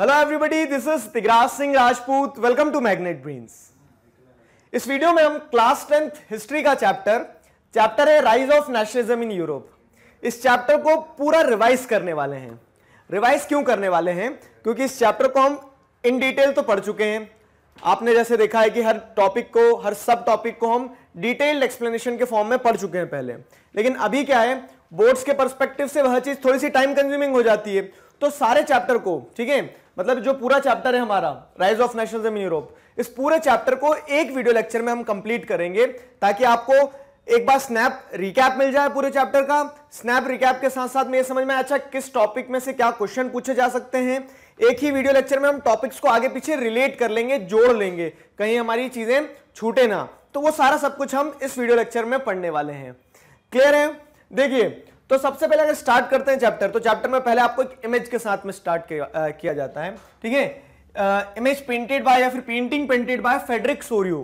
Hello everybody, this is Tigraj Singh Rajput. Welcome to magnet brains. इस video में हम क्लास 10th हिस्ट्री का चैप्टर है rise of nationalism in Europe. इस चैप्टर को पूरा रिवाइज करने वाले हैं। रिवाइज क्यों करने वाले हैं? क्योंकि इस चैप्टर को हम इन डिटेल तो पढ़ चुके हैं। आपने जैसे देखा है कि हर टॉपिक को, हर सब टॉपिक को हम डिटेल्ड एक्सप्लेनेशन के फॉर्म में पढ़ चुके हैं पहले। लेकिन अभी क्या है, बोर्ड्स के पर्सपेक्टिव से वह चीज़ थोड़ी सी टाइम कंज्यूमिंग हो जाती है। तो सारे चैप्टर को, ठीक है, मतलब जो पूरा चैप्टर है हमारा rise of nationalism in Europe, इस पूरे चैप्टर को एक वीडियो लेक्चर में हम कंप्लीट करेंगे ताकि आपको एक बार स्नैप रिकैप मिल जाए पूरे चैप्टर का। स्नैप रिकैप के साथ साथ में ये समझ में अच्छा किस टॉपिक में से क्या क्वेश्चन पूछे जा सकते हैं। एक ही वीडियो लेक्चर में हम टॉपिक्स को आगे पीछे रिलेट कर लेंगे, जोड़ लेंगे, कहीं हमारी चीजें छूटे ना। तो वो सारा सब कुछ हम इस वीडियो लेक्चर में पढ़ने वाले हैं। क्लियर है? देखिए, तो सबसे पहले अगर स्टार्ट करते हैं चैप्टर, तो चैप्टर में पहले आपको एक इमेज के साथ में स्टार्ट किया जाता है, ठीक है। इमेज पेंटेड बाय या फिर painting painted by Frederic Sorrieu.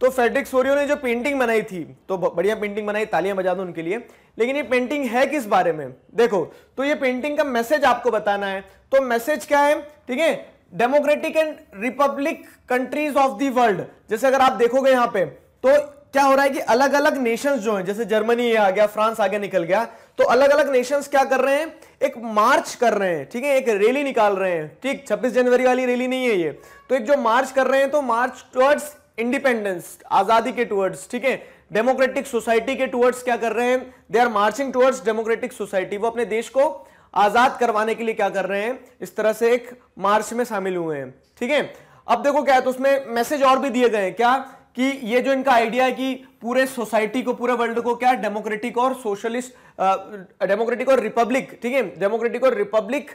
तो फ्रेडरिक सोरियो ने जो पेंटिंग बनाई थी, तो बढ़िया पेंटिंग बनाई, तालियां बजा दो उनके लिए। लेकिन ये पेंटिंग है किस बारे में? देखो, तो ये पेंटिंग का मैसेज आपको बताना है। तो मैसेज क्या है, ठीक है, democratic and republic countries of the world. जैसे अगर आप देखोगे यहाँ पे, तो क्या हो रहा है कि अलग अलग नेशंस जो हैं, जैसे जर्मनी आ गया, फ्रांस आगे निकल गया, तो अलग अलग नेशंस क्या कर रहे हैं, एक मार्च कर रहे हैं, ठीक है, एक रैली निकाल रहे हैं। ठीक, 26 जनवरी वाली रैली नहीं है ये, तो एक जो मार्च कर रहे हैं, तो मार्च टुवर्ड्स इंडिपेंडेंस, आजादी के टुवर्ड्स, ठीक है, डेमोक्रेटिक सोसाइटी के टुवर्ड्स क्या कर रहे हैं, they are marching towards democratic society. वो अपने देश को आजाद करवाने के लिए क्या कर रहे हैं, इस तरह से एक मार्च में शामिल हुए हैं, ठीक है। अब देखो क्या है, तो उसमें मैसेज और भी दिए गए हैं क्या, कि ये जो इनका आइडिया है कि पूरे सोसाइटी को, पूरे वर्ल्ड को क्या डेमोक्रेटिक और सोशलिस्ट, डेमोक्रेटिक और रिपब्लिक, ठीक है, डेमोक्रेटिक और रिपब्लिक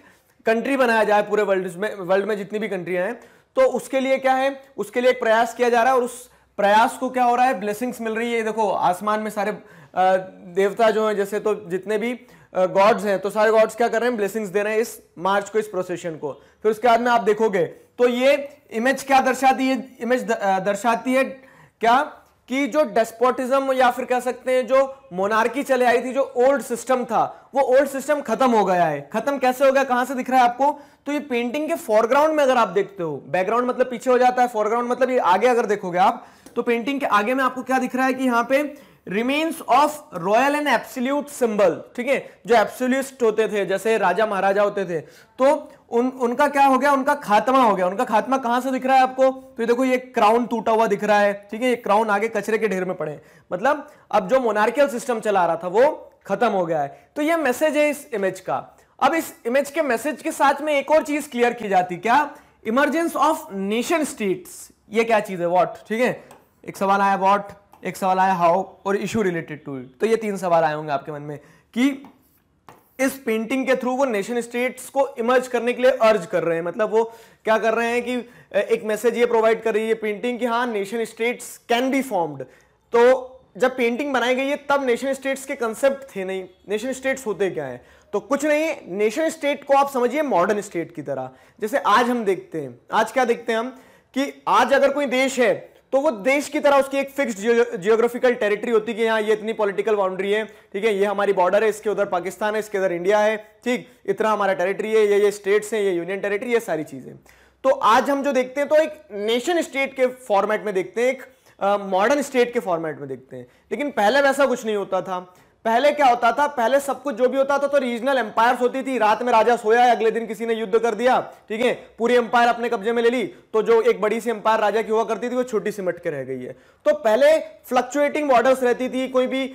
कंट्री बनाया जाए पूरे वर्ल्ड में जितनी भी कंट्रियां हैं। तो उसके लिए क्या है, उसके लिए एक प्रयास किया जा रहा है और उस प्रयास को क्या हो रहा है, ब्लेसिंग्स मिल रही है। देखो आसमान में सारे देवता जो हैं, जैसे तो जितने भी गॉड्स हैं, तो सारे गॉड्स क्या कर रहे हैं, ब्लेसिंग्स दे रहे हैं इस मार्च को, इस प्रोसेशन को। फिर उसके बाद में आप देखोगे तो ये इमेज क्या दर्शाती है, इमेज दर्शाती है क्या कि जो डेस्पोटिज्म या फिर कह सकते हैं जो मोनार्की चले आई थी, जो ओल्ड सिस्टम था, वो ओल्ड सिस्टम खत्म हो गया है। खत्म कैसे हो गया, कहां से दिख रहा है आपको? तो ये पेंटिंग के फोरग्राउंड में अगर आप देखते हो, बैकग्राउंड मतलब पीछे हो जाता है, फोरग्राउंड मतलब ये आगे अगर देखोगे आप, तो पेंटिंग के आगे में आपको क्या दिख रहा है कि यहाँ पे remains of royal and absolute symbol, ठीक है, जो एब्सोल्यूट होते थे, जैसे राजा महाराजा होते थे, तो उनका क्या हो गया, उनका खात्मा हो गया। उनका खात्मा कहां से दिख रहा है आपको? तो ये देखो, ये क्राउन टूटा हुआ दिख रहा है, ठीक है, ये क्राउन आगे कचरे के ढेर में पड़े। मतलब अब जो मोनार्कियल सिस्टम चला रहा था वो खत्म हो गया है। तो ये मैसेज है इस इमेज का। अब इस इमेज के मैसेज के साथ में एक और चीज क्लियर की जाती, क्या, इमरजेंस ऑफ नेशन स्टेट्स। ये क्या चीज है, व्हाट, ठीक है, एक सवाल आया व्हाट, एक सवाल आया हाउ, और इशू रिलेटेड टू इट। तो ये तीन सवाल आए होंगे आपके मन में कि इस पेंटिंग के थ्रू वो नेशन स्टेट्स को इमर्ज करने के लिए अर्ज कर रहे हैं। मतलब वो क्या कर रहे हैं कि एक मैसेज ये प्रोवाइड कर रही है पेंटिंग कि हाँ, nation states can be formed. तो जब पेंटिंग बनाई गई है तब नेशन स्टेट्स के कंसेप्ट थे नहीं। नेशन स्टेट्स होते क्या है, तो कुछ नहीं, नेशन स्टेट को आप समझिए मॉडर्न स्टेट की तरह। जैसे आज हम देखते हैं, आज क्या देखते हैं हम कि आज अगर कोई देश है तो वो देश की तरह उसकी एक फिक्स्ड जियोग्राफिकल टेरिटरी होती है कि यहाँ ये इतनी पॉलिटिकल बाउंड्री है, ठीक है, ये हमारी बॉर्डर है, इसके उधर पाकिस्तान है, इसके उधर इंडिया है, ठीक, इतना हमारा टेरिटरी है, ये स्टेट्स हैं, ये यूनियन टेरिटरी, ये सारी चीजें। तो आज हम जो देखते हैं तो एक नेशन स्टेट के फॉर्मेट में देखते हैं, एक मॉडर्न स्टेट के फॉर्मेट में देखते हैं। लेकिन पहले वैसा कुछ नहीं होता था। पहले क्या होता था, पहले सब कुछ जो भी होता था तो रीजनल एम्पायर्स होती थी। रात में राजा सोया, अगले दिन किसी ने युद्ध कर दिया, ठीक है, पूरी एम्पायर अपने कब्जे में ले ली, तो जो एक बड़ी सी एम्पायर राजा की हुआ करती थी वो छोटी सी मटके रह गई है। तो पहले फ्लक्चुएटिंग बॉर्डर्स रहती थी, कोई भी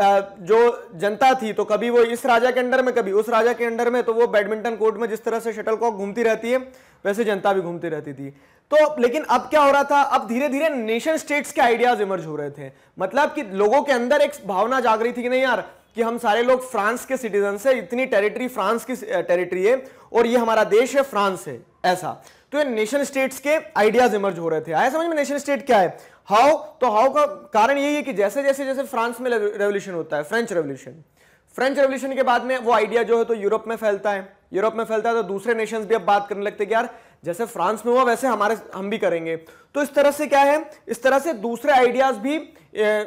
जो जनता थी तो कभी वो इस राजा के अंडर में, कभी उस राजा के अंडर में। तो वो बैडमिंटन कोर्ट में जिस तरह से शटलकॉक घूमती रहती है वैसे जनता भी घूमती रहती थी। तो लेकिन अब क्या हो रहा था, अब धीरे धीरे नेशन स्टेट्स के आइडियाज इमर्ज हो रहे थे। मतलब कि लोगों के अंदर एक भावना जाग रही थी कि नहीं यार, कि हम सारे लोग फ्रांस के सिटीजन है, इतनी टेरिटरी फ्रांस की टेरिटरी है और ये हमारा देश है, फ्रांस है, ऐसा। तो ये नेशन स्टेट्स के आइडियाज इमर्ज हो रहे थे। आया समझ में नेशन स्टेट क्या है? हाउ। तो हाउ का कारण यही है कि जैसे जैसे जैसे फ्रांस में रेवोल्यूशन होता है, फ्रेंच रेवोल्यूशन के बाद में वो आइडिया जो है तो यूरोप में फैलता है। यूरोप में फैलता है तो दूसरे नेशंस भी अब बात करने लगते हैं कि यार जैसे फ्रांस में हुआ वैसे हम भी करेंगे। तो इस तरह से क्या है, इस तरह से दूसरे आइडियाज भी,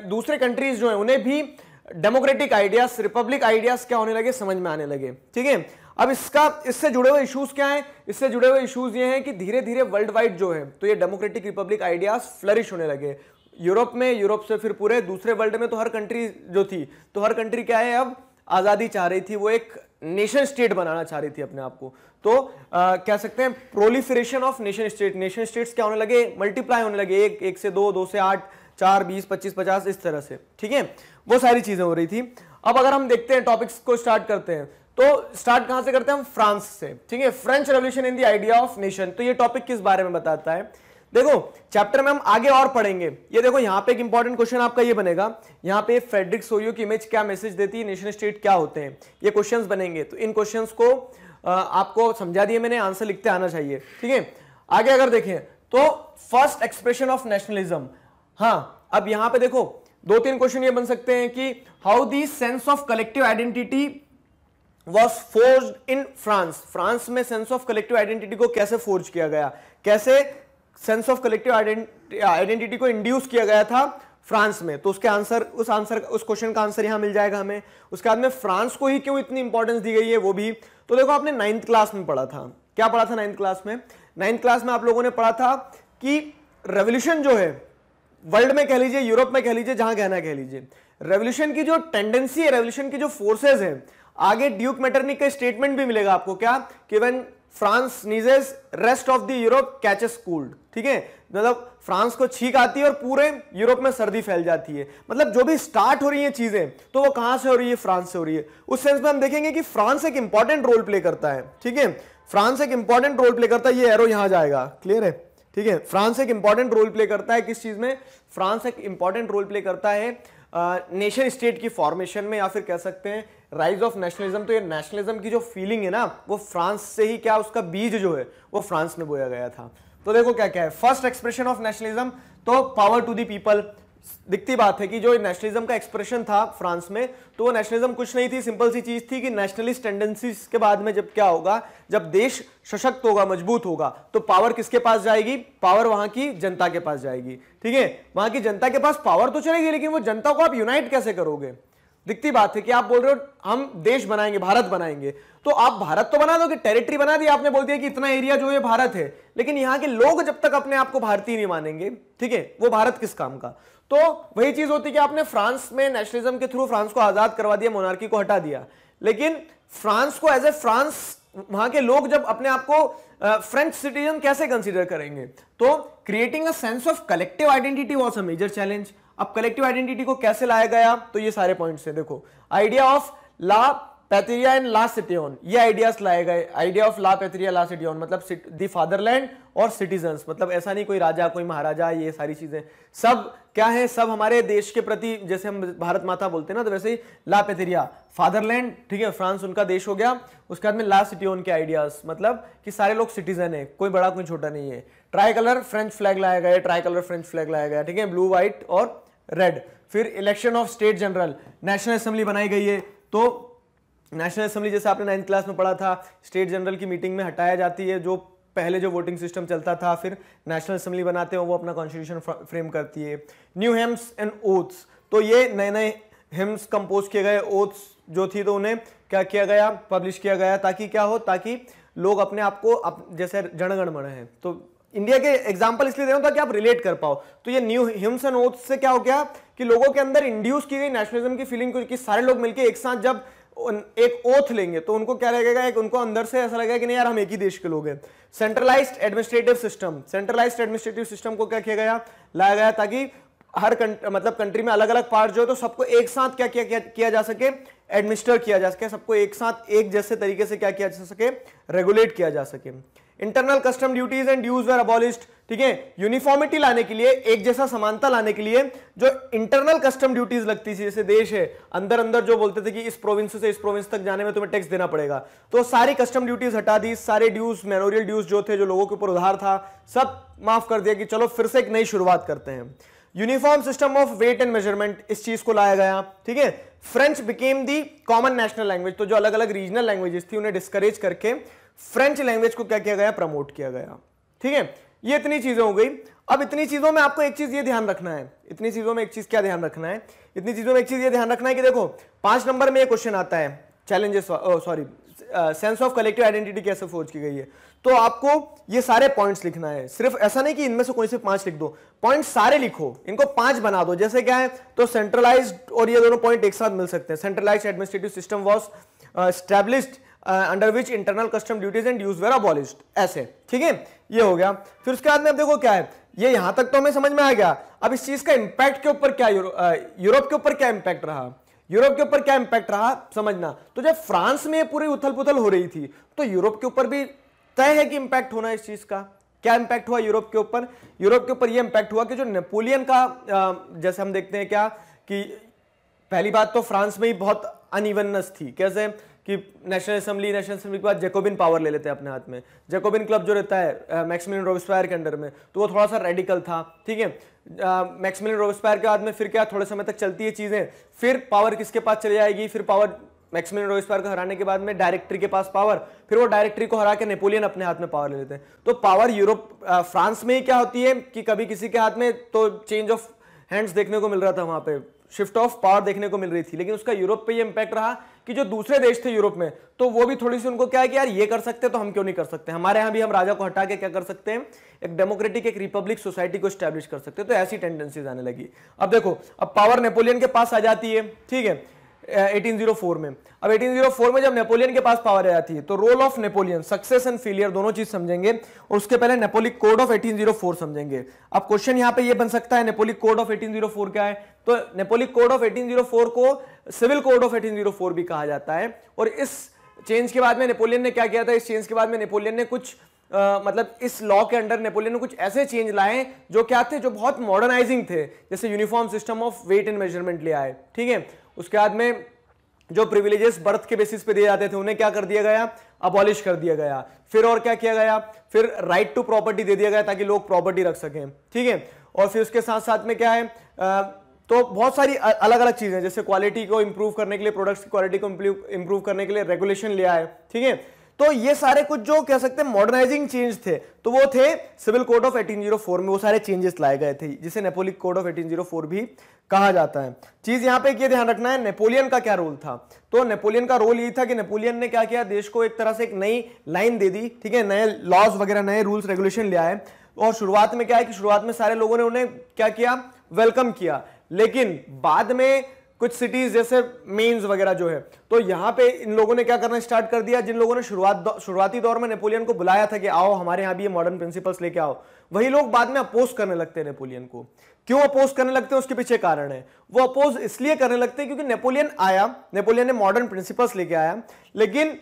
दूसरे कंट्रीज जो है उन्हें भी डेमोक्रेटिक आइडियाज, रिपब्लिक आइडियाज क्या होने लगे, समझ में आने लगे, ठीक है। अब इससे जुड़े हुए इश्यूज क्या हैं? इससे जुड़े हुए इश्यूज ये हैं कि धीरे धीरे वर्ल्ड वाइड जो है तो ये डेमोक्रेटिक रिपब्लिक आइडियाज फ्लरिश होने लगे यूरोप में, यूरोप से फिर पूरे दूसरे वर्ल्ड में। तो हर कंट्री जो थी, तो हर कंट्री क्या है, अब आज़ादी चाह रही थी, वो एक नेशन स्टेट बनाना चाह रही थी अपने आप को। तो कह सकते हैं proliferation of nation state, nation states क्या होने लगे, मल्टीप्लाई होने लगे, एक से दो, दो से आठ, 4, 20, 25, 50 इस तरह से, ठीक है, वो सारी चीज़ें हो रही थी। अब अगर हम देखते हैं टॉपिक्स को स्टार्ट करते हैं तो स्टार्ट कहाँ से करते हैं हम, फ्रांस से, ठीक है, French revolution in the idea of nation. तो ये टॉपिक किस बारे में बताता है, देखो चैप्टर में हम आगे और पढ़ेंगे। ये देखो यहाँ पे एक इंपॉर्टेंट क्वेश्चन आपका ये बनेगा, यहाँ पे फ्रेडरिक सोयो की इमेज क्या मैसेज देती है, नेशन स्टेट क्या होते हैं, ये क्वेश्चंस बनेंगे। तो इन क्वेश्चंस को आपको समझा दिए मैंने, आंसर लिखते आना चाहिए, ठीक है। आगे अगर देखें तो फर्स्ट एक्सप्रेशन ऑफ नेशनलिज्म, हाँ अब यहाँ पे देखो 2-3 क्वेश्चन ये बन सकते हैं कि how the sense of collective identity was forged in France, France में सेंस ऑफ कलेक्टिव आइडेंटिटी को कैसे फोर्ज किया गया, कैसे सेंस ऑफ कलेक्टिव आइडेंटिटी को इंड्यूस किया गया था फ्रांस में। तो उसके आंसर, उस क्वेश्चन का आंसर यहाँ मिल जाएगा हमें। उसके बाद में फ्रांस को ही क्यों इतनी इंपॉर्टेंस दी गई है वो भी, तो देखो आपने 9th क्लास में पढ़ा था, क्या पढ़ा था 9th क्लास में, 9th क्लास में आप लोगों ने पढ़ा था कि रेवोल्यूशन जो है वर्ल्ड में कह लीजिए, यूरोप में कह लीजिए, जहां कहना कह लीजिए, रेवोल्यूशन की जो टेंडेंसी है, रेवोल्यूशन की जो फोर्सेज हैं, आगे ड्यूक मेटरनिक का स्टेटमेंट भी मिलेगा आपको क्या, कि when France sneezes rest of the Europe catches cold, ठीक है, मतलब फ्रांस को छींक आती है और पूरे यूरोप में सर्दी फैल जाती है। मतलब जो भी स्टार्ट हो रही है चीजें तो वो कहां से हो रही है, फ्रांस से हो रही है। उस सेंस में हम देखेंगे कि फ्रांस एक इंपॉर्टेंट रोल प्ले करता है, ठीक है, फ्रांस एक इंपॉर्टेंट रोल प्ले करता है, ये एरो यहां जाएगा, क्लियर है, ठीक है। फ्रांस एक इंपॉर्टेंट रोल प्ले करता है किस चीज में, फ्रांस एक इंपॉर्टेंट रोल प्ले करता है नेशन स्टेट की फॉर्मेशन में, या फिर कह सकते हैं राइज ऑफ नेशनलिज्म। तो ये नेशनलिज्म की जो फीलिंग है ना वो फ्रांस से ही, क्या उसका बीज जो है वो फ्रांस में बोया गया था। तो देखो क्या क्या है फर्स्ट एक्सप्रेशन ऑफ नेशनलिज्म, तो पावर टू द पीपल। दिखती बात है कि जो नेशनलिज्म का एक्सप्रेशन था फ्रांस में, तो वो नेशनलिज्म कुछ नहीं थी, सिंपल सी चीज थी कि नेशनलिस्ट टेंडेंसीज के बाद में जब क्या होगा, जब देश सशक्त होगा, मजबूत होगा, तो पावर किसके पास जाएगी, पावर वहां की जनता के पास जाएगी, ठीक है, वहां की जनता के पास पावर तो चलेगी, लेकिन वो जनता को आप यूनाइट कैसे करोगे। दिखती बात है कि आप बोल रहे हो हम देश बनाएंगे, भारत बनाएंगे, तो आप भारत तो बना दो, कि टेरिटरी बना दी आपने, बोल दिया कि इतना एरिया जो है भारत है, लेकिन यहाँ के लोग जब तक अपने आप को भारतीय नहीं मानेंगे, ठीक है, वो भारत किस काम का। तो वही चीज होती है कि आपने फ्रांस में नेशनलिज्म के थ्रू फ्रांस को आजाद करवा दिया, मोनार्की को हटा दिया, लेकिन फ्रांस को एज ए फ्रांस वहां के लोग जब अपने आप को फ्रेंच सिटीजन कैसे कंसीडर करेंगे। तो creating a sense of collective identity was a major challenge. अब कलेक्टिव आइडेंटिटी को कैसे लाया गया, तो ये सारे पॉइंट्स हैं। देखो idea of la patria and la citoyen, ये आइडियाज लाए गए, idea of la patria la citoyen, मतलब द फादरलैंड और सिटीजन्स, मतलब ऐसा नहीं कोई राजा कोई महाराजा, ये सारी चीजें सब क्या है, सब हमारे देश के प्रति, जैसे हम भारत माता बोलते हैं ना, तो वैसे ही ला पैट्रिया फादरलैंड, ठीक है, फ्रांस उनका देश हो गया। उसके बाद में ला सिटियन के आइडियाज, मतलब कि सारे लोग सिटीजन है, कोई बड़ा कोई छोटा नहीं है। ट्राई कलर फ्रेंच फ्लैग लाया गया, ट्राई कलर फ्रेंच फ्लैग लाया गया, ठीक है, ब्लू व्हाइट और रेड। फिर election of state general, national assembly बनाई गई है, तो नेशनल असेंबली जैसे आपने 9th क्लास में पढ़ा था, स्टेट जनरल की मीटिंग में हटाया जाती है, जो पहले जो वोटिंग सिस्टम चलता था, फिर नेशनल असेंबली बनाते हैं, वो अपना कॉन्स्टिट्यूशन फ्रेम करती है। न्यू हेम्स एंड ओथ्स, तो ये नए नए हेम्स कंपोज किए गए, ओथ्स जो थी तो उन्हें क्या किया गया, पब्लिश किया गया, ताकि क्या हो, ताकि लोग अपने आप को जैसे जनगण मन है, तो इंडिया के एग्जाम्पल इसलिए दे रहा हूं ताकि आप रिलेट कर पाओ। तो ये न्यू हिम्स एंड ओथ्स से क्या हो गया कि लोगों के अंदर इंड्यूस की गई नेशनलिज्म की फीलिंग, क्योंकि सारे लोग मिलकर एक साथ जब एक ओथ लेंगे तो उनको क्या लगेगा, एक उनको अंदर से ऐसा लगेगा कि नहीं यार हम एक ही देश के लोग हैं। Centralised administrative system, centralised administrative system को क्या किया गया, लाया गया, ताकि हर मतलब कंट्री में अलग अलग पार्ट जो है तो सबको एक साथ क्या किया जा सके, एडमिनिस्टर किया जा सके, सबको एक साथ एक जैसे तरीके से क्या किया जा सके, रेगुलेट किया जा सके। Internal custom duties and dues were abolished, ठीक है, यूनिफॉर्मिटी लाने के लिए, एक जैसा समानता लाने के लिए जो इंटरनल कस्टम ड्यूटीज लगती थी, जैसे देश है अंदर अंदर जो बोलते थे कि इस प्रोविंस से इस प्रोविंस तक जाने में तुम्हें टैक्स देना पड़ेगा, तो सारी कस्टम ड्यूटीज हटा दी, सारे ड्यूज मेमोरियल ड्यूज जो थे, जो लोगों के ऊपर उधार था, सब माफ कर दिया कि चलो फिर से एक नई शुरुआत करते हैं। Uniform system of weight and measurement, इस चीज को लाया गया, ठीक है। French became the common national language, तो जो अलग अलग रीजनल लैंग्वेजेस थी उन्हें डिस्करेज करके फ्रेंच लैंग्वेज को क्या किया गया, प्रमोट किया गया, ठीक है। ये इतनी चीजें हो गई। अब इतनी चीजों में आपको एक चीज ये ध्यान रखना है, इतनी चीजों में एक चीज क्या ध्यान रखना है, इतनी चीजों में एक चीज ये ध्यान रखना है कि देखो 5 नंबर में ये क्वेश्चन आता है, challenges sorry sense of collective identity कैसे फोर्ज की गई है। तो आपको ये सारे पॉइंट्स लिखना है, सिर्फ ऐसा नहीं कि इनमें से कोई से 5 लिख दो, पॉइंट सारे लिखो, इनको 5 बना दो। जैसे क्या है तो सेंट्रलाइज्ड और ये दोनों पॉइंट एक साथ मिल सकते हैं। Centralised administrative system was established under which internal custom duties and dues were abolished, ऐसे। ठीक है, ये हो गया। फिर उसके बाद में अब देखो क्या है, ये यहां तक तो हमें समझ में आ गया। अब इस चीज का इंपैक्ट के ऊपर क्या, यूरोप के ऊपर क्या इंपैक्ट रहा, यूरोप के ऊपर क्या इंपैक्ट रहा समझना। तो जब फ्रांस में पूरी उथल पुथल हो रही थी तो यूरोप के ऊपर भी तय है कि इंपैक्ट होना है इस चीज का। क्या इंपैक्ट हुआ यूरोप के ऊपर? यूरोप के ऊपर यह इंपैक्ट हुआ कि जो नेपोलियन का, जैसे हम देखते हैं क्या कि पहली बात तो फ्रांस में ही बहुत अनइवननेस थी। कैसे कि नेशनल असेंबली के बाद जैकोबिन पावर ले लेते हैं अपने हाथ में। जैकोबिन क्लब जो रहता है मैक्सिमिलियन रोबेस्पियर के अंडर में, तो वो थोड़ा सा रेडिकल था। ठीक है, मैक्सिमिलियन रोबेस्पियर के बाद में फिर क्या, थोड़े समय तक चलती है चीजें, फिर पावर किसके पास चली जाएगी, फिर पावर मैक्सिमिलियन रोबेस्पियर को हराने के बाद में डायरेक्टरी के पास पावर, फिर वो डायरेक्टरी को हरा के नेपोलियन अपने हाथ में पावर ले लेते हैं। तो पावर यूरोप फ्रांस में ही क्या होती है कि कभी किसी के हाथ में, तो चेंज ऑफ हैंड्स देखने को मिल रहा था, वहां पे शिफ्ट ऑफ पावर देखने को मिल रही थी। लेकिन उसका यूरोप पे ये इम्पैक्ट रहा कि जो दूसरे देश थे यूरोप में, तो वो भी थोड़ी सी उनको क्या है कि यार ये कर सकते तो हम क्यों नहीं कर सकते, हमारे यहाँ भी हम राजा को हटा के क्या कर सकते हैं, एक डेमोक्रेटिक एक रिपब्लिक सोसाइटी को स्टैब्लिश कर सकते हैं। तो ऐसी टेंडेंसीज आने लगी। अब देखो, अब पावर नेपोलियन के पास आ जाती है। ठीक है, 1804 में, अब 1804 में जब नेपोलियन के पास पावर आ जाती है तो role of Napoleon, success and failure दोनों चीज समझेंगे, और उसके पहले नेपोलिक कोड ऑफ 1804 समझेंगे। अब क्वेश्चन यहां पे ये बन सकता है नेपोलिक कोड ऑफ 1804 क्या है? तो नेपोलिक कोड ऑफ 1804 को सिविल कोड ऑफ 1804 भी कहा जाता है। और इस चेंज के बाद में नेपोलियन ने क्या किया था, इस चेंज के बाद में नेपोलियन ने कुछ मतलब इस लॉ के अंडर नेपोलियन ने कुछ ऐसे चेंज लाए जो क्या थे, जो बहुत मॉडर्नाइजिंग थे। जैसे uniform system of weight and measurement ले आए। ठीक है, उसके बाद में जो प्रिविलेजेस बर्थ के बेसिस पे दिए जाते थे उन्हें क्या कर दिया गया, अबॉलिश कर दिया गया। फिर और क्या किया गया, फिर राइट टू प्रॉपर्टी दे दिया गया ताकि लोग प्रॉपर्टी रख सकें। ठीक है, और फिर उसके साथ साथ में क्या है, तो बहुत सारी अलग अलग चीजें, जैसे क्वालिटी को इंप्रूव करने के लिए, प्रोडक्ट्स की क्वालिटी को इंप्रूव करने के लिए रेगुलेशन ले आए। ठीक है, तो ये सारे कुछ जो कह सकते हैं मॉडर्नाइजिंग चेंज थे, तो वो थे सिविल कोड ऑफ 1804 में, वो सारे चेंजेस लाए गए थे, जिसे नेपोलिक कोड ऑफ 1804 भी कहा जाता है। चीज यहाँ पे ये ध्यान रखना है नेपोलियन का क्या रोल था। तो नेपोलियन का रोल ये था कि नेपोलियन ने क्या किया, देश को एक तरह से एक नई लाइन दे दी। ठीक है, नए लॉज वगैरह, नए रूल्स रेगुलेशन ले आए, और शुरुआत में क्या है कि शुरुआत में सारे लोगों ने उन्हें क्या किया, वेलकम किया। लेकिन बाद में कुछ सिटीज जैसे मेन्स वगैरह जो है, तो यहाँ पे इन लोगों ने क्या करना स्टार्ट कर दिया, जिन लोगों ने शुरुआती दौर में नेपोलियन को बुलाया था कि आओ हमारे यहाँ भी ये मॉडर्न प्रिंसिपल्स लेके आओ, वही लोग बाद में अपोज करने लगते हैं नेपोलियन को। क्यों अपोज करने लगते हैं, उसके पीछे कारण है। वो अपोज इसलिए करने लगते हैं क्योंकि नेपोलियन आया, नेपोलियन ने मॉडर्न प्रिंसिपल्स लेके आया, लेकिन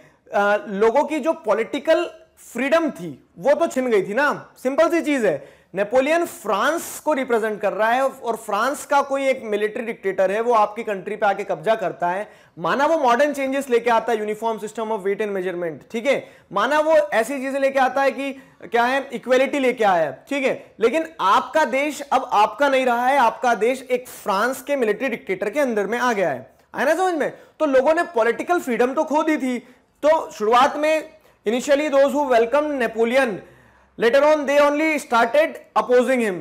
लोगों की जो पॉलिटिकल फ्रीडम थी वो तो छिन गई थी ना। सिंपल सी चीज है, नेपोलियन फ्रांस को रिप्रेजेंट कर रहा है, और फ्रांस का कोई एक मिलिट्री डिक्टेटर है, वो आपकी कंट्री पे आके कब्जा करता है। माना वो मॉडर्न चेंजेस लेके आता है, uniform system of weight and measurement. ठीक है, माना वो ऐसी चीजें लेके आता है कि क्या है, इक्वेलिटी लेके आया है। ठीक है, लेकिन आपका देश अब आपका नहीं रहा है, आपका देश एक फ्रांस के मिलिट्री डिक्टेटर के अंदर में आ गया है। आया ना समझ में? तो लोगों ने पॉलिटिकल फ्रीडम तो खो दी थी। तो शुरुआत में initially those who welcome Napoleon, later on they only started opposing him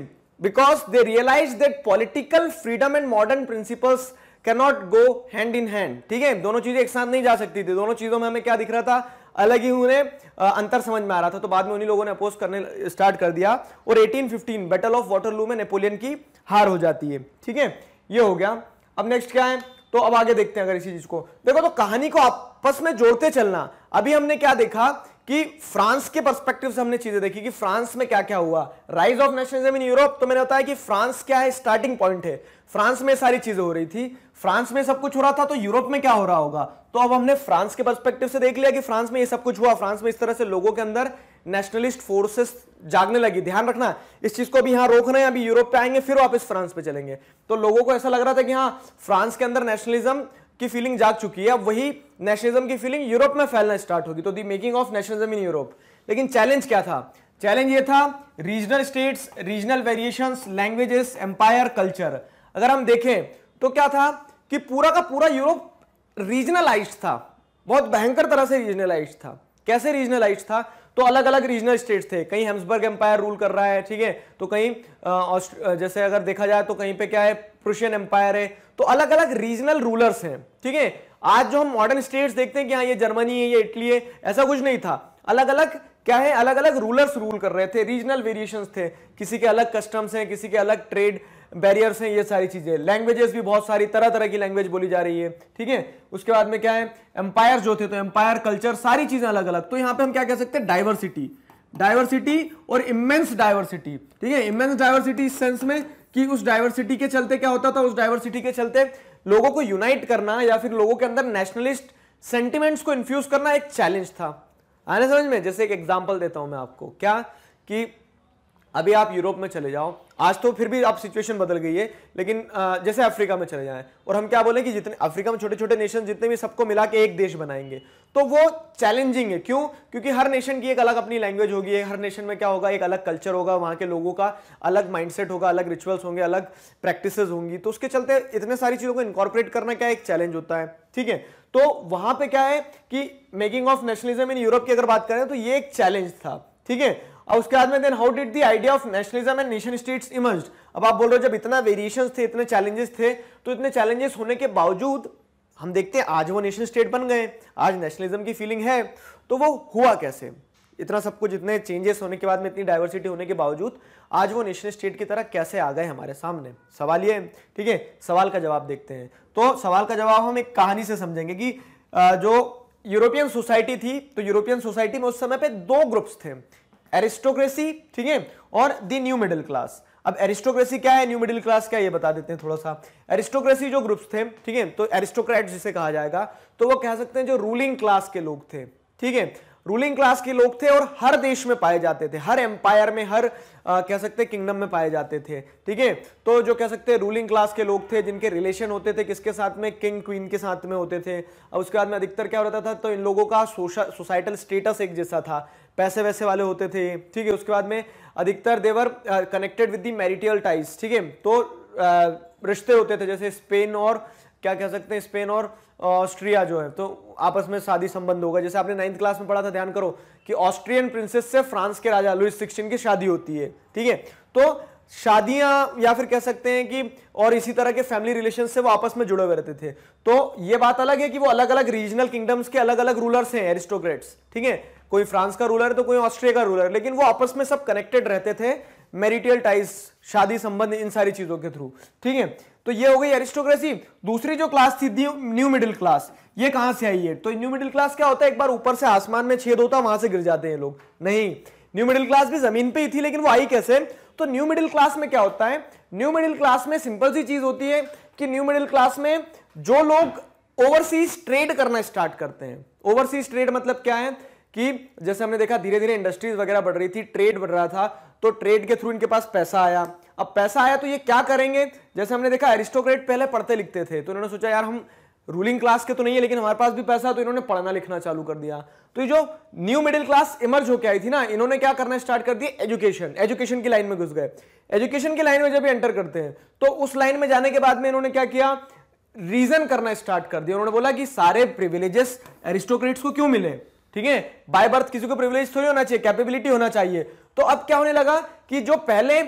because they realized that political freedom and modern principles cannot go hand in hand। ठीक है, दोनों चीजें एक साथ नहीं जा सकती थी, दोनों चीजों में हमें क्या दिख रहा था, अलग ही उन्हें अंतर समझ में आ रहा था। तो बाद में उन्हीं लोगों ने अपोज करने स्टार्ट कर दिया, और 1815 बैटल ऑफ वाटरलू में नेपोलियन की हार हो जाती है। ठीक है, ये हो गया। अब नेक्स्ट क्या है, तो अब आगे देखते हैं। अगर इसी चीज को देखो तो कहानी को आपस में जोड़ते चलना। अभी हमने क्या देखा कि फ्रांस के पर्सपेक्टिव से हमने चीजें देखी कि फ्रांस में क्या क्या हुआ, rise of nationalism in Europe. तो मैंने बताया कि फ्रांस क्या है, स्टार्टिंग पॉइंट है, फ्रांस में सारी चीजें हो रही थी, फ्रांस में सब कुछ हो रहा था, तो यूरोप में क्या हो रहा होगा। तो अब हमने फ्रांस के पर्सपेक्टिव से देख लिया कि फ्रांस में ये सब कुछ हुआ, फ्रांस में इस तरह से लोगों के अंदर नेशनलिस्ट फोर्सेस जागने लगी। ध्यान रखना इस चीज को, अभी यहाँ रोक रहे हैं, अभी यूरोप पे आएंगे फिर वापस फ्रांस पे चलेंगे। तो लोगों को ऐसा लग रहा था कि हाँ फ्रांस के अंदर नेशनलिज्म की फीलिंग जाग चुकी है, वही नेशनलिज्म की फीलिंग यूरोप में फैलना स्टार्ट होगी। तो the making of nationalism in Europe. लेकिन चैलेंज क्या था, चैलेंज ये था regional states, regional variations, languages, empire, culture. अगर हम देखें तो क्या था कि पूरा का पूरा यूरोप रीजनलाइज्ड था, बहुत भयंकर तरह से रीजनलाइज्ड था। कैसे रीजनलाइज्ड था, तो अलग अलग रीजनल स्टेट्स थे, कहीं हैब्सबर्ग एम्पायर रूल कर रहा है। ठीक है, तो कहीं जैसे अगर देखा जाए तो कहीं पे क्या है, प्रुशियन एम्पायर है, तो अलग अलग रीजनल रूलर्स हैं। ठीक है, आज जो हम मॉडर्न स्टेट्स देखते हैं कि हाँ ये जर्मनी है, ये इटली है, ऐसा कुछ नहीं था। अलग अलग क्या है, अलग अलग रूलर्स रूल कर रहे थे, रीजनल वेरिएशंस थे, किसी के अलग कस्टम्स हैं, किसी के अलग ट्रेड बैरियर्स हैं, ये सारी चीज़ें। लैंग्वेजेस भी बहुत सारी, तरह तरह की लैंग्वेज बोली जा रही है, ठीक है। उसके बाद में क्या है, एम्पायर जो थे तो एम्पायर, कल्चर, सारी चीज़ें अलग अलग। तो यहाँ पे हम क्या कह सकते हैं, डाइवर्सिटी, डाइवर्सिटी और इमेंस डाइवर्सिटी, ठीक है। इमेंस डाइवर्सिटी इस सेंस में कि उस डाइवर्सिटी के चलते क्या होता था, उस डाइवर्सिटी के चलते लोगों को यूनाइट करना या फिर लोगों के अंदर नेशनलिस्ट सेंटिमेंट्स को इन्फ्यूज करना एक चैलेंज था। आने समझ में? जैसे एक एग्जांपल देता हूं मैं आपको, क्या कि अभी आप यूरोप में चले जाओ, आज तो फिर भी आप सिचुएशन बदल गई है, लेकिन जैसे अफ्रीका में चले जाएं और हम क्या बोले कि जितने अफ्रीका में छोटे छोटे नेशन जितने भी, सबको मिला के एक देश बनाएंगे, तो वो चैलेंजिंग है। क्यों? क्योंकि हर नेशन की एक अलग अपनी लैंग्वेज होगी, हर नेशन में क्या होगा, एक अलग कल्चर होगा, वहाँ के लोगों का अलग माइंडसेट होगा, अलग रिचुअल्स होंगे, अलग प्रैक्टिसेस होंगी, तो उसके चलते इतने सारी चीज़ों को इनकॉर्पोरेट करना क्या एक चैलेंज होता है, ठीक है। तो वहाँ पर क्या है कि making of nationalism in Europe की अगर बात करें तो ये एक चैलेंज था, ठीक है। और उसके बाद में then how did the idea of nationalism and nation states emerged. अब आप बोल रहे हो जब इतना वेरिएशंस थे, इतने चैलेंजेस थे, तो इतने चैलेंजेस होने के बावजूद हम देखते हैं आज वो नेशन स्टेट बन गए, आज नेशनलिज्म की फीलिंग है। तो वो हुआ कैसे, इतना सब कुछ, इतने चेंजेस होने के बाद में, इतनी डाइवर्सिटी होने के बावजूद आज वो नेशन स्टेट की तरह कैसे आ गए हमारे सामने, सवाल ये, ठीक है। सवाल का जवाब देखते हैं, तो सवाल का जवाब हम एक कहानी से समझेंगे कि जो यूरोपियन सोसाइटी थी, तो यूरोपियन सोसाइटी में उस समय पर दो ग्रुप्स थे, एरिस्टोक्रेसी, ठीक है, और दी न्यू मिडिल क्लास। अब एरिस्टोक्रेसी क्या है, न्यू मिडिल क्लास क्या है, ये बता देते हैं थोड़ा सा। एरिस्टोक्रेसी जो ग्रुप्स थे, ठीक है, तो एरिस्टोक्रेट्स जिसे कहा जाएगा, तो वो कह सकते हैं जो रूलिंग क्लास के लोग थे, ठीक है, रूलिंग क्लास के लोग थे और हर देश में पाए जाते थे, हर एम्पायर में, हर कह सकते हैं किंगडम में पाए जाते थे, ठीक है। तो जो कह सकते हैं रूलिंग क्लास के लोग थे, जिनके रिलेशन होते थे किसके साथ में, किंग क्वीन के साथ में होते थे। और उसके बाद में अधिकतर क्या होता था, तो इन लोगों का सोसाइटल स्टेटस एक जैसा था, पैसे वैसे वाले होते थे, ठीक है। उसके बाद में अधिकतर they were connected with the marital ties, ठीक है, तो रिश्ते होते थे, जैसे स्पेन और क्या कह सकते हैं, स्पेन और ऑस्ट्रिया जो है, तो आपस में शादी संबंध होगा। जैसे आपने 9th क्लास में पढ़ा था, ध्यान करो कि ऑस्ट्रियन प्रिंसेस से फ्रांस के राजा लुइस 16 की शादी होती है, ठीक है। तो शादियां या फिर कह सकते हैं कि और इसी तरह के फैमिली रिलेशन से वो आपस में जुड़े हुए रहते थे। तो ये बात अलग है कि वो अलग अलग रीजनल किंगडम्स के अलग अलग रूलर्स हैं एरिस्टोक्रेट्स, ठीक है, कोई फ्रांस का रूलर है तो कोई ऑस्ट्रिया का रूलर, लेकिन वो आपस में सब कनेक्टेड रहते थे, मैरिटियल टाइज, शादी संबंध, इन सारी चीजों के थ्रू, ठीक है। तो ये हो गई एरिस्टोक्रेसी। दूसरी जो क्लास थी न्यू मिडिल क्लास, ये कहां से आई है, तो न्यू मिडिल क्लास क्या होता है, एक बार ऊपर से आसमान में छेद होता है, वहां से गिर जाते हैं लोग, नहीं, न्यू मिडिल क्लास भी जमीन पे ही थी, लेकिन वो आई कैसे, तो न्यू मिडिल क्लास में क्या होता है, न्यू मिडिल क्लास में सिंपल सी चीज होती है कि न्यू मिडिल क्लास में जो लोग ओवरसीज ट्रेड करना स्टार्ट करते हैं, ओवरसीज ट्रेड मतलब क्या है कि जैसे हमने देखा धीरे धीरे इंडस्ट्रीज वगैरह बढ़ रही थी, ट्रेड बढ़ रहा था, तो ट्रेड के थ्रू इनके पास पैसा आया। अब पैसा आया तो ये क्या करेंगे, जैसे हमने देखा एरिस्टोक्रेट पहले पढ़ते लिखते थे, तो इन्होंने सोचा यार हम रूलिंग क्लास के तो नहीं है लेकिन हमारे पास भी पैसा है, तो इन्होंने पढ़ना लिखना चालू कर दिया। तो ये जो न्यू मिडिल क्लास इमर्ज होकर आई थी ना, इन्होंने क्या करना स्टार्ट कर दिया, एजुकेशन, एजुकेशन की लाइन में घुस गए। एजुकेशन की लाइन में जब एंटर करते हैं तो उस लाइन में जाने के बाद में इन्होंने क्या किया, रीजन करना स्टार्ट कर दिया। उन्होंने बोला कि सारे प्रिविलेजेस एरिस्टोक्रेट्स को क्यों मिले, ठीक है, बाय बर्थ किसी को प्रिविलेज थोड़ी होना चाहिए, कैपेबिलिटी होना चाहिए। तो अब क्या होने लगा कि जो पहले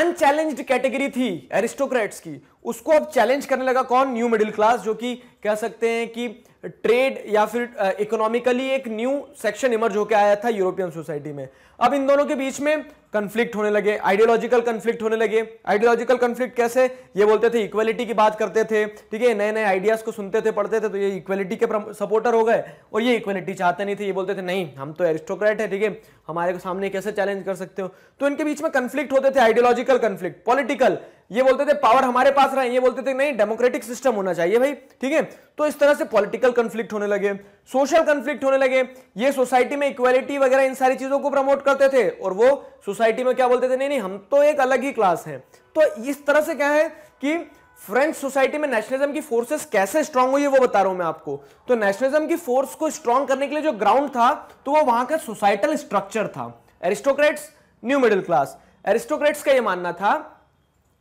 अनचैलेंज्ड कैटेगरी थी एरिस्टोक्रेट्स की, उसको अब चैलेंज करने लगा कौन, न्यू मिडिल क्लास, जो कि कह सकते हैं कि ट्रेड या फिर इकोनॉमिकली एक न्यू सेक्शन इमर्ज होकर आया था यूरोपियन सोसाइटी में। अब इन दोनों के बीच में कन्फ्लिक्ट होने लगे, आइडियोलॉजिकल कन्फ्लिक्ट होने लगे। आइडियोलॉजिकल कन्फ्लिक्ट कैसे, ये बोलते थे इक्वलिटी की बात करते थे, ठीक है, नए नए आइडियाज को सुनते थे, पढ़ते थे, तो ये इक्वलिटी के सपोर्टर हो गए, और ये इक्वलिटी चाहते नहीं थे, ये बोलते थे नहीं हम तो एरिस्टोक्रेट है, ठीक है, हमारे सामने कैसे चैलेंज कर सकते हो। तो इनके बीच में कन्फ्लिक्ट होते थे, आइडियोलॉजिकल कन्फ्लिक्ट। पॉलिटिकल, ये बोलते थे पावर हमारे पास रहे, ये बोलते थे नहीं डेमोक्रेटिक सिस्टम होना चाहिए भाई, ठीक है। तो इस तरह से पॉलिटिकल कन्फ्लिक्ट होने लगे, सोशल कन्फ्लिक्ट होने लगे। ये सोसाइटी में इक्वालिटी वगैरह इन सारी चीजों को प्रमोट करते थे, और वो सोसाइटी में क्या बोलते थे, नहीं नहीं हम तो एक अलग ही क्लास है। तो इस तरह से क्या है कि फ्रेंच सोसाइटी में नेशनलिज्म की फोर्सेस कैसे स्ट्रांग हुई है, वो बता रहा हूं मैं आपको। तो नेशनलिज्म की फोर्स को स्ट्रांग करने के लिए जो ग्राउंड था, तो वो वहां का सोसाइटल स्ट्रक्चर था, aristocrats, new middle class. Aristocrats का यह मानना था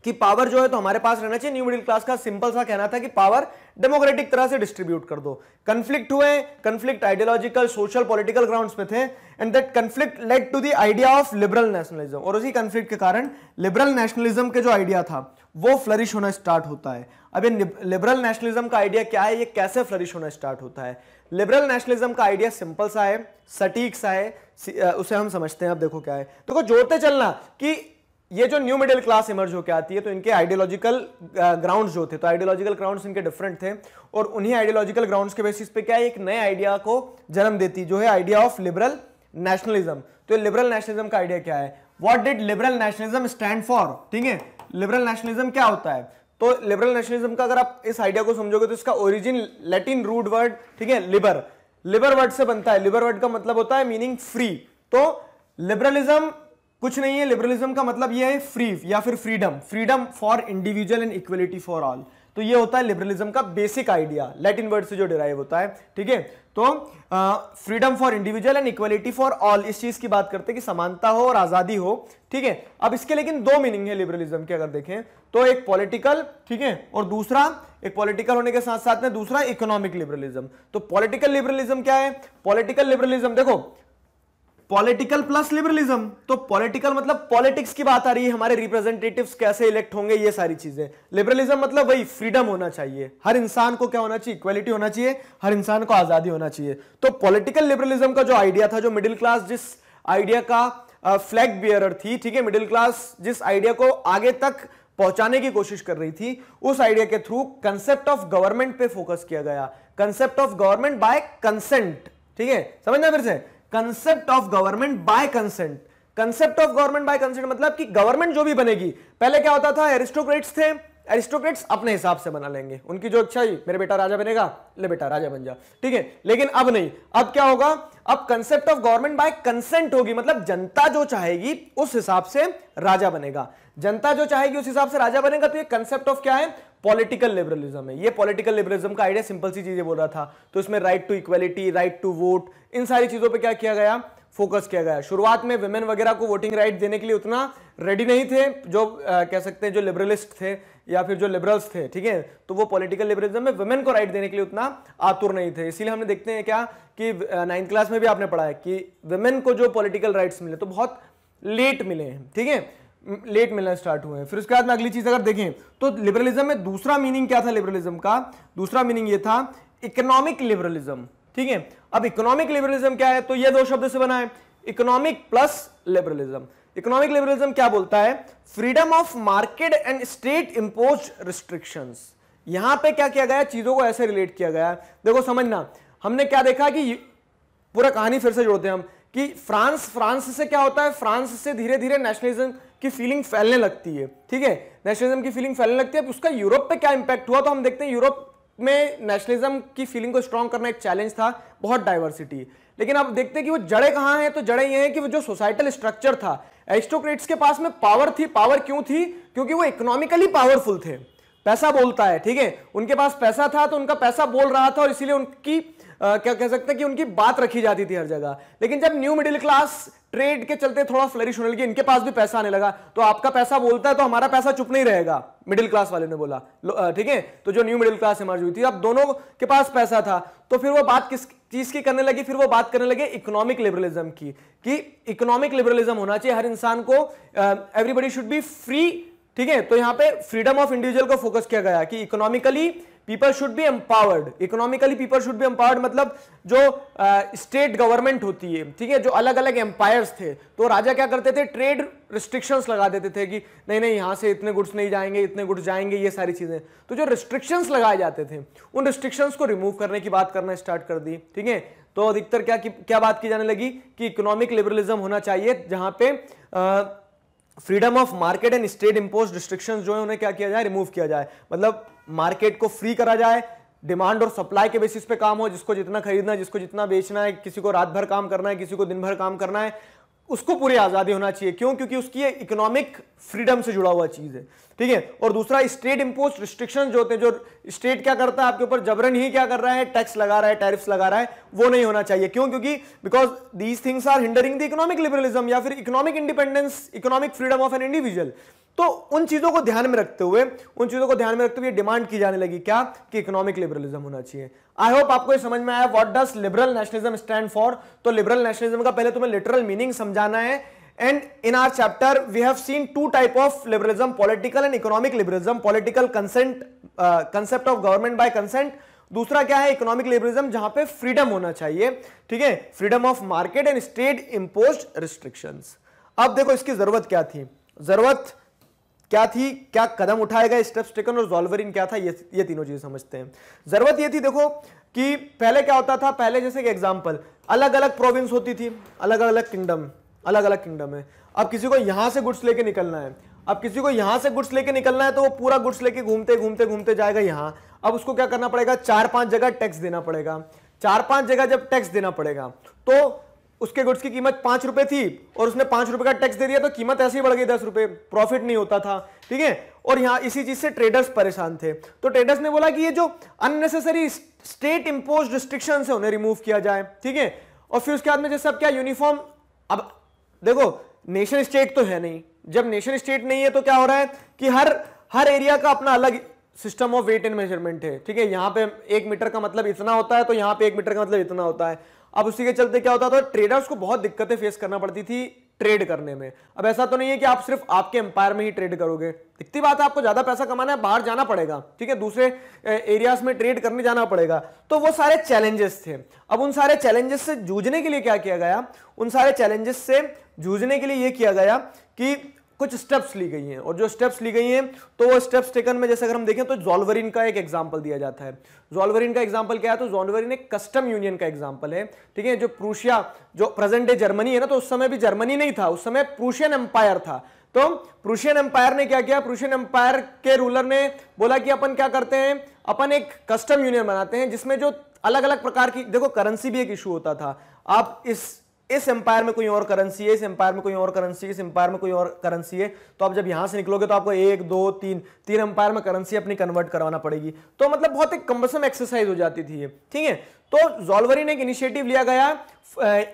कि पावर जो है तो हमारे पास रहना चाहिए, न्यू मिडिल क्लास का सिंपल सा कहना था कि पावर डेमोक्रेटिक तरह से डिस्ट्रीब्यूट कर दो। कन्फ्लिक्ट हुए, conflict ideological, social, political grounds पे थे, and that conflict led to the idea of liberal nationalism. और उसी कन्फ्लिक्ट के कारण लिबरल नेशनलिज्म के जो आइडिया था वो फ्लरिश होना स्टार्ट होता है। अब ये लिबरल नेशनलिज्म का आइडिया क्या है, ये कैसे फ्लरिश होना स्टार्ट होता है? लिबरल नेशनलिज्म का आइडिया सिंपल सा है, सटीक सा है, उसे हम समझते हैं। अब देखो क्या है, देखो जोड़ते चलना कि ये जो न्यू मिडिल क्लास इमर्ज होकर आती है तो इनके आइडियोलॉजिकल ग्राउंड्स जो थे, तो आइडियोलॉजिकल ग्राउंड्स इनके डिफरेंट थे और उन्हीं आइडियोलॉजिकल ग्राउंड्स के बेसिस पे क्या है, एक नए आइडिया को जन्म देती जो है आइडिया ऑफ लिबरल नेशनलिज्म। तो ये लिबरल नेशनलिज्म का आइडिया क्या है, what did liberal nationalism stand for, ठीक है, लिबरल नेशनलिज्म क्या होता है। तो लिबरल नेशनलिज्म का अगर आप इस आइडिया को समझोगे तो इसका ओरिजिन लैटिन रूट वर्ड, ठीक है, लिबर, लिबर वर्ड से बनता है। लिबर वर्ड का मतलब होता है मीनिंग फ्री। तो लिबरलिज्म कुछ नहीं है, लिबरलिज्म का मतलब यह है फ्री या फिर freedom, freedom for individual and equality for all. तो ये होता है लिबरलिज्म का बेसिक आइडिया, लैटिन वर्ड से जो डिराइव होता है, ठीक है। तो freedom for individual and equality for all, इस चीज की बात करते हैं कि समानता हो और आजादी हो, ठीक है। अब इसके लेकिन दो मीनिंग है लिबरलिज्म के अगर देखें तो, एक पॉलिटिकल, ठीक है, और दूसरा, एक पॉलिटिकल होने के साथ साथ में दूसरा इकोनॉमिक लिबरलिज्म। तो पॉलिटिकल लिबरलिज्म क्या है, पॉलिटिकल लिबरलिज्म देखो, पॉलिटिकल प्लस लिबरलिज्म। तो पॉलिटिकल मतलब पॉलिटिक्स की बात आ रही है, हमारे रिप्रेजेंटेटिव्स कैसे इलेक्ट होंगे, ये सारी चीजें। लिबरलिज्म मतलब वही फ्रीडम होना चाहिए, हर इंसान को क्या होना चाहिए, इक्वालिटी होना चाहिए, हर इंसान को आजादी होना चाहिए। तो पॉलिटिकल लिबरलिज्म का जो आइडिया था, जो मिडिल क्लास जिस आइडिया का फ्लैग बियरर थी, ठीक है, मिडिल क्लास जिस आइडिया को आगे तक पहुंचाने की कोशिश कर रही थी, उस आइडिया के थ्रू कंसेप्ट ऑफ गवर्नमेंट पे फोकस किया गया। Concept of government by consent, ठीक है, समझना फिर से, concept of government by consent. Concept of government by consent मतलब कि गवर्नमेंट जो भी बनेगी, पहले क्या होता था, एरिस्टोक्रेट्स थे, एरिस्टोक्रेट्स अपने हिसाब से बना लेंगे, उनकी जो इच्छा ही, मेरे बेटा राजा बनेगा, ले बेटा राजा बन जा, ठीक है। लेकिन अब नहीं, अब क्या होगा, अब concept of government by consent होगी, मतलब जनता जो चाहेगी उस हिसाब से राजा बनेगा, जनता जो चाहेगी उस हिसाब से राजा बनेगा। तो ये कंसेप्ट ऑफ क्या है, पॉलिटिकल लिबरलिज्म है। ये पॉलिटिकल लिबरलिज्म का आइडिया सिंपल सी चीजें बोल रहा था। तो इसमें right to equality, right to vote, इन सारी चीजों पे क्या किया गया, फोकस किया गया। शुरुआत में विमेन वगैरह को वोटिंग राइट देने के लिए उतना रेडी नहीं थे जो कह सकते हैं जो लिबरलिस्ट थे या फिर जो लिबरल्स थे, ठीक है। तो वो पॉलिटिकल लिबरलिज्म में वुमेन को राइट देने के लिए उतना आतुर नहीं थे, इसीलिए हमने देखते हैं क्या कि 9th क्लास में भी आपने पढ़ा है कि वुमेन को जो पॉलिटिकल राइट्स मिले तो बहुत लेट मिले हैं, ठीक है, लेट मिलना स्टार्ट हुए हैं। फिर उसके बाद में अगली चीज अगर देखें तो लिबरलिज्म में दूसरा मीनिंग क्या था, लिबरलिज्म का दूसरा मीनिंग ये था इकोनॉमिक लिबरलिज्म, ठीक है। अब इकोनॉमिक लिबरलिज्म क्या है, तो ये दो शब्द से बना है, economic plus liberalism. Economic liberalism क्या बोलता है, freedom of market and state impose restrictions. यहां पे क्या किया गया, चीजों को ऐसे रिलेट किया गया। देखो समझना, हमने क्या देखा कि पूरा कहानी फिर से जोड़ते हैं हम कि फ्रांस से क्या होता है, फ्रांस से धीरे धीरे नेशनलिज्म की फीलिंग फैलने लगती है, ठीक है, नेशनलिज्म की फीलिंग फैलने लगती है। अब उसका यूरोप पे क्या इंपैक्ट हुआ, तो हम देखते हैं यूरोप में नेशनलिज्म की फीलिंग को स्ट्रांग करना एक चैलेंज था, बहुत डाइवर्सिटी। लेकिन आप देखते हैं कि वो जड़े कहाँ हैं, तो जड़े ये हैं कि वो जो सोसाइटल स्ट्रक्चर था, एरिस्टोक्रेट्स के पास में पावर थी। पावर क्यों थी, क्योंकि वो इकोनॉमिकली पावरफुल थे, पैसा बोलता है, ठीक है, उनके पास पैसा था तो उनका पैसा बोल रहा था और इसीलिए उनकी क्या कह सकते हैं कि उनकी बात रखी जाती थी हर जगह। लेकिन जब न्यू मिडिल क्लास ट्रेड के चलते थोड़ा फ्लरिश होने लगी, इनके पास भी पैसा आने लगा, तो आपका पैसा बोलता है तो हमारा पैसा चुप नहीं रहेगा, मिडिल क्लास वाले ने बोला, ठीक है। तो जो न्यू मिडिल क्लास इमर्ज हुई थी, अब दोनों के पास पैसा था, तो फिर वो बात किस चीज की करने लगी, फिर वो बात करने लगे इकोनॉमिक लिबरलिज्म की, कि इकोनॉमिक लिबरलिज्म होना चाहिए, हर इंसान को, एवरीबडी शुड बी फ्री, ठीक है। तो यहाँ पे फ्रीडम ऑफ इंडिविजुअल को फोकस किया गया कि economically people should be empowered, economically people should be empowered मतलब जो स्टेट गवर्नमेंट होती है, ठीक है, जो अलग अलग एम्पायर्स थे, तो राजा क्या करते थे, ट्रेड रिस्ट्रिक्शंस लगा देते थे कि नहीं यहाँ से इतने गुड्स नहीं जाएंगे, इतने गुड्स जाएंगे, ये सारी चीज़ें। तो जो रिस्ट्रिक्शंस लगाए जाते थे, उन रिस्ट्रिक्शंस को रिमूव करने की बात करना स्टार्ट कर दी, ठीक है। तो अधिकतर क्या बात की जाने लगी कि इकोनॉमिक लिबरलिज्म होना चाहिए, जहाँ पे freedom of market and state impose restrictions जो है उन्हें क्या किया जाए, रिमूव किया जाए, मतलब मार्केट को फ्री करा जाए, डिमांड और सप्लाई के बेसिस पे काम हो, जिसको जितना खरीदना है, जिसको जितना बेचना है, किसी को रात भर काम करना है, किसी को दिन भर काम करना है, उसको पूरी आज़ादी होना चाहिए। क्यों, क्योंकि उसकी ये इकोनॉमिक फ्रीडम से जुड़ा हुआ चीज़ है, ठीक है। और दूसरा स्टेट इम्पोज रिस्ट्रिक्शन जो होते हैं, जो स्टेट क्या करता है आपके ऊपर जबरन ही क्या कर रहा है, टैक्स लगा रहा है, टैरिफ्स लगा रहा है, वो नहीं होना चाहिए। क्यों, क्योंकि because these things are hindering the economic liberalism या फिर economic independence, economic freedom of an individual. तो उन चीज़ों को ध्यान में रखते हुए डिमांड की जाने लगी क्या, कि इकोनॉमिक लिबरलिज्म होना चाहिए। आई होप आपको ये समझ में आया, what does liberal nationalism stand for. तो लिबरल नेशनलिज्म का पहले तुम्हें लिटरल मीनिंग समझाना है, And in our chapter, we have seen two types of liberalism, political and economic liberalism. Political consent, concept of government by consent. दूसरा क्या है economic liberalism, जहां पे फ्रीडम होना चाहिए, ठीक है, freedom of market and state imposed restrictions. अब देखो इसकी जरूरत क्या थी, क्या कदम उठाए गए, स्टेप्स टेकन और जॉल्वर इन क्या था, ये तीनों चीजें समझते हैं. जरूरत ये थी देखो कि पहले क्या होता था, पहले जैसे कि एग्जाम्पल अलग अलग प्रोविंस होती थी, अलग अलग किंगडम है. अब किसी को यहां से गुड्स लेके निकलना है, तो वो पूरा गुड्स लेके घूमते जाएगा यहाँ. अब उसको क्या करना पड़ेगा, 4-5 जगह टैक्स देना पड़ेगा. 4-5 जगह जब टैक्स देना पड़ेगा तो उसके गुड्स की कीमत 5 रुपए थी और उसने 5 रुपए का टैक्स दे दिया तो कीमत ऐसे ही बढ़ गई 10 रुपए, प्रॉफिट नहीं होता था, ठीक है. और यहाँ इसी चीज से ट्रेडर्स परेशान थे, तो ट्रेडर्स ने बोला कि ये जो अननेसेसरी स्टेट इम्पोज रिस्ट्रिक्शन है उन्हें रिमूव किया जाए, ठीक है. और फिर उसके बाद में जैसे अब क्या यूनिफॉर्म, अब देखो नेशन स्टेट तो है नहीं, जब नेशन स्टेट नहीं है तो क्या हो रहा है कि हर एरिया का अपना अलग system of weight and measurement है, ठीक है. यहाँ पे 1 मीटर का मतलब इतना होता है तो यहाँ पे 1 मीटर का मतलब इतना होता है. अब उसी के चलते क्या होता था, ट्रेडर्स को बहुत दिक्कतें फेस करना पड़ती थी ट्रेड करने में. अब ऐसा तो नहीं है कि आप सिर्फ आपके एम्पायर में ही ट्रेड करोगे, इतनी बात है आपको ज्यादा पैसा कमाना है बाहर जाना पड़ेगा, ठीक है, दूसरे एरियाज में ट्रेड करने जाना पड़ेगा. तो वो सारे चैलेंजेस थे. अब उन सारे चैलेंजेस से जूझने के लिए क्या किया गया, ये किया गया कि कुछ स्टेप्स ली गई हैं. और जो स्टेप्स ली गई हैं तो वो स्टेप्स टेकन में जैसे अगर हम देखें तो जॉल्वरिन का एक एग्जांपल दिया जाता है. जॉल्वरिन का एग्जांपल क्या है, तो जॉल्वरिन एक कस्टम यूनियन का एग्जांपल है, ठीक है. जो प्रूशिया, जो प्रेजेंट डे जर्मनी है ना, तो उस समय भी जर्मनी नहीं था, उस समय प्रूशियन एम्पायर था. तो प्रूशियन एम्पायर ने क्या किया, प्रूशियन एम्पायर के रूलर ने बोला कि अपन क्या करते हैं, अपन एक कस्टम यूनियन बनाते हैं जिसमें जो अलग अलग प्रकार की, देखो करेंसी भी एक इशू होता था. आप इस एम्पायर में कोई और करेंसी है, इस एम्पायर में कोई और करेंसी है, इस एम्पायर में कोई और करेंसी है, तो आप जब यहां से निकलोगे तो आपको 1, 2, 3 एम्पायर में करेंसी अपनी कन्वर्ट करवाना पड़ेगी. तो मतलब बहुत एक कम्बसम एक्सरसाइज हो जाती थी, ठीक है. तो जॉल्वरिन ने एक इनिशिएटिव लिया गया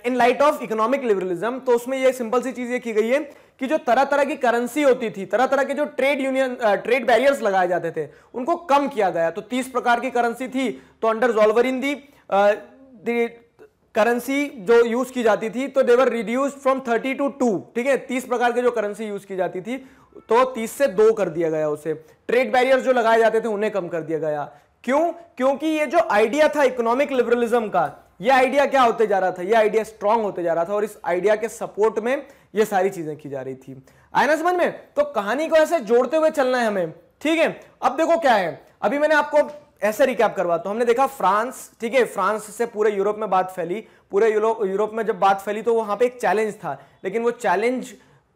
in light of economic liberalism. तो उसमें यह सिंपल सी चीज ये की गई है कि जो तरह तरह की करेंसी होती थी, तरह तरह के जो ट्रेड बैरियर्स लगाए जाते थे, उनको कम किया गया. तो 30 प्रकार की करेंसी थी, तो अंडर जॉल्वरिन दी करेंसी जो यूज की जाती थी तो देवर रिड्यूस्ड फ्रॉम 30 to 2, ठीक है. 30 प्रकार के जो करेंसी यूज की जाती थी तो 30 से 2 कर दिया गया उसे. ट्रेड बैरियर्स जो लगाए जाते थे उन्हें कम कर दिया गया. क्यों? क्योंकि ये जो आइडिया था इकोनॉमिक लिबरलिज्म का, ये आइडिया क्या होते जा रहा था, ये आइडिया स्ट्रांग होते जा रहा था और इस आइडिया के सपोर्ट में ये सारी चीजें की जा रही थी. आया ना समझ में? तो कहानी को ऐसे जोड़ते हुए चलना है हमें, ठीक है. अब देखो क्या है, अभी मैंने आपको ऐसे रिकैप करवाता हूं. हमने देखा फ्रांस, ठीक है, फ्रांस से पूरे यूरोप में बात फैली, पूरे यूरोप में जब बात फैली तो वहां पे एक चैलेंज था, लेकिन वो चैलेंज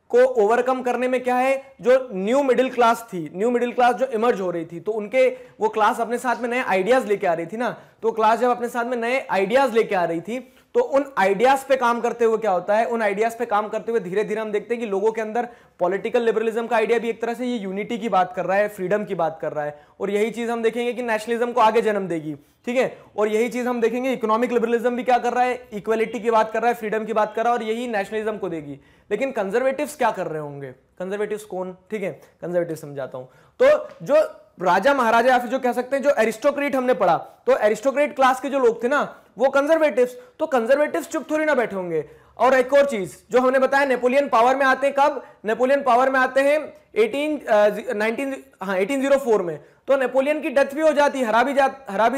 को ओवरकम करने में क्या है, जो न्यू मिडिल क्लास थी, न्यू मिडिल क्लास जो इमर्ज हो रही थी, तो उनके वो क्लास अपने साथ में नए आइडियाज लेके आ रही थी ना. तो क्लास जब अपने साथ में नए आइडियाज लेके आ रही थी तो उन आइडियाज पे काम करते हुए क्या होता है, उन आइडियाज पे काम करते हुए धीरे धीरे हम देखते हैं कि लोगों के अंदर पॉलिटिकल लिबरलिज्म का आइडिया भी एक तरह से ये यूनिटी की बात कर रहा है, फ्रीडम की बात कर रहा है. और यही चीज हम देखेंगे कि नेशनलिज्म को आगे जन्म देगी, ठीक है. और यही चीज हम देखेंगे इकोनॉमिक लिबरलिज्म भी क्या कर रहा है, इक्वेलिटी की बात कर रहा है, फ्रीडम की बात कर रहा है, और यही नेशनलिज्म को देगी. लेकिन कंजर्वेटिव्स क्या कर रहे होंगे, कंजर्वेटिव्स कौन, ठीक है, कंजर्वेटिव समझाता हूं. तो जो राजा महाराजा या फिर जो कह सकते हैं जो एरिस्टोक्रेट हमने पढ़ा, तो एरिस्टोक्रेट क्लास के जो लोग थे ना वो कंजर्वेटिव्स. तो कंजर्वेटिव्स चुप थोड़ी ना बैठे होंगे. और एक और चीज जो हमने बताया, नेपोलियन पावर में आते हैं कब, नेपोलियन पावर में आते हैं 1804 में. तो नेपोलियन की डेथ भी हो जाती, हरा भी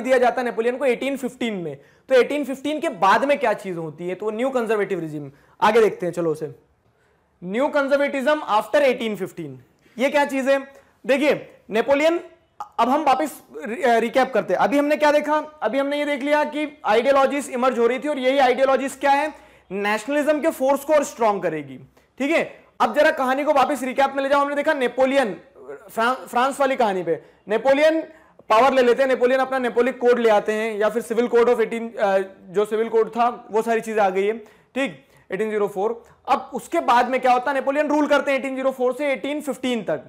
दिया जाता नेपोलियन को 1815 में. तो 1815 के बाद में क्या चीज होती है, तो न्यू कंजर्वेटिव रिजिम आगे देखते हैं. चलो उसे न्यू कंजर्वेटिज्म आफ्टर 1815, ये क्या चीज है देखिए नेपोलियन. अब हम वापस रिकैप करते हैं. अभी हमने क्या देखा, अभी हमने ये देख लिया कि आइडियोलॉजीज इमर्ज हो रही थी और यही आइडियोलॉजीज क्या है, नेशनलिज्म के फोर्स को और स्ट्रांग करेगी, ठीक है. अब जरा कहानी को वापस रिकैप में ले जाओ. हमने देखा नेपोलियन, फ्रांस वाली कहानी पे नेपोलियन पावर ले लेते हैं, नेपोलियन अपना नेपोलिक कोड ले आते हैं या फिर सिविल कोड ऑफ 18 जो सिविल कोड था वो सारी चीजें आ गई है, ठीक, 1804. अब उसके बाद में क्या होता है, नेपोलियन रूल करते हैं 1804 से 1815 तक.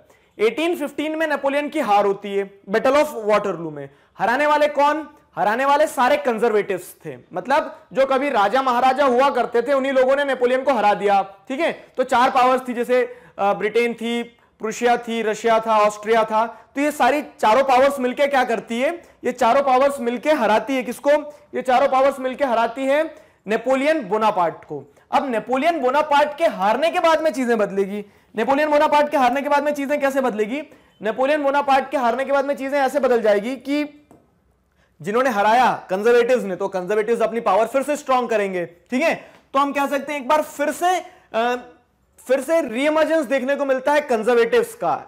1815 में नेपोलियन की हार होती है बैटल ऑफ वाटरलू में. हराने वाले कौन, हराने वाले सारे कंजर्वेटिव्स थे, मतलब जो कभी राजा महाराजा हुआ करते थे उन्हीं लोगों ने नेपोलियन को हरा दिया, ठीक है. तो 4 पावर्स थी, जैसे ब्रिटेन थी, प्रूशिया थी, रशिया था, ऑस्ट्रिया था. तो ये सारी चारों पावर्स मिलके क्या करती है, ये चारों पावर्स मिलके हराती है किसको, ये चारों पावर्स मिलके हराती है नेपोलियन बोनापार्ट को. अब नेपोलियन बोनापार्ट के हारने के बाद में चीजें बदलेगी। नेपोलियन बोनापार्ट के हारने के बाद में चीजें कैसे बदलेगी? नेपोलियन बोनापार्ट के हारने के बाद में चीजें ऐसे बदल जाएगी कि जिन्होंने हराया कंजर्वेटिव्स ने, तो कंजर्वेटिव्स अपनी पावर फिर से स्ट्रांग करेंगे। ठीक है, तो हम कह सकते हैं एक बार फिर से रीएमर्जेंस देखने को मिलता है कंजर्वेटिव्स का।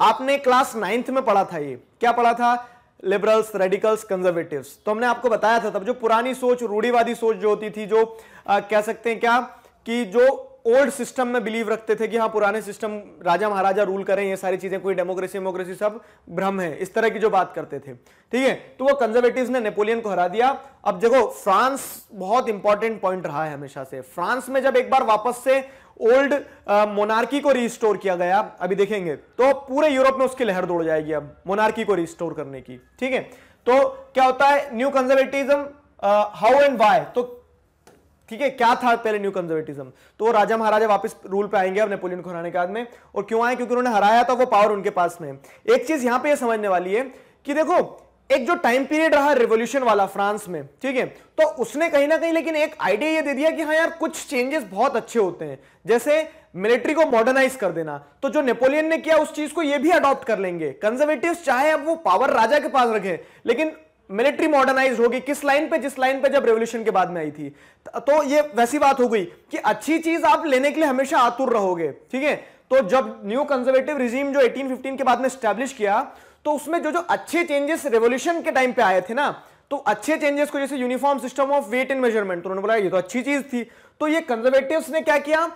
आपने क्लास 9th में पढ़ा था, ये क्या पढ़ा था? Liberals, radicals, conservatives. तो हमने आपको बताया था तब, जो पुरानी सोच, रूढ़िवादी सोच जो होती थी, जो कह सकते हैं क्या कि जो ओल्ड सिस्टम में बिलीव रखते थे कि हाँ पुराने सिस्टम राजा महाराजा रूल करें, ये सारी चीजें कोई डेमोक्रेसी डेमोक्रेसी सब भ्रम है, इस तरह की जो बात करते थे। ठीक है, तो वो कंजर्वेटिव्स ने नेपोलियन को हरा दिया। अब देखो फ्रांस बहुत इंपॉर्टेंट पॉइंट रहा है हमेशा से। फ्रांस में जब एक बार वापस से ओल्ड मोनार्की को रिस्टोर किया गया, अभी देखेंगे, तो पूरे यूरोप में उसकी लहर दौड़ जाएगी अब मोनार्की को रिस्टोर करने की। ठीक है, तो क्या होता है new conservatism, how and why. तो ठीक है, क्या था पहले न्यू कंजर्वेटिज्म? तो राजा महाराजा वापस रूल पे आएंगे अब नेपोलियन को हराने के बाद में। और क्यों आए? क्योंकि उन्होंने हराया था, वो पावर उनके पास में। एक चीज यहां पे ये समझने वाली है कि देखो एक जो टाइम पीरियड रहा रिवॉल्यूशन वाला फ्रांस में, ठीक है, तो उसने कहीं ना कहीं लेकिन एक आइडिया ये दे दिया कि हाँ यार कुछ चेंजेस बहुत अच्छे होते हैं, जैसे मिलिट्री को मॉडर्नाइज कर देना। तो जो नेपोलियन ने किया उस चीज को ये भी अडॉप्ट कर लेंगे कंजर्वेटिव्स, चाहे अब वो पावर राजा के पास रखें, लेकिन मिलिट्री मॉडर्नाइज होगी। किस लाइन पे? जिस लाइन पे जब रेवोल्यूशन के बाद में आई थी। तो ये वैसी बात हो गई कि अच्छी चीज आप लेने के लिए हमेशा आतुर रहोगे। ठीक है, तो जब न्यू कंजर्वेटिव रिजीम जो 1815 के बाद में स्टैब्लिश किया, तो उसमें जो जो अच्छे चेंजेस रेवोल्यूशन के टाइम पे आए थे ना, तो अच्छे चेंजेस को, जैसे uniform system of weight and measurement, तो उन्होंने बोला ये तो अच्छी चीज थी। तो ये कंजर्वेटिव्स ने क्या किया,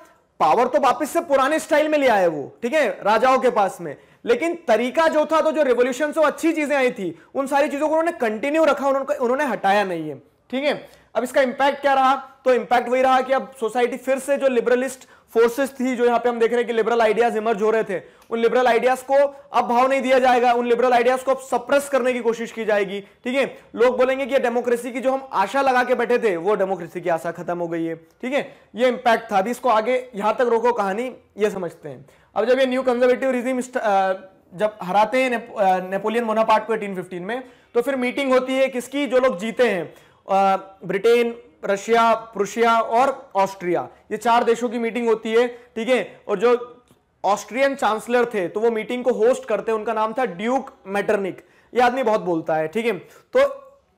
पावर तो वापस से पुराने स्टाइल में ले आए वो, ठीक है, राजाओं के पास में, लेकिन तरीका जो था, तो जो रेवोल्यूशन से अच्छी चीजें आई थी उन सारी चीजों को उन्होंने कंटिन्यू रखा, उन्होंने हटाया नहीं है। ठीक है, अब इसका इंपैक्ट क्या रहा? तो इंपैक्ट वही रहा कि अब सोसाइटी फिर से जो लिबरलिस्ट फोर्सेस थी, जो यहाँ पे हम देख रहे हैं कि लिबरल आइडियाज इमर्ज हो रहे थे, उन लिबरल आइडियाज को अब भाव नहीं दिया जाएगा, उन लिबरल आइडियाज को अब सप्रेस करने की कोशिश की जाएगी। ठीक है, लोग बोलेंगे कि डेमोक्रेसी की जो हम आशा लगा के बैठे थे वो डेमोक्रेसी की आशा खत्म हो गई है। ठीक है, ये इंपैक्ट था। अभी इसको आगे यहां तक रोको कहानी, ये समझते हैं। अब जब ये न्यू कंजर्वेटिव रिजीम जब हराते हैं नेपोलियन बोनापार्ट को 1815 में, तो फिर मीटिंग होती है किसकी? जो लोग जीते हैं, ब्रिटेन, रशिया, प्रुशिया और ऑस्ट्रिया, ये चार देशों की मीटिंग होती है। ठीक है, और जो ऑस्ट्रियन चांसलर थे तो वो मीटिंग को होस्ट करते हैं, उनका नाम था ड्यूक मेटरनिक। ये आदमी बहुत बोलता है। ठीक है, तो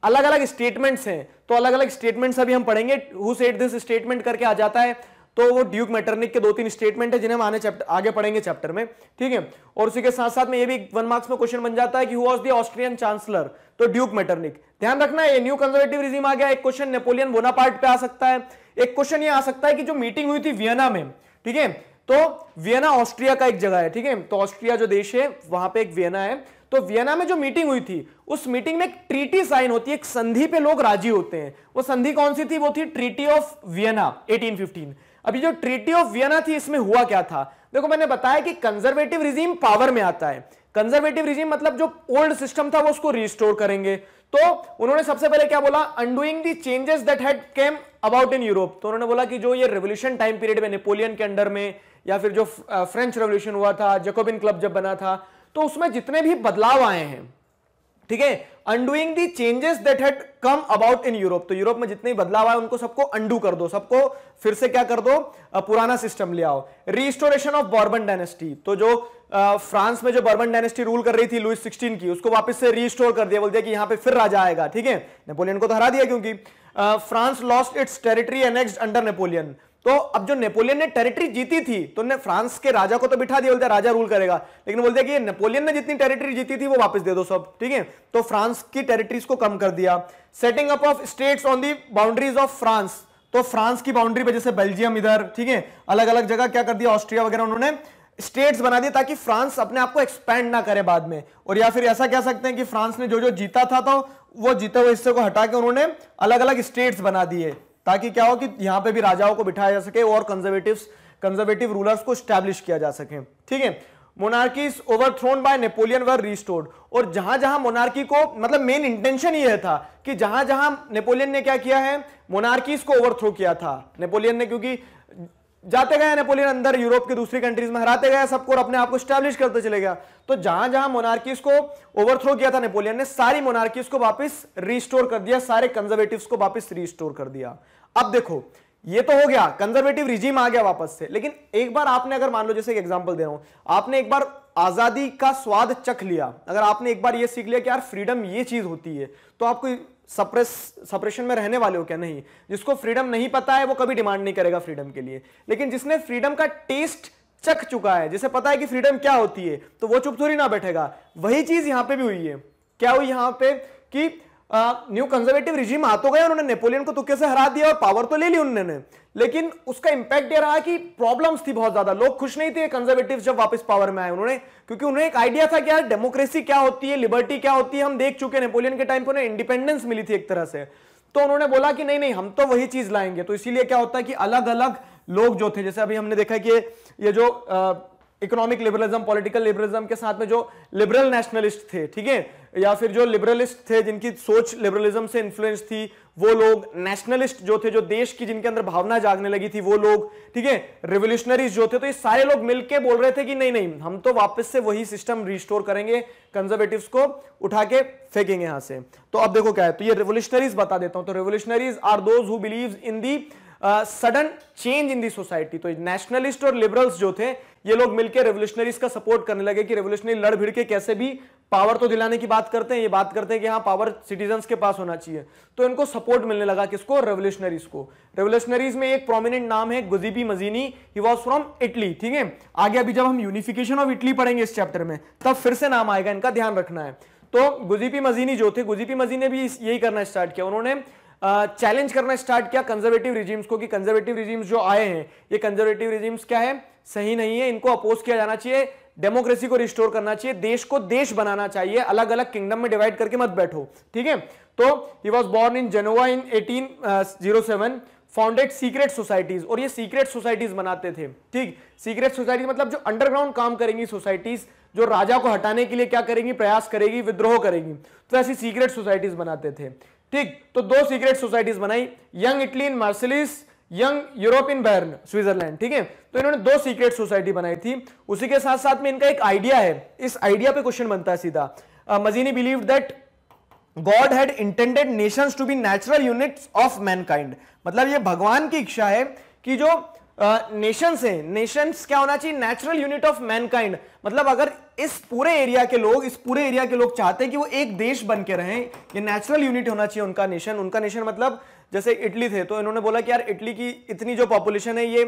अलग अलग स्टेटमेंट्स हैं, तो अलग अलग स्टेटमेंट्स अभी हम पढ़ेंगे। हु सेड दिस स्टेटमेंट करके आ जाता है, तो वो ड्यूक मेटरनिक के 2-3 स्टेटमेंट है जिन्हें हम आगे पढ़ेंगे चैप्टर में। ठीक है, और उसी के साथ साथ में ये भी 1 मार्क्स में क्वेश्चन बन जाता है कि who was the Austrian chancellor, तो ड्यूक मेटरनिक। ध्यान रखना है, ये न्यू कंजर्वेटिव रिजीम आ गया, एक क्वेश्चन नेपोलियन बोनापार्ट पे आ सकता है, एक क्वेश्चन ये आ सकता है कि जो मीटिंग हुई थी वियना में, ठीक है, तो वियना ऑस्ट्रिया का एक जगह है, ठीक है, तो ऑस्ट्रिया जो देश है वहां पे एक वियना है, तो वियना में जो मीटिंग हुई थी उस मीटिंग में एक ट्रीटी साइन होती है, एक संधि पे लोग राजी होते हैं। वो संधि कौन सी थी? वो थी ट्रीटी ऑफ वियना 1815। अभी जो ट्रीटी ऑफ वियना थी इसमें हुआ क्या था? देखो मैंने बताया कि कंजर्वेटिव रिजीम पावर में आता है। कंजर्वेटिव रिजीम मतलब जो ओल्ड सिस्टम था वो उसको रिस्टोर करेंगे। तो उन्होंने सबसे पहले क्या बोला? Undoing the changes that had came about in Europe. तो उन्होंने बोला कि जो ये रेवोल्यूशन टाइम पीरियड में नेपोलियन के अंडर में, या फिर जो फ्रेंच रेवोल्यूशन हुआ था, जैकोबिन क्लब जब बना था, तो उसमें जितने भी बदलाव आए हैं, ठीक है, undoing the changes that had come about in Europe. तो यूरोप में जितने बदलाव आए उनको सबको अंडू कर दो, सबको फिर से क्या कर दो, पुराना सिस्टम ले आओ। रिस्टोरेशन ऑफ बॉर्बन डायनेस्टी, तो जो फ्रांस में जो बॉर्बन डायनेस्टी रूल कर रही थी लुइस 16 की, उसको वापस से रिस्टोर कर दिया, बोल दिया कि यहां पे फिर राजा आएगा। ठीक है, नेपोलियन को तो हरा दिया क्योंकि France lost its territory annexed under Napoleon. तो अब जो नेपोलियन ने टेरिटरी जीती थी तो उन्होंने फ्रांस के राजा को तो बिठा दिया, बोलते राजा रूल करेगा, लेकिन बोलते कि ये नेपोलियन ने जितनी टेरिटरी जीती थी वो वापस दे दो सब। ठीक है, तो फ्रांस की टेरिटरीज को कम कर दिया। Setting up of states on the boundaries of France, तो फ्रांस की बाउंड्री पे जैसे बेल्जियम इधर, ठीक है, अलग अलग जगह क्या कर दिया, ऑस्ट्रिया वगैरह, उन्होंने स्टेट्स बना दिए ताकि फ्रांस अपने आप को एक्सपैंड ना करे बाद में। और या फिर ऐसा कह सकते हैं कि फ्रांस ने जो जो जीता था तो वो जीते हुए हिस्से को हटा के उन्होंने अलग अलग स्टेट्स बना दिए, ताकि क्या हो कि यहां पे भी राजाओं को बिठाया जा सके और कंजर्वेटिव रूलर्स को स्टैब्लिश किया जा सके। ठीक है, monarchies overthrown by Napoleon were restored, और जहां जहां मोनार्की को, मतलब मेन इंटेंशन ये था कि जहां जहां नेपोलियन ने क्या किया है, मोनार्कीज को ओवरथ्रो किया था नेपोलियन ने, क्योंकि जाते गए नेपोलियन अंदर यूरोप की दूसरी कंट्रीज में, हराते गए सबको और अपने आप को स्टैब्लिश करते चले गया। तो जहां जहां मोनार्कीज को ओवरथ्रो किया था नेपोलियन ने, सारी मोनार्कीज को वापस रिस्टोर कर दिया, सारे कंजर्वेटिव्स को वापस रिस्टोर कर दिया। अब देखो ये तो हो गया, कंजर्वेटिव रिजीम आ गया वापस से। लेकिन एक बार आपने अगर मान लो, जैसे एक एग्जांपल दे रहा हूं, आपने एक बार आजादी का स्वाद चख लिया, अगर आपने एक बार ये सीख लिया कि यार फ्रीडम ये चीज होती है, तो आपको सप्रेशन में रहने वाले हो क्या? नहीं। जिसको फ्रीडम नहीं पता है वो कभी डिमांड नहीं करेगा फ्रीडम के लिए, लेकिन जिसने फ्रीडम का टेस्ट चख चुका है, जिसे पता है कि फ्रीडम क्या होती है, तो वो चुप थोड़ी ना बैठेगा। वही चीज यहां पे भी हुई है। क्या हुई यहां पे कि न्यू कंजर्वेटिव रिजीम आ तो गए, उन्होंने नेपोलियन को तुक्के से हरा दिया और पावर तो ले ली उन्होंने, लेकिन उसका इंपैक्ट ये रहा कि प्रॉब्लम्स थी बहुत ज्यादा, लोग खुश नहीं थे कंजर्वेटिव जब वापस पावर में आए उन्होंने, क्योंकि उन्हें एक आइडिया था कि यार डेमोक्रेसी क्या होती है, लिबर्टी क्या होती है, हम देख चुके नेपोलियन के टाइम पर उन्हें इंडिपेंडेंस मिली थी एक तरह से, तो उन्होंने बोला कि नहीं नहीं हम तो वही चीज लाएंगे। तो इसीलिए क्या होता है कि अलग अलग लोग जो थे, जैसे अभी हमने देखा कि ये जो इकोनॉमिक लिबरलिज्म, पॉलिटिकल लिबरलिज्म के साथ में जो लिबरल नेशनलिस्ट थे, ठीक है, या फिर जो लिबरलिस्ट थे जिनकी सोच लिबरलिज्म से इन्फ्लुएंस थी वो लोग, नेशनलिस्ट जो थे, जो देश की जिनके अंदर भावना जागने लगी थी वो लोग, ठीक है, रिवोल्यूशनरीज जो थे, तो ये सारे लोग मिलके बोल रहे थे कि नहीं नहीं हम तो वापस से वही सिस्टम रिस्टोर करेंगे, कंजर्वेटिव्स को उठा के फेंकेंगे यहां से। तो अब देखो क्या है, तो ये रिवोल्यूशनरीज बता देता हूं। तो revolutionaries are those who believe in the sudden change in the society. तो नेशनलिस्ट और लिबरल्स जो थे ये लोग मिलकर रेवोल्यूशनरीज का सपोर्ट करने लगे कि रेवोल्यूशनरी लड़ भिड़ के कैसे भी पावर तो दिलाने की बात करते हैं, ये बात करते हैं कि हाँ पावर सिटीजन्स के पास होना चाहिए, तो इनको सपोर्ट मिलने लगा। किसको? रेवोल्यूशनरीज को। रेवोल्यूशनरीज में एक प्रोमिनेंट नाम है Giuseppe Mazzini, he was from Italy, ठीक है। आगे अभी जब हम यूनिफिकेशन ऑफ इटली पढ़ेंगे इस चैप्टर में तब फिर से नाम आएगा, इनका ध्यान रखना है। तो गुज़ेपे मज़ीनी जो थे, गुज़ेपे मज़ीनी ने भी यही करना स्टार्ट किया, उन्होंने चैलेंज करना स्टार्ट किया कंजर्वेटिव रिजीम्स को कि कंजर्वेटिव रिजीम्स जो आए हैं ये कंजर्वेटिव रिजीम्स क्या है, सही नहीं है, इनको अपोज किया जाना चाहिए, डेमोक्रेसी को रिस्टोर करना चाहिए, देश को देश बनाना चाहिए, अलग अलग किंगडम में डिवाइड करके मत बैठो, ठीक है। तो he was born in Genoa in 1807, founded secret societies, और ये सीक्रेट सोसाइटीज बनाते थे, ठीक। सीक्रेट सोसाइटीज मतलब जो अंडरग्राउंड काम करेंगी सोसाइटीज, जो राजा को हटाने के लिए क्या करेंगी, प्रयास करेगी, विद्रोह करेंगी, तो ऐसी सीक्रेट सोसाइटीज बनाते थे, ठीक। तो दो सीक्रेट सोसाइटीज बनाई, young Italy in Marseilles, young Europe in burn, Switzerland, ठीक है। तो इन्होंने दो सीक्रेट सोसाइटी बनाई थी। उसी के साथ साथ में इनका एक आइडिया है, इस आइडिया पे क्वेश्चन बनता है सीधा। Mazzini believed that God had intended nations to be natural units of mankind, मतलब ये भगवान की इच्छा है कि जो नेशंस हैं, नेशंस क्या होना चाहिए, नेचुरल यूनिट ऑफ मैनकाइंड, मतलब अगर इस पूरे एरिया के लोग चाहते हैं कि वो एक देश बन के रहें, ये नेचुरल यूनिट होना चाहिए उनका नेशन। उनका नेशन मतलब जैसे इटली थे, तो इन्होंने बोला कि यार इटली की इतनी जो पॉपुलेशन है ये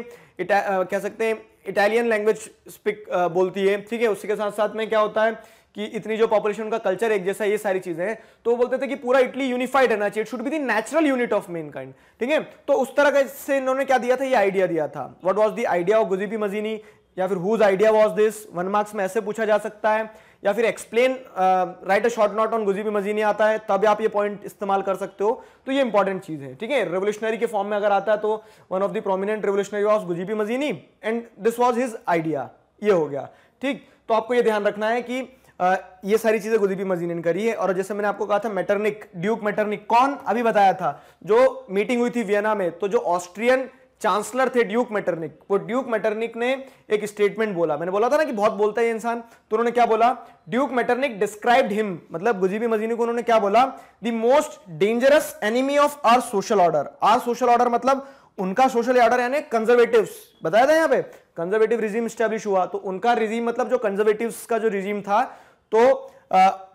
कह सकते हैं इटालियन लैंग्वेज स्पीक बोलती है, ठीक है। उसी के साथ साथ में क्या होता है कि इतनी जो पॉपुलेशन, उनका कल्चर एक जैसा, ये सारी चीजें हैं, तो वो बोलते थे कि पूरा इटली यूनिफाइड रहना चाहिए, it should be the natural unit of mankind, ठीक है। तो उस तरह से इन्होंने क्या दिया था, ये आइडिया दिया था। What was the idea of Giuseppe Mazzini, या फिर whose idea was this, one marks में ऐसे पूछा जा सकता है, या फिर explain, write a short note on Giuseppe Mazzini आता है तब आप ये पॉइंट इस्तेमाल कर सकते हो। तो ये इंपॉर्टेंट चीज है, ठीक है। रेवोल्यूशनरी के फॉर्म में अगर आता है तो one of the prominent revolutionary was Giuseppe Mazzini and this was his idea, ये हो गया, ठीक। तो आपको ये ध्यान रखना है कि ये सारी चीजें गुज़ेपे मज़ीनी ने करी है। और जैसे मैंने आपको कहा था मेटरनिक, ड्यूक मेटरनिक कौन, अभी बताया था, जो मीटिंग हुई थी वियना में, तो जो ऑस्ट्रियन चांसलर थे ड्यूक मेटरनिक, वो ड्यूक मेटरनिक ने एक स्टेटमेंट बोला, मैंने बोला था ना कि बहुत बोलता है ये इंसान, तो उन्होंने क्या बोला, ड्यूक मेटरनिक डिस्क्राइब्ड हिम, मतलब गुज़ेपे मज़ीनी को उन्होंने क्या बोला, the most dangerous enemy of our social order. Our social order मतलब उनका सोशल ऑर्डर यानी कंजर्वेटिव्स, बताया था यहाँ पे कंजर्वेटिव रिजीम स्टैब्लिश हुआ, तो उनका रिजीम मतलब जो कंजर्वेटिव्स का जो रिजीम था, तो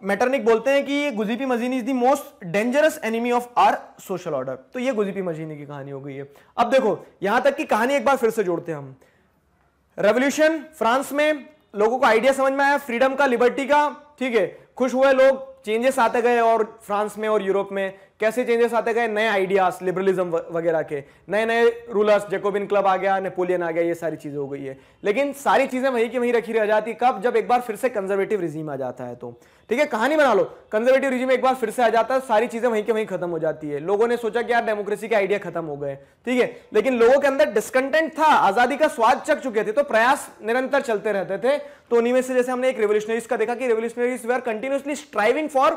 मेटरनिक बोलते हैं कि ये Giuseppe Mazzini is the most dangerous enemy of our social order. तो ये गुज़ेपे मज़ीनी की कहानी हो गई है। अब देखो यहां तक की कहानी एक बार फिर से जोड़ते हैं हम। रेवोल्यूशन फ्रांस में, लोगों को आइडिया समझ में आया फ्रीडम का, लिबर्टी का, ठीक है, खुश हुए लोग, चेंजेस आते गए, और फ्रांस में और यूरोप में कैसे चेंजेस आते गए, नए आइडियाज लिबरलिज्म वगैरह के, नए नए रूलर्स, जैकोबिन क्लब आ गया, नेपोलियन आ गया, ये सारी चीजें हो गई है। लेकिन सारी चीजें वहीं की वहीं रखी रह जाती, कब, जब एक बार फिर से कंजर्वेटिव रिजीम आ जाता है, तो ठीक है, कहानी बना लो, कंजर्वेटिव रिजीम एक बार फिर से आ जाता है, सारी चीजें वहीं की वहीं खत्म हो जाती है। लोगों ने सोचा कि यार डेमोक्रेसी के आइडिया खत्म हो गए, ठीक है, लेकिन लोगों के अंदर डिस्कंटेंट था, आजादी का स्वाद चख चुके थे, तो प्रयास निरंतर चलते रहते थे। तो उन्हीं में से जैसे हमने एक रेवोल्यूशनरीज का देखा कि revolutionaries way are continuously striving for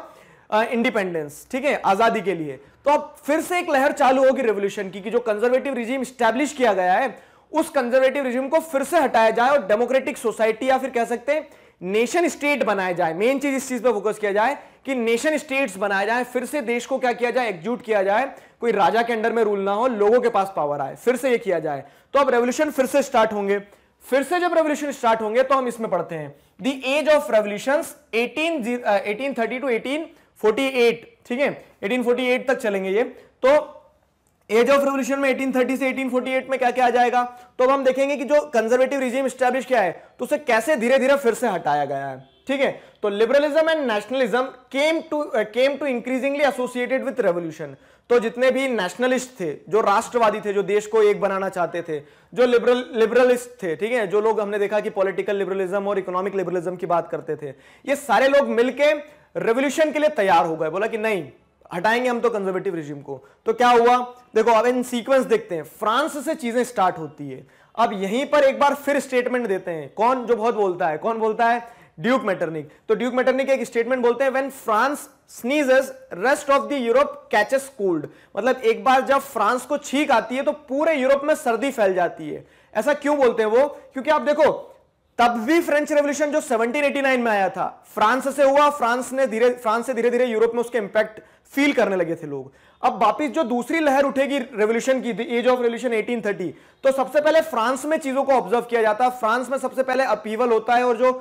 independence, ठीक है, आजादी के लिए। तो अब फिर से एक लहर चालू होगी रेवोल्यूशन की, कि जो कंजर्वेटिव रिजीम स्टैब्लिश किया गया है उस कंजर्वेटिव रिजीम को फिर से हटाया जाए और डेमोक्रेटिक सोसाइटी, या फिर कह सकते हैं नेशन स्टेट बनाए जाए। मेन चीज इस चीज पर फोकस किया जाए कि नेशन स्टेट्स बनाए जाए, फिर से देश को क्या किया जाए, एकजुट किया जाए, कोई राजा के अंडर में रूल ना हो, लोगों के पास पावर आए, फिर से ये किया जाए। तो अब रेवोल्यूशन फिर से स्टार्ट होंगे। फिर से जब रेवोल्यूशन स्टार्ट होंगे तो हम इसमें पढ़ते हैं the age of revolutions 1830 to 1848, ठीक है, 1848 तक चलेंगे ये। तो एज ऑफ रेवोल्यूशन में 1830 से 1848 में क्या क्या आ जाएगा, तो अब हम देखेंगे कि जो कंजर्वेटिव रिजीम स्टैब्लिश किया है तो उसे कैसे धीरे धीरे फिर से हटाया गया है, ठीक है। तो liberalism and nationalism came to increasingly associated with revolution. तो जितने भी नेशनलिस्ट थे, जो राष्ट्रवादी थे, जो देश को एक बनाना चाहते थे, जो लिबरलिस्ट थे, ठीक है, जो लोग हमने देखा कि पॉलिटिकल लिबरलिज्म और इकोनॉमिक लिबरलिज्म की बात करते थे, ये सारे लोग मिलके रेवोल्यूशन के लिए तैयार हो गए, बोला कि नहीं हटाएंगे हम तो कंजर्वेटिव रिजीम को। तो क्या हुआ देखो, अब इन सीक्वेंस देखते हैं। फ्रांस से चीजें स्टार्ट होती है। अब यहीं पर एक बार फिर स्टेटमेंट देते हैं कौन, जो बहुत बोलता है, कौन बोलता है, ड्यूक मेटरनिक। तो ड्यूक मेटरनिक एक स्टेटमेंट बोलते हैं, when France sneezes rest of the Europe catches cold. मतलब एक बार जब फ्रांस को छींक आती है तो पूरे यूरोप में सर्दी फैल जाती है। ऐसा क्यों बोलते हैं वो, क्योंकि आप देखो तब भी फ्रेंच रेवोल्यूशन जो 1789 में आया था फ्रांस से हुआ, फ्रांस से धीरे धीरे यूरोप में उसके इंपैक्ट फील करने लगे थे लोग। अब वापिस जो दूसरी लहर उठेगी रेवोल्यूशन की, एज ऑफ रेवोल्यूशन 1830, तो सबसे पहले फ्रांस में चीजों को ऑब्जर्व किया जाता है। फ्रांस में सबसे पहले अपीवल होता है और जो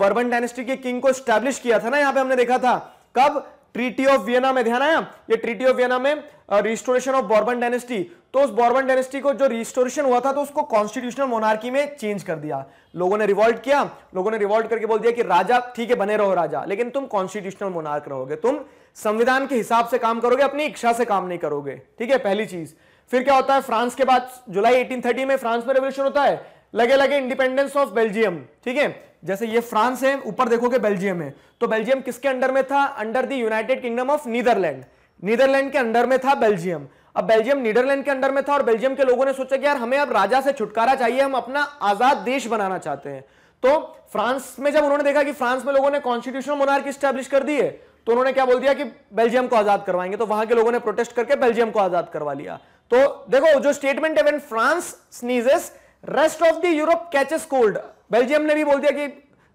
बर्बन डायनेस्टी के किंग को स्टैब्लिश किया था ना, यहाँ पे हमने देखा था कब, ट्रीटी ऑफ वियना में, ध्यान आया, ये ट्रीटी ऑफ वियना में रिस्टोरेशन ऑफ बॉर्बन डायनेस्टी। तो उस बॉर्बन डायनेस्टी को जो रिस्टोरेशन हुआ था तो उसको कॉन्स्टिट्यूशनल मोनार्की में चेंज कर दिया। लोगों ने रिवॉल्ट किया, लोगों ने रिवॉल्ट करके बोल दिया कि राजा ठीक है बने रहो राजा, लेकिन तुम कॉन्स्टिट्यूशनल मोनार्क रहोगे, तुम संविधान के हिसाब से काम करोगे, अपनी इच्छा से काम नहीं करोगे, ठीक है, पहली चीज। फिर क्या होता है फ्रांस के बाद, जुलाई 1830 में फ्रांस में रेवोल्यूशन होता है, लगे लगे इंडिपेंडेंस ऑफ बेल्जियम, ठीक है, जैसे ये फ्रांस है, ऊपर देखोगे बेल्जियम है। तो बेल्जियम किसके अंडर में था, under the United Kingdom of Netherland, Netherland के अंडर में था बेल्जियम। अब बेल्जियम नीदरलैंड के अंडर में था और बेल्जियम के लोगों ने सोचा कि यार हमें अब राजा से छुटकारा चाहिए, हम अपना आजाद देश बनाना चाहते हैं। तो फ्रांस में जब उन्होंने देखा कि फ्रांस में लोगों ने कॉन्स्टिट्यूशनल मोनार्की स्टैब्लिश कर दी है, तो उन्होंने क्या बोल दिया कि बेल्जियम को आजाद करवाएंगे। तो वहां के लोगों ने प्रोटेस्ट करके बेल्जियम को आजाद करवा लिया। तो देखो जो स्टेटमेंट है, when France sneezes rest of the Europe catches cold, Belgium ने भी बोल दिया कि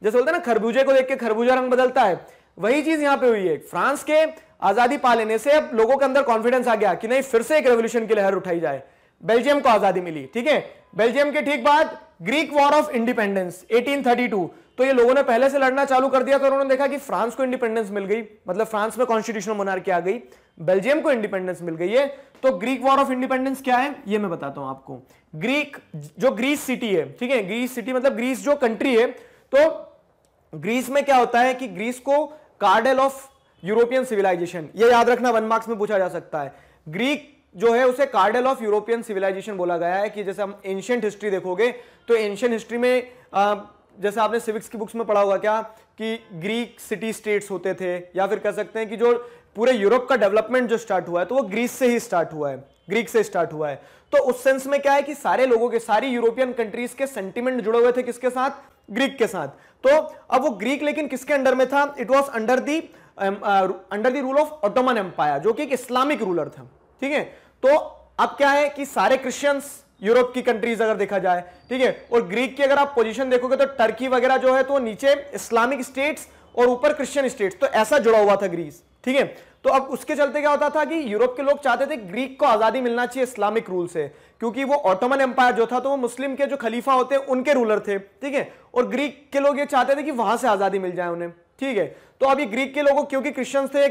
जैसे बोलते हैं ना खरबूजे को देख के खरबूजा रंग बदलता है, वही चीज यहां पे हुई है। फ्रांस के आजादी पा लेने से अब लोगों के अंदर कॉन्फिडेंस आ गया कि नहीं फिर से एक रेवोल्यूशन की लहर उठाई जाए, बेल्जियम को आजादी मिली, ठीक है। बेल्जियम के ठीक बाद ग्रीक वॉर ऑफ इंडिपेंडेंस 1832, तो ये लोगों ने पहले से लड़ना चालू कर दिया। तो उन्होंने देखा कि फ्रांस को इंडिपेंडेंस मिल गई, मतलब फ्रांस में कॉन्स्टिट्यूशनल मोनार्की आ गई, बेल्जियम को इंडिपेंडेंस मिल गई है। तो ग्रीक वॉर ऑफ इंडिपेंडेंस क्या है ये मैं बताता हूं आपको। ग्रीक जो ग्रीस सिटी है, ठीक है, ग्रीस सिटी मतलब ग्रीस जो कंट्री है, तो ग्रीस में क्या होता है कि ग्रीस को कार्डेल ऑफ यूरोपियन सिविलाइजेशन, ये याद रखना 1 मार्क्स में पूछा जा सकता है। ग्रीक जो है उसे कार्डेल ऑफ यूरोपियन सिविलाइजेशन बोला गया है। कि जैसे हम एंशिएंट हिस्ट्री देखोगे तो एंशिएंट हिस्ट्री में जैसे आपने सिविक्स की बुक्स में पढ़ा होगा क्या कि ग्रीक सिटी स्टेट्स होते थे, या फिर कह सकते हैं कि जो पूरे यूरोप का डेवलपमेंट जो स्टार्ट हुआ है तो वो ग्रीस से ही स्टार्ट हुआ है, ग्रीक से स्टार्ट हुआ है। तो उस सेंस में क्या है कि सारे लोगों के, सारी यूरोपियन कंट्रीज के सेंटिमेंट जुड़े हुए थे किसके साथ, ग्रीक के साथ। तो अब वो ग्रीक लेकिन किसके अंडर में था, it was under the rule of Ottoman empire, जो कि एक इस्लामिक रूलर था, ठीक है। तो अब क्या है कि सारे क्रिश्चियंस यूरोप की कंट्रीज अगर देखा जाए, ठीक है, और ग्रीक की अगर आप पोजीशन देखोगे तो टर्की वगैरह जो है तो नीचे इस्लामिक स्टेट्स और ऊपर क्रिश्चियन स्टेट्स, तो ऐसा जुड़ा हुआ था ग्रीस, ठीक है। तो अब उसके चलते क्या होता था कि यूरोप के लोग चाहते थे ग्रीक को आजादी मिलना चाहिए इस्लामिक रूल से, क्योंकि वो ऑटोमन एम्पायर जो था तो वो मुस्लिम के जो खलीफा होते हैं उनके रूलर थे, ठीक है, और ग्रीक के लोग ये चाहते थे कि वहां से आजादी मिल जाए उन्हें, ठीक है। तो अब ये ग्रीक के लोगों, क्योंकि क्रिश्चियंस थे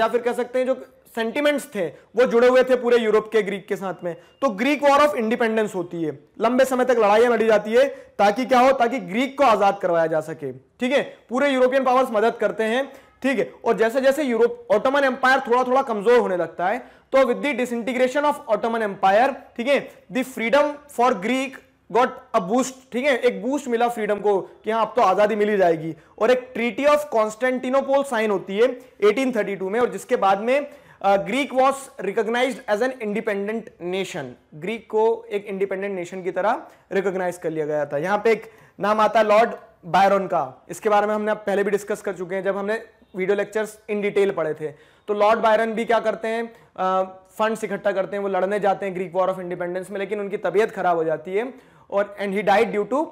या फिर कह सकते हैं जो सेंटिमेंट्स थे वो जुड़े हुए थे पूरे यूरोप के ग्रीक के साथ में, तो ग्रीक वॉर ऑफ इंडिपेंडेंस होती है। लंबे समय तक लड़ाइयां लड़ी जाती है ताकि क्या हो, ताकि ग्रीक को आजाद करवाया जा सके, ठीक है। पूरे यूरोपियन पावर्स मदद करते हैं, ठीक है। और जैसे जैसे यूरोप ऑटोमन एम्पायर थोड़ा थोड़ा कमजोर होने लगता है तो with the disintegration of Ottoman empire, ठीक है, the freedom for Greek got a boost, ठीक है, एक बूस्ट मिला फ्रीडम को कि हाँ अब तो आजादी मिली जाएगी। और एक ट्रीटी ऑफ कॉन्स्टेंटिनोपोल साइन होती है 1832 में, और जिसके बाद में Greek was recognised as an independent nation, Greek को एक इंडिपेंडेंट नेशन की तरह रिकॉग्नाइज कर लिया गया था। यहाँ पे एक नाम आता है लॉर्ड बायरन का, इसके बारे में हमने पहले भी डिस्कस कर चुके हैं जब हमने वीडियो लेक्चर्स इन डिटेल पढ़े थे। तो लॉर्ड बायरन भी क्या करते हैं, फंड्स इकट्ठा करते हैं, वो लड़ने जाते हैं ग्रीक वॉर ऑफ इंडिपेंडेंस में, लेकिन उनकी तबीयत खराब हो जाती है और and he died due to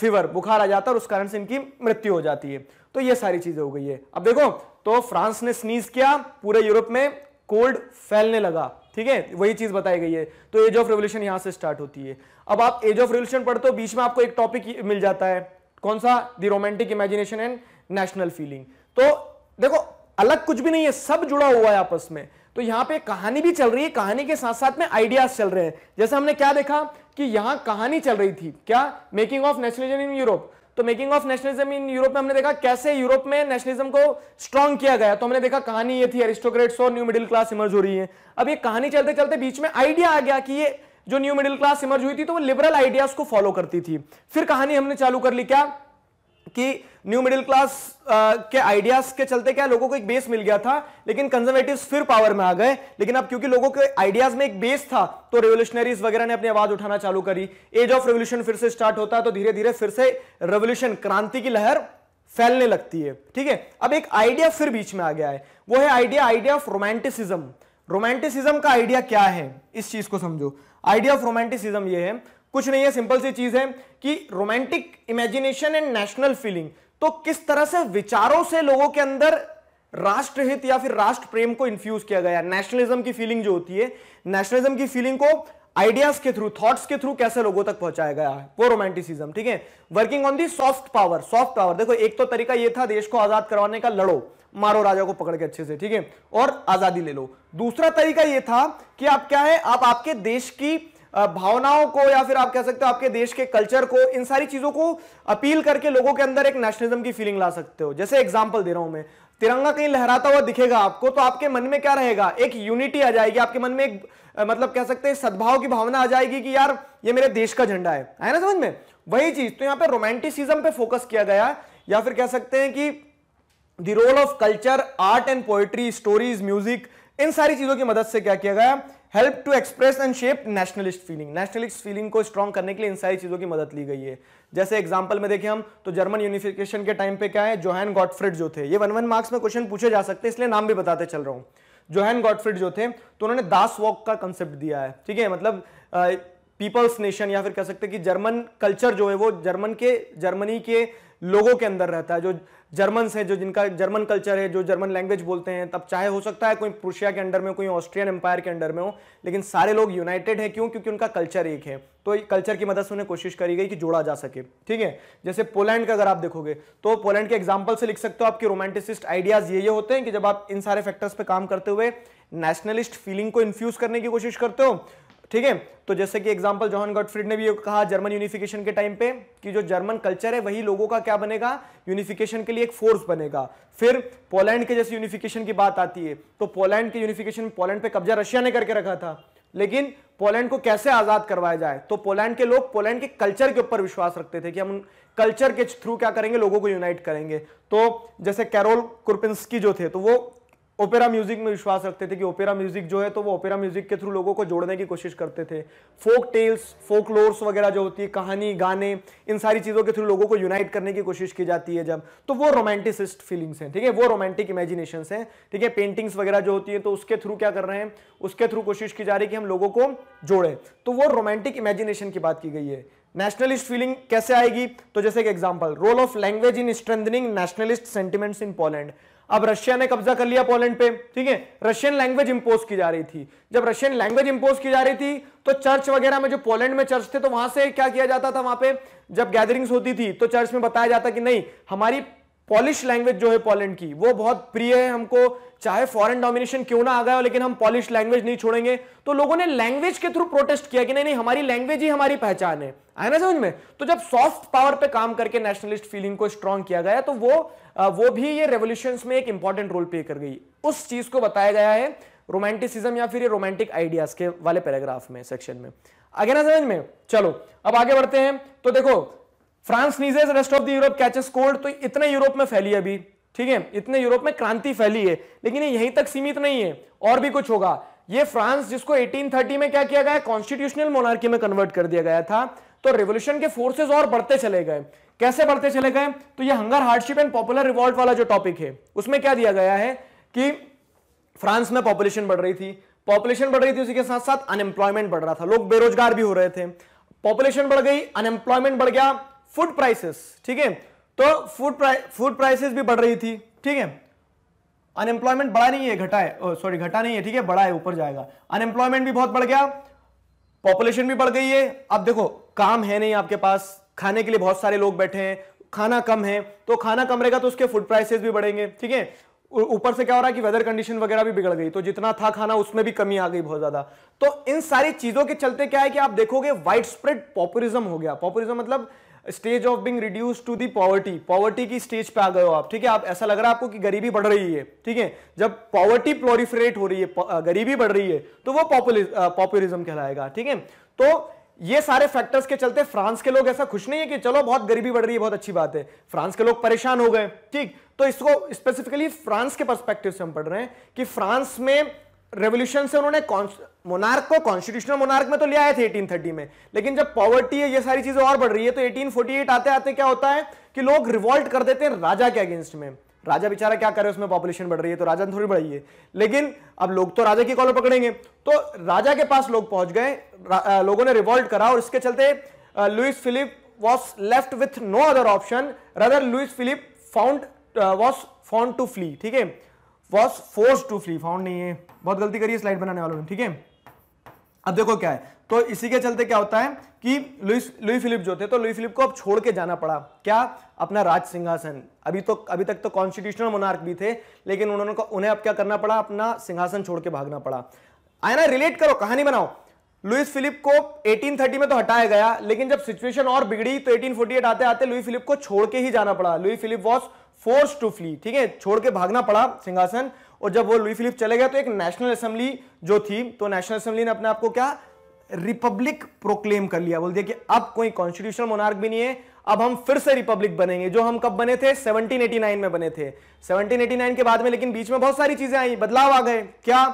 fever बुखार आ जाता है और उस कारण से इनकी मृत्यु हो जाती है। तो ये सारी चीजें हो गई है। अब देखो तो फ्रांस ने स्नीज किया, पूरे यूरोप में कोल्ड फैलने लगा, ठीक है, वही चीज बताई गई है। तो एज ऑफ रेवोल्यूशन यहां से स्टार्ट होती है। अब आप एज ऑफ रेवोल्यूशन पढ़ते हो, बीच में आपको एक टॉपिक मिल जाता है, कौन सा, the romantic imagination and national feeling. तो देखो अलग कुछ भी नहीं है, सब जुड़ा हुआ है आपस में। तो यहाँ पे कहानी भी चल रही है, कहानी के साथ साथ में आइडियाज चल रहे हैं। जैसे हमने क्या देखा कि यहाँ कहानी चल रही थी, क्या, making of nationalism in Europe. तो making of nationalism in Europe में हमने देखा कैसे यूरोप में नेशनलिज्म को स्ट्रॉन्ग किया गया। तो हमने देखा कहानी ये थी, एरिस्टोक्रेट्स और न्यू मिडिल क्लास इमर्ज हो रही है। अब ये कहानी चलते चलते बीच में आइडिया आ गया कि ये जो न्यू मिडिल क्लास इमर्ज हुई थी तो वो लिबरल आइडियाज को फॉलो करती थी। फिर कहानी हमने चालू कर ली क्या कि न्यू मिडिल क्लास के आइडियाज के चलते क्या लोगों को एक बेस मिल गया था, लेकिन कंजर्वेटिव्स फिर पावर में आ गए। लेकिन अब क्योंकि लोगों के आइडियाज में एक बेस था तो रेवोल्यूशनरीज वगैरह ने अपनी आवाज उठाना चालू करी। एज ऑफ रेवोल्यूशन फिर से स्टार्ट होता है। तो धीरे धीरे फिर से रेवोल्यूशन, क्रांति की लहर फैलने लगती है, ठीक है। अब एक आइडिया फिर बीच में आ गया है, वो है आइडिया ऑफ रोमांटिसिज्म। रोमांटिसिज्म का आइडिया क्या है, इस चीज को समझो। आइडिया ऑफ रोमांटिसिज्म ये है, कुछ नहीं है, सिंपल सी चीज है कि romantic imagination and national feeling, तो किस तरह से विचारों से लोगों के अंदर राष्ट्रहित या फिर राष्ट्र प्रेम को इन्फ्यूज किया गया। नेशनलिज्म की फीलिंग जो होती है, नेशनलिज्म की फीलिंग को आइडियाज के थ्रू, थॉट्स के थ्रू कैसे लोगों तक पहुंचाया गया है, वो रोमांटिसिज्म, ठीक है। Working on the soft power. Soft power देखो, एक तो तरीका ये था देश को आजाद करवाने का, लड़ो, मारो राजा को पकड़ के अच्छे से, ठीक है, और आजादी ले लो। दूसरा तरीका ये था कि आप क्या है, आप आपके देश की भावनाओं को या फिर आप कह सकते हो आपके देश के कल्चर को, इन सारी चीजों को अपील करके लोगों के अंदर एक नेशनलिज्म की फीलिंग ला सकते हो। जैसे एग्जांपल दे रहा हूं मैं, तिरंगा कहीं लहराता हुआ दिखेगा आपको तो आपके मन में क्या रहेगा, एक यूनिटी आ जाएगी आपके मन में, एक मतलब कह सकते हैं सद्भाव की भावना आ जाएगी कि यार ये मेरे देश का झंडा है ना, समझ में। वही चीज तो यहाँ पे रोमांटिसिज्म पे फोकस किया गया, या फिर कह सकते हैं कि the role of culture, art and poetry, stories, music, इन सारी चीजों की मदद से क्या किया गया, help to express and shape nationalist feeling. Nationalist feeling को स्ट्रॉन्ग करने के लिए इन सारी चीजों की मदद ली गई है। जैसे एग्जांपल में देखें हम तो जर्मन यूनिफिकेशन के टाइम पे क्या है, जोहान गॉटफ्रिड जो थे, ये 1-1 मार्क्स में क्वेश्चन पूछे जा सकते हैं इसलिए नाम भी बताते चल रहा हूँ। जोहान गॉटफ्रिड जो थे तो उन्होंने दास वॉक का कंसेप्ट दिया है, ठीक है, मतलब पीपल्स नेशन या फिर कह सकते हैं कि जर्मन कल्चर जो है वो जर्मनी के लोगों के अंदर रहता है, जो जर्मन्स हैं, जो जिनका जर्मन कल्चर है, जो जर्मन लैंग्वेज बोलते हैं। तब चाहे हो सकता है कोई प्रूशिया के अंडर में, कोई ऑस्ट्रियन एम्पायर के अंडर में हो, लेकिन सारे लोग यूनाइटेड है, क्यों, क्योंकि उनका कल्चर एक है। तो कल्चर की मदद से उन्हें कोशिश करी गई कि जोड़ा जा सके, ठीक है। जैसे पोलैंड का अगर आप देखोगे तो पोलैंड के एग्जाम्पल से लिख सकते हो, आपके रोमांटिसिस्ट आइडियाज ये होते हैं कि जब आप इन सारे फैक्टर्स पर काम करते हुए नेशनलिस्ट फीलिंग को इन्फ्यूज करने की कोशिश करते हो, ठीक है। तो जैसे कि एग्जांपल जोहान गॉटफ्रिड ने भी ये कहा जर्मन यूनिफिकेशन के टाइम पे कि जो जर्मन कल्चर है वही लोगों का क्या बनेगा, यूनिफिकेशन के लिए एक फोर्स बनेगा। फिर पोलैंड के जैसे यूनिफिकेशन की बात आती है तो पोलैंड के यूनिफिकेशन, पोलैंड पे कब्जा रशिया ने करके रखा था, लेकिन पोलैंड को कैसे आजाद करवाया जाए, तो पोलैंड के लोग पोलैंड के कल्चर के ऊपर विश्वास रखते थे कि हम कल्चर के थ्रू क्या करेंगे, लोगों को यूनाइट करेंगे। तो जैसे कैरोल कुरपिंस्की जो थे तो वो ओपेरा म्यूजिक में विश्वास रखते थे कि ओपेरा म्यूजिक जो है तो वो ओपेरा म्यूजिक के थ्रू लोगों को जोड़ने की कोशिश करते थे। फोक टेल्स, फोक लोर्स वगैरह जो होती है, कहानी, गाने, इन सारी चीजों के थ्रू लोगों को यूनाइट करने की कोशिश की जाती है जब, तो वो रोमांटिसिस्ट फीलिंग्स हैं, ठीक है, वो रोमांटिक इमेजिनेशंस हैं, ठीक है। पेंटिंग्स वगैरह जो होती है तो उसके थ्रू क्या कर रहे हैं, उसके थ्रू कोशिश की जा रही है कि हम लोगों को जोड़े। तो वो रोमांटिक इमेजिनेशन की बात की गई है। नेशनलिस्ट फीलिंग कैसे आएगी, तो जैसे एक example, role of language in strengthening nationalist sentiments in Poland. अब रशिया ने कब्जा कर लिया पोलैंड पे, ठीक है, रशियन लैंग्वेज इंपोज की जा रही थी। जब रशियन लैंग्वेज इंपोज की जा रही थी तो चर्च वगैरह में, जो पोलैंड में चर्च थे तो वहां से क्या किया जाता था, वहां पे जब गैदरिंग्स होती थी तो चर्च में बताया जाता कि नहीं, हमारी पॉलिश लैंग्वेज जो है पोलैंड की वो बहुत प्रिय है हमको, चाहे फॉरेन डोमिनेशन क्यों ना आ गया हो लेकिन हम पॉलिश लैंग्वेज नहीं छोड़ेंगे। तो लोगों ने लैंग्वेज के थ्रू प्रोटेस्ट किया कि नहीं, हमारी लैंग्वेज ही हमारी पहचान है, आया ना समझ में। तो जब सॉफ्ट पावर पे काम करके नेशनलिस्ट फीलिंग को स्ट्रॉन्ग किया गया तो वो भी ये रेवोल्यूशंस में एक इंपॉर्टेंट रोल प्ले कर गई। उस चीज को बताया गया है रोमांटिसिज्म या फिर रोमांटिक आइडियाज के वाले पैराग्राफ में, सेक्शन में, आगे ना समझ में। चलो अब आगे बढ़ते हैं। तो देखो France sneezes, rest of the Europe catches cold, तो इतने यूरोप में फैली है अभी, ठीक है, इतने यूरोप में क्रांति फैली है, लेकिन यहीं तक सीमित नहीं है, और भी कुछ होगा। ये फ्रांस जिसको 1830 में क्या किया गया, कॉन्स्टिट्यूशनल मोनार्की में कन्वर्ट कर दिया गया था, तो रेवोल्यूशन के फोर्सेस और बढ़ते चले गए। कैसे बढ़ते चले गए, तो ये hunger, hardship and popular revolt वाला जो टॉपिक है उसमें क्या दिया गया है कि फ्रांस में पॉपुलेशन बढ़ रही थी, उसके साथ साथ अनएम्प्लॉयमेंट बढ़ रहा था, लोग बेरोजगार भी हो रहे थे, पॉपुलेशन बढ़ गई, अनएम्प्लॉयमेंट बढ़ गया, फूड प्राइसेस, ठीक है, तो फूड प्राइसेस भी बढ़ रही थी, ठीक है, अनएम्प्लॉयमेंट बढ़ा नहीं है, घटा है, सॉरी घटा नहीं है, ठीक है, बढ़ा है, ऊपर जाएगा, अनएम्प्लॉयमेंट भी बहुत बढ़ गया, पॉपुलेशन भी बढ़ गई है। अब देखो काम है नहीं आपके पास, खाने के लिए बहुत सारे लोग बैठे हैं, खाना कम है, तो खाना कम रहेगा तो उसके फूड प्राइसेस भी बढ़ेंगे, ठीक है, ऊपर से क्या हो रहा है कि वेदर कंडीशन वगैरह भी बिगड़ गई, तो जितना था खाना उसमें भी कमी आ गई बहुत ज्यादा। तो इन सारी चीजों के चलते क्या है कि आप देखोगे वाइड स्प्रेड पॉपुलिज्म हो गया। पॉपुलिज्म मतलब stage of being reduced to the poverty, poverty की स्टेज पे आ गए हो आप, ठीक है, आप ऐसा लग रहा है आपको कि गरीबी बढ़ रही है, ठीक है, जब पॉवर्टी प्लोरिफरेट हो रही है, गरीबी बढ़ रही है, तो वो पॉपुलिज्म कहलाएगा, ठीक है। तो ये सारे फैक्टर्स के चलते फ्रांस के लोग ऐसा खुश नहीं है कि चलो बहुत गरीबी बढ़ रही है, बहुत अच्छी बात है, फ्रांस के लोग परेशान हो गए, ठीक। तो इसको स्पेसिफिकली फ्रांस के पर्सपेक्टिव से हम पढ़ रहे हैं कि फ्रांस में रेवोल्यूशन से उन्होंने मोनार्क को कॉन्स्टिट्यूशनल मोनार्क में तो ले आए थे 1830 में, लेकिन जब पॉवर्टी है, ये सारी चीजें और बढ़ रही है, तो 1848 आते आते क्या होता है कि लोग रिवॉल्ट कर देते हैं राजा के अगेंस्ट में। राजा बेचारा क्या करे, उसमें पॉपुलेशन बढ़ रही है तो राजा थोड़ी बढ़ी है, लेकिन अब लोग तो राजा की कॉलर पकड़ेंगे, तो राजा के पास लोग पहुंच गए, लोगों ने रिवॉल्ट करा, और इसके चलते Louis Philippe was left with no other option, rather Louis Philippe was found to flee, ठीक है, was force to flee, found नहीं है, बहुत गलती करी है स्लाइड बनाने वालों ने, ठीक है। अब देखो क्या है, तो इसी के चलते क्या होता है कि लुई फिलिप जो थे, तो लुई फिलिप को अब छोड़ के जाना पड़ा क्या, अपना राज सिंहासन। अभी तक तो कॉन्स्टिट्यूशनल मोनार्क भी थे, लेकिन उन्हें अब क्या करना पड़ा, अपना सिंहासन छोड़ के भागना पड़ा। आया ना, रिलेट करो, कहानी बनाओ। लुइस फिलिप को 1830 में तो हटाया गया, लेकिन जब सिचुएशन और बिगड़ी तो 1848 आते आते लुई फिलिप को छोड़ के ही जाना पड़ा। Louis Philippe was force to flee, ठीक है, छोड़ के भागना पड़ा सिंहासन। और जब वो लुई फिलिप चले गए तो एक नेशनल असेंबली जो थी, तो नेशनल असेंबली ने अपने आप को क्या, रिपब्लिक प्रोक्लेम कर लिया, बोल दिया कि अब कोई कॉन्स्टिट्यूशनल मोनार्क भी नहीं है, अब हम फिर से रिपब्लिक बनेंगे, जो हम कब बने थे 1789 में बने थे। 1789 के बाद में लेकिन बीच में बहुत सारी चीजें आई, बदलाव आ गए, क्या,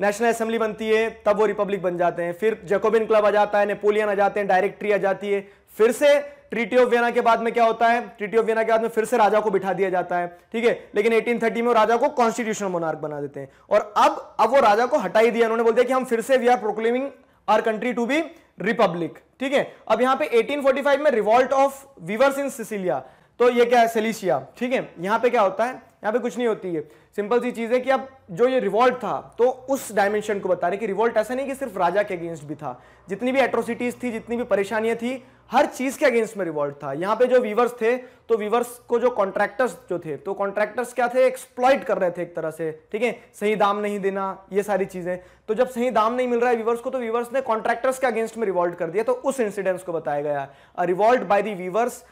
नेशनल असेंबली बनती है, तब वो रिपब्लिक बन जाते हैं, फिर जैकोबिन क्लब आ जाता है, नेपोलियन आ जाते हैं, डायरेक्टरी आ जाती है, फिर से ट्रीटी ऑफ वियना के बाद में क्या होता है, ट्रीटी ऑफ वियना के बाद में फिर से राजा को बिठा दिया जाता है, ठीक है, लेकिन 1830 में राजा को कॉन्स्टिट्यूशनल मोनार्क बना देते हैं। और अब वो राजा को हटा ही दिया, उन्होंने बोल दिया कि हम फिर से we are proclaiming our country to be republic, ठीक है। अब यहाँ पे 1845 में revolt of weavers in Silesia, तो ये क्या है, सेलिशिया, ठीक है, यहाँ पे क्या होता है, यहाँ पे कुछ नहीं होती है, सिंपल सी चीज है कि अब जो ये रिवॉल्ट था, तो उस डायमेंशन को बता रहे कि रिवॉल्ट ऐसा नहीं कि सिर्फ राजा के अगेंस्ट भी था, जितनी भी एट्रोसिटीज थी, जितनी भी परेशानियां थी, हर चीज के अगेंस्ट में रिवॉल्ट था। यहाँ पे जो वीवर्स थे, तो वीवर्स को जो कॉन्ट्रैक्टर्स जो थे, तो कॉन्ट्रैक्टर्स क्या थे, एक्सप्लॉइट कर रहे थे एक तरह से, ठीक है, सही दाम नहीं देना, ये सारी चीजें। तो जब सही दाम नहीं मिल रहा है वीवर्स को, तो वीवर्स ने कॉन्ट्रैक्टर्स के अगेंस्ट में रिवॉल्ट कर दिया, तो उस इंसिडेंस को बताया गया, a revolt by the weavers,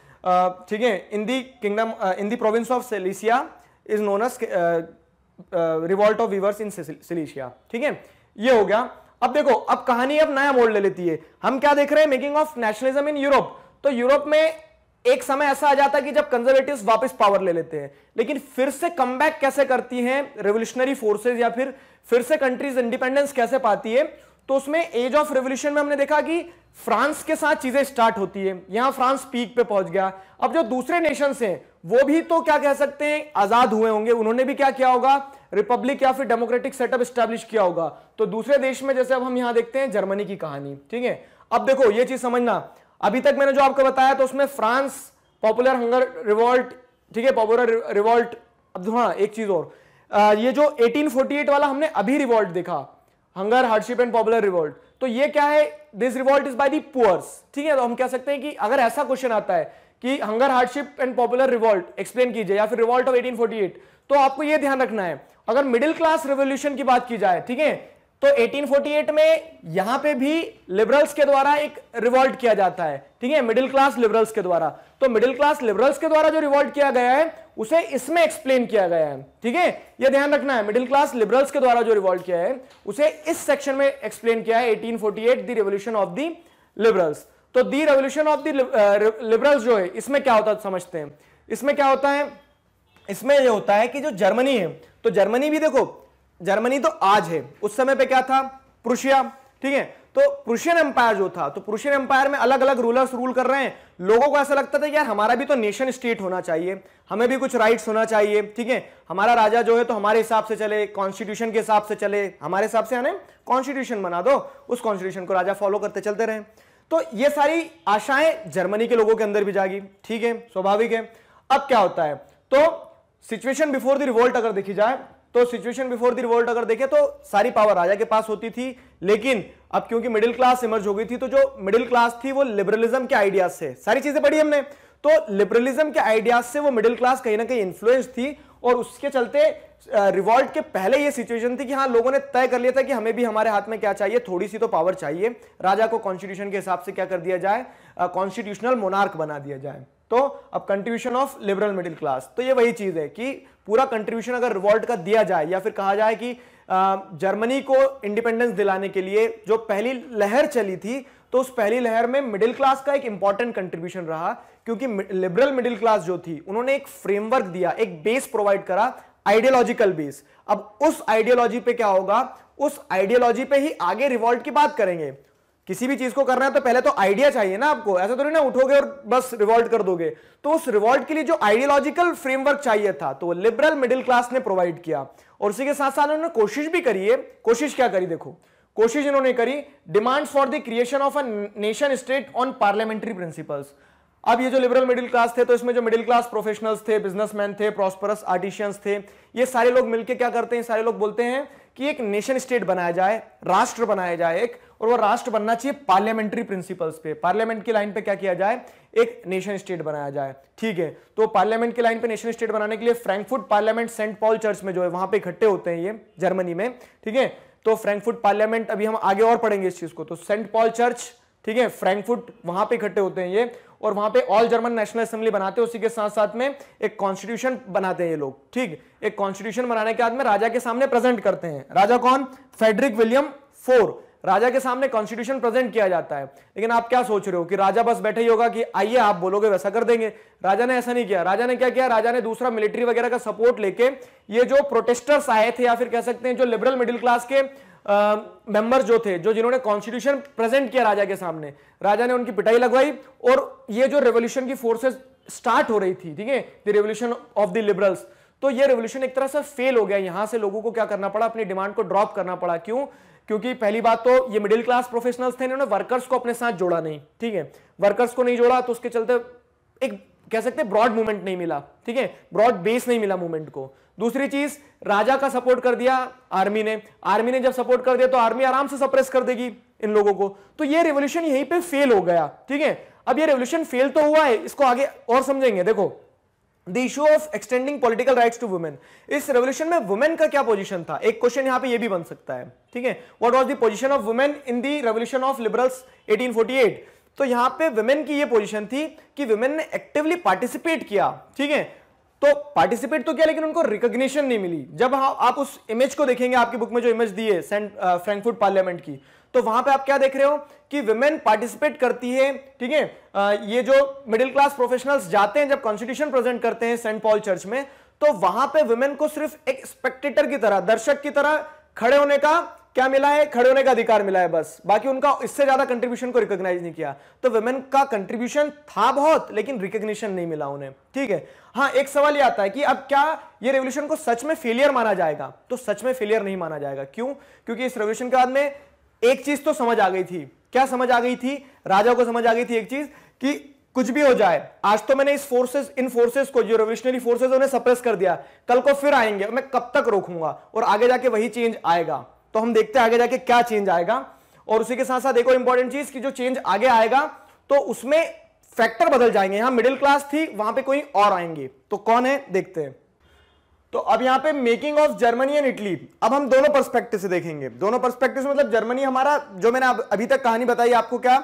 ठीक है, in the kingdom, in the province of Silesia is known as revolt of weavers in Silesia, ठीक है, ये हो गया। अब देखो, अब कहानी अब नया मोड़ ले लेती है, हम क्या देख रहे हैं, making of nationalism in Europe. तो यूरोप में एक समय ऐसा आ जाता है कि जब कंजर्वेटिव्स वापस पावर ले लेते हैं, लेकिन फिर से कमबैक कैसे करती हैं रेवोल्यूशनरी फोर्सेस, या फिर से कंट्रीज इंडिपेंडेंस कैसे पाती है। तो उसमें एज ऑफ रेवोल्यूशन में हमने देखा कि फ्रांस के साथ चीजें स्टार्ट होती है, यहां फ्रांस पीक पे पहुंच गया। अब जो दूसरे नेशंस हैं वो भी तो क्या कह सकते हैं, आजाद हुए होंगे, उन्होंने भी क्या किया होगा, रिपब्लिक या फिर डेमोक्रेटिक सेटअप स्टैब्लिश किया होगा। तो दूसरे देश में, जैसे अब हम यहां देखते हैं जर्मनी की कहानी, ठीक है। अब देखो ये चीज समझना, अभी तक मैंने जो आपको बताया तो उसमें फ्रांस, पॉपुलर हंगर रिवॉल्ट, ठीक है, पॉपुलर रिवॉल्ट। अब हाँ, एक चीज और, ये जो 1848 वाला हमने अभी रिवॉल्ट देखा, hunger, hardship and popular revolt, तो ये क्या है, this revolt is by the poors, ठीक है। तो हम कह सकते हैं कि अगर ऐसा क्वेश्चन आता है कि hunger, hardship and popular revolt explain कीजिए, या फिर रिवॉल्ट ऑफ 1848, तो आपको ये ध्यान रखना है, अगर मिडिल क्लास रेवोल्यूशन की बात की जाए, ठीक है, तो 1848 में यहां पे भी लिबरल्स के द्वारा एक रिवॉल्ट किया जाता है, ठीक है, मिडिल क्लास लिबरल्स के द्वारा। तो मिडिल क्लास लिबरल्स के द्वारा जो रिवॉल्ट किया गया है उसे इसमें एक्सप्लेन किया गया है, ठीक है, यह ध्यान रखना है। मिडिल क्लास लिबरल्स के द्वारा जो रिवॉल्ट किया है उसे इस सेक्शन में एक्सप्लेन किया है, 1848 the revolution of the liberals. तो the revolution of the liberals जो है, इसमें क्या होता है समझते हैं, इसमें क्या होता है, इसमें यह होता है कि जो जर्मनी है, तो जर्मनी भी देखो, जर्मनी तो आज है, उस समय पे क्या था, प्रुशिया, ठीक है। तो प्रुशियन एम्पायर जो था, तो प्रुशियन एम्पायर में अलग अलग रूलर्स रूल कर रहे हैं, लोगों को ऐसा लगता था कि यार हमारा भी तो नेशन स्टेट होना चाहिए, हमें भी कुछ राइट्स होना चाहिए, ठीक है, हमारा राजा जो है तो हमारे हिसाब से चले, कॉन्स्टिट्यूशन के हिसाब से चले, हमारे हिसाब से, यानी कॉन्स्टिट्यूशन बना दो, उस कॉन्स्टिट्यूशन को राजा फॉलो करते चलते रहे। तो ये सारी आशाएं जर्मनी के लोगों के अंदर भी जागी, ठीक है, स्वाभाविक है। अब क्या होता है, तो सिचुएशन बिफोर द रिवोल्ट अगर देखी जाए तो सिचुएशन बिफोर द रिवोल्ट अगर देखें तो सारी पावर राजा के पास होती थी, लेकिन अब क्योंकि मिडिल क्लास इमर्ज हो गई थी तो जो मिडिल क्लास थी वो लिबरलिज्म के आइडियाज से, सारी चीजें पढ़ी हमने, तो लिबरलिज्म के आइडियाज से वो मिडिल क्लास कहीं ना कहीं इन्फ्लुएंस थी और उसके चलते रिवॉल्ट के पहले ये सिचुएशन थी कि हाँ लोगों ने तय कर लिया था कि हमें भी, हमारे हाथ में क्या चाहिए, थोड़ी सी तो पावर चाहिए, राजा को कॉन्स्टिट्यूशन के हिसाब से क्या कर दिया जाए, कॉन्स्टिट्यूशनल मोनार्क बना दिया जाए। तो अब contribution of liberal middle class, तो ये वही चीज है कि पूरा कंट्रीब्यूशन अगर रिवॉल्ट का दिया जाए या फिर कहा जाए कि जर्मनी को इंडिपेंडेंस दिलाने के लिए जो पहली लहर चली थी तो उस पहली लहर में मिडिल क्लास का एक इंपॉर्टेंट कंट्रीब्यूशन रहा, क्योंकि लिबरल मिडिल क्लास जो थी उन्होंने एक फ्रेमवर्क दिया, एक बेस प्रोवाइड करा, आइडियोलॉजिकल बेस। अब उस आइडियोलॉजी पे क्या होगा, उस आइडियोलॉजी पे ही आगे रिवॉल्ट की बात करेंगे। किसी भी चीज को करना है तो पहले तो आइडिया चाहिए ना आपको, ऐसा तो नहीं ना उठोगे और बस रिवॉल्ट कर दोगे। तो उस रिवॉल्ट के लिए जो आइडियोलॉजिकल फ्रेमवर्क चाहिए था तो लिबरल मिडिल क्लास ने प्रोवाइड किया और उसी के साथ साथ उन्होंने कोशिश भी करी है। कोशिश क्या करी, देखो कोशिश इन्होंने करी, demand for the creation of a nation state on parliamentary principles. अब ये जो लिबरल मिडिल क्लास थे तो इसमें जो मिडिल क्लास प्रोफेशनल्स थे, बिजनेसमैन थे, प्रॉस्परस आर्टिशियंस थे, ये सारे लोग मिलकर क्या करते हैं, सारे लोग बोलते हैं कि एक नेशन स्टेट बनाया जाए, राष्ट्र बनाया जाए एक, और वो राष्ट्र बनना चाहिए पार्लियामेंट्री प्रिंसिपल्स पे, पार्लियामेंट की लाइन पे क्या किया जाए, एक नेशन स्टेट बनाया जाए, ठीक है। तो पार्लियामेंट की लाइन पे नेशन स्टेट बनाने के लिए Frankfurt parliament Saint Paul church में जो है वहां पे इकट्ठे होते हैं ये जर्मनी में, ठीक है। तो फ्रैंकफर्ट पार्लियामेंट, अभी हम आगे और पढ़ेंगे इस चीज को, तो सेंट पॉल चर्च, ठीक है, फ्रैंकफर्ट, वहां पे इकट्ठे होते हैं ये और वहां पे ऑल जर्मन नेशनल असेंबली बनाते हैं। उसी के साथ साथ में एक कॉन्स्टिट्यूशन बनाते हैं ये लोग, ठीक। एक कॉन्स्टिट्यूशन बनाने के बाद में राजा के सामने प्रेजेंट करते हैं, राजा कौन, फ्रेडरिक विलियम IV, राजा के सामने कॉन्स्टिट्यूशन प्रेजेंट किया जाता है। लेकिन आप क्या सोच रहे हो कि राजा बस बैठे ही होगा कि आइए आप बोलोगे वैसा कर देंगे, राजा ने ऐसा नहीं किया। राजा ने क्या किया, राजा ने दूसरा मिलिट्री वगैरह का सपोर्ट लेके ये जो प्रोटेस्टर्स आए थे या फिर कह सकते हैं जो लिबरल मिडिल क्लास के मेंबर्स जो थे, जो जिन्होंने कॉन्स्टिट्यूशन प्रेजेंट किया राजा के सामने, राजा ने उनकी पिटाई लगवाई और ये जो रेवोल्यूशन की फोर्सेस स्टार्ट हो रही थी, ठीक है, the revolution of the liberals, तो ये रेवोल्यूशन एक तरह से फेल हो गया। यहां से लोगों को क्या करना पड़ा, अपनी डिमांड को ड्रॉप करना पड़ा। क्यों, क्योंकि पहली बात तो ये मिडिल क्लास प्रोफेशनल्स थे, इन्होंने वर्कर्स को अपने साथ जोड़ा नहीं, ठीक है, वर्कर्स को नहीं जोड़ा तो उसके चलते एक कह सकते हैं ब्रॉड मूवमेंट नहीं मिला, ठीक है, ब्रॉड बेस नहीं मिला मूवमेंट को। दूसरी चीज, राजा का सपोर्ट कर दिया आर्मी ने, आर्मी ने जब सपोर्ट कर दिया तो आर्मी आराम से सप्रेस कर देगी इन लोगों को, तो ये रेवोल्यूशन यहीं पे फेल हो गया, ठीक है। अब ये रेवोल्यूशन फेल तो हुआ है, इसको आगे और समझेंगे। देखो, the issue of extending political rights to women, इस रेवोल्यूशन में वुमेन का क्या पोजीशन था, एक क्वेश्चन यहाँ पे ये भी बन सकता है, ठीक है, what was the position of women in the revolution of liberals 1848। तो यहाँ पे वुमेन की ये पोजीशन थी कि वुमेन ने एक्टिवली पार्टिसिपेट किया, ठीक है, तो पार्टिसिपेट तो किया लेकिन उनको रिकॉग्निशन नहीं मिली। जब आप उस इमेज को देखेंगे, आपकी बुक में जो इमेज दी है सेंट फ्रैंकफर्ट पार्लियामेंट की, तो वहां पे आप क्या देख रहे हो कि वुमेन पार्टिसिपेट करती है, ठीक है। ये जो मिडिल क्लास प्रोफेशनल्स जाते हैं जब कॉन्स्टिट्यूशन प्रेजेंट करते हैं सेंट पॉल चर्च में, तो वहां पे वुमेन को सिर्फ एक स्पेक्टेटर की तरह, दर्शक की तरह खड़े होने का क्या मिला है, खड़े होने का अधिकार मिला है बस, बाकी उनका इससे ज्यादा कंट्रीब्यूशन को रिकॉग्नाइज नहीं किया। तो वुमेन का कंट्रीब्यूशन था बहुत, लेकिन रिकॉग्निशन नहीं मिला उन्हें, ठीक है। हाँ, एक सवाल ये आता है कि अब क्या ये रेवोल्यूशन को सच में फेलियर माना जाएगा, तो सच में फेलियर नहीं माना जाएगा। क्यों, क्योंकि इस रेवोल्यूशन के बाद में एक चीज तो समझ आ गई थी, क्या समझ आ गई थी, राजा को समझ आ गई थी एक चीज कि कुछ भी हो जाए, आज तो मैंने इन फोर्सेस को, जो रेवोल्यूशनरी फोर्सेस, उन्हें सप्रेस कर दिया, कल को फिर आएंगे, मैं कब तक रोकूंगा, और आगे जाके वही चेंज आएगा। तो हम देखते हैं आगे जाके क्या चेंज आएगा। और उसी के साथ साथ देखो इंपॉर्टेंट चीज कि जो चेंज आगे आएगा तो उसमें फैक्टर बदल जाएंगे, यहां मिडिल क्लास थी वहां पे कोई और आएंगे, तो कौन है देखते हैं। तो अब यहाँ पे making of Germany and Italy, अब हम दोनों पर्सपेक्टिव से देखेंगे। दोनों पर्सपेक्टिव से मतलब जर्मनी हमारा, जो मैंने अभी तक कहानी बताई आपको क्या,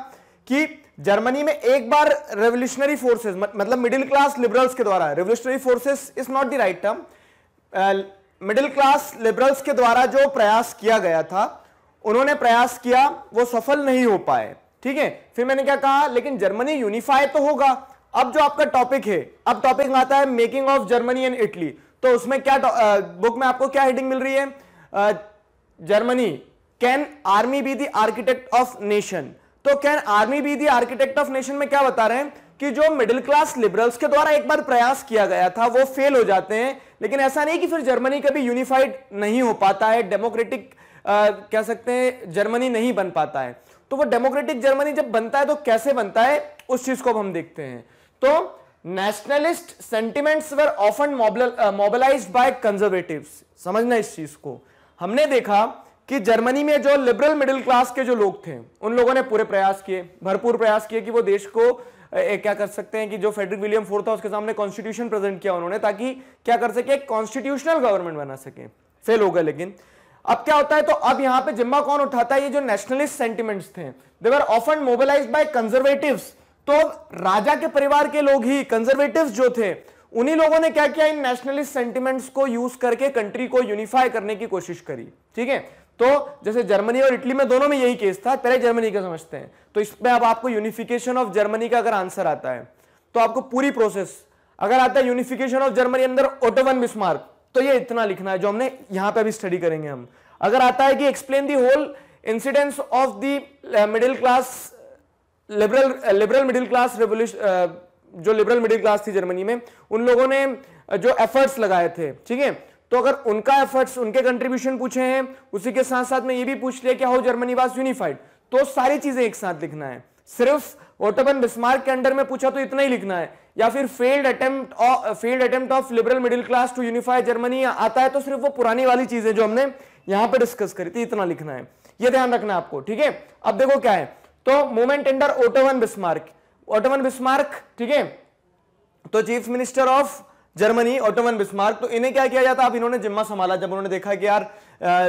कि जर्मनी में एक बार रेवोल्यूशनरी फोर्सेस मतलब मिडिल क्लास लिबरल्स के द्वारा, revolutionary forces is not the right term, middle class liberals के द्वारा जो प्रयास किया गया था, उन्होंने प्रयास किया, वो सफल नहीं हो पाए, ठीक है। फिर मैंने क्या कहा, लेकिन जर्मनी यूनिफाई तो होगा। अब जो आपका टॉपिक है, अब टॉपिक आता है making of Germany and Italy, तो उसमें क्या बुक में आपको क्या हेडिंग मिल रही है, Germany can army be the architect of nation. तो can army be the architect of nation में क्या बता रहे हैं कि जो मिडिल क्लास लिबरल्स के द्वारा एक बार प्रयास किया गया था वो फेल हो जाते हैं, लेकिन ऐसा नहीं कि फिर जर्मनी कभी यूनिफाइड नहीं हो पाता है, डेमोक्रेटिक कह सकते हैं जर्मनी नहीं बन पाता है। तो वो डेमोक्रेटिक जर्मनी जब बनता है तो कैसे बनता है उस चीज को हम देखते हैं। तो nationalist sentiments were often mobilised by conservatives, समझना इस चीज को। हमने देखा कि जर्मनी में जो लिबरल मिडिल क्लास के जो लोग थे उन लोगों ने पूरे प्रयास किए, भरपूर प्रयास किए कि वो देश को क्या कर सकते हैं कि जो फ्रेडरिक विलियम फोर्थ था उसके सामने कॉन्स्टिट्यूशन प्रेजेंट किया उन्होंने, ताकि क्या कर सके, कॉन्स्टिट्यूशनल गवर्नमेंट बना सके। फेल हो गए। लेकिन अब क्या होता है, तो अब यहाँ पे जिम्मा कौन उठाता है, ये जो नेशनलिस्ट सेंटिमेंट्स थे they were often mobilised by conservatives. तो राजा के परिवार के लोग ही कंजर्वेटिव्स जो थे उन्हीं लोगों ने क्या किया, इन नेशनलिस्ट सेंटिमेंट्स को यूज करके कंट्री को यूनिफाई करने की कोशिश करी। ठीक है, तो जैसे जर्मनी और इटली में दोनों में यही केस था। पहले जर्मनी का समझते हैं, तो इसमें अब आपको यूनिफिकेशन ऑफ जर्मनी का अगर आंसर आता है तो आपको पूरी प्रोसेस, अगर आता है यूनिफिकेशन ऑफ जर्मनी अंदर ओटो वन बिस्मार्क, तो ये इतना लिखना है जो हमने यहां पे अभी स्टडी करेंगे हम। अगर आता है कि explain the whole incidence of the middle class liberal middle class revolution, जो लिबरल मिडिल क्लास थी जर्मनी में उन लोगों ने जो एफर्ट्स लगाए थे, ठीक है, तो अगर उनका एफर्ट्स, उनके कंट्रीब्यूशन पूछे हैं, उसी के साथ साथ में ये भी पूछ लिया कि हाउ जर्मनी वाज यूनिफाइड, तो सारी चीजें एक साथ लिखना है। सिर्फ ओटो वन बिस्मार्क के अंडर में पूछा तो इतना ही लिखना है, या फिर failed attempt of liberal middle class to unify Germany आता है तो सिर्फ वो पुरानी वाली चीजें जो हमने यहां पे डिस्कस करी थी इतना लिखना है, ये ध्यान रखना आपको। ठीक है, अब देखो क्या है, तो movement under Otto von Bismarck, ठीक है, तो chief minister of Germany Otto von Bismarck, तो इन्हें क्या किया जाता, अब इन्होंने जिम्मा संभाला। जब उन्होंने देखा कि यार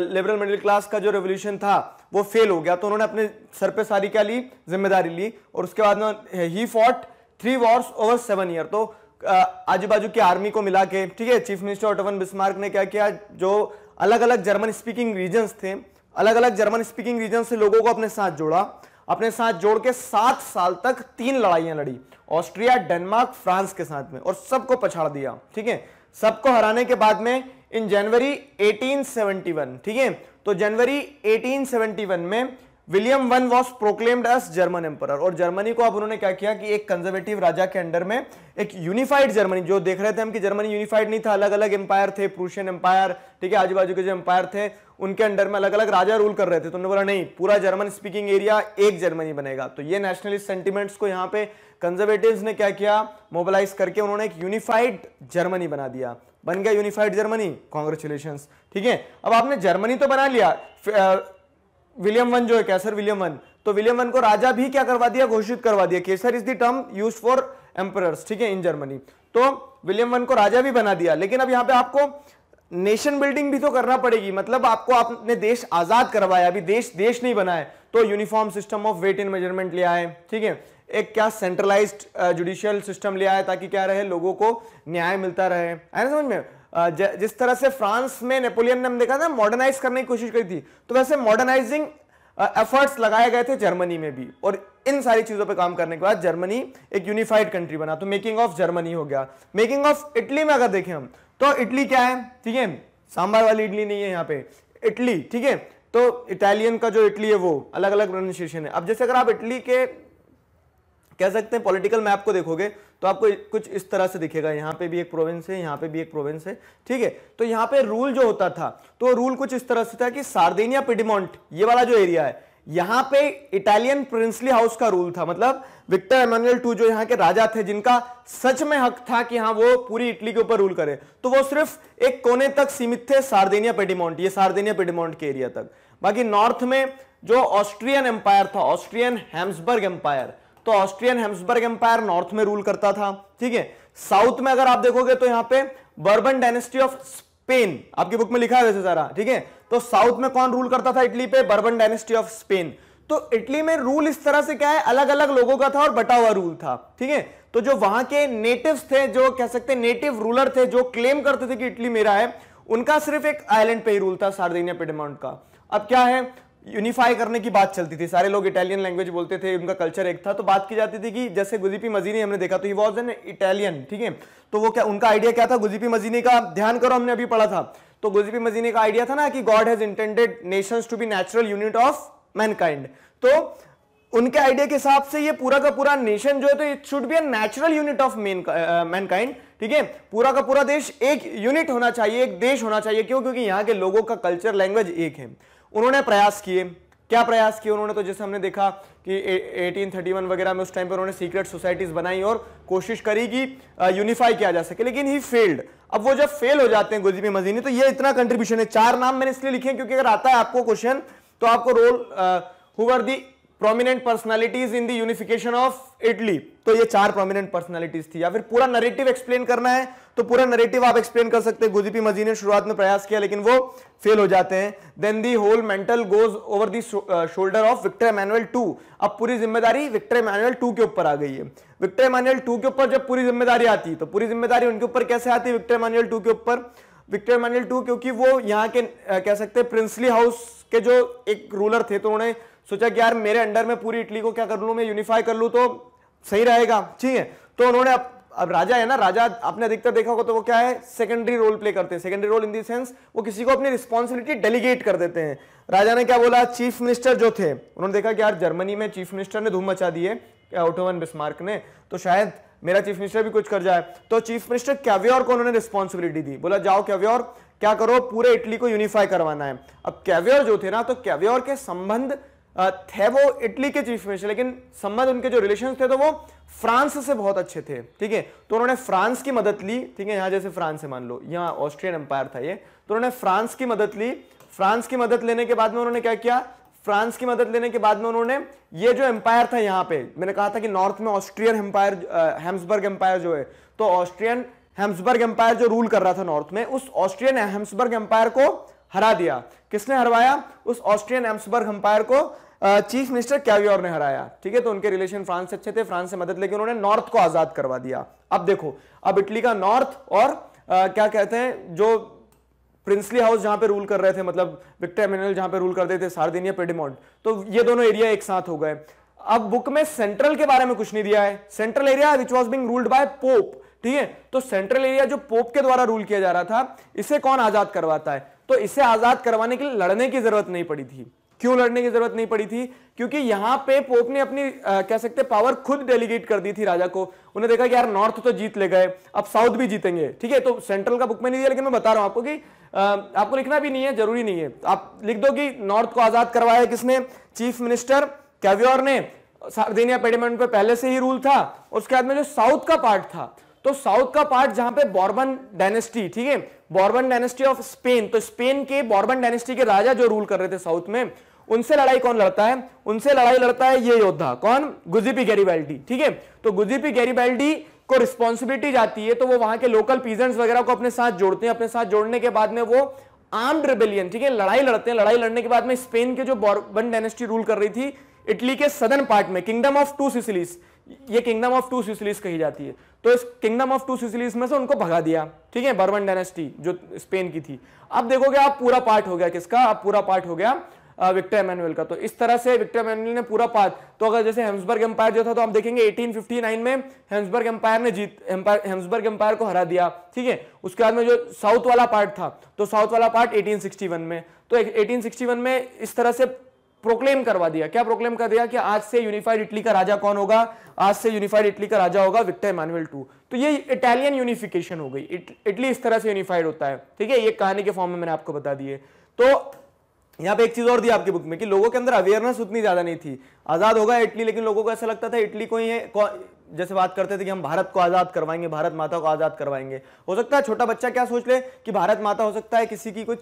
लिबरल मिडिल क्लास का जो रेवोल्यूशन था वो फेल हो गया, तो उन्होंने अपने सर पे सारी क्या ली, जिम्मेदारी ली, और उसके बाद में ही फॉट 3 वॉर्स ओवर 7 ईयर, तो आजू बाजू की आर्मी को मिला के, ठीक है, chief minister Otto von Bismarck ने क्या किया, जो अलग अलग जर्मन स्पीकिंग रीजन्स थे, अलग अलग जर्मन स्पीकिंग रीजन से लोगों को अपने साथ जोड़ा, अपने साथ जोड़ के 7 साल तक 3 लड़ाइयां लड़ी, ऑस्ट्रिया, डेनमार्क, फ्रांस के साथ में, और सबको पछाड़ दिया। ठीक है, सबको हराने के बाद में इन जनवरी 1871, ठीक है, तो जनवरी 1871 में William one was proclaimed as German emperor, और जर्मनी को अब उन्होंने क्या किया कि एक कंजर्वेटिव राजा के अंडर में एक यूनिफाइड जर्मनी, जो देख रहे थे हम कि जर्मनी यूनिफाइड नहीं था, अलग अलग एम्पायर थे, प्रूशियन एम्पायर, ठीक है, आजू बाजू के जो एम्पायर थे उनके अंडर में अलग अलग राजा रूल कर रहे थे, तो उन्होंने बोला नहीं, पूरा जर्मन स्पीकिंग एरिया एक जर्मनी बनेगा। तो ये नेशनलिस्ट सेंटिमेंट्स को यहाँ पे कंजर्वेटिव्स ने क्या किया, मोबिलाइज करके उन्होंने एक यूनिफाइड जर्मनी बना दिया। बन गया यूनिफाइड जर्मनी, कॉन्ग्रेचुलेशंस। ठीक है, अब आपने जर्मनी तो बना लिया, विलियम वन जो है कैसर विलियम वन, तो विलियम वन को राजा भी क्या करवा दिया, घोषित करवा दिया। Kaiser is the term use for emperors, ठीक है, इन जर्मनी, तो विलियम वन को राजा भी बना दिया। लेकिन अब यहाँ पे आपको नेशन बिल्डिंग भी तो करना पड़ेगी, मतलब आपको, आपने देश आजाद करवाया, अभी देश देश नहीं बनाया, तो uniform system of weight and measurement ले आए, ठीक है, एक क्या सेंट्रलाइज्ड जुडिशियल सिस्टम ले आए ताकि क्या रहे, लोगों को न्याय मिलता रहे, है ना, समझ में। जिस तरह से फ्रांस में नेपोलियन ने, हम देखा ना, मॉडर्नाइज करने की कोशिश करी थी, तो वैसे मॉडर्नाइजिंग एफर्ट्स लगाए गए थे जर्मनी में भी, और इन सारी चीजों पे काम करने के बाद जर्मनी एक यूनिफाइड कंट्री बना, तो मेकिंग ऑफ जर्मनी हो गया। मेकिंग ऑफ इटली में अगर देखें हम, तो इटली क्या है, ठीक है, सांबार वाली इडली नहीं है यहाँ पे, इटली, ठीक है, तो इटालियन का जो इटली है वो अलग अलग प्रोनाउंसिएशन है। अब जैसे अगर आप इटली के कह सकते हैं पॉलिटिकल मैप को देखोगे तो आपको कुछ इस तरह से दिखेगा, यहाँ पे भी एक प्रोविंस है, यहाँ पे भी एक प्रोविंस है, ठीक है, तो यहाँ पे रूल जो होता था तो रूल कुछ इस तरह से था कि सार्डिनिया पिडमोंट, ये वाला जो एरिया है, यहाँ पे इटालियन प्रिंसली हाउस का रूल था, मतलब विक्टर एमानुएल II जो यहाँ के राजा थे, जिनका सच में हक था कि हाँ वो पूरी इटली के ऊपर रूल करे, तो वो सिर्फ एक कोने तक सीमित थे, सार्डिनिया पिडमोंट, ये सार्डिनिया पिडमोंट के एरिया तक। बाकी नॉर्थ में जो ऑस्ट्रियन एम्पायर था, ऑस्ट्रियन हैम्सबर्ग एम्पायर, तो ऑस्ट्रियन हैम्सबर्ग एम्पायर नॉर्थ में रूल करता था, ठीक है। साउथ में अगर आप देखोगे तो यहाँ पे बर्बन डायनेस्टी ऑफ स्पेन, आपकी बुक में लिखा है वैसे सारा, ठीक है, तो साउथ में कौन रूल करता था इटली पे, बर्बन डायनेस्टी ऑफ स्पेन। तो इटली में रूल इस तरह से क्या है, अलग अलग लोगों का था और बटा हुआ रूल था, ठीक है। तो जो वहां के नेटिव्स थे, जो कह सकते हैं नेटिव रूलर थे, जो क्लेम करते थे कि इटली मेरा है, उनका सिर्फ एक आइलैंड पे ही रूल था, सार्डिनिया पिडमोंट का। अब क्या है, यूनिफाई करने की बात चलती थी, सारे लोग इटालियन लैंग्वेज बोलते थे, उनका कल्चर एक था, तो बात की जाती थी कि जैसे गुज़ेपे मज़ीनी हमने देखा, तो ही वॉज एन इटालियन, ठीक है, तो वो क्या, उनका आइडिया क्या था, गुज़ेपे मज़ीनी का ध्यान करो, हमने अभी पढ़ा था, तो गुज़ेपे मज़ीनी का आइडिया था ना कि God has intended nations to be natural unit of mankind, तो उनके आइडिया के हिसाब से ये पूरा का पूरा नेशन जो है तो it should be a natural unit of mankind, ठीक है, पूरा का पूरा देश एक यूनिट होना चाहिए, एक देश होना चाहिए, क्यों, क्योंकि यहाँ के लोगों का कल्चर लैंग्वेज एक है। उन्होंने प्रयास किए, क्या प्रयास किए उन्होंने, तो जैसे हमने देखा कि 1831 वगैरह में उस टाइम पर उन्होंने सीक्रेट सोसाइटीज बनाई और कोशिश करी कि यूनिफाई किया जा सके, लेकिन ही फेल्ड। अब वो जब फेल हो जाते हैं गुलज़ीबे मज़ीनी, तो ये इतना कंट्रीब्यूशन है। चार नाम मैंने इसलिए लिखे क्योंकि अगर आता है आपको क्वेश्चन तो आपको role who are the prominent personalities in the unification of Italy, तो ये चार प्रोमिनेंट पर्सनालिटीज थी। या फिर पूरा नरेटिव एक्सप्लेन करना है तो पूरा नरेटिव आप एक्सप्लेन कर सकते हैं। गुलज़ीबे मज़ीनी ने शुरुआत में प्रयास किया लेकिन वो फेल हो जाते हैं। Then the whole mantle goes over the shoulder of Victor Emmanuel two. अब पूरी जिम्मेदारी विक्टर एमैनुअल टू के ऊपर आ गई है। विक्टर एमैनुअल टू के ऊपर जब पूरी जिम्मेदारी आती तो पूरी जिम्मेदारी उनके ऊपर कैसे आती है विक्टर एमैनुअल टू के ऊपर? विक्टर एमैनुअल टू क्योंकि वो यहाँ के कह सकते हैं प्रिंसली हाउस के जो एक रूलर थे, तो उन्होंने सोचा कि यार मेरे अंडर में पूरी इटली को क्या कर लूँ मैं, यूनिफाई कर लूँ तो सही रहेगा, ठीक है। तो उन्होंने अब राजा है ना, राजा आपने अधिकतर देखा होगा तो वो क्या है, सेकेंडरी रोल प्ले करते हैं। Secondary role in the sense वो किसी को अपनी रिस्पॉन्सिबिलिटी डेलीगेट कर देते हैं। राजा ने क्या बोला, चीफ मिनिस्टर जो थे उन्होंने देखा कि यार जर्मनी में चीफ मिनिस्टर ने धूम मचा दी है ओटो वन बिस्मार्क ने, तो शायद मेरा चीफ मिनिस्टर भी कुछ कर जाए। तो चीफ मिनिस्टर कैवियोर को उन्होंने रिस्पॉन्सिबिलिटी दी, बोला जाओ कैवियोर क्या करो, पूरे इटली को यूनिफाई करवाना है। अब कैवियोर जो थे ना, तो कैवियोर के संबंध थे वो इटली के चीफ मिनिस्टर, लेकिन संबंध उनके जो रिलेशन थे तो वो फ्रांस से बहुत अच्छे थे, ठीक है। तो उन्होंने फ्रांस की मदद ली, ठीक है, यहाँ जैसे फ्रांस है मान लो, यहाँ ऑस्ट्रियन एम्पायर था ये, तो उन्होंने फ्रांस की मदद ली। फ्रांस की मदद लेने के बाद में उन्होंने क्या किया, फ्रांस की मदद लेने के बाद में उन्होंने ये जो एम्पायर था, यहाँ पे मैंने कहा था कि नॉर्थ में ऑस्ट्रियन एम्पायर, हैम्सबर्ग एम्पायर जो है, तो ऑस्ट्रियन हैम्सबर्ग एम्पायर जो रूल कर रहा था नॉर्थ में, उस ऑस्ट्रियन हैम्सबर्ग एम्पायर को हरा दिया। किसने हरवाया, उस ऑस्ट्रियन हैम्सबर्ग एम्पायर को चीफ मिनिस्टर कैवियोर ने हराया, ठीक है। तो उनके रिलेशन फ्रांस से अच्छे थे, फ्रांस से मदद लेके उन्होंने नॉर्थ को आजाद करवा दिया। अब देखो, अब इटली का नॉर्थ और क्या कहते हैं जो प्रिंसली हाउस जहां पे रूल कर रहे थे, मतलब विक्टर एमैनुअल जहां पे रूल करते थे, सार्डिनिया पेडमोंट, तो ये दोनों एरिया एक साथ हो गए। अब बुक में सेंट्रल के बारे में कुछ नहीं दिया है। Central area which was being ruled by pope, ठीक है। तो सेंट्रल एरिया जो पोप के द्वारा रूल किया जा रहा था, इसे कौन आजाद करवाता है? तो इसे आजाद करवाने के लिए लड़ने की जरूरत नहीं पड़ी थी। क्यों लड़ने की जरूरत नहीं पड़ी थी? क्योंकि यहां पे पोप ने अपनी कह सकते पावर खुद डेलीगेट कर दी थी राजा को। उन्हें देखा कि यार नॉर्थ तो जीत ले गए, अब साउथ भी जीतेंगे, ठीक है। तो सेंट्रल का बुक में नहीं दिया, लेकिन मैं बता रहा हूं आपको कि आपको लिखना भी नहीं है, जरूरी नहीं है। आप लिख दो कि नॉर्थ को आजाद करवाया किसने, चीफ मिनिस्टर कैवियोर ने। सार्डिनिया पेडमोंट पे पहले से ही रूल था। उसके बाद में जो साउथ का पार्ट था, तो साउथ का पार्ट जहां पे बॉर्बन डायनेस्टी, ठीक है, बॉर्बन डायनेस्टी ऑफ स्पेन, तो स्पेन के बॉर्बन डायनेस्टी के राजा जो रूल कर रहे थे साउथ में, उनसे लड़ाई कौन लड़ता है? उनसे लड़ाई लड़ता है ये योद्धा, कौन? गुज़ुएप्पे गैरीबाल्डी, ठीक है। तो गुज़ुएप्पे गैरीबाल्डी को रिस्पॉन्सिबिलिटी जाती है, तो वो वहां के लोकल पीजेंट्स वगैरह को अपने साथ जोड़ते हैं। अपने साथ जोड़ने के बाद में वो आर्म्ड रिबेलियन, ठीक है, लड़ाई लड़ते हैं। लड़ाई लड़ने के बाद में स्पेन के जो बॉर्बन डायनेस्टी रूल कर रही थी इटली के सदर्न पार्ट में, किंगडम ऑफ टू सिसिलीज, ये किंगडम ऑफ टू सिसिलीज कही जाती है, तो इस किंगडम ऑफ टू सिसिलीज में से उनको भगा दिया, ठीक है, बर्बन डायनेस्टी जो स्पेन की थी। अब देखोगे आप पूरा पार्ट हो गया किसका, अब पूरा पार्ट हो गया विक्टर एमैनुअल का। तो इस तरह से विक्टर एमैनुअल ने पूरा पार्ट, तो अगर जैसे हैम्सबर्ग एम्पायर जो था, तो आप देखेंगे 1859 में हैम्सबर्ग एम्पायर ने हैम्सबर्ग एम्पायर को हरा दिया, ठीक है। उसके बाद में जो साउथ वाला पार्ट था, तो साउथ वाला पार्ट 1861 में, तो 1861 में इस तरह से प्रोक्लेम करवा दिया। क्या प्रोक्लेम कर दिया कि आज से यूनिफाइड इटली का राजा कौन होगा? आज से यूनिफाइड इटली का राजा होगा विक्टर एमैनुअल टू। तो ये इटालियन यूनिफिकेशन हो गई, इटली इस तरह से यूनिफाइड होता है, ठीक है। ये कहानी के फॉर्म में मैंने आपको बता दिए। तो यहाँ पे एक चीज और दी आपकी बुक में कि लोगों के अंदर अवेयरनेस उतनी ज्यादा नहीं थी। आजाद होगा इटली, लेकिन लोगों को ऐसा लगता था इटली को ही जैसे बात करते थे कि हम भारत को आजाद करवाएंगे, भारत माता को आजाद करवाएंगे। हो सकता है छोटा बच्चा क्या सोच ले कि भारत माता हो सकता है किसी की कुछ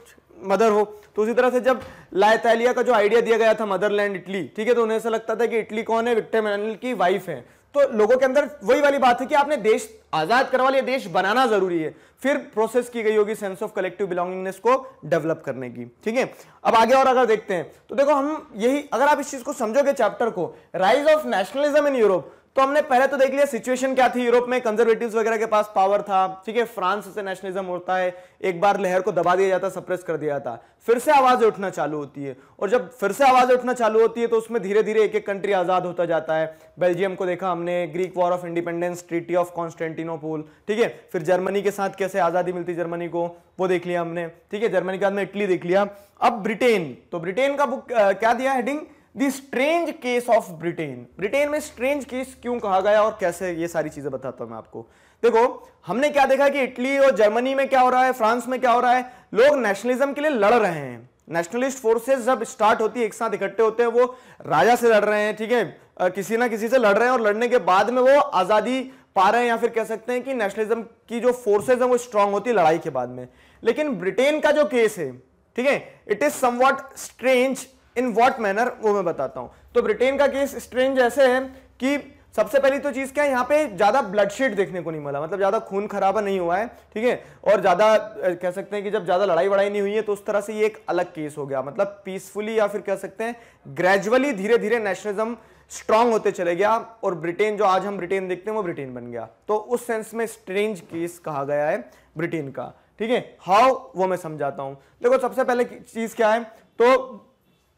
मदर हो। तो उसी तरह से जब लाइतालिया का जो आइडिया दिया गया था मदरलैंड इटली, ठीक है, तो उन्हें ऐसा लगता था कि इटली कौन है, विक्टर एमैनुअल की वाइफ है। तो लोगों के अंदर वही वाली बात है कि आपने देश आजाद करवा लिया, देश बनाना जरूरी है। फिर प्रोसेस की गई होगी सेंस ऑफ कलेक्टिव बिलोंगिंगनेस को डेवलप करने की, ठीक है। अब आगे और अगर देखते हैं तो देखो, हम यही अगर आप इस चीज को समझोगे चैप्टर को, rise of nationalism in Europe, तो हमने पहले तो देख लिया सिचुएशन क्या थी यूरोप में, कंजर्वेटिव्स वगैरह के पास पावर था, ठीक है। फ्रांस से नेशनलिज्म होता है, एक बार लहर को दबा दिया जाता, सप्रेस कर दिया जाता, फिर से आवाजें उठना चालू होती है, और जब फिर से आवाजें उठना चालू होती है तो उसमें धीरे धीरे एक एक कंट्री आजाद होता जाता है। बेल्जियम को देखा हमने, Greek war of independence, treaty of Constantinople, ठीक है। फिर जर्मनी के साथ कैसे आजादी मिलती जर्मनी को, वो देख लिया हमने, ठीक है। जर्मनी के बाद में इटली देख लिया। अब ब्रिटेन, तो ब्रिटेन का बुक क्या दिया heading, The strange case of Britain। Britain में स्ट्रेंज केस क्यों कहा गया और कैसे, ये सारी चीजें बताता हूं मैं आपको। देखो हमने क्या देखा कि इटली और जर्मनी में क्या हो रहा है, फ्रांस में क्या हो रहा है, लोग नेशनलिज्म के लिए लड़ रहे हैं, नेशनलिस्ट फोर्सेस जब स्टार्ट होती है, एक साथ इकट्ठे होते हैं, वो राजा से लड़ रहे हैं, ठीक है, किसी ना किसी से लड़ रहे हैं और लड़ने के बाद में वो आज़ादी पा रहे हैं, या फिर कह सकते हैं कि नेशनलिज्म की जो फोर्सेज हैं वो स्ट्रांग होती है लड़ाई के बाद में। लेकिन ब्रिटेन का जो केस है, ठीक है, it is somewhat strange in what manner, वो मैं बताता हूँ। तो ब्रिटेन का केस स्ट्रेंज ऐसे है कि सबसे पहली तो चीज़ क्या है, यहाँ पे ज़्यादा ब्लडशेड देखने को नहीं मिला, मतलब ज़्यादा खून खराबा नहीं हुआ है, ठीक है, और ज़्यादा कह सकते हैं कि जब ज़्यादा लड़ाई वड़ाई नहीं हुई है तो उस तरह से ये एक अलग केस हो गया, मतलब पीसफुली या फिर कह सकते हैं ग्रेजुअली धीरे धीरे नेशनलिज्म स्ट्रांग होते चले गया और ब्रिटेन जो आज हम ब्रिटेन देखते हैं वो ब्रिटेन बन गया। तो उस सेंस में स्ट्रेंज केस कहा गया है ब्रिटेन का, ठीक है। हाउ, वो मैं समझाता हूँ। देखो सबसे पहले चीज़ क्या है, तो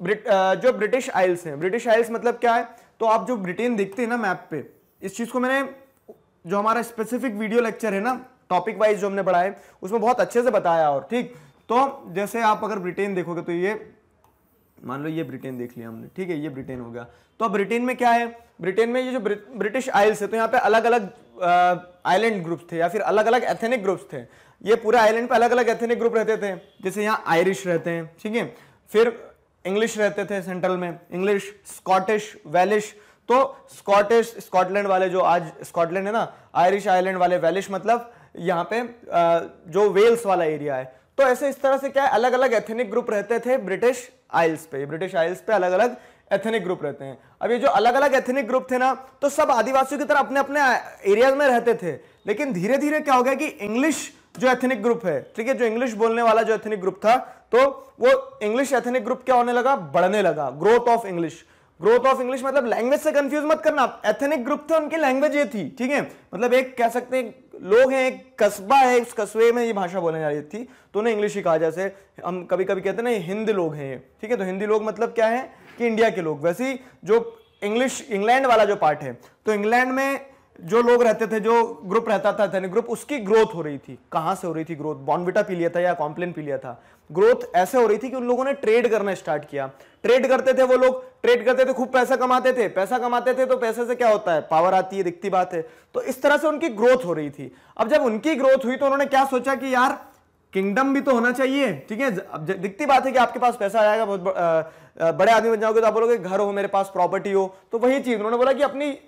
जो ब्रिटिश आइल्स हैं, ब्रिटिश आइल्स मतलब क्या है, तो आप जो ब्रिटेन देखते हैं ना मैप पे, इस चीज़ को मैंने जो हमारा स्पेसिफिक वीडियो लेक्चर है ना टॉपिक वाइज जो हमने पढ़ा है उसमें बहुत अच्छे से बताया। और ठीक, तो जैसे आप अगर ब्रिटेन देखोगे तो ये मान लो ये ब्रिटेन देख लिया हमने, ठीक है, ये ब्रिटेन हो गया। तो ब्रिटेन में क्या है, ब्रिटेन में ये जो ब्रिटिश आइल्स है, तो यहाँ पे अलग अलग आइलैंड ग्रुप्स थे या फिर अलग अलग एथेनिक ग्रुप्स थे, ये पूरा आइलैंड पे अलग अलग एथेनिक ग्रुप रहते थे। जैसे यहाँ आयरिश रहते हैं, ठीक है, फिर इंग्लिश रहते थे सेंट्रल में, इंग्लिश, स्कॉटिश, वेलिश, तो स्कॉटिश स्कॉटलैंड वाले जो आज स्कॉटलैंड है ना, आयरिश आइलैंड वाले, वेलिश मतलब यहाँ पे जो वेल्स वाला एरिया है। तो ऐसे इस तरह से क्या है, अलग अलग एथनिक ग्रुप रहते थे ब्रिटिश आइल्स पे, ब्रिटिश आइल्स पे अलग अलग एथनिक ग्रुप रहते हैं। अब ये जो अलग अलग एथनिक ग्रुप थे ना, तो सब आदिवासियों की तरह अपने अपने एरियाज में रहते थे, लेकिन धीरे धीरे क्या हो गया कि इंग्लिश जो एथनिक ग्रुप है, ठीक है, जो इंग्लिश बोलने वाला जो एथनिक ग्रुप था, तो वो इंग्लिश एथनिक ग्रुप क्या होने लगा, बढ़ने लगा। Growth of English, growth of English मतलब लैंग्वेज से कंफ्यूज मत करना, एथनिक ग्रुप थे, उनकी लैंग्वेज ये थी, ठीक है, मतलब एक कह सकते हैं लोग हैं, एक कस्बा है, उस कस्बे में ये भाषा बोलने जा रही थी, तो उन्हें इंग्लिश ही कहा। जैसे हम कभी कभी कहते हैं ना हिंदी लोग हैं ये, ठीक है, तो हिंदी लोग मतलब क्या है कि इंडिया के लोग। वैसे ही जो इंग्लिश इंग्लैंड वाला जो पार्ट है, तो इंग्लैंड में जो लोग रहते थे, जो ग्रुप रहता था एथनिक ग्रुप, उसकी ग्रोथ हो रही थी। कहाँ से हो रही थी ग्रोथ, बॉर्नविटा पी लिया था या कॉम्प्लेन पी लिया था, ग्रोथ ऐसे हो रही थी कि उन लोगों ने ट्रेड करना स्टार्ट किया। ट्रेड करते थे वो लोग, ट्रेड करते थे, खूब पैसा कमाते थे, पैसा कमाते थे तो पैसे से क्या होता है, पावर आती है, दिखती बात है। तो इस तरह से उनकी ग्रोथ हो रही थी। अब जब उनकी ग्रोथ हुई तो उन्होंने क्या सोचा कि यार किंगडम भी तो होना चाहिए, ठीक है, अब दिखती बात है कि आपके पास पैसा आएगा, बहुत बड़े आदमी बन जाओगे तो आप बोलोगे घर हो, मेरे पास प्रॉपर्टी हो। तो वही चीज़ उन्होंने बोला कि अपनी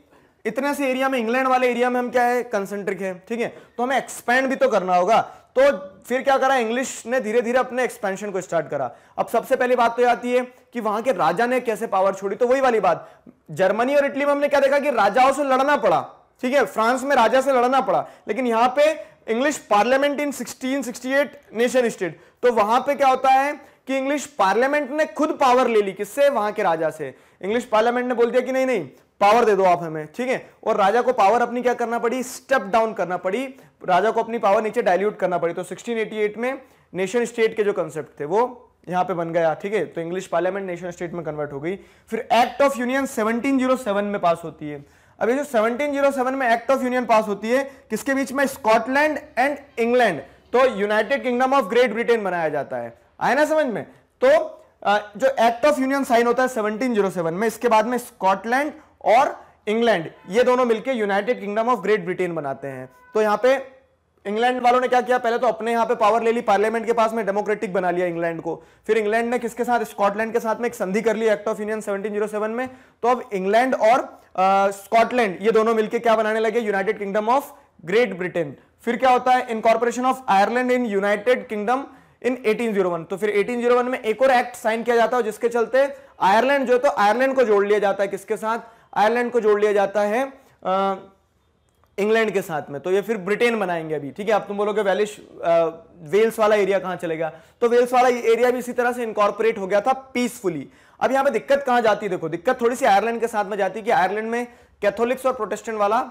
इतने से एरिया में, इंग्लैंड वाले एरिया में हम क्या है, कंसंट्रिक है, ठीक है, तो हमें एक्सपैंड भी तो करना होगा। तो फिर क्या करा, इंग्लिश ने धीरे धीरे अपने एक्सपेंशन को स्टार्ट करा। अब सबसे पहली बात तो आती है कि वहां के राजा ने कैसे पावर छोड़ी, तो वही वाली बात, जर्मनी और इटली में हमने क्या देखा कि राजाओं से लड़ना पड़ा, ठीक है, फ्रांस में राजा से लड़ना पड़ा, लेकिन यहाँ पे English parliament in 1668 nation state, तो वहां पे क्या होता है कि इंग्लिश पार्लियामेंट ने खुद पावर ले ली, किससे, वहां के राजा से। इंग्लिश पार्लियामेंट ने बोल दिया कि नहीं नहीं पावर दे दो आप हमें, ठीक है, और राजा को पावर अपनी क्या करना पड़ी, स्टेप डाउन करना पड़ी, राजा को अपनी पावर नीचे डाइल्यूट करना पड़ी। तो 1688 में नेशन स्टेट के जो कंसेप्ट थे वो यहाँ पे बन गया, ठीक है, तो इंग्लिश पार्लियामेंट नेशन स्टेट में कन्वर्ट हो गई। फिर एक्ट ऑफ यूनियन 1707 में पास होती है। अब ये जो 1707 में एक्ट ऑफ यूनियन पास होती है, किसके बीच में, स्कॉटलैंड एंड इंग्लैंड, तो United Kingdom of Great Britain बनाया जाता है, आया ना समझ में। तो जो एक्ट ऑफ यूनियन साइन होता है 1707 में, इसके बाद में स्कॉटलैंड और इंग्लैंड ये दोनों मिलकर United Kingdom of Great Britain बनाते हैं। तो यहाँ पे इंग्लैंड वालों ने क्या किया, पहले तो अपने यहाँ पे पावर ले ली, पार्लियामेंट के पास में डेमोक्रेटिक बना लिया इंग्लैंड को। फिर इंग्लैंड ने किसके साथ, स्कॉटलैंड के साथ में एक संधि कर ली एक्ट ऑफ यूनियन 1707 में। तो अब इंग्लैंड और स्कॉटलैंड ये दोनों मिलकर क्या बनाने लगे, United Kingdom of Great Britain. फिर क्या होता है, incorporation of Ireland in United Kingdom in 1801। तो फिर 1801 में एक और एक्ट साइन किया जाता है जिसके चलते आयरलैंड जो है, तो आयरलैंड को जोड़ लिया जाता है, किसके साथ, आयरलैंड को जोड़ लिया जाता है इंग्लैंड के साथ में। तो ये फिर ब्रिटेन बनाएंगे अभी, ठीक है। अब तुम बोलोगे वेलिश वेल्स वाला एरिया कहां चलेगा, तो वेल्स वाला एरिया भी इसी तरह से इनकॉर्पोरेट हो गया था पीसफुली। अब यहां पे दिक्कत कहां जाती है, देखो दिक्कत थोड़ी सी आयरलैंड के साथ में जाती है कि आयरलैंड में कैथोलिक्स और प्रोटेस्टेंट वाला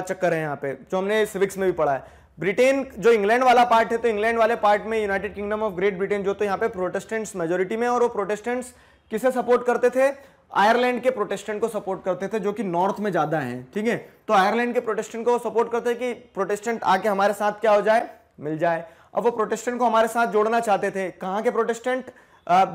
चक्कर है, यहाँ पे जो हमने सिविक्स में भी पढ़ा है। ब्रिटेन जो इंग्लैंड वाला पार्ट है, तो इंग्लैंड वाले पार्ट में United Kingdom of Great Britain जो, तो यहाँ पे प्रोटेस्टेंट्स मेजोरिटी में, और वो प्रोटेस्टेंट्स किसे सपोर्ट करते थे, आयरलैंड के प्रोटेस्टेंट को सपोर्ट करते थे, जो कि नॉर्थ में ज्यादा हैं, ठीक है। तो आयरलैंड के प्रोटेस्टेंट को सपोर्ट करते कि प्रोटेस्टेंट आके हमारे साथ क्या हो जाए, मिल जाए। अब वो प्रोटेस्टेंट को हमारे साथ जोड़ना चाहते थे, कहाँ के प्रोटेस्टेंट,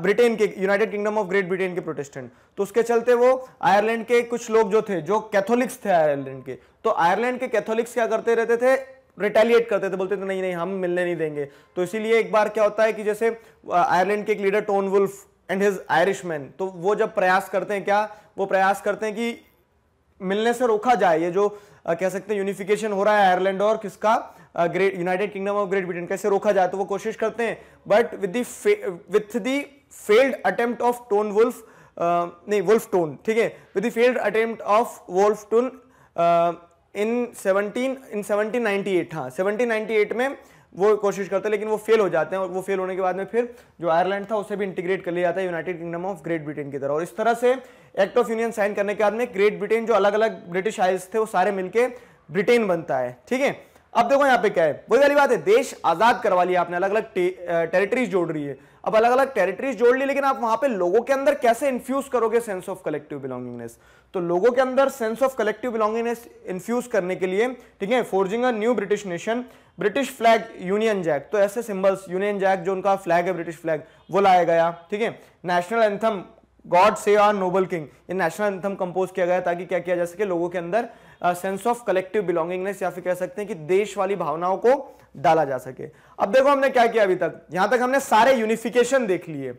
ब्रिटेन के, United Kingdom of Great Britain के प्रोटेस्टेंट। तो उसके चलते वो आयरलैंड के कुछ लोग जो थे, जो कैथोलिक्स थे आयरलैंड के, तो आयरलैंड के कैथोलिक्स क्या करते रहते थे, रिटेलिएट करते थे, बोलते थे नहीं नहीं हम मिलने नहीं देंगे। तो इसीलिए एक बार क्या होता है कि जैसे आयरलैंड के एक leader Tone Wolfe and his Irishman, तो वो जब प्रयास करते हैं क्या, वो प्रयास करते हैं कि मिलने से रोका जाए। ये जो कह सकते हैं यूनिफिकेशन हो रहा है आयरलैंड और किसका, great United Kingdom of Great Britain, कैसे रोका जाए, तो वो कोशिश करते हैं। But with the failed attempt of Tone Wolfe नहीं वुल्फ टोन, ठीक है, with the failed attempt of Wolfe Tone in 1798 में वो कोशिश करते हैं, लेकिन वो फेल हो जाते हैं। और वो फेल होने के बाद में फिर जो आयरलैंड था उसे भी इंटीग्रेट कर लिया जाता है United Kingdom of Great Britain की तरह। और इस तरह से एक्ट ऑफ यूनियन साइन करने के बाद में ग्रेट ब्रिटेन जो अलग अलग ब्रिटिश आइल्स थे वो सारे मिलके ब्रिटेन बनता है, ठीक है। अब देखो यहाँ पे क्या है, वही वाली बात है, देश आजाद करवा लिया आपने, अलग अलग टेरिटरीज जोड़ रही है, अब अलग अलग टेरिटरीज जोड़ ली, लेकिन आप वहां पे लोगों के अंदर कैसे इन्फ्यूज करोगे सेंस ऑफ कलेक्टिव बिलोंगिंगनेस। तो लोगों के अंदर sense of collective belongingness infuse करने के लिए, ठीक है, forging a new British nation, British flag, Union Jack, तो ऐसे सिंबल्स, यूनियन जैक जो उनका फ्लैग है ब्रिटिश फ्लैग वो लाया गया, ठीक है। National anthem God save our noble king, ये नेशनल एंथम कंपोज किया गया ताकि क्या किया जा सके, लोगों के अंदर सेंस ऑफ कलेक्टिव बिलोंगिंगनेस या फिर कह सकते हैं कि देश वाली भावनाओं को डाला जा सके। अब देखो हमने क्या किया अभी तक, यहां तक हमने सारे यूनिफिकेशन देख लिए,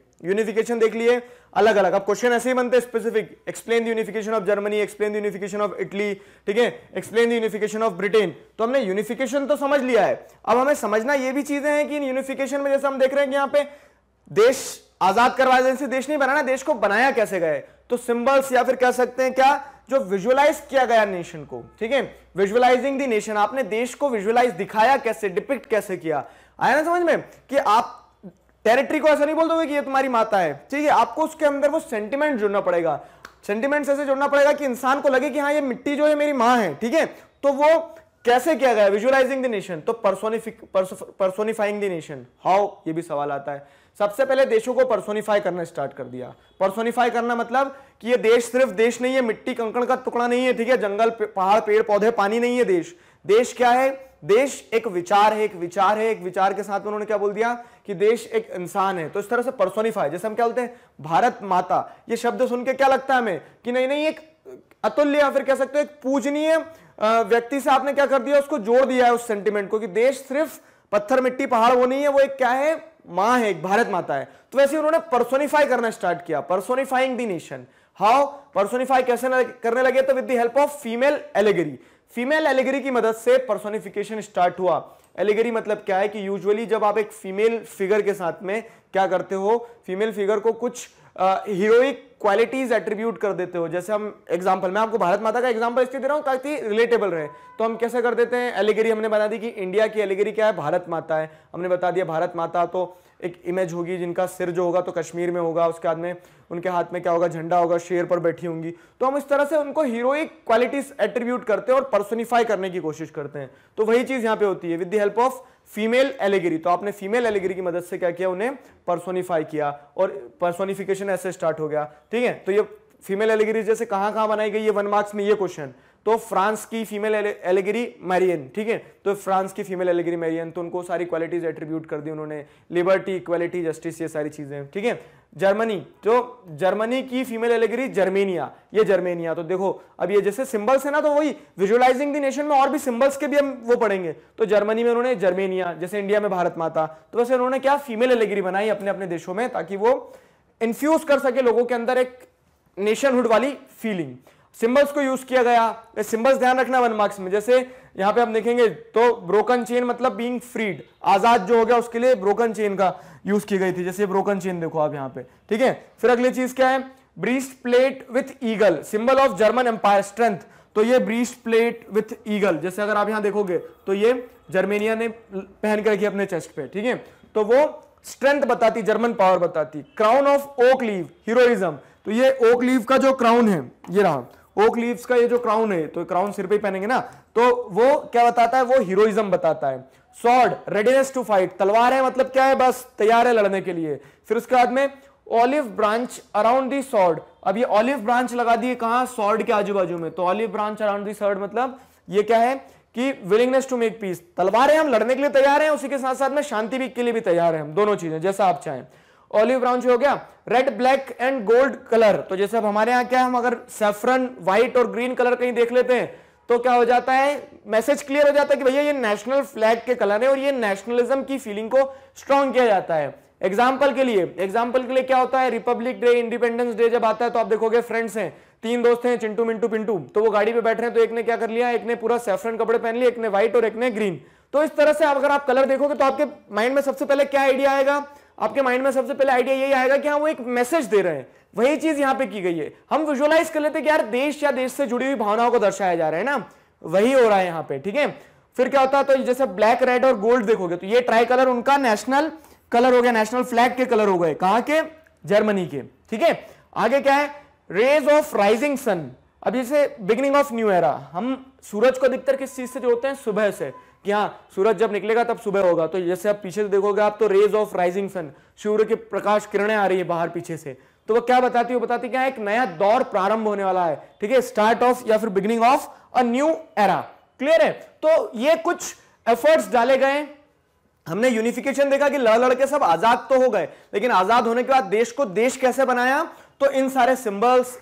अलग अलग। अब क्वेश्चन ऐसे ही बनते हैं specific, explain the unification of Germany, explain the unification of Italy, ठीक है, explain the unification of Britain. तो हमने यूनिफिकेशन तो समझ लिया है, अब हमें समझना यह भी चीजें हैं कि इन यूनिफिकेशन में जैसे हम देख रहे हैं कि यहाँ पे देश आजाद करवाने से देश नहीं बनाना, देश को बनाया कैसे गए, तो सिंबल्स या फिर कह सकते हैं क्या, जो विजुअलाइज किया गया नेशन को, ठीक है, विजुअलाइजिंग द नेशन, आपने देश को विजुअलाइज दिखाया कैसे, डिपिक्ट कैसे किया। आया ना समझ में कि आप टेरिटरी को ऐसा नहीं बोल दोगे कि ये तुम्हारी माता है, ठीक है, आपको उसके अंदर वो सेंटिमेंट जोड़ना पड़ेगा, सेंटिमेंट्स ऐसे जोड़ना पड़ेगा कि इंसान को लगे कि हाँ ये मिट्टी जो है मेरी माँ है, ठीक है। तो वो कैसे किया गया, विजुअलाइजिंग द नेशन, तो पर्सोनिफाइंग द नेशन, हाउ, ये भी सवाल आता है। सबसे पहले देशों को पर्सोनिफाई करना स्टार्ट कर दिया। पर्सोनिफाई करना मतलब कि ये देश सिर्फ देश नहीं है, मिट्टी कंकड़ का टुकड़ा नहीं है, ठीक है, जंगल पहाड़ पेड़ पौधे पानी नहीं है देश। देश क्या है, देश एक विचार है, के साथ उन्होंने क्या बोल दिया कि देश एक इंसान है। तो इस तरह से पर्सोनिफाई, जैसे हम क्या बोलते हैं भारत माता, ये शब्द सुन के क्या लगता है हमें कि नहीं नहीं एक अतुल्य या फिर कह सकते हो एक पूजनीय व्यक्ति से आपने क्या कर दिया, उसको जोड़ दिया है उस सेंटिमेंट को कि देश सिर्फ पत्थर मिट्टी पहाड़ वो नहीं है, वो एक क्या है, माँ है, एक भारत माता है। तो वैसे उन्होंने पर्सोनिफाई करना स्टार्ट किया, personifying the nation. How, personify कैसे करने लगे, तो with the help of female allegory, female allegory की मदद से पर्सोनिफिकेशन स्टार्ट हुआ। एलेगरी मतलब क्या है कि यूजुअली जब आप एक फीमेल फिगर के साथ में क्या करते हो, फीमेल फिगर को कुछ हीरोइक क्वालिटीज एट्रीब्यूट कर देते हो। जैसे हम एग्जांपल, मैं आपको भारत माता का एग्जांपल इसलिए दे रहा हूं ताकि रिलेटेबल रहे। तो हम कैसे कर देते हैं एलिगरी, हमने बता दी कि इंडिया की एलिगरी क्या है, भारत माता है, हमने बता दिया भारत माता, तो एक इमेज होगी जिनका सिर जो होगा तो कश्मीर में होगा, उसके बाद में उनके हाथ में क्या होगा, झंडा होगा, शेर पर बैठी होंगी। तो हम इस तरह से उनको हीरोइक क्वालिटीज एट्रीब्यूट करते हैं और पर्सोनिफाई करने की कोशिश करते हैं। तो वही चीज यहाँ पे होती है with the help of female allegory. तो आपने फीमेल एलेगरी की मदद से क्या किया, उन्हें पर्सोनिफाई किया और पर्सोनिफिकेशन ऐसे स्टार्ट हो गया, ठीक है। तो ये फीमेल एलेगरी जैसे कहां बनाई गई है, 1 मार्क्स में ये क्वेश्चन। तो फ्रांस की फीमेल एलेगरी मैरियन, ठीक है, तो फ्रांस की फीमेल एलेगरी मैरियन, तो उनको सारी क्वालिटीज एट्रीब्यूट कर दी उन्होंने, लिबर्टी, इक्वालिटी, जस्टिस, ये सारी चीजें, ठीक है। जर्मनी, तो जर्मनी की फीमेल एलेगरी जर्मेनिया, ये जर्मेनिया। तो देखो अब ये जैसे सिंबल्स है ना, तो वही विजुअलाइजिंग द नेशन में और भी सिंबल्स के भी हम वो पढ़ेंगे। तो जर्मनी में उन्होंने जर्मेनिया, जैसे इंडिया में भारत माता, तो वैसे उन्होंने क्या फीमेल एलेगरी बनाई अपने अपने देशों में, ताकि वो इन्फ्यूज कर सके लोगों के अंदर एक नेशनहुड वाली फीलिंग। सिंबल्स को यूज किया गया, सिंबल्स ध्यान रखना 1 मार्क्स में। जैसे यहाँ पे हम देखेंगे तो ब्रोकन चेन मतलब बीइंग फ्रीड, आजाद जो हो गया उसके लिए ब्रोकन चेन का यूज की गई थी, जैसे ब्रोकन चेन देखो आप यहाँ पे, ठीक है। फिर अगली चीज क्या है, breast plate with eagle, symbol of German empire strength. तो ये ब्रीस्ट प्लेट विथ ईगल, जैसे अगर आप यहाँ देखोगे तो ये जर्मेनिया ने पहन कर रखी अपने चेस्ट पे, ठीक है, तो वो स्ट्रेंथ बताती, जर्मन पावर बताती। Crown of oak leave, heroism, तो ये ओक लीव का जो क्राउन है, ये रहा ओक लीव्स का ये जो क्राउन है, तो क्राउन सिर पे ही पहनेंगे ना, तो वो क्या बताता है, वो हीरोइज्म बताता है। सॉर्ड, रेडीनेस टू फाइट, तलवार है मतलब क्या है, बस तैयार है लड़ने के लिए। फिर उसके बाद में olive branch around the sword, अब ये ऑलिव ब्रांच लगा दी कहाँ, सॉर्ड के आजू बाजू में, तो olive branch around the sword मतलब ये क्या है कि विलिंगनेस टू मेक पीस, तलवार है हम लड़ने के लिए तैयार है, उसी के साथ साथ में शांति भी के लिए भी तैयार है हम, दोनों चीजें जैसा आप चाहें। ऑलिव ब्राउन हो गया। Red, black and gold colour, तो जैसे अब हमारे यहाँ क्या है, हम अगर सैफरन, व्हाइट और ग्रीन कलर कहीं देख लेते हैं तो क्या हो जाता है, मैसेज क्लियर हो जाता है कि भैया ये नेशनल फ्लैग के कलर है और ये नेशनलिज्म की फीलिंग को स्ट्रॉन्ग किया जाता है। एग्जाम्पल के लिए क्या होता है, रिपब्लिक डे, इंडिपेंडेंस डे जब आता है तो आप देखोगे फ्रेंड्स हैं, तीन दोस्त हैं चिंटू मिंटू पिंटू, तो वो गाड़ी पे बैठ रहे हैं, तो एक ने क्या कर लिया, एक ने पूरा सैफरन कपड़े पहन लिए, एक ने व्हाइट और एक ने ग्रीन। तो इस तरह से अगर आप कलर देखोगे तो आपके माइंड में सबसे पहले क्या आइडिया आएगा, आपके माइंड में सबसे पहले आइडिया यही आएगा कि हाँ वो एक मैसेज दे रहे हैं। वही चीज यहाँ पे की गई है, हम विजुअलाइज कर लेते कि यार देश या देश से जुड़ी हुई भावनाओं को दर्शाया जा रहा है ना, वही हो रहा है यहाँ पे। ठीक है, फिर क्या होता है, तो जैसे ब्लैक रेड और गोल्ड देखोगे तो ये ट्राई कलर उनका नेशनल कलर हो गया, नेशनल फ्लैग के कलर हो गए, कहाँ के, जर्मनी के। ठीक है, आगे क्या है, रेज ऑफ राइजिंग सन। अब जैसे बिगिनिंग ऑफ न्यू एरा, हम सूरज को अधिकतर किस चीज से जोड़ते हैं, सुबह से, कि हाँ सूरज जब निकलेगा तब सुबह होगा। तो जैसे आप पीछे से देखोगे आप तो रेज ऑफ राइजिंग सन, सूर्य के प्रकाश किरणें आ रही है बाहर पीछे से, तो वो क्या बताती है, बताती क्या है, एक नया दौर प्रारंभ होने वाला है। ठीक है, स्टार्ट ऑफ या फिर beginning of a new era. Clear है, तो ये कुछ एफर्ट्स डाले गए। हमने यूनिफिकेशन देखा कि लड़के सब आजाद तो हो गए, लेकिन आजाद होने के बाद देश को देश कैसे बनाया, तो इन सारे सिंबल्स,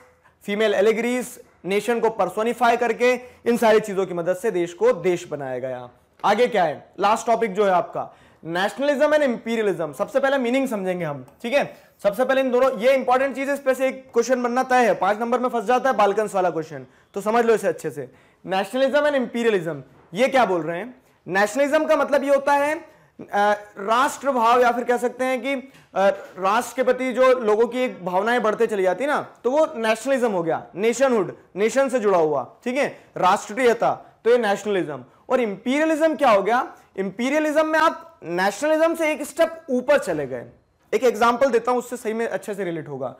फीमेल एलेगरीज, नेशन को पर्सोनिफाई करके इन सारी चीजों की मदद से देश को देश बनाया गया। आगे क्या है, लास्ट टॉपिक जो है आपका नेशनलिज्म एंड इंपीरियलिज्म। सबसे पहले मीनिंग समझेंगे हम। ठीक है, सबसे पहले इन दोनों, ये इंपॉर्टेंट चीज है, इस पे से एक क्वेश्चन बनना तय है, 5 नंबर में फंस जाता है बालकंस वाला क्वेश्चन, तो समझ लो इसे अच्छे से। नेशनलिज्म एंड इंपीरियलिज्म ये क्या बोल रहे हैं, नेशनलिज्म का मतलब ये होता है राष्ट्र भाव, या फिर कह सकते हैं कि राष्ट्र के प्रति जो लोगों की एक भावनाएं बढ़ते चली जाती ना, तो वो नेशनलिज्म हो गया, नेशनहुड, नेशन से जुड़ा हुआ। ठीक है, राष्ट्रीयता, तो ये नेशनलिज्म। और इंपीरियलिज्म क्या हो गया, इंपीरियलिज्म में आप नेशनलिज्म से एक स्टेप ऊपर चले गए। एक एग्जाम्पल देता हूं, उससे सही में अच्छे से रिलेट होगा।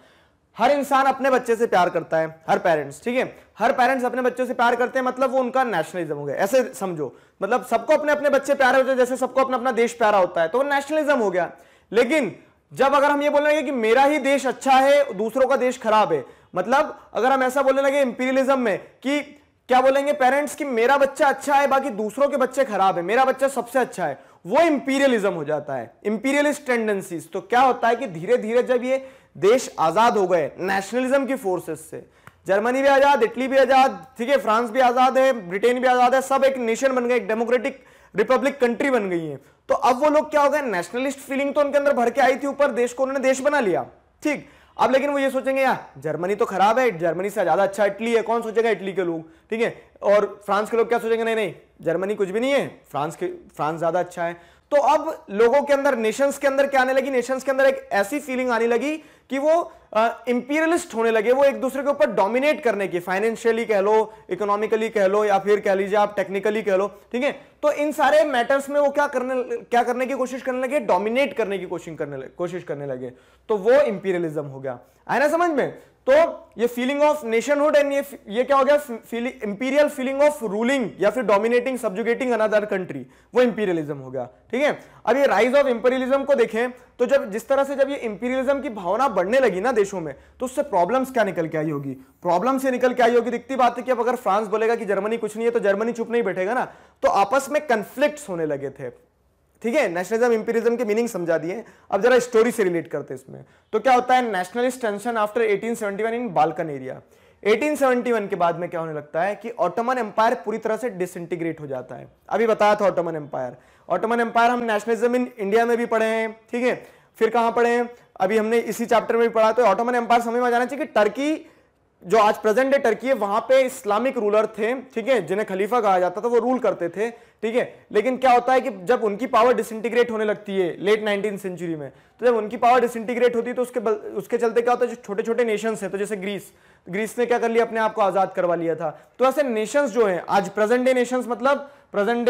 हर इंसान अपने बच्चे से प्यार करता है, हर पेरेंट्स। ठीक है, हर पेरेंट्स अपने बच्चे से प्यार करते हैं, मतलब वो उनका नेशनलिज्म हो गया, ऐसे समझो। मतलब सबको अपने अपने बच्चे प्यारे होते हैं, जैसे सबको अपना अपना देश प्यारा होता है, तो नेशनलिज्म हो गया। लेकिन जब अगर हम ये बोलने लगे कि मेरा ही देश अच्छा है, दूसरों का देश खराब है, मतलब अगर हम ऐसा बोलने लगे इंपीरियलिज्म में कि क्या बोलेंगे पेरेंट्स की, मेरा बच्चा अच्छा है बाकी दूसरों के बच्चे खराब है, मेरा बच्चा सबसे अच्छा है, वो इंपीरियलिज्म हो जाता है, इंपीरियलिस्ट टेंडेंसीज। तो क्या होता है कि धीरे धीरे जब ये देश आजाद हो गए नेशनलिज्म की फोर्सेस से, जर्मनी भी आजाद, इटली भी आजाद, ठीक है, फ्रांस भी आजाद है, ब्रिटेन भी आजाद है, सब एक नेशन बन गए, एक डेमोक्रेटिक रिपब्लिक कंट्री बन गई है। तो अब वो लोग क्या हो गए, नेशनलिस्ट फीलिंग तो उनके अंदर भर के आई थी, ऊपर देश को उन्होंने देश बना लिया। ठीक, अब लेकिन वो ये सोचेंगे यार जर्मनी तो खराब है, जर्मनी से ज्यादा अच्छा इटली है, कौन सोचेगा इटली के लोग। ठीक है, और फ्रांस के लोग क्या सोचेंगे, नहीं नहीं जर्मनी कुछ भी नहीं है, फ्रांस ज्यादा अच्छा है। तो अब लोगों के अंदर, नेशंस के अंदर क्या आने लगी, नेशंस के अंदर एक ऐसी फीलिंग आने लगी कि वो इंपीरियलिस्ट होने लगे, वो एक दूसरे के ऊपर डोमिनेट करने की, फाइनेंशियली कह लो, इकोनॉमिकली कह लो, या फिर कह लीजिए आप टेक्निकली कह लो। ठीक है, तो इन सारे मैटर्स में वो क्या करने की कोशिश करने लगे, डोमिनेट करने की कोशिश करने लगे। तो वो इंपीरियलिज्म हो गया, है ना समझ में। तो ये फीलिंग ऑफ नेशनहुड एंड ये क्या हो गया, इंपीरियल फीलिंग ऑफ रूलिंग या फिर डोमिनेटिंग, सब्जुगेटिंग अनदर कंट्री, वो इंपीरियलिज्म हो गया। ठीक है, अब ये राइज ऑफ इंपीरियलिज्म को देखें तो जिस तरह से ये इंपीरियलिज्म की भावना बढ़ने लगी ना देशों में, तो उससे प्रॉब्लम्स क्या निकल के आई होगी, प्रॉब्लम्स ये निकल के आई होगी, दिखती बात है कि अब अगर फ्रांस बोलेगा कि जर्मनी कुछ नहीं है तो जर्मनी चुप नहीं बैठेगा ना, तो आपस में कन्फ्लिक्ट होने लगे थे। ठीक है, नेशनलिज्म इंपीरियलिज्म के मीनिंग समझा दिए, अब जरा स्टोरी से रिलेट करते हैं इसमें। तो क्या होता है, nationalist tension after 1871 in Balkan area. 1871 के बाद में क्या होने लगता है कि ऑटोमन एम्पायर पूरी तरह से डिसइंटीग्रेट हो जाता है। अभी बताया था ऑटोमन एम्पायर हम नेशनलिज्म इन इंडिया में भी पढ़े हैं। ठीक है, फिर कहाँ पढ़े हैं, अभी हमने इसी चैप्टर में भी पढ़ा। तो ऑटोमन एम्पायर समझ में आ जाना चाहिए कि टर्की जो आज प्रेजेंट डे टर्की है, वहां पे इस्लामिक रूलर थे, ठीक है, जिन्हें खलीफा कहा जाता था, वो रूल करते थे। ठीक है, लेकिन क्या होता है कि जब उनकी पावर डिसइंटीग्रेट होने लगती है लेट 19th सेंचुरी में, तो जब उनकी पावर डिसइंटीग्रेट होती है तो उसके चलते क्या होता है, जो छोटे छोटे नेशंस हैं, तो जैसे ग्रीस ने क्या कर लिया, अपने आप को आजाद करवा लिया था। तो ऐसे नेशंस जो हैं आज प्रेजेंट डे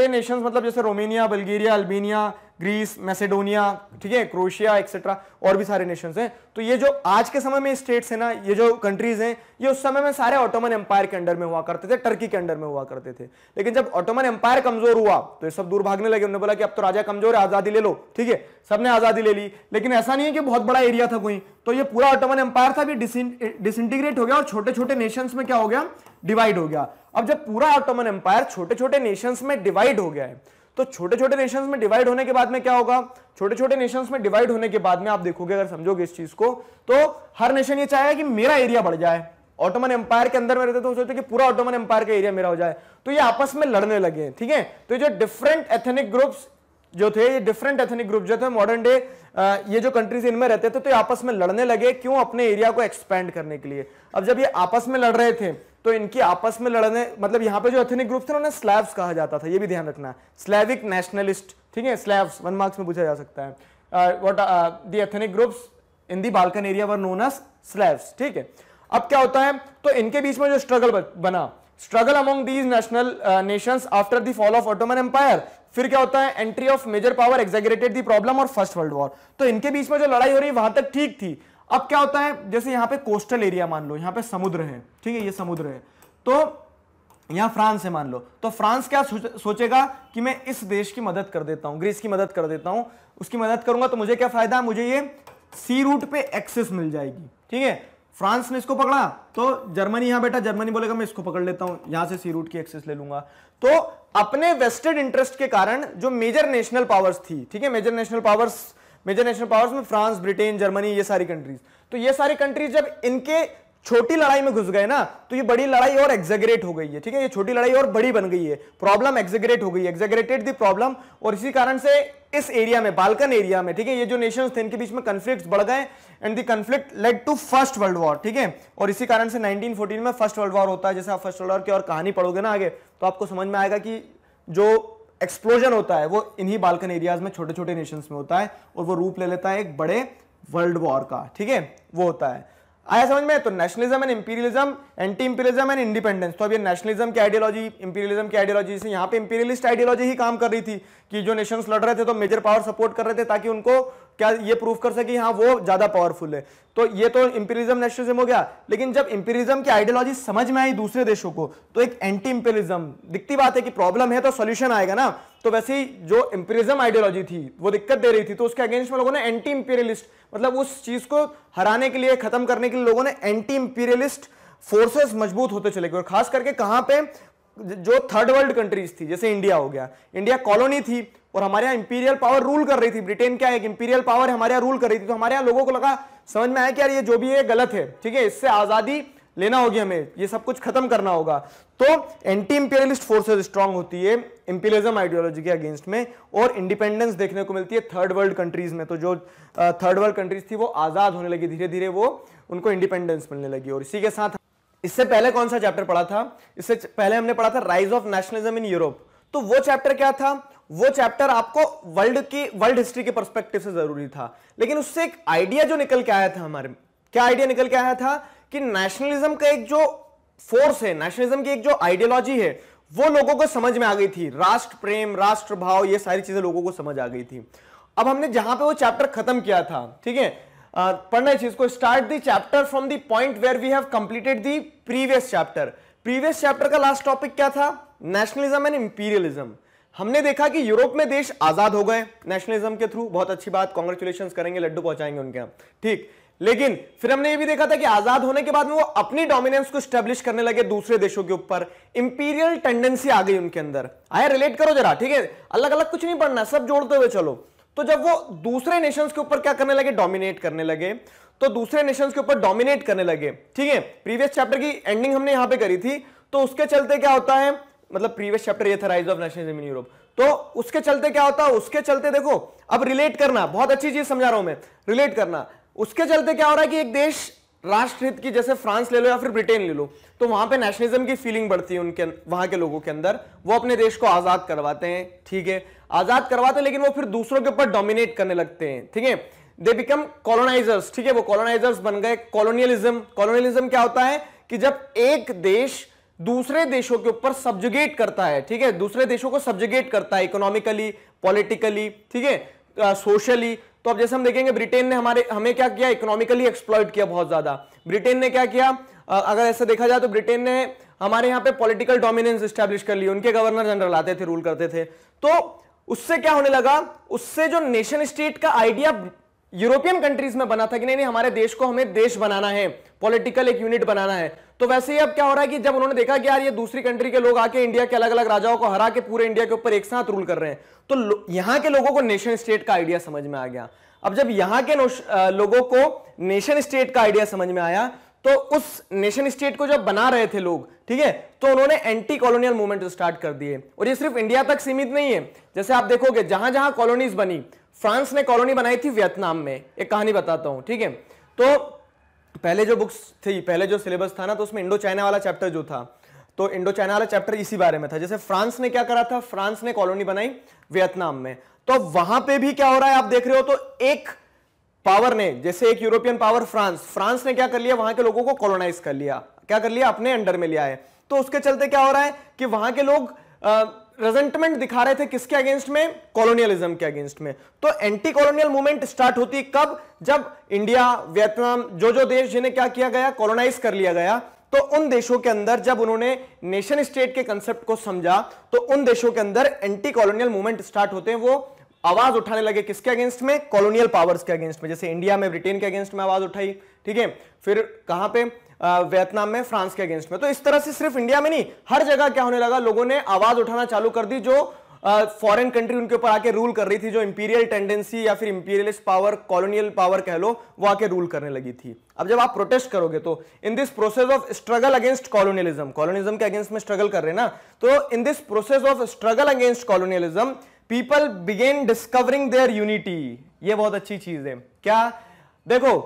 नेशंस मतलब जैसे Romania, Bulgaria, Albania, Greece, Macedonia, ठीक है, क्रोएशिया एक्सेट्रा, और भी सारे नेशंस हैं। तो ये जो आज के समय में स्टेट्स हैं ना, ये जो कंट्रीज हैं, ये उस समय में सारे ऑटोमन एम्पायर के अंडर में हुआ करते थे, टर्की के अंडर में हुआ करते थे। लेकिन जब ऑटोमन एम्पायर कमजोर हुआ तो ये सब दूर भागने लगे, उन्होंने बोला कि अब तो राजा कमजोर है, आजादी ले लो। ठीक है, सबने आजादी ले ली, लेकिन ऐसा नहीं है कि बहुत बड़ा एरिया था कोई, तो ये पूरा ऑटोमन एम्पायर था भी डिसइंटीग्रेट हो गया और छोटे छोटे नेशंस में क्या हो गया, डिवाइड हो गया। अब जब पूरा ऑटोमन एम्पायर छोटे छोटे नेशंस में डिवाइड हो गया है, तो छोटे छोटे नेशंस में डिवाइड होने के बाद में क्या होगा, छोटे छोटे नेशंस में डिवाइड होने के बाद में आप देखोगे, अगर समझोगे इस चीज को, तो हर नेशन ये चाहेगा कि मेरा एरिया बढ़ जाए। ऑटोमन एम्पायर के अंदर में रहते तो सोचते कि पूरा ऑटोमन एम्पायर का एरिया मेरा हो जाए, तो ये आपस में लड़ने लगे, ठीक है। तो जो डिफरेंट एथनिक ग्रुप्स जो थे, ये डिफरेंट एथनिक ग्रुप जो थे मॉडर्न डे ये जो कंट्रीज इनमें रहते थे, तो ये आपस में लड़ने लगे, क्यों? अपने एरिया को एक्सपेंड करने के लिए। अब जब ये आपस में लड़ रहे थे तो इनकी आपस में लड़ने, मतलब यहाँ पे जो एथनिक ग्रुप थे उन्हें स्लैव्स कहा जाता था, ये भी ध्यान रखना, स्लैविक नेशनलिस्ट, ठीक है, स्लैव्स, 1 मार्क्स में पूछा जा सकता है। What the ethnic groups in the Balkan area were known as Slavs, ठीक है। अब क्या होता है, तो इनके बीच में जो स्ट्रगल बना, struggle among these national nations after the fall of Ottoman empire. फिर क्या होता है, entry of major power exaggerated the problem और फर्स्ट वर्ल्ड वॉर। तो इनके बीच में जो लड़ाई हो रही है वहां तक ठीक थी। अब क्या होता है, जैसे यहाँ पे कोस्टल एरिया मान लो, यहाँ पे समुद्र है, ठीक है, ये समुद्र है, तो यहाँ फ्रांस है मान लो, तो फ्रांस क्या सोचेगा कि मैं इस देश की मदद कर देता हूँ, ग्रीस की मदद कर देता हूँ, उसकी मदद करूंगा तो मुझे क्या फायदा, मुझे ये सी रूट पे एक्सेस मिल जाएगी, ठीक है। फ्रांस ने इसको पकड़ा तो जर्मनी यहाँ बैठा, जर्मनी बोलेगा मैं इसको पकड़ लेता हूं, यहां से सी रूट की एक्सेस ले लूंगा। तो अपने वेस्टेड इंटरेस्ट के कारण जो मेजर नेशनल पावर्स थी, ठीक है, मेजर नेशनल पावर्स में फ्रांस, ब्रिटेन, जर्मनी, ये सारी कंट्रीज, तो ये सारी कंट्रीज जब इनके छोटी लड़ाई में घुस गए ना, तो ये बड़ी लड़ाई और एग्जेगरेट हो गई है, ठीक है, ये छोटी लड़ाई और बड़ी बन गई है, प्रॉब्लम एग्जेगरेट हो गई है, एग्जेगरेटेड दी प्रॉब्लम, और इसी कारण से इस एरिया में, बाल्कन एरिया में, ठीक है, ये जो नेशंस थे इनके बीच में कॉन्फ्लिक्ट्स बढ़ गए, and the conflict led to first world war, ठीक है। और इसी कारण से 1914 में फर्स्ट वर्ल्ड वॉर होता है। जैसे आप फर्स्ट वर्ल्ड वॉर की और कहानी पढ़ोगे ना आगे, तो आपको समझ में आएगा कि जो एक्सप्लोजन होता है वो इन्हीं बाल्कन एरियाज में, छोटे छोटे नेशंस में होता है, और वो रूप ले लेता है एक बड़े वर्ल्ड वॉर का, ठीक है, वो होता है। आया समझ में? तो nationalism and imperialism, anti imperialism and independence. तो अब ये नेशनलिज्म की आइडियोलॉजी, इंपीरियलिज्म की आइडियोलॉजी से, यहाँ पे इंपीरियलिस्ट आइडियोलॉजी ही काम कर रही थी कि जो नेशंस लड़ रहे थे तो मेजर पावर सपोर्ट कर रहे थे ताकि उनको क्या ये प्रूव कर सके हाँ वो ज्यादा पावरफुल है। तो ये तो इंपीरियलिज्म नेशनलिज्म हो गया। लेकिन जब इंपीरियलिज्म की आइडियोलॉजी समझ में आई दूसरे देशों को, तो एक एंटी इंपीरियलिज्म, दिखती बात है कि प्रॉब्लम है तो सोल्यूशन आएगा ना, तो वैसे ही जो इंपीरियलिज्म आइडियोलॉजी थी वो दिक्कत दे रही थी, तो उसके अगेंस्ट में लोगों ने एंटी इंपीरियलिस्ट, मतलब उस चीज को हराने के लिए, खत्म करने के लिए लोगों ने एंटी इंपीरियलिस्ट फोर्सेस मजबूत होते चले गए। और खास करके कहां पे, जो थर्ड वर्ल्ड कंट्रीज थी, जैसे इंडिया हो गया, इंडिया कॉलोनी थी और हमारे यहाँ इंपीरियल पावर रूल कर रही थी, ब्रिटेन क्या है एक इंपीरियल पावर हमारे यहाँ रूल कर रही थी, तो हमारे यहाँ लोगों को लगा, समझ में आया कि यार ये जो भी है गलत है, ठीक है, इससे आजादी लेना होगी, हमें ये सब कुछ खत्म करना होगा। तो एंटी इंपीरियलिस्ट फोर्सेस स्ट्रांग होती है इंपीरियलिज्म आइडियोलॉजी के अगेंस्ट में, और इंडिपेंडेंस देखने को मिलती है थर्ड वर्ल्ड कंट्रीज में। तो जो थर्ड वर्ल्ड कंट्रीज थी वो आजाद होने लगी, धीरे धीरे वो उनको इंडिपेंडेंस मिलने लगी। और इसी के साथ, इससे पहले कौन सा चैप्टर पढ़ा था, इससे पहले हमने पढ़ा था rise of nationalism in Europe. तो वो चैप्टर क्या था, वो चैप्टर आपको वर्ल्ड हिस्ट्री के पर्सपेक्टिव से जरूरी था, लेकिन उससे एक आइडिया जो निकल के आया था हमारे, क्या आइडिया निकल के आया था कि नेशनलिज्म का एक जो फोर्स है, नेशनलिज्म की एक जो आइडियोलॉजी है वो लोगों को समझ में आ गई थी, राष्ट्र प्रेम, राष्ट्र भाव, ये सारी चीजें लोगों को समझ आ गई थी। अब हमने जहां पे वो चैप्टर खत्म किया था, ठीक है, पढ़ना है चीज को, start the chapter from the point where we have completed the previous chapter. Previous chapter का लास्ट टॉपिक क्या था, नेशनलिज्म एंड इंपीरियलिज्म। हमने देखा कि यूरोप में देश आजाद हो गए नेशनलिज्म के थ्रू, बहुत अच्छी बात, कॉन्ग्रेचुलेशंस करेंगे, लड्डू पहुंचाएंगे उनके यहाँ, ठीक। लेकिन फिर हमने ये भी देखा था कि आजाद होने के बाद में वो अपनी डोमिनेंस को स्टैब्लिश करने लगे दूसरे देशों के ऊपर, इंपीरियल टेंडेंसी आ गई उनके अंदर। आया, रिलेट करो जरा, ठीक है, अलग अलग कुछ नहीं पढ़ना, सब जोड़ते हुए चलो। तो जब वो दूसरे नेशंस के ऊपर क्या करने लगे, डोमिनेट करने लगे, तो दूसरे नेशंस के ऊपर डोमिनेट करने लगे, ठीक है। प्रीवियस चैप्टर की एंडिंग हमने यहां पे करी थी, तो उसके चलते क्या होता है, मतलब प्रीवियस चैप्टर ये था rise of nationalism in Europe, तो उसके चलते क्या होता है, उसके चलते देखो, अब रिलेट करना, बहुत अच्छी चीज समझा रहा हूं मैं, रिलेट करना। उसके चलते क्या हो रहा है कि एक देश राष्ट्रहित की, जैसे फ्रांस ले लो या फिर ब्रिटेन ले लो, तो वहां पे नेशनलिज्म की फीलिंग बढ़ती है उनके, वहां के लोगों के अंदर, वो अपने देश को आजाद करवाते हैं, ठीक है, आजाद करवाते हैं, लेकिन वो फिर दूसरों के ऊपर डोमिनेट करने लगते हैं, ठीक है, दे बिकम कॉलोनाइजर्स, ठीक है, वो कॉलोनाइजर्स बन गए। कॉलोनियलिज्म, कॉलोनियलिज्म क्या होता है कि जब एक देश दूसरे देशों के ऊपर सब्जुगेट करता है, ठीक है, दूसरे देशों को सब्जुगेट करता है इकोनॉमिकली, पॉलिटिकली, ठीक है, सोशली। तो अब जैसे हम देखेंगे ब्रिटेन ने हमें क्या किया, इकोनॉमिकली एक्सप्लॉइट किया बहुत ज्यादा। ब्रिटेन ने क्या किया, अगर ऐसा देखा जाए तो ब्रिटेन ने हमारे यहाँ पे पॉलिटिकल डोमिनेंस एस्टैब्लिश कर ली, उनके गवर्नर जनरल आते थे, रूल करते थे। तो उससे क्या होने लगा, उससे जो नेशन स्टेट का आइडिया यूरोपियन कंट्रीज में बना था कि नहीं, हमारे देश को हमें देश बनाना है, पॉलिटिकल एक यूनिट बनाना है, तो वैसे ही अब क्या हो रहा है कि जब उन्होंने देखा कि यार ये दूसरी कंट्री के लोग आके इंडिया के अलग अलग राजाओं को हरा के पूरे इंडिया के ऊपर एक साथ रूल कर रहे हैं, तो यहाँ के लोगों को नेशन स्टेट का आइडिया समझ में आ गया। अब जब यहाँ के लोगों को नेशन स्टेट का आइडिया समझ में आया, तो उस नेशन स्टेट को जब बना रहे थे लोग, ठीक है, तो उन्होंने एंटी कॉलोनियल मूवमेंट स्टार्ट कर दिए। और ये सिर्फ इंडिया तक सीमित नहीं है, जैसे आप देखोगे जहां जहां कॉलोनीज बनी, फ्रांस ने कॉलोनी बनाई थी वियतनाम में, एक कहानी बताता हूं, ठीक है। तो पहले जो बुक्स थी, पहले जो सिलेबस था ना, तो उसमें इंडो चाइना वाला चैप्टर जो था, तो इंडो चाइना वाला चैप्टर इसी बारे में था। जैसे फ्रांस ने क्या करा था, फ्रांस ने कॉलोनी बनाई वियतनाम में, तो वहां पे भी क्या हो रहा है आप देख रहे हो, तो एक पावर ने, जैसे एक यूरोपियन पावर फ्रांस ने क्या कर लिया, वहां के लोगों को कॉलोनाइज कर लिया, क्या कर लिया, अपने अंडर में लिया है। तो उसके चलते क्या हो रहा है कि वहां के लोग रेजेंटमेंट दिखा रहे थे किसके अगेंस्ट में, कॉलोनियलिज्म के अगेंस्ट में। तो एंटी कॉलोनियल मूवमेंट स्टार्ट होती कब, जब इंडिया, वियतनाम, जो जो देश जिन्हें क्या किया गया, कॉलोनाइज कर लिया गया, तो उन देशों के अंदर जब उन्होंने नेशन स्टेट के कंसेप्ट को समझा, तो उन देशों के अंदर एंटी कॉलोनियल मूवमेंट स्टार्ट होते हैं। वो आवाज उठाने लगे किसके अगेंस्ट में, कॉलोनियल पावर्स के अगेंस्ट में। जैसे इंडिया में ब्रिटेन के अगेंस्ट में आवाज उठाई, ठीक है, फिर कहां पे, वियतनाम में फ्रांस के अगेंस्ट में। तो इस तरह से सिर्फ इंडिया में नहीं, हर जगह क्या होने लगा, लोगों ने आवाज उठाना चालू कर दी। जो फॉरेन कंट्री उनके ऊपर आके रूल कर रही थी, जो इंपीरियल टेंडेंसी या फिर इंपीरियलिस्ट पावर, कॉलोनियल पावर कह लो, वो आके रूल करने लगी थी। अब जब आप प्रोटेस्ट करोगे, तो in this process of struggle against colonialism, colonialism के अगेंस्ट में स्ट्रगल कर रहे हैं ना, तो in this process of struggle against colonialism people began discovering their unity. ये बहुत अच्छी चीज है। क्या देखो,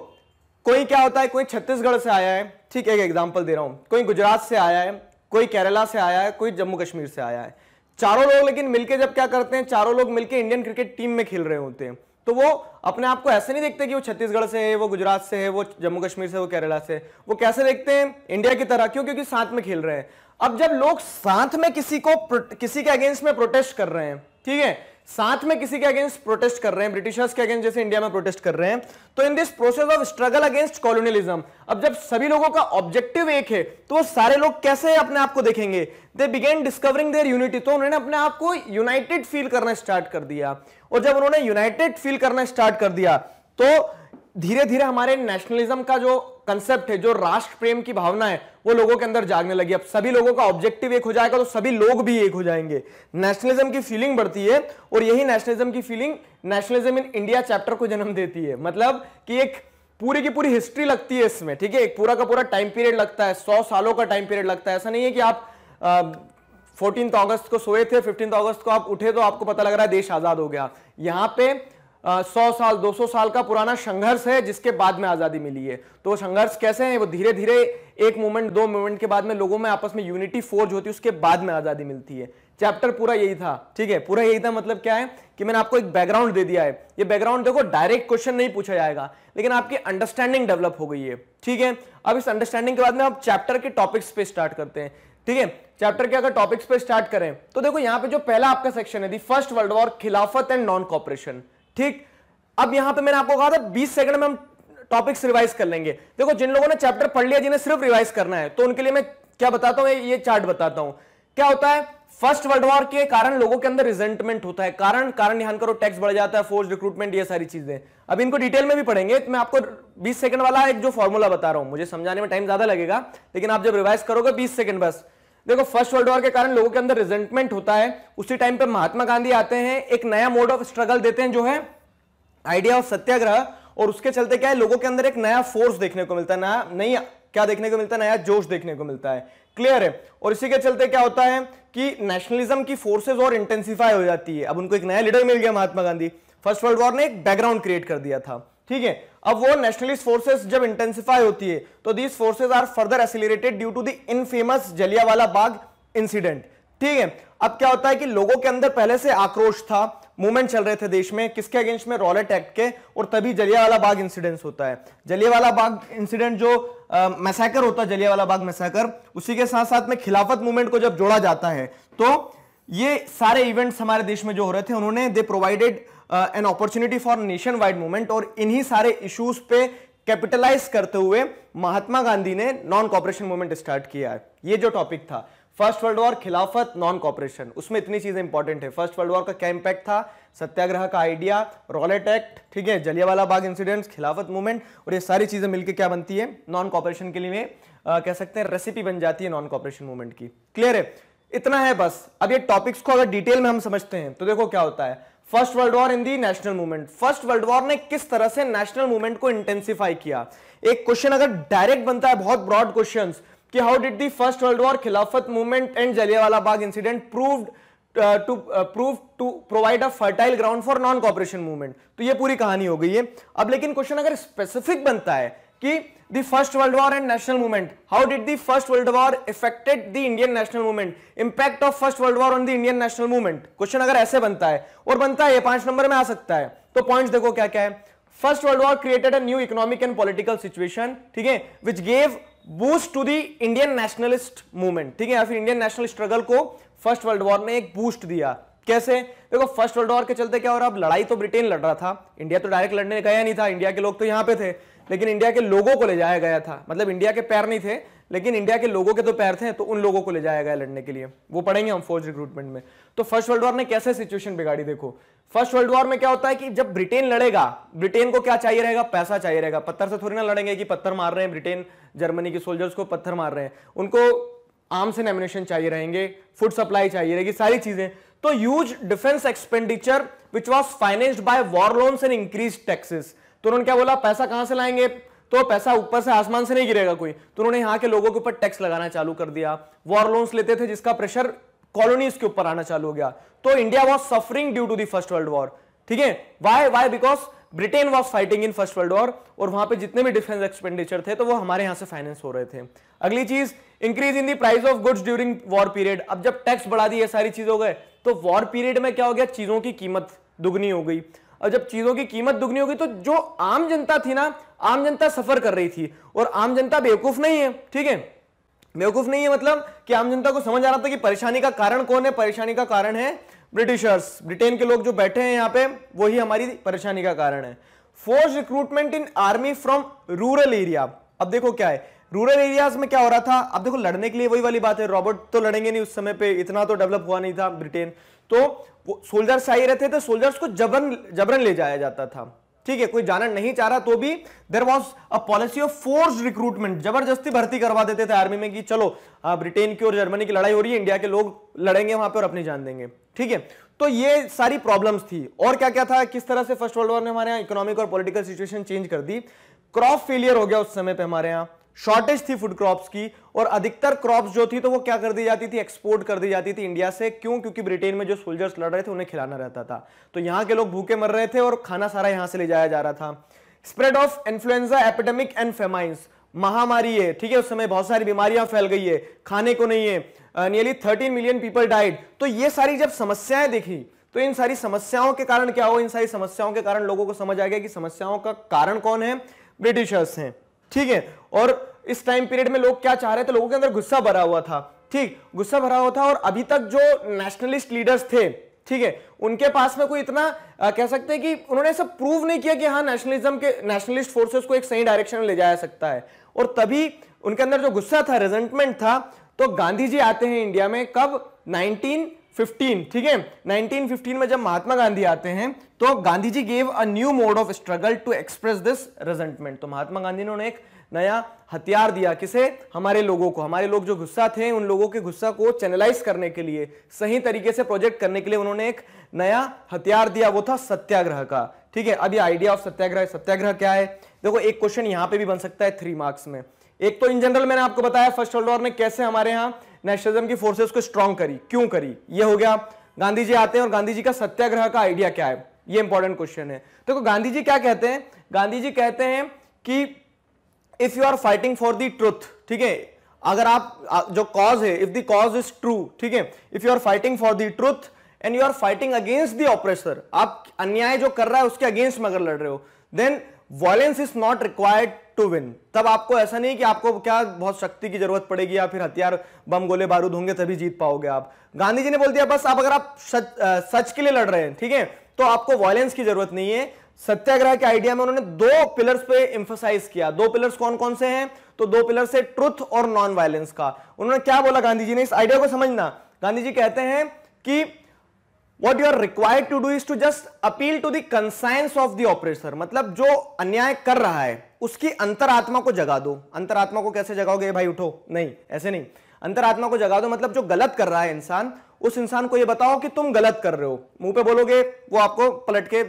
कोई क्या होता है, कोई छत्तीसगढ़ से आया है, ठीक है, एक एग्जाम्पल दे रहा हूं, कोई गुजरात से आया है, कोई केरला से आया है, कोई जम्मू कश्मीर से आया है, चारों लोग लेकिन मिलके जब क्या करते हैं, चारों लोग मिलके इंडियन क्रिकेट टीम में खेल रहे होते हैं, तो वो अपने आप को ऐसे नहीं देखते कि वो छत्तीसगढ़ से है, वो गुजरात से है, वो जम्मू कश्मीर से, वो केरला से, वो कैसे देखते हैं, इंडिया की तरह। क्यों? क्योंकि साथ में खेल रहे हैं। अब जब लोग साथ में किसी के अगेंस्ट में प्रोटेस्ट कर रहे हैं, ठीक है, साथ में किसी के अगेंस्ट प्रोटेस्ट कर रहे हैं, ब्रिटिशर्स के अगेंस्ट जैसे इंडिया में प्रोटेस्ट कर रहे हैं, तो in this process of struggle against colonialism, अब जब सभी लोगों का ऑब्जेक्टिव एक है, तो वो सारे लोग कैसे अपने आप को देखेंगे, they began discovering their unity. तो उन्होंने अपने आप को यूनाइटेड फील करना स्टार्ट कर दिया, और जब उन्होंने यूनाइटेड फील करना स्टार्ट कर दिया, तो धीरे धीरे हमारे नेशनलिज्म का जो कंसेप्ट है, जो राष्ट्र प्रेम की भावना है, वो लोगों के अंदर जागने लगी। अब सभी लोगों का ऑब्जेक्टिव एक हो जाएगा, तो सभी लोग भी एक हो जाएंगे, नेशनलिज्म की फीलिंग बढ़ती है, और यही नेशनलिज्म की feeling nationalism in India chapter को जन्म देती है। मतलब कि एक पूरी की पूरी हिस्ट्री लगती है इसमें, ठीक है, एक पूरा का पूरा टाइम पीरियड लगता है, 100 सालों का टाइम पीरियड लगता है। ऐसा नहीं है कि आप 14 अगस्त को सोए थे, 15 अगस्त को आप उठे, तो आपको पता लग रहा है देश आजाद हो गया। यहाँ पे 100 साल, 200 साल का पुराना संघर्ष है, जिसके बाद में आजादी मिली है। तो संघर्ष कैसे है, वो धीरे धीरे एक मूवमेंट, दो मूवमेंट के बाद में लोगों में आपस में यूनिटी फोर्ज होती है, उसके बाद में आजादी मिलती है। चैप्टर पूरा यही था, ठीक है, पूरा यही था। मतलब क्या है कि मैंने आपको एक बैकग्राउंड दे दिया है। ये बैकग्राउंड देखो, डायरेक्ट क्वेश्चन नहीं पूछा जाएगा, लेकिन आपकी अंडरस्टैंडिंग डेवलप हो गई है, ठीक है। अब इस अंडरस्टैंडिंग के बाद में आप चैप्टर के टॉपिक्स पे स्टार्ट करते हैं, ठीक है। चैप्टर के अगर टॉपिक्स पे स्टार्ट करें, तो देखो यहाँ पे जो पहला आपका सेक्शन है, the first world war, Khilafat and non cooperation, ठीक। अब यहां पे मैंने आपको कहा था 20 सेकंड में हम टॉपिक्स रिवाइज कर लेंगे। देखो, जिन लोगों ने चैप्टर पढ़ लिया, जिन्हें सिर्फ रिवाइज करना है, तो उनके लिए मैं क्या बताता हूं, ये चार्ट बताता हूं। क्या होता है, फर्स्ट वर्ल्ड वॉर के कारण लोगों के अंदर रिजेंटमेंट होता है, कारण ध्यान करो, टैक्स बढ़ जाता है, फोर्स रिक्रूटमेंट, ये सारी चीजें। अब इनको डिटेल में भी पढ़ेंगे, तो मैं आपको 20 सेकंड वाला एक जो फॉर्मूला बता रहा हूं, मुझे समझाने में टाइम ज्यादा लगेगा, लेकिन आप जब रिवाइज करोगे 20 सेकंड बस। देखो, फर्स्ट वर्ल्ड वॉर के कारण लोगों के अंदर रिजेंटमेंट होता है। उसी टाइम पे महात्मा गांधी आते हैं, एक नया मोड ऑफ स्ट्रगल देते हैं, जो है आइडिया ऑफ सत्याग्रह, और उसके चलते क्या है, लोगों के अंदर एक नया फोर्स देखने को मिलता है, नया जोश देखने को मिलता है, क्लियर है। और इसी के चलते क्या होता है कि नेशनलिज्म की फोर्सेज और इंटेंसिफाई हो जाती है। अब उनको एक नया लीडर मिल गया, Mahatma Gandhi. First world war ने एक बैकग्राउंड क्रिएट कर दिया था, ठीक है। अब वो नेशनलिस्ट फोर्सेस जब इंटेंसिफाई होती है, तो these forces are further accelerated due to the infamous Jallianwala Bagh incident, ठीक है। अब क्या होता है कि लोगों के अंदर पहले से आक्रोश था, मूवमेंट चल रहे थे देश में, किसके अगेंस्ट में, रॉलेट एक्ट के, और तभी जलियांवाला बाग इंसिडेंट होता है। जलियांवाला बाग इंसिडेंट जो मैसेकर होता है, जलियांवाला बाग मैसेकर, उसी के साथ साथ में खिलाफत मूवमेंट को जब जोड़ा जाता है, तो ये सारे इवेंट्स हमारे देश में जो हो रहे थे, उन्होंने they provided an opportunity for nation wide movement, और इन्हीं सारे इश्यूज पे कैपिटलाइज करते हुए महात्मा गांधी ने नॉन कॉपरेशन मूवमेंट स्टार्ट किया है। ये जो टॉपिक था, first world war, Khilafat, non cooperation, उसमें इतनी चीजें इंपॉर्टेंट है। फर्स्ट वर्ल्ड वॉर का क्या इंपैक्ट था, सत्याग्रह का आइडिया, रॉलेट एक्ट, ठीक है, जलियांवाला बाग इंसिडेंट, खिलाफत मूवमेंट, और ये सारी चीजें मिलकर क्या बनती है, नॉन कॉपरेशन के लिए कह सकते हैं रेसिपी बन जाती है नॉन कॉपरेशन मूवमेंट की। क्लियर है, इतना है बस। अब ये टॉपिक्स को अगर डिटेल में हम समझते हैं, तो देखो क्या होता है। First world war in the national movement. First world war ने किस तरह से नेशनल मूवमेंट को इंटेंसिफाई किया? एक क्वेश्चन अगर डायरेक्ट बनता है, बहुत ब्रॉड क्वेश्चन कि how did the first world war, Khilafat movement and Jallianwala Bagh incident prove to provide a fertile ground for non cooperation movement. तो ये पूरी कहानी हो गई है। अब लेकिन क्वेश्चन अगर स्पेसिफिक बनता है कि the first world war and national movement, how did the first world war affected the Indian national movement, impact of first world war on the Indian national movement, question अगर ऐसे बनता है और बनता है, ये 5 नंबर में आ सकता है। तो पॉइंट्स देखो क्या क्या है। First world war created a new economic and political situation, ठीक है, which gave boost to the Indian nationalist movement, ठीक है, या फिर इंडियन नेशनल स्ट्रगल को फर्स्ट वर्ल्ड वॉर ने एक बूस्ट दिया। कैसे? देखो फर्स्ट वर्ल्ड वॉर के चलते क्या हो रहा है, लड़ाई तो ब्रिटेन लड़ रहा था, इंडिया तो डायरेक्ट लड़ने गया नहीं था, इंडिया के लोग तो यहां पे थे, लेकिन इंडिया के लोगों को ले जाया गया था, मतलब इंडिया के पैर नहीं थे लेकिन इंडिया के लोगों के तो पैर थे, तो उन लोगों को ले जाया गया लड़ने के लिए, वो पढ़ेंगे हम फोर्स रिक्रूटमेंट में। तो फर्स्ट वर्ल्ड वॉर ने कैसे सिचुएशन बिगाड़ी। देखो फर्स्ट वर्ल्ड वॉर में क्या होता है कि जब ब्रिटेन लड़ेगा, ब्रिटेन को क्या चाहिए रहेगा, पैसा चाहिए रहेगा। पत्थर से थोड़ी ना लड़ेंगे कि पत्थर मार रहे हैं, ब्रिटेन जर्मनी के सोल्जर्स को पत्थर मार रहे हैं, उनको आर्म्स एंड एम्युनिशन चाहिए रहेंगे, फूड सप्लाई चाहिए रहेगी, सारी चीजें। तो huge defence expenditure which was financed by war loans and increase taxes. तो उन्होंने क्या बोला, पैसा कहां से लाएंगे, तो पैसा ऊपर से आसमान से नहीं गिरेगा कोई, तो उन्होंने यहाँ के लोगों के ऊपर टैक्स लगाना चालू कर दिया, वॉर लोन्स लेते थे जिसका प्रेशर कॉलोनीज के ऊपर आना चालू हो गया। तो India was suffering due to the first world war, ठीक है। Why because Britain was fighting in first world war, और वहां पे जितने भी डिफेंस एक्सपेंडिचर थे तो वो हमारे यहाँ से फाइनेंस हो रहे थे। अगली चीज, increase in the price of goods during war period. अब जब टैक्स बढ़ा दी, ये सारी चीज हो गए, तो वॉर पीरियड में क्या हो गया, चीजों की कीमत दुगनी हो गई। और जब चीजों की कीमत दुगनी हो गई तो जो आम जनता थी ना, आम जनता सफर कर रही थी, और आम जनता बेवकूफ नहीं है, ठीक है, बेवकूफ नहीं है, मतलब कि आम जनता को समझ आ रहा था कि परेशानी का कारण कौन है, परेशानी का कारण है ब्रिटिशर्स, ब्रिटेन के लोग जो बैठे हैं यहाँ पे वही हमारी परेशानी का कारण है। Force recruitment in army from rural area. अब देखो क्या है, रूरल एरियाज में क्या हो रहा था। अब देखो लड़ने के लिए वही वाली बात है, रॉबर्ट तो लड़ेंगे नहीं, उस समय पे इतना तो डेवलप हुआ नहीं था ब्रिटेन, तो वो सोल्जर्स आई रहते थे, तो सोल्जर्स को जबरन ले जाया जाता था, ठीक है, कोई जाना नहीं चाह रहा तो भी there was a policy of force recruitment, जबरदस्ती भर्ती करवा देते थे आर्मी में कि चलो ब्रिटेन की और जर्मनी की लड़ाई हो रही है, इंडिया के लोग लड़ेंगे वहां पर और अपनी जान देंगे, ठीक है। तो ये सारी प्रॉब्लम्स थी। और क्या क्या था, किस तरह से फर्स्ट वर्ल्ड वॉर ने हमारे यहाँ इकोनॉमिक और पॉलिटिकल सिचुएशन चेंज कर दी। क्रॉप फेलियर हो गया उस समय पे, हमारे यहाँ शॉर्टेज थी फूड क्रॉप्स की, और अधिकतर क्रॉप्स जो थी तो वो क्या कर दी जाती थी, एक्सपोर्ट कर दी जाती थी इंडिया से। क्यों? क्योंकि ब्रिटेन में जो सोल्जर्स लड़ रहे थे उन्हें खिलाना रहता था, तो यहाँ के लोग भूखे मर रहे थे और खाना सारा यहाँ से ले जाया जा रहा था। Spread of influenza epidemic and famines, महामारी है, ठीक है, उस समय बहुत सारी बीमारियां फैल गई है, खाने को नहीं है, नियरली 13 मिलियन पीपल डाइड। तो ये सारी जब समस्याएं देखी तो इन सारी समस्याओं के कारण क्या हो, इन सारी समस्याओं के कारण लोगों को समझ आ गया कि समस्याओं का कारण कौन है, ब्रिटिशर्स हैं, ठीक है। और इस टाइम पीरियड में लोग क्या चाह रहे थे, लोगों के अंदर गुस्सा भरा हुआ था, ठीक, गुस्सा भरा हुआ था, और अभी तक जो नेशनलिस्ट लीडर्स थे, ठीक है, उनके पास में कोई इतना कह सकते हैं कि उन्होंने ऐसा प्रूव नहीं किया कि हाँ नेशनलिज्म के, नेशनलिस्ट फोर्सेस को एक सही डायरेक्शन में ले जाया सकता है। और तभी उनके अंदर जो गुस्सा था, रेजेंटमेंट था, तो गांधी जी आते हैं इंडिया में, कब, 1915, ठीक है, 1915 में जब महात्मा गांधी आते हैं तो Gandhi ji gave a new mode of struggle to express this resentment. तो महात्मा गांधी ने उन्हें एक नया हथियार दिया, किसे, हमारे लोगों को, हमारे लोग जो गुस्सा थे उन लोगों के गुस्सा को चैनलाइज करने के लिए, सही तरीके से प्रोजेक्ट करने के लिए उन्होंने एक नया हथियार दिया, वो था सत्याग्रह का, ठीक है। अब ये आइडिया ऑफ सत्याग्रह, सत्याग्रह क्या है, देखो एक क्वेश्चन यहाँ पे भी बन सकता है 3 मार्क्स में। एक तो इन जनरल मैंने आपको बताया फर्स्ट वर्ल्ड वॉर ने कैसे हमारे यहाँ नेशनलिज्म की फोर्सेस को स्ट्रांग करी, क्यों करी, ये हो गया। गांधी जी आते हैं और गांधी जी का सत्याग्रह का आइडिया क्या है, ये इंपॉर्टेंट क्वेश्चन है। देखो गांधी जी क्या कहते हैं, गांधी जी कहते हैं कि if you are fighting for the truth, ठीक है, अगर आप जो कॉज है, if the cause is true, ठीक है, if you are fighting for the truth and you are fighting against the oppressor, आप अन्याय जो कर रहा है उसके अगेंस्ट में अगर लड़ रहे हो, then violence is not required to win. तब आपको ऐसा नहीं कि आपको क्या बहुत शक्ति की जरूरत पड़ेगी या फिर हथियार, बम, गोले बारूद होंगे तभी जीत पाओगे आप। गांधी जी ने बोल दिया बस आप अगर आप सच के लिए लड़ रहे हैं, ठीक है, तो आपको वायलेंस की जरूरत नहीं है। सत्याग्रह के आइडिया में उन्होंने 2 पिलर्स पे एम्फसाइज किया। 2 पिलर्स कौन कौन से हैं, तो 2 पिलर्स है ट्रुथ और नॉन वायलेंस का। उन्होंने क्या बोला, गांधी जी ने, इस आइडिया को समझना, गांधी जी कहते हैं कि What you are required to do is to just appeal to the conscience of the oppressor, मतलब जो अन्याय कर रहा है उसकी अंतरात्मा को जगा दो। अंतरात्मा को कैसे जगाओगे, भाई उठो, नहीं, ऐसे नहीं, अंतरात्मा को जगा दो, मतलब जो गलत कर रहा है इंसान उस इंसान को ये बताओ कि तुम गलत कर रहे हो, मुंह पे बोलोगे वो आपको पलट के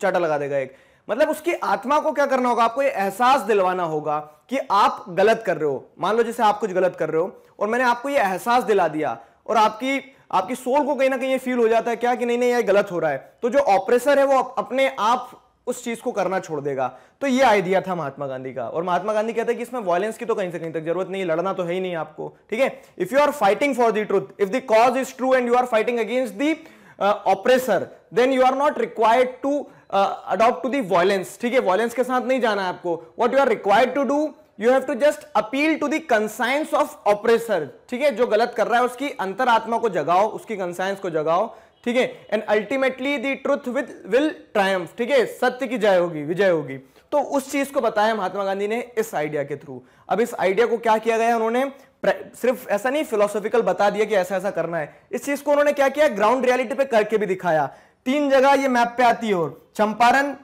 चाटा लगा देगा एक। मतलब उसकी आत्मा को क्या करना होगा, आपको ये एहसास दिलवाना होगा कि आप गलत कर रहे हो। मान लो जैसे आप कुछ गलत कर रहे हो और मैंने आपको ये एहसास दिला दिया और आपकी सोल को कहीं ना कहीं ये फील हो जाता है क्या कि नहीं नहीं ये गलत हो रहा है, तो जो ऑपरेसर है वो अपने आप उस चीज को करना छोड़ देगा। तो ये आइडिया था महात्मा गांधी का। और महात्मा गांधी कहते हैं कि इसमें वायलेंस की तो कहीं से कहीं तक जरूरत नहीं है, लड़ना तो है ही नहीं आपको, ठीक है। If you are fighting for the truth, if the cause is true and you are fighting against the oppressor, then you are not required to adopt to the violence, ठीक है। वायलेंस के साथ नहीं जाना है आपको। What you are required to do, you have to just appeal to the conscience of oppressor, ठीक है। जो गलत कर रहा है उसकी अंतरात्मा को जगाओ, उसकी कंसाइंस को जगाओ, ठीक है। And ultimately the truth will triumph, ठीक है, सत्य की जय होगी, विजय होगी। तो उस चीज को बताया महात्मा गांधी ने इस आइडिया के थ्रू। अब इस आइडिया को क्या किया गया, उन्होंने सिर्फ ऐसा नहीं फिलोसॉफिकल बता दिया कि ऐसा ऐसा करना है, इस चीज को उन्होंने क्या किया ग्राउंड रियलिटी पे करके भी दिखाया। 3 जगह ये मैप पे आती है, और चंपारण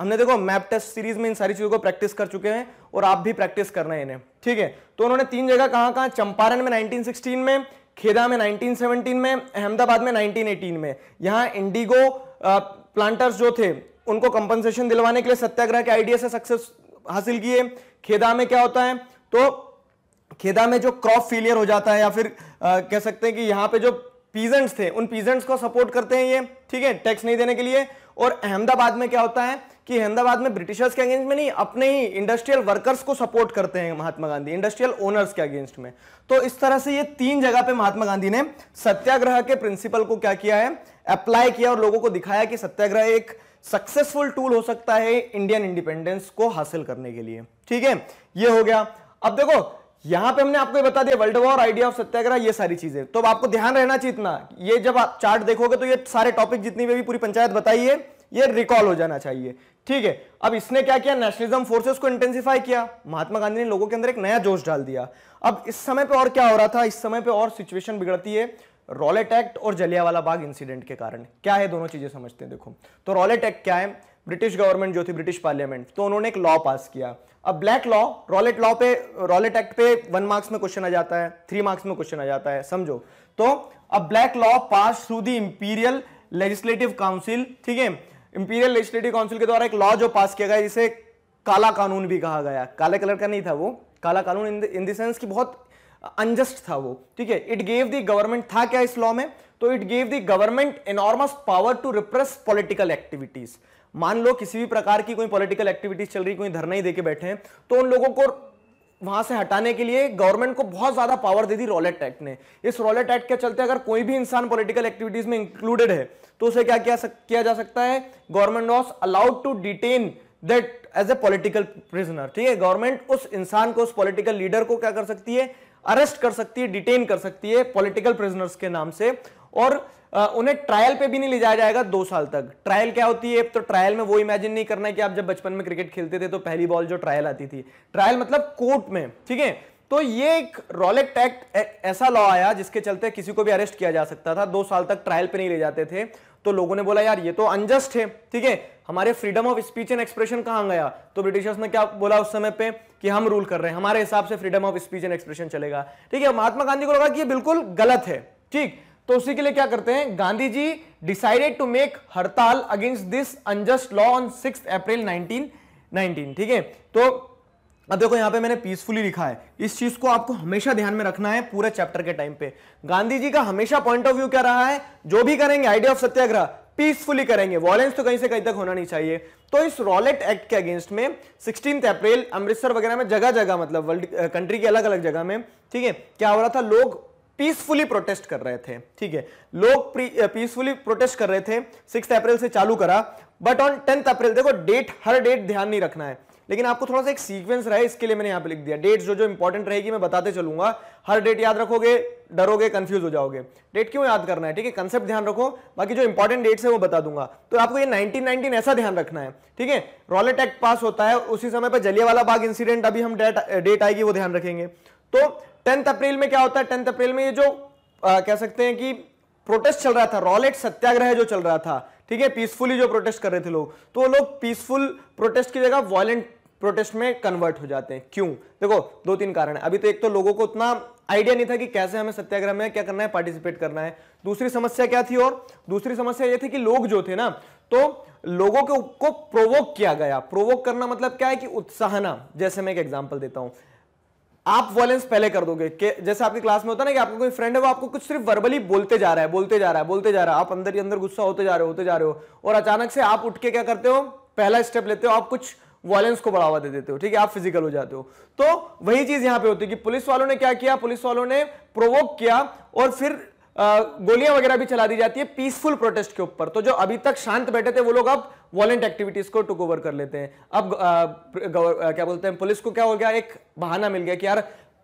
हमने देखो मैप टेस्ट सीरीज में इन सारी चीजों को प्रैक्टिस कर चुके हैं और आप भी प्रैक्टिस करना है इन्हें, ठीक है। तो उन्होंने 3 जगह कहां, चंपारण में 1916 में, खेदा में 1917 में, अहमदाबाद में 1918 में। यहाँ इंडिगो प्लांटर्स जो थे उनको कंपनसेशन दिलवाने के लिए सत्याग्रह के आइडिया से सक्सेस हासिल किए। खेदा में क्या होता है, तो खेदा में जो क्रॉप फेलियर हो जाता है या फिर कह सकते हैं कि यहाँ पे जो पीजेंट्स थे उन पीजेंट्स को सपोर्ट करते हैं ये, ठीक है, टैक्स नहीं देने के लिए। और अहमदाबाद में क्या होता है कि अहमदाबाद में ब्रिटिशर्स के अगेंस्ट में नहीं, अपने ही इंडस्ट्रियल वर्कर्स को सपोर्ट करते हैं महात्मा गांधी, इंडस्ट्रियल ओनर्स के अगेंस्ट में। तो इस तरह से ये 3 जगह पे महात्मा गांधी ने सत्याग्रह के प्रिंसिपल को क्या किया है, अप्लाई किया और लोगों को दिखाया कि सत्याग्रह एक सक्सेसफुल टूल हो सकता है इंडियन इंडिपेंडेंस को हासिल करने के लिए, ठीक है। ये हो गया। अब देखो यहां पे हमने आपको ये बता दिया world war, idea of satyagraha, ये सारी चीजें। तो आपको ध्यान रहना चाहिए इतना, ये जब आप चार्ट देखोगे तो ये सारे टॉपिक जितनी भी पूरी पंचायत बताई है ये रिकॉल हो जाना चाहिए, ठीक है। अब इसने क्या किया, नेशनलिज्म फोर्सेस को इंटेंसिफाई किया, महात्मा गांधी ने लोगों के अंदर एक नया जोश डाल दिया। अब इस समय पे और क्या हो रहा था, इस समय पे और सिचुएशन बिगड़ती है रॉलेट एक्ट और जलियांवाला बाग इंसिडेंट के कारण। क्या है दोनों चीजें समझते हैं। देखो तो रॉलेट एक्ट क्या है, ब्रिटिश गवर्नमेंट जो थी, ब्रिटिश पार्लियामेंट, तो उन्होंने एक लॉ पास किया। अब ब्लैक लॉ, रॉलेट लॉ पे, रॉलेट एक्ट पे 1 मार्क्स में क्वेश्चन आ जाता है, 3 मार्क्स में क्वेश्चन आ जाता है, समझो। तो अब black law pass through the imperial legislative council, ठीक है, इंपीरियल लेजिस्लेटिव काउंसिल के द्वारा एक लॉ जो पास किया गया जिसे काला कानून भी कहा गया। काले कलर का नहीं था वो, काला कानून इन द सेंस कि बहुत अनजस्ट था वो, ठीक है। इट गेव द गवर्नमेंट, था क्या इस लॉ में, तो it gave the government enormous power to repress political activities. मान लो किसी भी प्रकार की कोई पॉलिटिकल एक्टिविटीज चल रही, कोई धरना ही देके बैठे हैं, तो उन लोगों को वहां से हटाने के लिए गवर्नमेंट को बहुत ज्यादा पावर दे दी रॉलेट एक्ट ने। इस रॉलेट एक्ट के चलते अगर कोई भी इंसान पॉलिटिकल एक्टिविटीज में इंक्लूडेड है तो उसे क्या किया जा सकता है, government was allowed to detain that as a political prisoner, ठीक है। गवर्नमेंट उस इंसान को, उस पॉलिटिकल लीडर को क्या कर सकती है, अरेस्ट कर सकती है, डिटेन कर सकती है पॉलिटिकल प्रिजनर्स के नाम से। और उन्हें ट्रायल पे भी नहीं ले जाया जाएगा 2 साल तक। ट्रायल क्या होती है, तो ट्रायल में वो इमेजिन नहीं करना है कि आप जब बचपन में क्रिकेट खेलते थे तो पहली बॉल जो ट्रायल आती थी, ट्रायल मतलब कोर्ट में, ठीक है। तो ये एक रॉलेट एक्ट ऐसा लॉ आया जिसके चलते किसी को भी अरेस्ट किया जा सकता था, 2 साल तक ट्रायल पे नहीं ले जाते थे। तो लोगों ने बोला यार ये तो अनजस्ट है, ठीक है, हमारे freedom of speech and expression कहां गया। तो ब्रिटिशर्स ने क्या बोला उस समय पे कि हम रूल कर रहे हैं, हमारे हिसाब से freedom of speech and expression चलेगा, ठीक है। महात्मा गांधी को लगा कि ये बिल्कुल गलत है, ठीक। तो उसी के लिए क्या करते हैं, Gandhi ji decided to make hartal against this unjust law on 6 April 1919, ठीक है। तो अब देखो यहाँ पे मैंने पीसफुली लिखा है, इस चीज को आपको हमेशा ध्यान में रखना है पूरे चैप्टर के टाइम पे। गांधी जी का हमेशा पॉइंट ऑफ व्यू क्या रहा है, जो भी करेंगे आइडिया ऑफ सत्याग्रह पीसफुली करेंगे, वॉयलेंस तो कहीं से कहीं तक होना नहीं चाहिए। तो इस रॉलेट एक्ट के अगेंस्ट में 16 अप्रैल अमृतसर वगैरह में जगह जगह, मतलब वर्ल्ड कंट्री के अलग अलग जगह में, ठीक है, क्या हो रहा था, लोग पीसफुली प्रोटेस्ट कर रहे थे, ठीक है, लोग पीसफुली प्रोटेस्ट कर रहे थे। 6 अप्रैल से चालू करा, बट ऑन 10 अप्रैल, देखो डेट, हर डेट ध्यान नहीं रखना है लेकिन आपको थोड़ा सा एक सीक्वेंस रहे इसके लिए मैंने यहाँ पे लिख दिया। डेट जो जो इंपॉर्टेंट रहेगी मैं बताते चलूंगा, हर डेट याद रखोगे डरोगे, कंफ्यूज हो जाओगे, डेट क्यों याद करना है, ठीक है, कंसेप्ट ध्यान रखो, बाकी जो इंपॉर्टेंट डेट्स है वो बता दूंगा। तो आपको ये 1919 ऐसा ध्यान रखना है, ठीक है। रॉलेट एक्ट पास होता है उसी समय पर जलियांवाला बाग इंसिडेंट, अभी हम डेट आएगी वो ध्यान रखेंगे। तो 10 अप्रैल में क्या होता है, 10 अप्रैल में ये जो कह सकते हैं कि प्रोटेस्ट चल रहा था, रॉलेट सत्याग्रह जो चल रहा था, ठीक है, पीसफुली जो प्रोटेस्ट कर रहे थे लोग, तो वो लोग पीसफुल प्रोटेस्ट की जगह वायलेंट प्रोटेस्ट में कन्वर्ट हो जाते हैं। क्यों, देखो 2-3 कारण है। अभी तो एक तो लोगों को उतना आइडिया नहीं था कि कैसे हमें सत्याग्रह में क्या करना है, पार्टिसिपेट करना है। दूसरी समस्या क्या थी, और दूसरी समस्या ये थी कि लोग जो थे ना, तो लोगों को प्रोवोक किया गया। प्रोवोक करना मतलब क्या है कि उत्साहना। जैसे मैं एक एग्जांपल देता हूं, आप वॉलेंस पहले कर दोगे कि जैसे आपकी क्लास में होता है ना कि आपका कोई फ्रेंड है, वो आपको कुछ सिर्फ वर्बली बोलते जा रहा है, आप अंदर ही अंदर गुस्सा होते जा रहे हो, और अचानक से आप उठ के क्या करते हो, पहला स्टेप लेते हो, आप कुछ वॉलेंस को बढ़ावा दे देते हो, ठीक है, आप फिजिकल हो जाते हो। तो वही चीज यहां पे होती है कि पुलिस वालों ने क्या किया, पुलिस वालों ने प्रोवोक किया और फिर गोलियां वगैरह भी चला दी जाती है पीसफुल प्रोटेस्ट के ऊपर। तो जो अभी तक शांत बैठे थे वो लोग अब वॉलेंट एक्टिविटीज को टुक ओवर कर लेते हैं। अब क्या बोलते हैं, पुलिस को क्या हो गया, एक बहाना मिल गया कि यार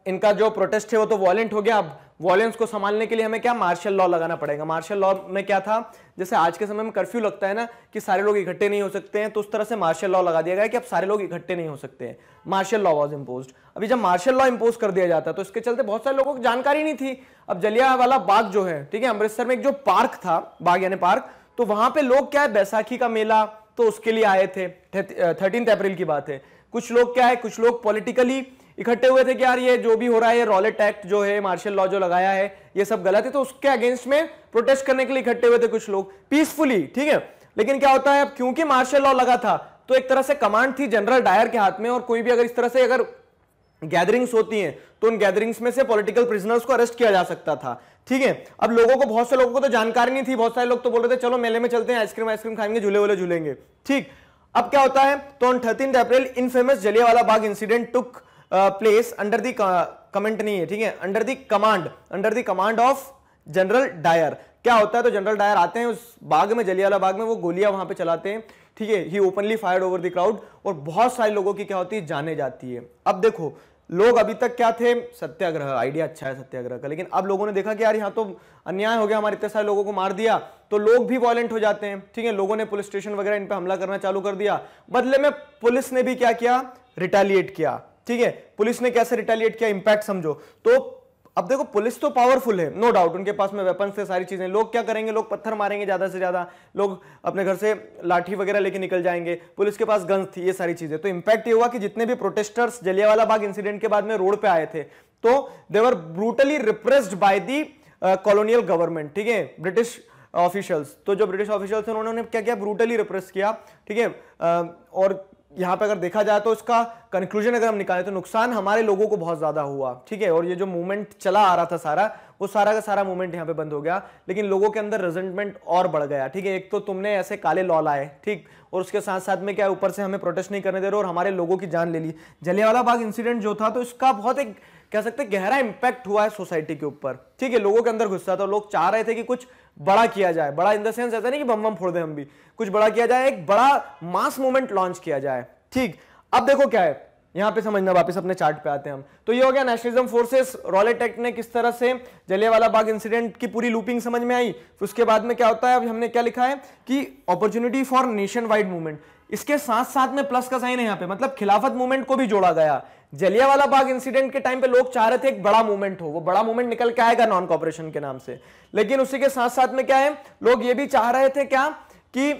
इनका जो प्रोटेस्ट है वो तो वॉलेंट हो गया, अब वॉलेंस को संभालने के लिए हमें क्या मार्शल लॉ लगाना पड़ेगा। मार्शल लॉ में क्या था, जैसे आज के समय में कर्फ्यू लगता है ना कि सारे लोग इकट्ठे नहीं हो सकते हैं, तो उस तरह से मार्शल लॉ लगा दिया गया कि अब सारे लोग इकट्ठे नहीं हो सकते हैं, मार्शल लॉ वॉज इम्पोज्ड। अभी जब मार्शल लॉ इम्पोज कर दिया जाता तो इसके चलते बहुत सारे लोगों को जानकारी नहीं थी। अब जलियावाला बाग जो है, ठीक है, अमृतसर में एक जो पार्क था, बाग यानी पार्क, तो वहां पर लोग क्या है, बैसाखी का मेला तो उसके लिए आए थे, 13 अप्रैल की बात है। कुछ लोग क्या है, कुछ लोग पॉलिटिकली इकट्ठे हुए थे कि यार ये जो भी हो रहा है, रॉलेट एक्ट जो है, मार्शल लॉ जो लगाया है, ये सब गलत है, तो उसके अगेंस्ट में प्रोटेस्ट करने के लिए इकट्ठे हुए थे कुछ लोग पीसफुली, ठीक है। लेकिन क्या होता है, अब क्योंकि मार्शल लॉ लगा था तो एक तरह से कमांड थी जनरल डायर के हाथ में, और कोई भी अगर इस तरह से अगर गैदरिंग्स होती हैं तो उन गैदरिंग्स में से पॉलिटिकल प्रिजनर्स को अरेस्ट किया जा सकता था, ठीक है। अब लोगों को, बहुत से लोगों को तो जानकारी नहीं थी, बहुत सारे लोग तो बोल रहे थे चलो मेले में चलते हैं, आइसक्रीम खाएंगे, झूले झूलेंगे, ठीक। अब क्या होता है, तो on 13 April infamous Jallianwala Bagh incident took place under the comment नहीं है, ठीक है, under the command of General Dyer. क्या होता है, तो जनरल डायर आते हैं उस बाग में, जलियाला बाग में, वो गोलियां वहां पे चलाते हैं, ठीक है। He openly fired over the crowd, और बहुत सारे लोगों की क्या होती है, जाने जाती है। अब देखो, लोग अभी तक क्या थे, सत्याग्रह, आइडिया अच्छा है सत्याग्रह का, लेकिन अब लोगों ने देखा कि यार यहाँ तो अन्याय हो गया, हमारे इतने सारे लोगों को मार दिया, तो लोग भी वायलेंट हो जाते हैं, ठीक है। लोगों ने पुलिस स्टेशन वगैरह इन पर हमला करना चालू कर दिया। बदले में पुलिस ने भी क्या किया, रिटेलिएट किया, ठीक है। पुलिस ने कैसे रिटेलिएट किया, इंपैक्ट समझो। तो अब देखो, पुलिस तो पावरफुल है, नो डाउट, उनके पास में वेपन्स थे, सारी चीजें। लोग क्या करेंगे, लोग पत्थर मारेंगे ज्यादा से ज्यादा, लोग अपने घर से लाठी वगैरह लेके निकल जाएंगे, पुलिस के पास गन्स थी, ये सारी चीजें। तो इंपैक्ट ये हुआ कि जितने भी प्रोटेस्टर्स जलियावाला बाग इंसिडेंट के बाद में रोड पे आए थे, तो they were brutally repressed by the colonial government, ठीक है, ब्रिटिश ऑफिशियल्स। तो जो ब्रिटिश ऑफिशियल्स हैं उन्होंने क्या किया, ब्रूटली रिप्रेस किया, ठीक है। और यहाँ पे अगर देखा जाए तो इसका कंक्लूजन अगर हम निकालें तो नुकसान हमारे लोगों को बहुत ज्यादा हुआ, ठीक है। और ये जो मूवमेंट चला आ रहा था सारा, वो सारा का सारा मूवमेंट यहाँ पे बंद हो गया, लेकिन लोगों के अंदर रेजेंटमेंट और बढ़ गया, ठीक है। एक तो तुमने ऐसे काले लॉ लाए, ठीक, और उसके साथ साथ में क्या ऊपर से हमें प्रोटेस्ट नहीं करने दे रहे और हमारे लोगों की जान ले ली। जलियावाला बाग इंसिडेंट जो था, तो इसका बहुत एक कह सकते हैं गहरा इंपैक्ट हुआ है सोसाइटी के ऊपर, ठीक है। लोगों के अंदर गुस्सा था, लोग चाह रहे थे कि कुछ बड़ा किया जाए, बड़ा इन द सेंस ऐसा नहीं कि बम बम फोड़ दें, हम भी कुछ बड़ा किया जाए, एक बड़ा मास मूवमेंट लॉन्च किया जाए, ठीक। अब देखो क्या है यहाँ पे, समझना, वापस अपने चार्ट पे आते हैं हम। तो ये हो गया नेशनलिज्म फोर्सेस, रॉलेट एक्ट ने किस तरह से जलियावाला बाग इंसिडेंट की पूरी लूपिंग समझ में आई। फिर उसके बाद में क्या होता है, अब हमने क्या लिखा है कि opportunity for nation wide movement, इसके साथ साथ में प्लस का साइन है यहाँ पे, मतलब खिलाफत मूवमेंट को भी जोड़ा गया। जलियावाला बाग इंसिडेंट के टाइम पे लोग चाह रहे थे एक बड़ा मूवमेंट हो, वो बड़ा मूवमेंट निकल के आएगा नॉन कॉपरेशन के नाम से, लेकिन उसी के साथ साथ में क्या है, लोग ये भी चाह रहे थे क्या कि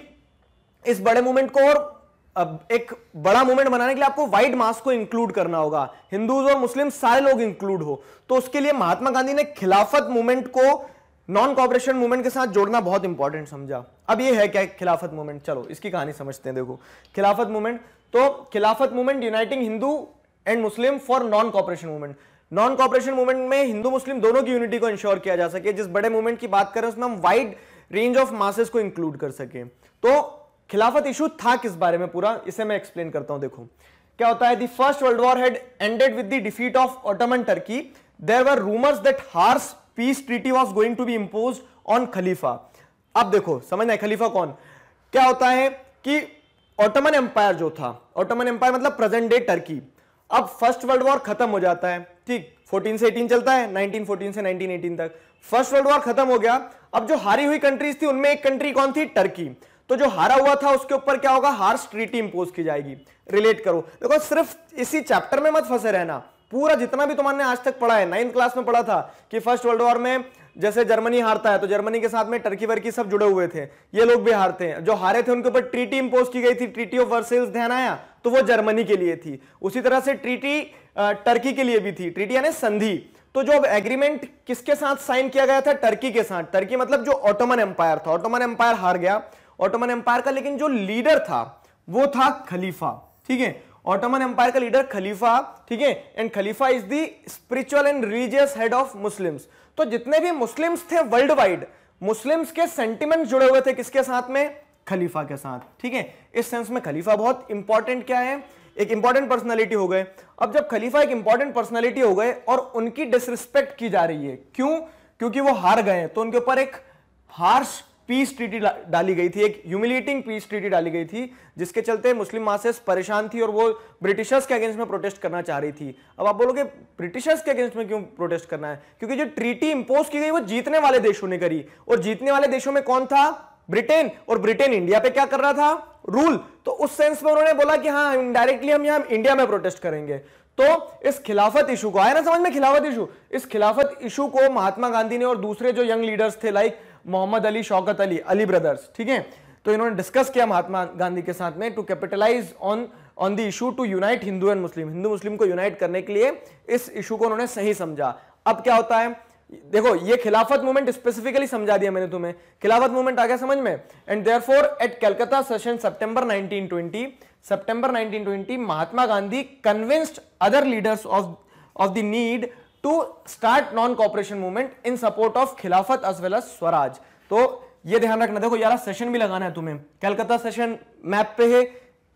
इस बड़े मूवमेंट को, और अब एक बड़ा मूवमेंट बनाने के लिए आपको वाइड मास को इंक्लूड करना होगा, हिंदूज और मुस्लिम सारे लोग इंक्लूड हो। तो उसके लिए महात्मा गांधी ने खिलाफत मूवमेंट को नॉन कॉपरेशन मूवमेंट के साथ जोड़ना बहुत इंपॉर्टेंट समझा। अब ये है क्या खिलाफत मूवमेंट, चलो इसकी कहानी समझते हैं। देखो खिलाफत मूवमेंट, तो Khilafat movement uniting Hindu and Muslim for non cooperation movement. Non cooperation movement में हिंदू मुस्लिम दोनों की यूनिटी को इंश्योर किया जा सके, जिस बड़े मूवमेंट की बात करें उसमें हम वाइड रेंज ऑफ मासेस को इंक्लूड कर सके। तो खिलाफत इशू था किस बारे में पूरा, इसे मैं एक्सप्लेन करता हूं। देखो क्या होता है, the first world war had ended with the defeat of Ottoman Turkey, there were rumours that harsh peace treaty was going to be imposed on Khalifa. अब देखो समझना है, खलीफा कौन, क्या होता है कि ऑटोमन एम्पायर जो था, ऑटोमन एम्पायर मतलब प्रेजेंट डे टर्की। अब फर्स्ट वर्ल्ड वॉर खत्म हो जाता है, ठीक, 14 से 18 चलता है, 1914 से 1918 तक फर्स्ट वर्ल्ड वॉर खत्म हो गया। अब जो हारी हुई कंट्रीज थी उनमें एक कंट्री कौन थी, टर्की। तो जो हारा हुआ था उसके ऊपर क्या होगा, हार्स ट्रीटी इंपोज की जाएगी। रिलेट करो, देखो सिर्फ इसी चैप्टर में मत फंसे रहना, पूरा जितना भी तुमने आज तक पढ़ा है, 9th क्लास में पढ़ा था कि फर्स्ट वर्ल्ड वॉर में जैसे जर्मनी हारता है तो जर्मनी के साथ में टर्की वर्की सब जुड़े हुए थे, ये लोग भी हारते हैं। जो हारे थे उनके ऊपर ट्रीटी इंपोज की गई थी, ट्रीटी ऑफ वर्सेल्स, ध्यान आया, तो वो जर्मनी के लिए थी। उसी तरह से ट्रीटी टर्की के लिए भी थी, ट्रीटी यानी संधि। तो जो एग्रीमेंट किसके साथ साइन किया गया था? टर्की के साथ। टर्की मतलब जो ऑटोमन एम्पायर था। ऑटोमन एम्पायर हार गया, ऑटोमन एम्पायर का लेकिन जो लीडर था वो था खलीफा, ठीक है। ऑटोमन एम्पायर का लीडर खलीफा, ठीक है। And Khalifa is the spiritual and religious head of Muslims. तो जितने भी मुस्लिम्स थे वर्ल्ड वाइड, मुस्लिम्स के सेंटिमेंट जुड़े हुए थे किसके साथ में? खलीफा के साथ, ठीक है। इस सेंस में खलीफा बहुत इंपॉर्टेंट क्या है, एक इंपॉर्टेंट पर्सनालिटी हो गए। अब जब खलीफा एक इंपॉर्टेंट पर्सनालिटी हो गए और उनकी डिसरिस्पेक्ट की जा रही है, क्यों? क्योंकि वो हार गए, तो उनके ऊपर एक हार्श पीस ट्रीटी डाली गई थी, एक ह्यूमिलिएटिंग पीस ट्रीटी डाली गई थी, जिसके चलते मुस्लिम मासेस परेशान थी और वो ब्रिटिशर्स के अगेंस्ट में प्रोटेस्ट करना चाह रही थी। अब आप बोलोगे ब्रिटिशर्स के अगेंस्ट में क्यों प्रोटेस्ट करना है? क्योंकि जो ट्रीटी इंपोज की गई वो जीतने वाले देशों ने करी, और जीतने वाले देशों में कौन था? ब्रिटेन। और ब्रिटेन इंडिया पे क्या कर रहा था? रूल। तो उस सेंस में उन्होंने बोला कि हाँ इनडायरेक्टली हम यहाँ इंडिया में प्रोटेस्ट करेंगे। तो इस खिलाफत इशू को, आया ना समझ में खिलाफत इशू, इस खिलाफत इशू को महात्मा गांधी ने और दूसरे जो यंग लीडर्स थे लाइक मोहम्मद अली, शौकत अली, अली ब्रदर्स, ठीक है, तो इन्होंने डिस्कस किया महात्मा गांधी के साथ में to capitalise on the issue to unite Hindu and Muslim. Hindu Muslim को यूनाइट करने के लिए इस इशू को उन्होंने सही समझा। अब क्या होता है, देखो ये खिलाफत मूवमेंट स्पेसिफिकली समझा दिया मैंने तुम्हें, खिलाफत मूवमेंट आ गया समझ में। And therefore at Calcutta session September 1920 Mahatma Gandhi convinced other leaders of the need to start non cooperation movement in support of Khilafat as well as swaraj. तो ये ध्यान रखना, देखो यार सेशन भी लगाना है तुम्हें, कलकत्ता सेशन मैप पे है।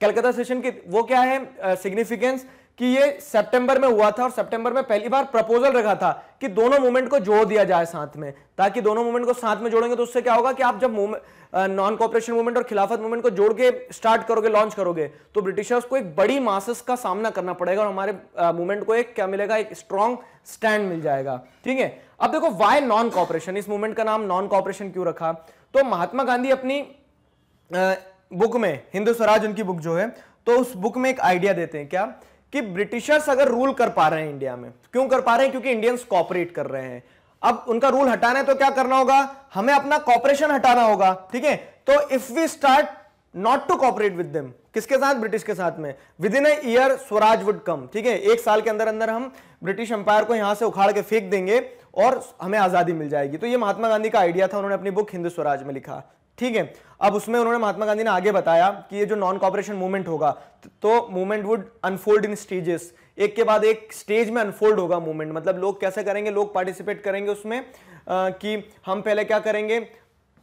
कलकत्ता सेशन की वो क्या है सिग्निफिकेंस, कि ये सितंबर में हुआ था और सितंबर में पहली बार प्रपोजल रखा था कि दोनों मूवमेंट को जोड़ दिया जाए साथ में, ताकि दोनों मूवमेंट को साथ में जोड़ेंगे तो उससे क्या होगा कि आप जब नॉन कॉपरेशन मूवमेंट और खिलाफत मूवमेंट को जोड़ के स्टार्ट करोगे, लॉन्च करोगे, तो ब्रिटिशर्स को एक बड़ी मासेस का सामना करना पड़ेगा और हमारे मूवमेंट को एक क्या मिलेगा, एक स्ट्रॉन्ग स्टैंड मिल जाएगा, ठीक है। अब देखो वाई नॉन कॉपरेशन, इस मूवमेंट का नाम नॉन कॉपरेशन क्यों रखा? तो महात्मा गांधी अपनी बुक में, हिंदू स्वराज उनकी बुक जो है, तो उस बुक में एक आइडिया देते हैं क्या कि ब्रिटिशर्स अगर रूल कर पा रहे हैं इंडिया में, क्यों कर पा रहे हैं? क्योंकि इंडियंस कॉपरेट कर रहे हैं। अब उनका रूल हटाना है तो क्या करना होगा, हमें अपना कॉपरेशन हटाना होगा, ठीक है। तो if we start not to cooperate with them, किसके साथ? ब्रिटिश के साथ में, within a year swaraj would come, ठीक है। एक साल के अंदर अंदर हम ब्रिटिश एम्पायर को यहां से उखाड़ के फेंक देंगे और हमें आजादी मिल जाएगी। तो यह महात्मा गांधी का आइडिया था, उन्होंने अपनी बुक हिंदू स्वराज में लिखा, ठीक है। अब उसमें उन्होंने महात्मा गांधी ने आगे बताया कि ये जो नॉन कॉपरेशन मूवमेंट होगा तो movement would unfold in stages, एक के बाद एक स्टेज में अनफोल्ड होगा मूवमेंट। मतलब लोग कैसे करेंगे, लोग पार्टिसिपेट करेंगे उसमें कि हम पहले क्या करेंगे,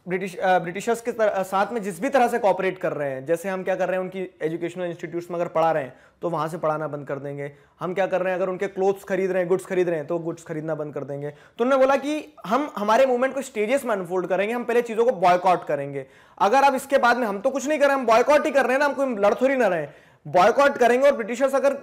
ब्रिटिशर्स के साथ में जिस भी तरह से कॉपरेट कर रहे हैं, जैसे हम क्या कर रहे हैं उनकी एजुकेशनल इंस्टीट्यूट्स में अगर पढ़ा रहे हैं तो वहाँ से पढ़ाना बंद कर देंगे, हम क्या कर रहे हैं अगर उनके क्लोथ्स खरीद रहे हैं, गुड्स खरीद रहे हैं तो गुड्स खरीदना बंद कर देंगे। तो उन्होंने बोला कि हम हमारे मूवमेंट को स्टेजेस में अनफोल्ड करेंगे, हम पहले चीज़ों को बॉयकॉट करेंगे। अगर अब इसके बाद में हम तो कुछ नहीं कर रहे, हम बॉयकॉट ही कर रहे हैं ना, हम कोई लड़ थोड़ी ना रहे, बॉयकॉट करेंगे और ब्रिटिशर्स अगर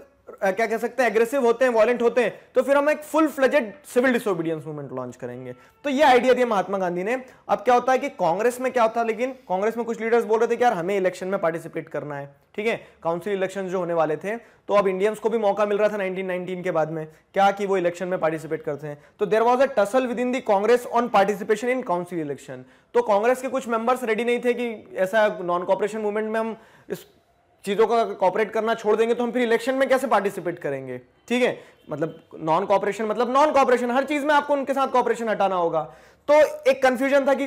क्या कह सकते हैं एग्रेसिव होते हैं, वायलेंट होते हैं, तो फिर हम एक full fledged civil disobedience movement launch करेंगे। तो ये आइडिया दिया महात्मा गांधी ने। अब क्या होता है कि कांग्रेस में क्या होता है, लेकिन कांग्रेस में कुछ लीडर्स बोल रहे थे कि यार हमें इलेक्शन में पार्टिसिपेट करना है, ठीक है, काउंसिल इलेक्शन जो होने वाले थे, तो अब इंडियंस को भी मौका मिल रहा था 1919 के बाद में क्या कि वो इलेक्शन में पार्टिसिपेट करते हैं। तो there was a tussle within the Congress on participation in council election. तो कांग्रेस के कुछ मेंबर्स रेडी नहीं थे कि ऐसा नॉन कॉपरेशन मूवमेंट में हम इस चीज़ों का कॉपरेट करना छोड़ देंगे तो हम फिर इलेक्शन में कैसे पार्टिसिपेट करेंगे, ठीक है। मतलब नॉन कॉपरेशन मतलब नॉन कॉपरेशन, हर चीज़ में आपको उनके साथ कॉपरेशन हटाना होगा। तो एक कन्फ्यूजन था कि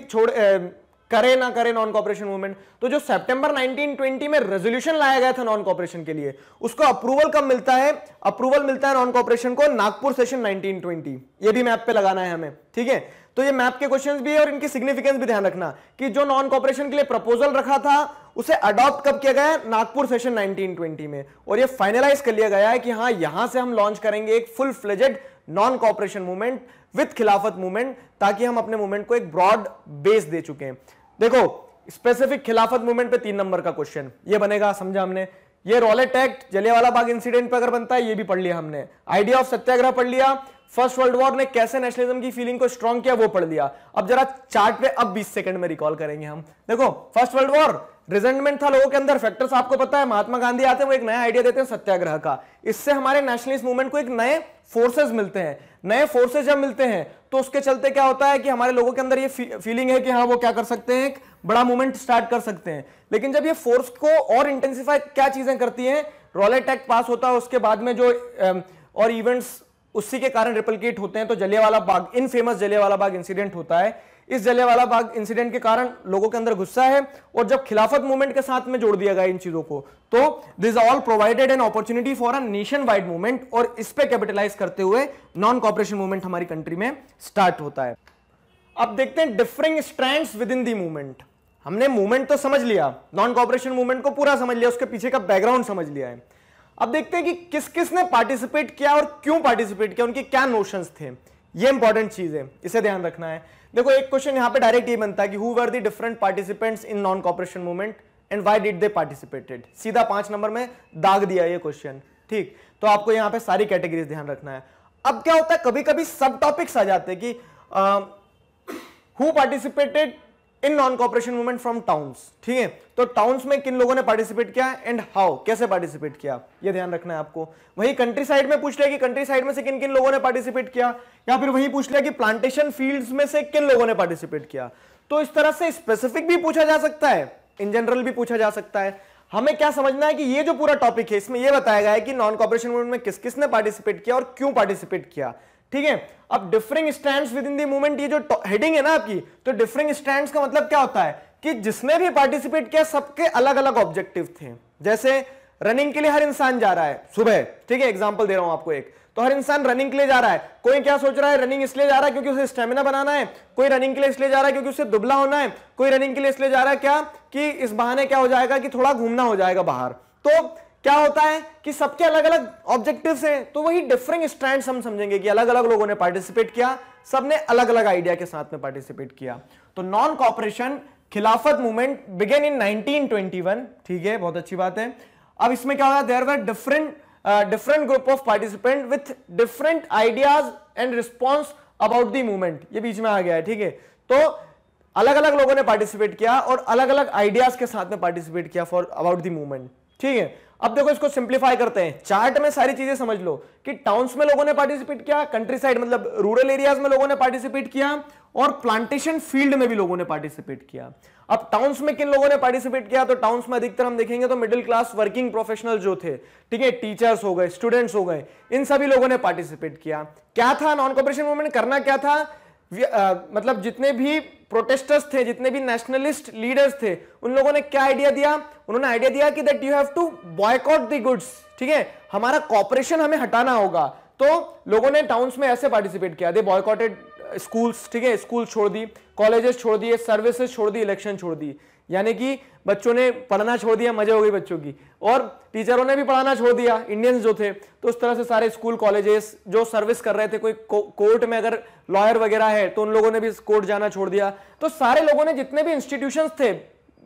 करे ना करे नॉन कॉपरेशन मूवमेंट। तो जो सितंबर 1920 में रेजोल्यूशन लाया गया था नॉन कॉपरेशन के लिए, उसको अप्रूवल कब मिलता है? अप्रूवल मिलता है नॉन कॉपरेशन को नागपुर सेशन 1920। ये भी मैप पे लगाना है हमें, ठीक है। तो ये मैप के क्वेश्चंस भी है और इनकी सिग्निफिकेंस भी ध्यान रखना कि जो नॉन कॉपरेशन के लिए प्रपोजल रखा था उसे अडॉप्ट कब किया गया? नागपुर सेशन 1920 में। और ये फाइनलाइज कर लिया गया है कि हाँ यहां से हम लॉन्च करेंगे एक full fledged non cooperation movement with Khilafat movement, ताकि हम अपने मूवमेंट को एक ब्रॉड बेस दे चुके हैं। देखो स्पेसिफिक खिलाफत मूवमेंट पे 3 नंबर का क्वेश्चन ये बनेगा, समझा हमने। ये Rowlatt act Jallianwala Bagh incident पे अगर बनता है ये भी पढ़ लिया हमने, आइडिया ऑफ सत्याग्रह पढ़ लिया, फर्स्ट वर्ल्ड वॉर ने कैसे नेशनलिज्म की फीलिंग को स्ट्रॉन्ग किया वो पढ़ लिया। अब जरा चार्ट पे अब 20 सेकंड में रिकॉल करेंगे हम। देखो फर्स्ट वर्ल्ड वॉर रिजेंटमेंट था लोगों के अंदर, फैक्टर्स आपको पता है। महात्मा गांधी आते हैं, वो एक नया आइडिया देते हैं सत्याग्रह का, इससे हमारे नेशनलिस्ट मूवमेंट को एक नए फोर्सेज मिलते हैं। नए फोर्सेज जब मिलते हैं तो उसके चलते क्या होता है कि हमारे लोगों के अंदर ये फीलिंग है कि हाँ वो क्या कर सकते हैं, एक बड़ा मूवमेंट स्टार्ट कर सकते हैं। लेकिन जब ये फोर्स को और इंटेंसिफाई क्या चीजें करती है, रॉलेट एक्ट पास होता है, उसके बाद में जो और इवेंट्स उसी के कारण रिपल्केट होते हैं। तो जलियांवाला बाग, इनफेमस जलियांवाला बाग इंसिडेंट होता है। इस जलियांवाला बाग इंसिडेंट के कारण लोगों के अंदर गुस्सा है, और जब खिलाफत मूवमेंट के साथ में जोड़ दिया गया इन चीजों को, तो this all provided an opportunity for a nation wide movement, और इस पे कैपिटलाइज करते हुए नॉन कॉपरेशन मूवमेंट हमारी कंट्री में स्टार्ट होता है। अब देखते हैं differing strands within the movement. हमने मूवमेंट तो समझ लिया, नॉन कॉपरेशन मूवमेंट को पूरा समझ लिया, उसके पीछे का बैकग्राउंड समझ लिया है। अब देखते हैं कि किस किस ने पार्टिसिपेट किया और क्यों पार्टिसिपेट किया, उनके क्या नोशंस थे। ये इंपॉर्टेंट चीज है, इसे ध्यान रखना है। देखो एक क्वेश्चन यहाँ पे डायरेक्ट ये बनता है कि who were the different participants in non cooperation movement and why did they participated. सीधा 5 नंबर में दाग दिया ये क्वेश्चन, ठीक। तो आपको यहाँ पे सारी कैटेगरीज ध्यान रखना है। अब क्या होता है, कभी कभी सब टॉपिक्स आ जाते हैं कि who participated in non cooperation movement from towns, ठीक है। तो टाउन्स में किन लोगों ने पार्टिसिपेट किया एंड हाउ, कैसे पार्टिसिपेट किया, ये ध्यान रखना है आपको। वहीं कंट्री साइड में पूछ लिया कि कंट्री साइड में से किन किन लोगों ने पार्टिसिपेट किया, या फिर वहीं पूछ लिया कि प्लांटेशन फील्ड्स में से किन लोगों ने पार्टिसिपेट किया। तो इस तरह से स्पेसिफिक भी पूछा जा सकता है, इन जनरल भी पूछा जा सकता है। हमें क्या समझना है कि ये जो पूरा टॉपिक है इसमें यह बताया गया है कि नॉन कॉपरेशन मूवमेंट में किस किस ने पार्टिसिपेट किया और क्यों पार्टिसिपेट किया, ठीक है। अब differing stands within the movement, ये जो हेडिंग है ना आपकी, तो डिफरिंग स्टैंड्स का मतलब क्या होता है कि जिसने भी पार्टिसिपेट किया सबके अलग अलग ऑब्जेक्टिव थे। जैसे रनिंग के लिए हर इंसान जा रहा है सुबह, ठीक है, एग्जांपल दे रहा हूं आपको एक, तो हर इंसान रनिंग के लिए जा रहा है। कोई क्या सोच रहा है, रनिंग इसलिए जा रहा है क्योंकि उसे स्टेमिना बनाना है, कोई रनिंग के लिए इसलिए जा रहा है क्योंकि उसे दुबला होना है, कोई रनिंग के लिए इसलिए जा रहा है क्या कि इस बहाने क्या हो जाएगा कि थोड़ा घूमना हो जाएगा बाहर। तो क्या होता है कि सबके अलग अलग ऑब्जेक्टिव्स हैं, तो वही डिफरिंग स्टैंड्स हम समझेंगे कि अलग अलग लोगों ने पार्टिसिपेट किया, सबने अलग अलग आइडिया के साथ में पार्टिसिपेट किया। तो non cooperation Khilafat movement began in 1921, ठीक है, बहुत अच्छी बात है। अब इसमें क्या होगा, there were different group of participant with different ideas and response about the movement, ये बीच में आ गया है, ठीक है। तो अलग अलग लोगों ने पार्टिसिपेट किया और अलग अलग आइडियाज के साथ में पार्टिसिपेट किया फॉर अबाउट द मूवमेंट, ठीक है। अब देखो इसको सिंप्लीफाई करते हैं, चार्ट में सारी चीजें समझ लो कि टाउन्स में लोगों ने पार्टिसिपेट किया, कंट्री साइड मतलब रूरल एरियाज में लोगों ने पार्टिसिपेट किया, और प्लांटेशन फील्ड में भी लोगों ने पार्टिसिपेट किया। अब टाउन्स में किन लोगों ने पार्टिसिपेट किया, तो टाउन्स में अधिकतर हम देखेंगे तो मिडिल क्लास वर्किंग प्रोफेशनल जो थे, ठीक है, टीचर्स हो गए, स्टूडेंट्स हो गए, इन सभी लोगों ने पार्टिसिपेट किया। क्या था नॉन कॉपरेशन मूवमेंट, करना क्या था, मतलब जितने भी प्रोटेस्टर्स थे, जितने भी नेशनलिस्ट लीडर्स थे, उन लोगों ने क्या आइडिया दिया, उन्होंने आइडिया दिया कि that you have to boycott the goods, ठीक है, हमारा कॉपरेशन हमें हटाना होगा। तो लोगों ने टाउन्स में ऐसे पार्टिसिपेट किया, दे बॉयकॉटेड स्कूल्स, ठीक है, स्कूल छोड़ दी, कॉलेजेस छोड़ दिए, सर्विसेज छोड़ दी, इलेक्शन छोड़ दी, यानी कि बच्चों ने पढ़ना छोड़ दिया, मजे हो गई बच्चों की, और टीचरों ने भी पढ़ाना छोड़ दिया, इंडियंस जो थे। तो उस तरह से सारे स्कूल कॉलेजेस जो सर्विस कर रहे थे, कोई कोर्ट में अगर लॉयर वगैरह है तो उन लोगों ने भी कोर्ट जाना छोड़ दिया। तो सारे लोगों ने जितने भी इंस्टीट्यूशंस थे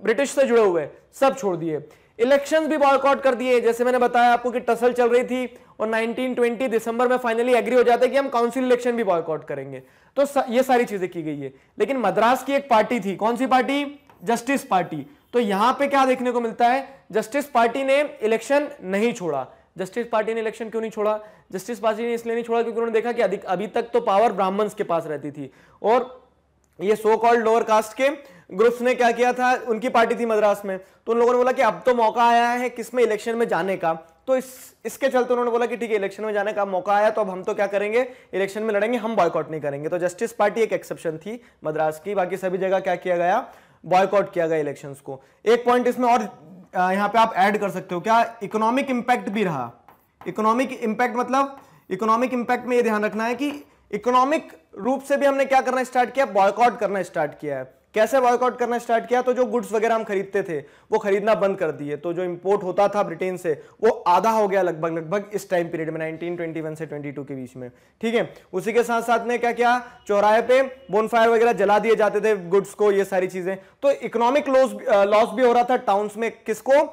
ब्रिटिश से जुड़े हुए सब छोड़ दिए, इलेक्शंस भी बॉयकॉट कर दिए। जैसे मैंने बताया आपको कि टसल चल रही थी और 1920 दिसंबर में फाइनली एग्री हो जाता है कि हम काउंसिल इलेक्शन भी बॉयकॉट करेंगे। तो ये सारी चीजें की गई है। लेकिन मद्रास की एक पार्टी थी, कौन सी पार्टी, जस्टिस पार्टी। तो यहां पे क्या देखने को मिलता है, जस्टिस पार्टी ने इलेक्शन नहीं छोड़ा। जस्टिस पार्टी ने इलेक्शन क्यों नहीं छोड़ा, जस्टिस पार्टी ने इसलिए नहीं छोड़ा क्योंकि उन्होंने देखा कि अभी तक तो पावर ब्राह्मण्स के पास रहती थी, और ये सो कॉल्ड लोअर कास्ट के ग्रुप्स ने क्या किया था, उनकी पार्टी थी मद्रास में। तो उन लोगों ने बोला कि अब तो मौका आया है किसमें, इलेक्शन में जाने का। तो इसके चलते उन्होंने बोला कि ठीक है, इलेक्शन में जाने का मौका आया तो अब हम तो क्या करेंगे, इलेक्शन में लड़ेंगे, हम बॉयकॉट नहीं करेंगे। तो जस्टिस पार्टी एक एक्सेप्शन थी मद्रास की, बाकी सभी जगह क्या किया गया, बॉयकॉट किया गया इलेक्शंस को। एक पॉइंट इसमें और यहाँ पे आप ऐड कर सकते हो, क्या, इकोनॉमिक इंपैक्ट भी रहा। इकोनॉमिक इंपैक्ट मतलब इकोनॉमिक इंपैक्ट में ये ध्यान रखना है कि इकोनॉमिक रूप से भी हमने क्या करना स्टार्ट किया, बॉयकॉट करना स्टार्ट किया है। कैसे बॉयकॉट करना स्टार्ट किया, तो जो गुड्स वगैरह हम खरीदते थे वो खरीदना बंद कर दिए। तो जो इंपोर्ट होता था ब्रिटेन से वो आधा हो गया लगभग इस टाइम पीरियड में 1921 से 22 के बीच में, ठीक है। उसी के साथ साथ में क्या किया, चौराहे पे बोनफायर वगैरह जला दिए जाते थे गुड्स को, ये सारी चीजें। तो इकोनॉमिक लॉस भी हो रहा था टाउन्स में, किसको,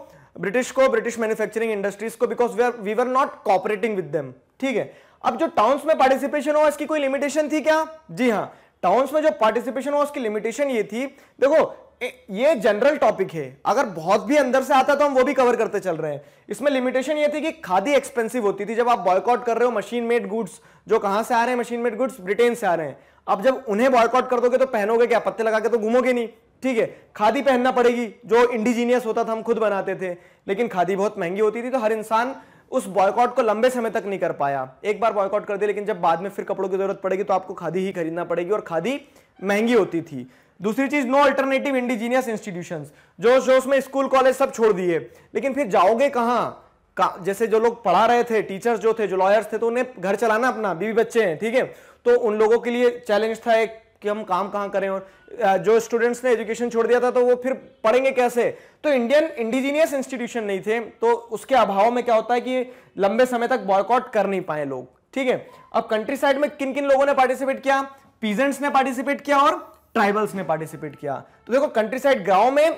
ब्रिटिश को, ब्रिटिश मैन्युफैक्चरिंग इंडस्ट्रीज को, because we were not cooperating with them, ठीक है। अब जो टाउन्स में पार्टिसिपेशन हुआ इसकी कोई लिमिटेशन थी क्या, जी हाँ, टाउन्स में जो पार्टिसिपेशन हुआ उसकी लिमिटेशन ये थी। देखो ये जनरल टॉपिक है, अगर बहुत भी अंदर से आता तो हम वो भी कवर करते चल रहे हैं। इसमें लिमिटेशन ये थी कि खादी एक्सपेंसिव होती थी। जब आप बॉयकॉट कर रहे हो मशीन मेड गुड्स, जो कहां से आ रहे हैं, मशीन मेड गुड्स ब्रिटेन से आ रहे हैं, अब जब उन्हें बॉयकॉट कर दोगे तो पहनोगे क्या, पत्ते लगा के तो घूमोगे नहीं, ठीक है, खादी पहनना पड़ेगी जो इंडिजीनियस होता था, हम खुद बनाते थे। लेकिन खादी बहुत महंगी होती थी, तो हर इंसान उस बॉयकॉट को लंबे समय तक नहीं कर पाया। एक बार बॉयकॉट कर दिया, लेकिन जब बाद में फिर कपड़ों की जरूरत पड़ेगी तो आपको खादी ही खरीदना पड़ेगी, और खादी महंगी होती थी। दूसरी चीज, नो अल्टरनेटिव इंडिजीनियस इंस्टीट्यूशंस, जोश जोश में स्कूल कॉलेज सब छोड़ दिए, लेकिन फिर जाओगे कहाँ? जैसे जो लोग पढ़ा रहे थे, टीचर्स जो थे, जो लॉयर्स थे, तो उन्हें घर चलाना, अपना बीवी बच्चे हैं, ठीक है, तो उन लोगों के लिए चैलेंज था एक कि हम काम कहाँ करें। और जो स्टूडेंट्स ने एजुकेशन छोड़ दिया था तो वो फिर पढ़ेंगे कैसे? तो इंडियन इंडिजीनियस इंस्टीट्यूशन नहीं थे, तो उसके अभाव में क्या होता है कि लंबे समय तक बॉयकॉट कर नहीं पाए लोग, ठीक है। अब कंट्री साइड में किन किन लोगों ने पार्टिसिपेट किया? पीजेंट्स ने पार्टिसिपेट किया और ट्राइबल्स ने पार्टिसिपेट किया। तो देखो, कंट्री साइड गांव में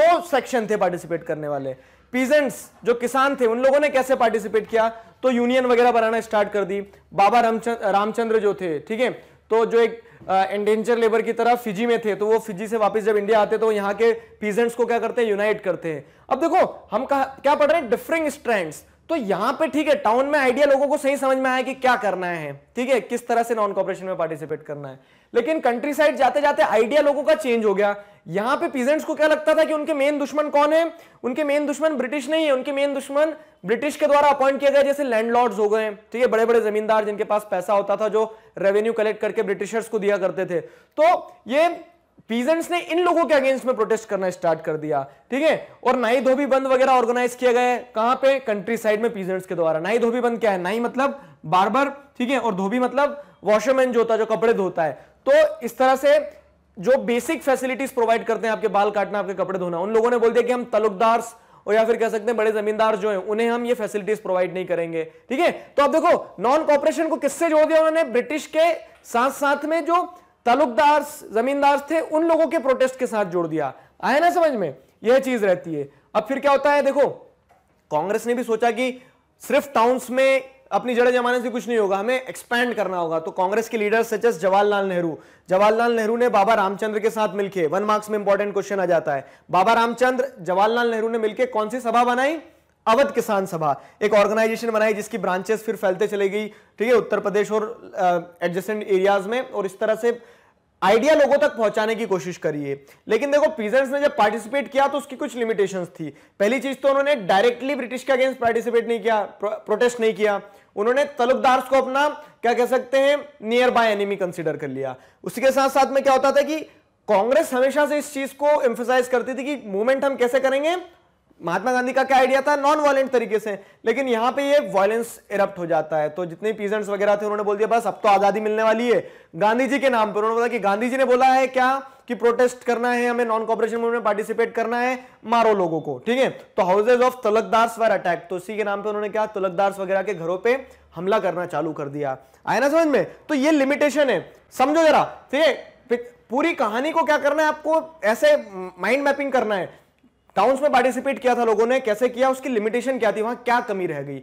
दो सेक्शन थे पार्टिसिपेट करने वाले। पीजेंट्स जो किसान थे, उन लोगों ने कैसे पार्टिसिपेट किया? तो यूनियन वगैरह बनाना स्टार्ट कर दी। बाबा रामचंद्र जो थे, ठीक है, तो जो एक एंडेंजर लेबर की तरह फिजी में थे, तो वो फिजी से वापस जब इंडिया आते तो यहाँ के पीजेंट्स को क्या करते हैं? यूनाइट करते हैं। अब देखो, हम क्या पढ़ रहे हैं? Differing strands. तो यहाँ पे ठीक है, टाउन में आइडिया लोगों को सही समझ में आया कि क्या करना है, ठीक है, किस तरह से नॉन कॉपरेशन में पार्टिसिपेट करना है। लेकिन कंट्री साइड जाते जाते आइडिया लोगों का चेंज हो गया। यहाँ पे पीजेंट्स को क्या लगता था कि उनके मेन दुश्मन कौन है? उनके मेन दुश्मन ब्रिटिश नहीं है, उनके मेन दुश्मन ब्रिटिश के द्वारा अपॉइंट किया गया जैसे लैंडलॉर्ड्स हो गए, ठीक है, बड़े बड़े जमींदार जिनके पास पैसा होता था, जो रेवेन्यू कलेक्ट करके ब्रिटिशर्स को दिया करते थे। तो ये पीजेंट्स ने इन लोगों के अगेंस्ट में प्रोटेस्ट करना स्टार्ट कर दिया, ठीक है। और नाई धोबी बंद वगैरह ऑर्गेनाइज किए गए, कहां पे? कंट्री साइड में, पीजेंट्स के द्वारा। नाई धोबी बंद क्या है? नाई मतलब बार्बर, ठीक है, और धोबी मतलब वॉशरमैन जो होता है, जो कपड़े धोता है। तो इस तरह से जो बेसिक फैसिलिटीज प्रोवाइड करते हैं, आपके बाल काटना, आपके कपड़े धोना, उन लोगों ने बोल दिया कि हम ताल्लुकदार और या फिर कह सकते हैं बड़े जमींदार जो हैं, उन्हें हम ये फैसिलिटीज प्रोवाइड नहीं करेंगे, ठीक है। तो आप देखो, नॉन कॉपरेशन को किससे जोड़ दिया उन्होंने? ब्रिटिश के साथ साथ में जो तालुकदार जमींदार थे, उन लोगों के प्रोटेस्ट के साथ जोड़ दिया। आया ना समझ में? यह चीज रहती है। अब फिर क्या होता है? देखो, कांग्रेस ने भी सोचा कि सिर्फ टाउन्स में अपनी जड़ें जमाने से कुछ नहीं होगा, हमें एक्सपैंड करना होगा। तो कांग्रेस के leader such as Jawaharlal Nehru ने बाबा रामचंद्र के साथ मिलकर, 1 मार्क्स में इंपॉर्टेंट क्वेश्चन आ जाता है, बाबा रामचंद्र जवाहरलाल नेहरू ने मिलकर कौन सी सभा बनाई? अवध किसान सभा, एक ऑर्गेनाइजेशन बनाई जिसकी ब्रांचेस फिर फैलते चले गई, ठीक है, उत्तर प्रदेश और एडजेसेंट एरियाज में, और इस तरह से आइडिया लोगों तक पहुंचाने की कोशिश करिए। लेकिन देखो, पीजेंट्स ने जब पार्टिसिपेट किया तो उसकी कुछ लिमिटेशंस थी। पहली चीज तो उन्होंने डायरेक्टली ब्रिटिश के अगेंस्ट पार्टिसिपेट नहीं किया, प्रोटेस्ट नहीं किया। उन्होंने ताल्लुकदार्स को अपना क्या कह सकते हैं? नियर बाय एनिमी कंसिडर कर लिया। उसके साथ साथ में क्या होता था कि कांग्रेस हमेशा से इस चीज को एम्फसाइज करती थी कि मूवमेंट हम कैसे करेंगे। महात्मा गांधी का क्या आइडिया था? नॉन वायलेंट तरीके से, लेकिन यहाँ पे ये वायलेंस इरप्ट हो जाता है। तो जितने पीजेंट्स वगैरह थे, उन्होंने बोल दिया बस अब तो आजादी मिलने वाली है गांधी जी के नाम पर। उन्होंने बोला कि गांधी जी ने बोला है क्या कि प्रोटेस्ट करना है, हमें नॉन कॉपरेशन मूवमेंट में पार्टिसिपेट करना है, मारो लोगों को, ठीक है। तो houses of taluqdars were attack, तो उसी के नाम पर उन्होंने क्या, ताल्लुकदार्स वगैरह के घरों पर हमला करना चालू कर दिया। आया ना समझ में? तो ये लिमिटेशन है, समझो जरा, ठीक है। पूरी कहानी को क्या करना है आपको? ऐसे माइंड मैपिंग करना है। टाउन्स में पार्टिसिपेट किया था लोगों ने, कैसे किया, उसकी लिमिटेशन क्या थी, वहां क्या कमी रह गई।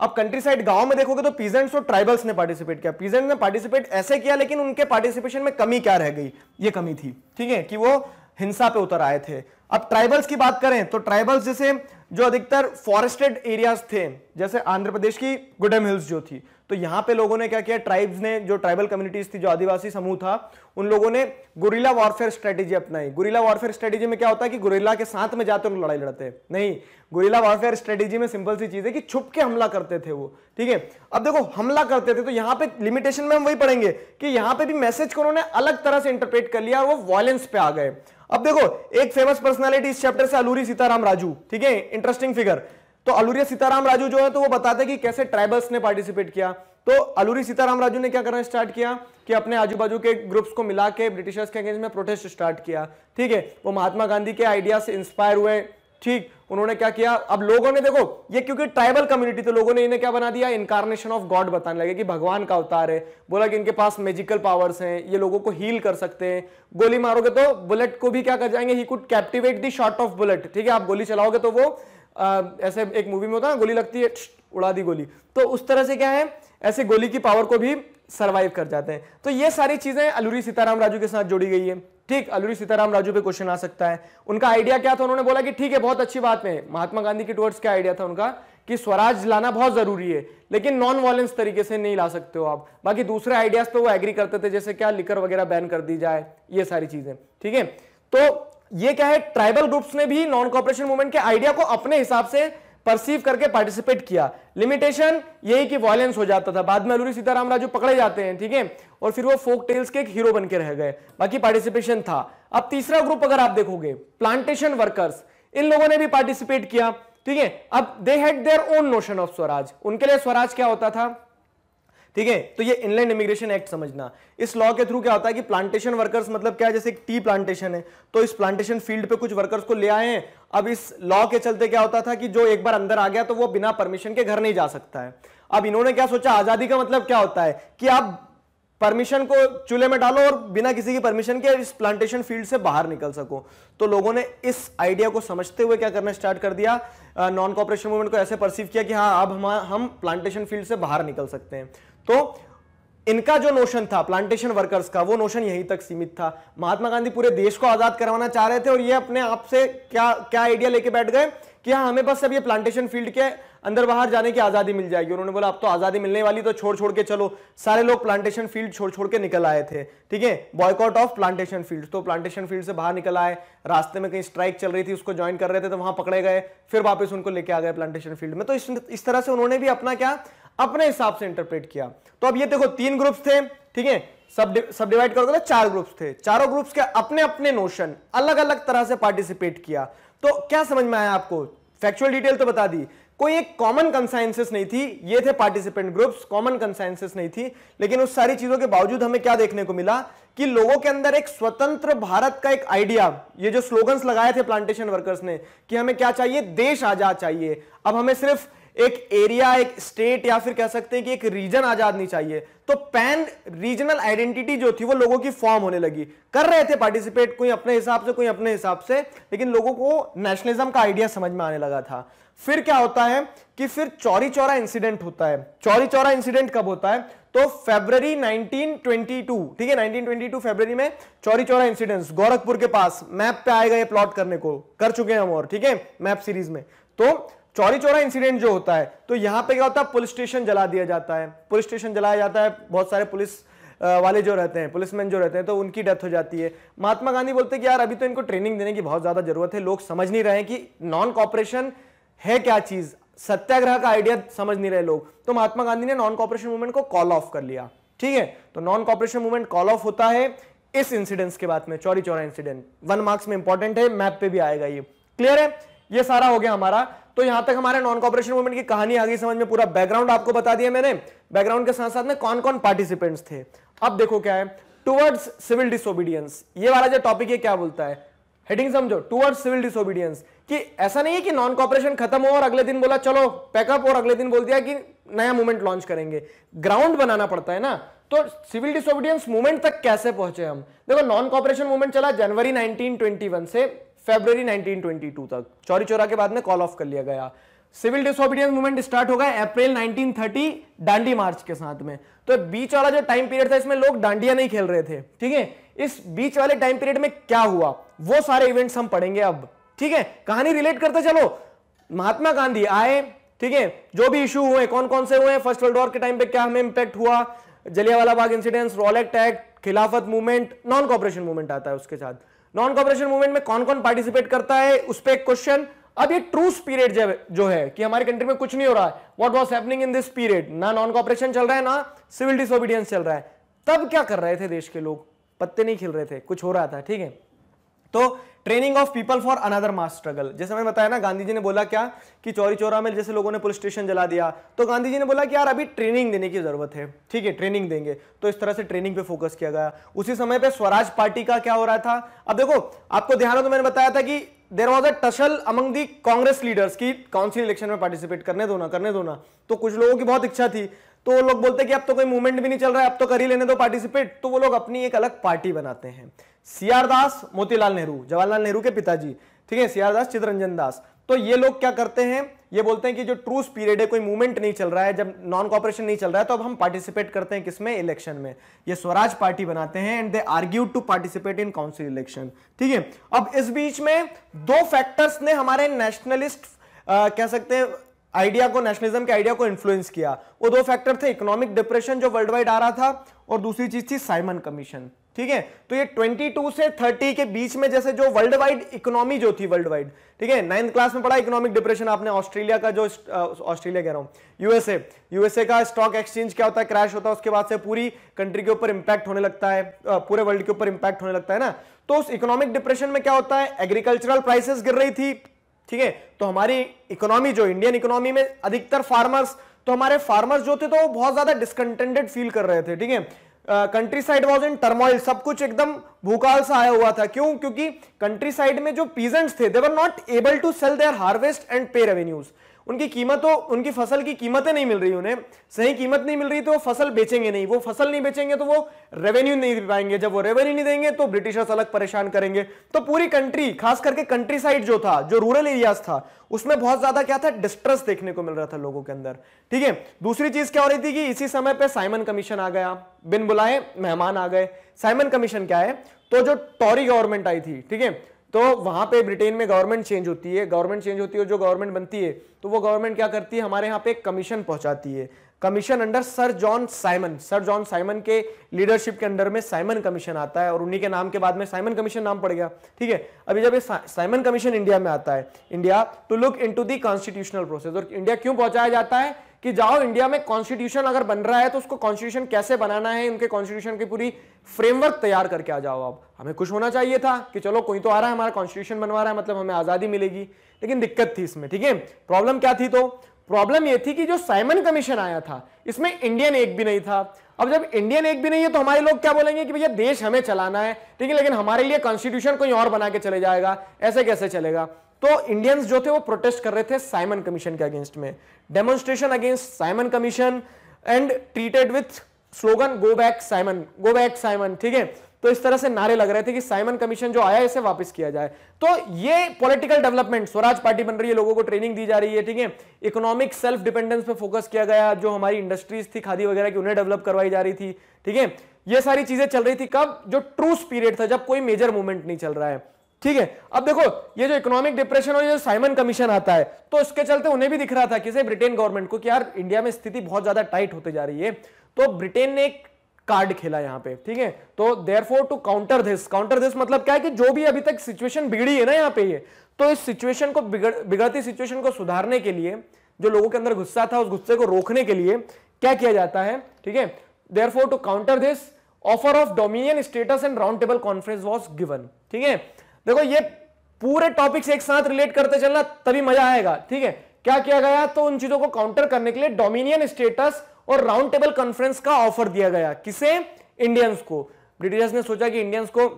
अब कंट्री साइड गांव में देखोगे तो पीजेंट्स और ट्राइबल्स ने पार्टिसिपेट किया। पीजेंट्स ने पार्टिसिपेट ऐसे किया, लेकिन उनके पार्टिसिपेशन में कमी क्या रह गई, ये कमी थी, ठीक है, कि वो हिंसा पे उतर आए थे। अब ट्राइबल्स की बात करें तो ट्राइबल्स जैसे जो अधिकतर फॉरेस्टेड एरियाज थे, जैसे आंध्र प्रदेश की गुडेम हिल्स जो थी, तो यहाँ पे लोगों ने क्या किया, ट्राइब्स ने, जो ट्राइबल कम्युनिटीज थी, जो आदिवासी समूह था, उन लोगों ने गुरिल्ला वॉरफेयर स्ट्रेटेजी अपनाई। गुरिल्ला वॉरफेयर स्ट्रेटेजी में क्या होता है कि गुरिल्ला के साथ में जाते उन लड़ाई लड़ते, नहीं, गुरिल्ला वॉरफेयर स्ट्रेटेजी में सिंपल सी चीज है कि छुप के हमला करते थे वो, ठीक है। अब देखो, हमला करते थे, तो यहाँ पे लिमिटेशन में हम वही पढ़ेंगे कि यहाँ पे भी मैसेज को उन्होंने अलग तरह से इंटरप्रेट कर लिया और वो वायलेंस पे आ गए। अब देखो, एक फेमस पर्सनालिटी इस चैप्टर से अल्लूरी सीताराम राजू, ठीक है, इंटरेस्टिंग फिगर। तो अल्लूरी सीताराम राजू जो है, तो वो बताते हैं कि कैसे ट्राइबल्स ने पार्टिसिपेट किया। तो अल्लूरी सीताराम राजू ने क्या करना स्टार्ट किया कि अपने आजू बाजू के ग्रुप्स को मिला के ब्रिटिशर्स के अगेंस्ट में प्रोटेस्ट स्टार्ट किया, ठीक है। वो महात्मा गांधी के आइडिया से इंस्पायर हुए, ठीक, उन्होंने क्या किया, अब लोगों ने देखो, ये क्योंकि ट्राइबल कम्युनिटी, तो लोगों ने इन्हें क्या बना दिया, इनकारनेशन ऑफ गॉड बताने लगे कि भगवान का अवतार है। बोला कि इनके पास मैजिकल पावर्स हैं, ये लोगों को हील कर सकते हैं, गोली मारोगे तो बुलेट को भी क्या कर जाएंगे, he could captivate the shot of bullet, ठीक है। आप गोली चलाओगे तो वो ऐसे एक मूवी में होता है ना, गोली लगती है, उड़ा दी गोली, तो उस तरह से क्या है, ऐसे गोली की पावर को भी सर्वाइव कर जाते हैं। तो ये सारी चीजें अल्लूरी सीताराम राजू के साथ जोड़ी गई है, ठीक। अल्लूरी सीताराम राजू पे क्वेश्चन आ सकता है, उनका आइडिया क्या था? उन्होंने बोला कि ठीक है, बहुत अच्छी बात है, महात्मा गांधी के टुवर्ड्स क्या आइडिया था उनका कि स्वराज लाना बहुत जरूरी है, लेकिन नॉन वायलेंस तरीके से नहीं ला सकते हो आप। बाकी दूसरे आइडियाज पे वो एग्री करते थे, जैसे क्या, लिकर वगैरह बैन कर दी जाए, ये सारी चीजें, ठीक है। तो ये क्या है, ट्राइबल ग्रुप्स ने भी नॉन कॉपरेशन मूवमेंट के आइडिया को अपने हिसाब से परसीव करके पार्टिसिपेट किया। लिमिटेशन यही कि वायलेंस हो जाता था। बाद में अल्लूरी सीताराम राजू पकड़े जाते हैं, ठीक है, और फिर वो फोक टेल्स के एक हीरो बनके रह गए, बाकी पार्टिसिपेशन था। अब तीसरा ग्रुप अगर आप देखोगे, प्लांटेशन वर्कर्स, इन लोगों ने भी पार्टिसिपेट किया, ठीक है। अब they had their own notion of swaraj, उनके लिए स्वराज क्या होता था, ठीक है। तो ये इनलैंड इमिग्रेशन एक्ट समझना, इस लॉ के थ्रू क्या होता है कि प्लांटेशन वर्कर्स मतलब क्या है, जैसे टी प्लांटेशन है तो इस प्लांटेशन फील्ड पे कुछ वर्कर्स को ले आए हैं। अब इस लॉ के चलते क्या होता था कि जो एक बार अंदर आ गया तो वो बिना परमिशन के घर नहीं जा सकता है। अब इन्होंने क्या सोचा, आजादी का मतलब क्या होता है कि आप परमिशन को चूल्हे में डालो और बिना किसी की परमिशन के इस प्लांटेशन फील्ड से बाहर निकल सको। तो लोगों ने इस आइडिया को समझते हुए क्या करना स्टार्ट कर दिया, नॉन कॉपरेशन मूवमेंट को ऐसे परसीव किया कि हाँ अब हम प्लांटेशन फील्ड से बाहर निकल सकते हैं। तो इनका जो नोशन था प्लांटेशन वर्कर्स का, वो नोशन यहीं तक सीमित था। महात्मा गांधी पूरे देश को आजाद करवाना चाह रहे थे और ये अपने आप से क्या आइडिया लेके बैठ गए कि हाँ हमें बस अब ये प्लांटेशन फील्ड के अंदर बाहर जाने की आजादी मिल जाएगी। उन्होंने बोला अब तो आजादी मिलने वाली, तो छोड़ छोड़ के चलो। सारे लोग प्लांटेशन फील्ड छोड़ छोड़ के निकल आए थे, ठीक है, बॉयकॉट ऑफ प्लांटेशन फील्ड। तो प्लांटेशन फील्ड से बाहर निकल आए, रास्ते में कहीं स्ट्राइक चल रही थी उसको ज्वाइन कर रहे थे तो वहां पकड़े गए, फिर वापस उनको लेके आ गए प्लांटेशन फील्ड में। तो इस तरह से उन्होंने भी अपना क्या अपने हिसाब से इंटरप्रेट किया। तो अब ये देखो तीन ग्रुप्स थे, ठीक है, सब डिवाइड करोगे तो चार ग्रुप्स थे। चारों ग्रुप्स के अपने अपने नोशन, अलग अलग तरह से पार्टिसिपेट किया। तो क्या समझ में आया आपको, फैक्चुअल डिटेल तो बता दी, कोई एक कॉमन कंसाइंसेस नहीं थी। ये थे पार्टिसिपेंट ग्रुप्स, कॉमन कंसाइंसेस नहीं थी, लेकिन उस सारी चीजों के बावजूद हमें क्या देखने को मिला कि लोगों के अंदर एक स्वतंत्र भारत का एक आइडिया, ये जो स्लोगन्स लगाए थे प्लांटेशन वर्कर्स ने कि हमें क्या चाहिए, देश आजाद चाहिए। अब हमें सिर्फ एक एरिया, एक स्टेट या फिर कह सकते हैं कि एक रीजन आजाद नहीं चाहिए। तो पैन रीजनल आइडेंटिटी जो थी वो लोगों की फॉर्म होने लगी। कर रहे थे पार्टिसिपेट, कोई अपने हिसाब से कोई अपने हिसाब से, लेकिन लोगों को नेशनलिज्म का आइडिया समझ में आने लगा था। फिर क्या होता है कि फिर चौरी चौरा इंसिडेंट होता है। चौरी चौरा इंसिडेंट कब होता है, तो फरवरी 1922, ठीक है, 1922 फरवरी में चौरी चौरा इंसिडेंट गोरखपुर के पास, मैप पे आएगा ये प्लॉट करने को, कर चुके हैं हम और, ठीक है, मैप सीरीज में। तो चौरी चौरा इंसिडेंट जो होता है तो यहां पे क्या होता है, पुलिस स्टेशन जला दिया जाता है, पुलिस स्टेशन जलाया जाता है, बहुत सारे पुलिस वाले जो रहते हैं, पुलिसमैन जो रहते हैं, तो उनकी डेथ हो जाती है। महात्मा गांधी बोलते हैं कि यार अभी तो इनको ट्रेनिंग देने की बहुत ज्यादा जरूरत है, लोग समझ नहीं रहे हैं कि नॉन कॉपरेशन है क्या चीज, सत्याग्रह का आइडिया समझ नहीं रहे लोग। तो महात्मा गांधी ने नॉन कॉपरेशन मूवमेंट को कॉल ऑफ कर लिया, ठीक है। तो non cooperation movement call off होता है इस इंसिडेंट्स के बाद में, चौरी चौरा इंसिडेंट 1 मार्क्स में इंपॉर्टेंट है, मैप पे भी आएगा ये, क्लियर है। ये सारा हो गया हमारा। तो यहां तक हमारे नॉन कॉपरेशन मूवमेंट की कहानी आ गई समझ में, पूरा बैकग्राउंड आपको बता दिया मैंने, बैकग्राउंड के साथ साथ में कौन कौन पार्टिसिपेंट्स थे। अब देखो क्या है, टुवर्ड्स सिविल डिसोबीडियंस, ये वाला जो टॉपिक है क्या बोलता है, हेडिंग समझो, टुवर्ड्स सिविल डिसोबीडियंस, कि ऐसा नहीं है कि नॉन कॉपरेशन खत्म हो और अगले दिन बोला चलो पैकअप और अगले दिन बोल दिया कि नया मूवमेंट लॉन्च करेंगे, ग्राउंड बनाना पड़ता है ना। तो सिविल डिसोबीडियंस मूवमेंट तक कैसे पहुंचे हम, देखो नॉन कॉपरेशन मूवमेंट चला जनवरी 1921 से फरवरी 1922 तक, चौरी चौरा के बाद में कॉल ऑफ कर लिया गया। सिविल डिसोबीडियंस मूवमेंट स्टार्ट हो गया अप्रैल 1930 डांडी मार्च के साथ में। तो बीच वाला जो टाइम पीरियड था इसमें लोग डांडिया नहीं खेल रहे थे, ठीक है, इस बीच वाले टाइम पीरियड में क्या हुआ वो सारे इवेंट्स हम पढ़ेंगे अब, ठीक है। कहानी रिलेट करते चलो, महात्मा गांधी आए, ठीक है, जो भी इशू हुए कौन कौन से हुए, फर्स्ट वर्ल्ड वॉर के टाइम पे क्या हमें इंपैक्ट हुआ, Jallianwala Bagh incidents, Rowlatt act, Khilafat movement, non cooperation movement आता है उसके साथ। नॉन कॉपरेशन मूवमेंट में कौन कौन पार्टिसिपेट करता है उस पर एक क्वेश्चन। अब ये ट्रूस पीरियड जो है कि हमारी कंट्री में कुछ नहीं हो रहा है, what was happening in this period, ना नॉन कॉपरेशन चल रहा है ना सिविल डिसोबीडियंस चल रहा है, तब क्या कर रहे थे देश के लोग, पत्ते नहीं खेल रहे थे, कुछ हो रहा था, ठीक है। तो training of people for another mass struggle, जैसे मैंने बताया ना गांधी जी ने बोला क्या कि चौरी चौरा में जैसे लोगों ने पुलिस स्टेशन जला दिया, तो गांधी जी ने बोला कि यार अभी ट्रेनिंग देने की जरूरत है, ठीक है, ट्रेनिंग देंगे। तो इस तरह से ट्रेनिंग पे फोकस किया गया। उसी समय पे स्वराज पार्टी का क्या हो रहा था, अब देखो आपको ध्यान हो तो मैंने बताया था कि there was a tussle among the Congress leaders की काउंसिल इलेक्शन में पार्टिसिपेट करने दो ना। तो कुछ लोगों की बहुत इच्छा थी, तो वो लोग बोलते कि अब तो कोई मूवमेंट भी नहीं चल रहा है, अब तो कर ही लेने दो पार्टिसिपेट। तो वो लोग अपनी एक अलग पार्टी बनाते हैं। सीआर दास, मोतीलाल नेहरू, जवाहरलाल नेहरू के पिताजी, ठीक है, सीआर दास, चितरंजन दास, तो ये लोग क्या करते हैं, ये बोलते हैं कि जो ट्रूस पीरियड है, कोई मूवमेंट नहीं चल रहा है, जब नॉन कॉपरेशन नहीं चल रहा है, तो अब हम पार्टिसिपेट करते हैं किसमें, इलेक्शन में। ये स्वराज पार्टी बनाते हैं and they argued to participate in council election, ठीक है। अब इस बीच में दो फैक्टर्स ने हमारे नेशनलिस्ट कह सकते हैं आइडिया को, नेशनलिज्म के आइडिया को इन्फ्लुएंस किया। वो दो फैक्टर थे, इकोनॉमिक डिप्रेशन जो वर्ल्ड वाइड आ रहा था, और दूसरी चीज थी साइमन कमीशन, ठीक है। तो ये 22 से 30 के बीच में जैसे जो वर्ल्ड वाइड इकोनॉमी जो थी वर्ल्ड वाइड, ठीक है, 9th क्लास में पढ़ा इकोनॉमिक डिप्रेशन आपने, ऑस्ट्रेलिया का जो ऑस्ट्रेलिया कह रहा हूं यूएसए का स्टॉक एक्सचेंज क्या होता है, क्रैश होता है, उसके बाद से पूरी कंट्री के ऊपर इंपैक्ट होने लगता है, पूरे वर्ल्ड के ऊपर इंपैक्ट होने लगता है ना। तो उस इकोनॉमिक डिप्रेशन में क्या होता है, एग्रीकल्चरल प्राइसेस गिर रही थी, ठीक है, तो हमारी इकोनॉमी जो इंडियन इकोनॉमी में अधिकतर फार्मर्स, तो हमारे फार्मर्स जो थे तो वो बहुत ज्यादा डिसकंटेंटेड फील कर रहे थे, ठीक है, country side was in turmoil, सब कुछ एकदम भूकाल सा आया हुआ था। क्यों? क्योंकि कंट्री साइड में जो पीजेंट्स थे they were not able to sell their harvest and pay revenues, उनकी कीमतों, उनकी फसल की कीमतें नहीं मिल रही, उन्हें सही कीमत नहीं मिल रही, तो वो फसल बेचेंगे नहीं, वो फसल नहीं बेचेंगे तो वो रेवेन्यू नहीं दे पाएंगे, जब वो रेवेन्यू नहीं देंगे तो ब्रिटिशर्स अलग परेशान करेंगे। तो पूरी कंट्री, खास करके कंट्री साइड जो था, जो रूरल एरियाज था, उसमें बहुत ज्यादा क्या था, डिस्ट्रेस देखने को मिल रहा था लोगों के अंदर, ठीक है। दूसरी चीज क्या हो रही थी कि इसी समय पर साइमन कमीशन आ गया, बिन बुलाए मेहमान आ गए। साइमन कमीशन क्या है, तो जो टॉरी गवर्नमेंट आई थी, ठीक है, तो वहां पे ब्रिटेन में गवर्नमेंट चेंज होती है, जो गवर्नमेंट बनती है तो वो गवर्नमेंट क्या करती है, हमारे यहाँ पे एक कमीशन पहुंचाती है, commission under sir John Simon के लीडरशिप के अंडर में साइमन कमीशन आता है, और उन्हीं के नाम के बाद में साइमन कमीशन नाम पड़ गया, ठीक है। अभी जब ये साइमन कमीशन इंडिया में आता है, India to look into the constitutional process, और इंडिया क्यों पहुंचाया जाता है कि जाओ इंडिया में कॉन्स्टिट्यूशन अगर बन रहा है तो उसको कॉन्स्टिट्यूशन कैसे बनाना है, उनके कॉन्स्टिट्यूशन की पूरी फ्रेमवर्क तैयार करके आ जाओ। आप, हमें खुश होना चाहिए था कि चलो कोई तो आ रहा है हमारा कॉन्स्टिट्यूशन बनवा रहा है, मतलब हमें आजादी मिलेगी, लेकिन दिक्कत थी इसमें, ठीक है। प्रॉब्लम क्या थी, तो प्रॉब्लम ये थी कि जो साइमन कमीशन आया था इसमें इंडियन एक भी नहीं था। अब जब इंडियन एक भी नहीं है तो हमारे लोग क्या बोलेंगे कि भैया देश हमें चलाना है, ठीक है, लेकिन हमारे लिए कॉन्स्टिट्यूशन कोई और बना के चले जाएगा, ऐसे कैसे चलेगा। तो इंडियंस जो थे वो प्रोटेस्ट कर रहे थे साइमन कमीशन के अगेंस्ट में, demonstration against Simon commission and treated with slogan go back Simon, ठीक है। तो इस तरह से नारे लग रहे थे कि साइमन कमीशन जो आया इसे वापस किया जाए। तो ये पॉलिटिकल डेवलपमेंट, स्वराज पार्टी बन रही है, लोगों को ट्रेनिंग दी जा रही है, ठीक है, इकोनॉमिक सेल्फ डिपेंडेंस पे फोकस किया गया, जो हमारी इंडस्ट्रीज थी खादी वगैरह की उन्हें डेवलप करवाई जा रही थी, ठीक है। ये सारी चीजें चल रही थी कब, जो ट्रूस पीरियड था, जब कोई मेजर मूवमेंट नहीं चल रहा है, ठीक है। अब देखो ये जो इकोनॉमिक डिप्रेशन और ये जो साइमन कमीशन आता है तो उसके चलते उन्हें भी दिख रहा था किसे, ब्रिटेन गवर्नमेंट को, कि यार इंडिया में स्थिति बहुत ज्यादा टाइट होते जा रही है। तो ब्रिटेन ने एक कार्ड खेला यहाँ पे, ठीक है। तो देयरफॉर टू काउंटर दिस, मतलब क्या है कि जो भी अभी तक सिचुएशन बिगड़ी है ना यहाँ पे, ये तो इस सिचुएशन को, बिगड़ती सिचुएशन को सुधारने के लिए, जो लोगों के अंदर गुस्सा था उस गुस्से को रोकने के लिए क्या किया जाता है, ठीक है, therefore to counter this offer of dominion status and round table conference was given, ठीक है। देखो ये पूरे टॉपिक्स एक साथ रिलेट करते चलना तभी मजा आएगा, ठीक है। क्या किया गया, तो उन चीजों को काउंटर करने के लिए डोमिनियन स्टेटस और राउंड टेबल कॉन्फ्रेंस का ऑफर दिया गया, किसे, इंडियंस को। ब्रिटिशर्स ने सोचा कि इंडियंस को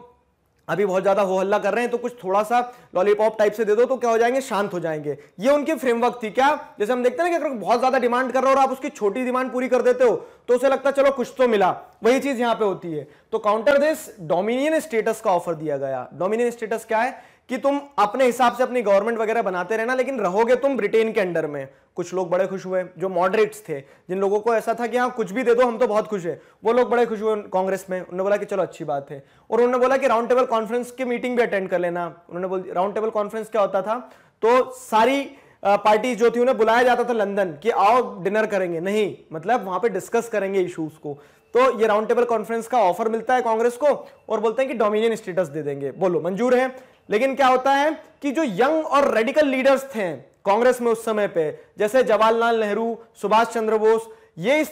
अभी बहुत ज्यादा हो हल्ला कर रहे हैं तो कुछ थोड़ा सा लॉलीपॉप टाइप से दे दो तो क्या हो जाएंगे, शांत हो जाएंगे। ये उनकी फ्रेमवर्क थी। क्या, जैसे हम देखते हैं ना कि अगर बहुत ज्यादा डिमांड कर रहे हो और आप उसकी छोटी डिमांड पूरी कर देते हो तो उसे लगता है चलो कुछ तो मिला, वही चीज यहां पे होती है। तो काउंटर दिस डोमिनियन स्टेटस का ऑफर दिया गया। डोमिनियन स्टेटस क्या है कि तुम अपने हिसाब से अपनी गवर्नमेंट वगैरह बनाते रहना लेकिन रहोगे तुम ब्रिटेन के अंडर में। कुछ लोग बड़े खुश हुए जो मॉडरेट्स थे, जिन लोगों को ऐसा था कि हाँ कुछ भी दे दो हम तो बहुत खुश है, वो लोग बड़े खुश हुए कांग्रेस में। उन्होंने बोला कि चलो अच्छी बात है, और उन्होंने बोला कि राउंड टेबल कॉन्फ्रेंस की मीटिंग भी अटेंड कर लेना। उन्होंने बोला राउंड टेबल कॉन्फ्रेंस क्या होता था, तो सारी पार्टी जो थी उन्हें बुलाया जाता था लंदन कि आओ डिनर करेंगे, नहीं मतलब वहां पे डिस्कस करेंगे इश्यूज को। तो ये राउंड टेबल कॉन्फ्रेंस का ऑफर मिलता है कांग्रेस को और बोलते हैं कि डोमिनियन स्टेटस दे देंगे, बोलो मंजूर है। लेकिन क्या होता है कि जो यंग और रेडिकल लीडर्स थे कांग्रेस में उस समय पे, जैसे जवाहरलाल नेहरू, सुभाष चंद्र बोस, ये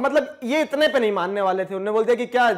मतलब ये इतने पे नहीं मानने वाले थे। उन्होंने बोल दिया कि क्या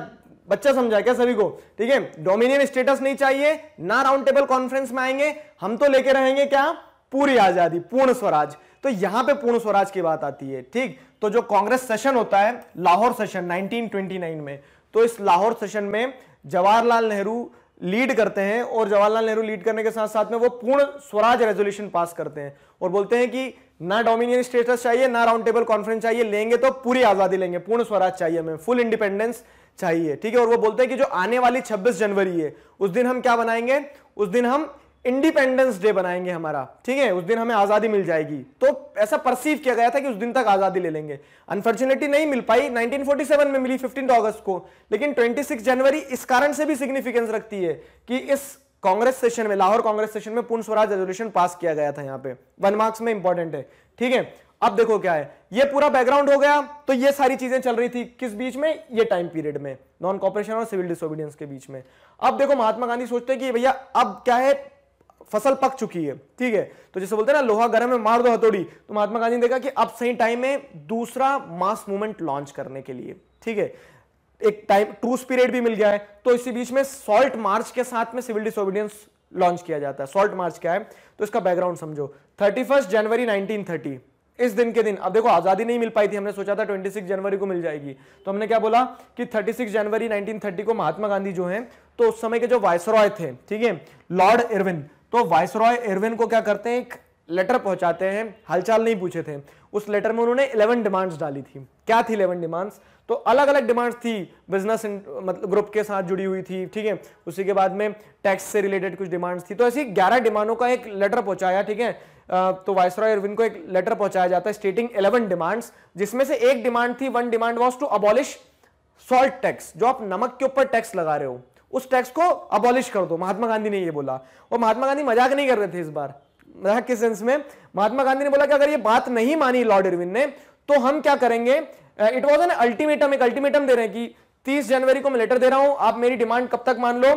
बच्चा समझा क्या सभी को, ठीक है, डोमिनियन स्टेटस नहीं चाहिए ना, राउंड टेबल कॉन्फ्रेंस में आएंगे हम तो लेके रहेंगे क्या, पूरी आजादी, पूर्ण स्वराज। तो यहां पे पूर्ण स्वराज की बात आती है, ठीक। तो जो कांग्रेस सेशन होता है, लाहौर सेशन 1929 में, तो इस लाहौर सेशन में जवाहरलाल नेहरू लीड करते हैं और जवाहरलाल नेहरू लीड करने के साथ साथ में वो पूर्ण स्वराज रेजोल्यूशन पास करते हैं और बोलते हैं कि ना डोमिनियन स्टेटस चाहिए ना राउंड टेबल कॉन्फ्रेंस चाहिए, लेंगे तो पूरी आजादी लेंगे, पूर्ण स्वराज चाहिए हमें, फुल इंडिपेंडेंस चाहिए, ठीक है। और वो बोलते हैं कि जो आने वाली 26 जनवरी है उस दिन हम क्या बनाएंगे, उस दिन हम इंडिपेंडेंस डे बनाएंगे हमारा, ठीक है, उस दिन हमें आजादी मिल जाएगी। तो ऐसा परसीव किया गया था कि उस दिन तक आजादी ले लेंगे। अनफॉर्चुनेटली नहीं मिल पाई, 1947 में मिली 15 अगस्त को, लेकिन 26 जनवरी इस कारण से भी सिग्निफिकेंस रखती है कि इस कांग्रेस सेशन में, लाहौर कांग्रेस सेशन में पूर्ण स्वराज रेजोल्यूशन पास किया गया था। यहाँ पे 1 मार्क्स में इंपॉर्टेंट है, ठीक है। अब देखो क्या है, ये पूरा बैकग्राउंड हो गया। तो ये सारी चीजें चल रही थी किस बीच में, ये टाइम पीरियड में, नॉन कॉपरेशन और सिविल डिसोबीडियंस के बीच में। अब देखो महात्मा गांधी सोचते हैं कि भैया अब क्या है, फसल पक चुकी है, ठीक है। तो जैसे बोलते हैं ना, लोहा गर्म है मार दो हथौड़ी। तो महात्मा गांधी ने देखा कि अब सही टाइम है दूसरा मास मूवमेंट लॉन्च करने के लिए, ठीक है। एक टाइम ट्रूस पीरियड भी मिल गया है, तो इसी बीच में सॉल्ट मार्च के साथ में सिविल डिसोबीडियंस लॉन्च किया जाता है। सॉल्ट मार्च क्या है, तो इसका बैकग्राउंड समझो। 31 जनवरी 1930 इस दिन के दिन, अब देखो आजादी नहीं मिल पाई थी, हमने सोचा था 26 जनवरी को मिल जाएगी। तो हमने क्या बोला कि 36 जनवरी 1930 को महात्मा गांधी जो हैं, तो उस समय के जो वाइसरॉय थे, ठीक है, लॉर्ड इरविन, तो वाइसरॉय इरविन को क्या करते हैं, एक लेटर पहुंचाते हैं। हालचाल नहीं पूछे थे। उस लेटर में उन्होंने 11 डिमांड्स डाली थी। क्या थी 11 डिमांड्स, तो अलग अलग डिमांड्स थी, बिजनेस मतलब ग्रुप के साथ जुड़ी हुई थी, ठीक है। उसी के बाद में टैक्स से रिलेटेड कुछ डिमांड्स थी। तो ऐसी 11 डिमांडों का एक लेटर पहुंचाया, ठीक है। तो वाइसरॉय इरविन को एक लेटर पहुंचाया जाता है स्टेटिंग 11 डिमांड्स, जिसमें से एक डिमांड थी, 1 demand was to abolish salt tax, जो आप नमक के ऊपर टैक्स लगा रहे हो उस टैक्स को अबॉलिश कर दो। महात्मा गांधी ने ये बोला, और महात्मा गांधी मजाक नहीं कर रहे थे इस बार। मजाक के सेंस में महात्मा गांधी ने बोला कि अगर ये बात नहीं मानी लॉर्ड इरविन ने तो हम क्या करेंगे, इट वाज एन अल्टीमेटम, एक अल्टीमेटम दे रहे हैं कि 30 जनवरी को मैं लेटर दे रहा हूं, आप मेरी डिमांड कब तक मान लो,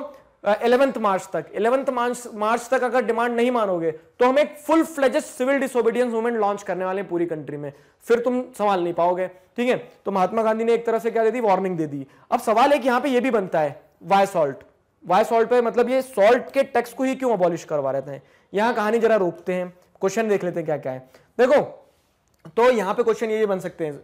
11 मार्च तक। 11 मार्च तक अगर डिमांड नहीं मानोगे तो हम एक full fledged civil disobedience movement launch करने वाले हैं पूरी कंट्री में, फिर तुम संभाल नहीं पाओगे, ठीक है। तो महात्मा गांधी ने एक तरह से क्या दे दी, वार्निंग दे दी। अब सवाल है कि यहाँ पे ये भी बनता है, वाई सॉल्ट, वाई सॉल्ट पे मतलब ये सॉल्ट के टैक्स को ही क्यों अबॉलिश करवा रहे थे। यहाँ कहानी जरा रोकते हैं, क्वेश्चन देख लेते हैं क्या क्या है। देखो तो यहाँ पे क्वेश्चन ये बन सकते हैं,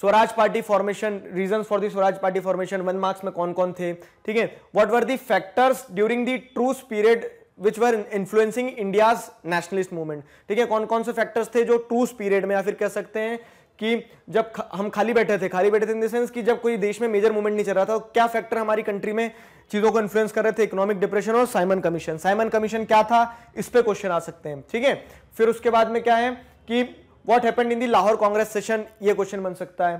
Swaraj party formation, reasons for the Swaraj party formation 1 marks में कौन कौन थे, ठीक है। What were the factors during the truce period which were influencing India's nationalist movement, ठीक है। कौन कौन से फैक्टर्स थे जो ट्रूस पीरियड में, या फिर कह सकते हैं कि जब हम खाली बैठे थे इन द सेंस कि जब कोई देश में मेजर मूवमेंट नहीं चल रहा था, तो क्या फैक्टर हमारी कंट्री में चीजों को इन्फ्लुएंस कर रहे थे, इकोनॉमिक डिप्रेशन और साइमन कमीशन। साइमन कमीशन क्या था, इस पे क्वेश्चन आ सकते हैं, ठीक है। फिर उसके बाद में क्या है कि what happened in the Lahore Congress session, ये क्वेश्चन बन सकता है,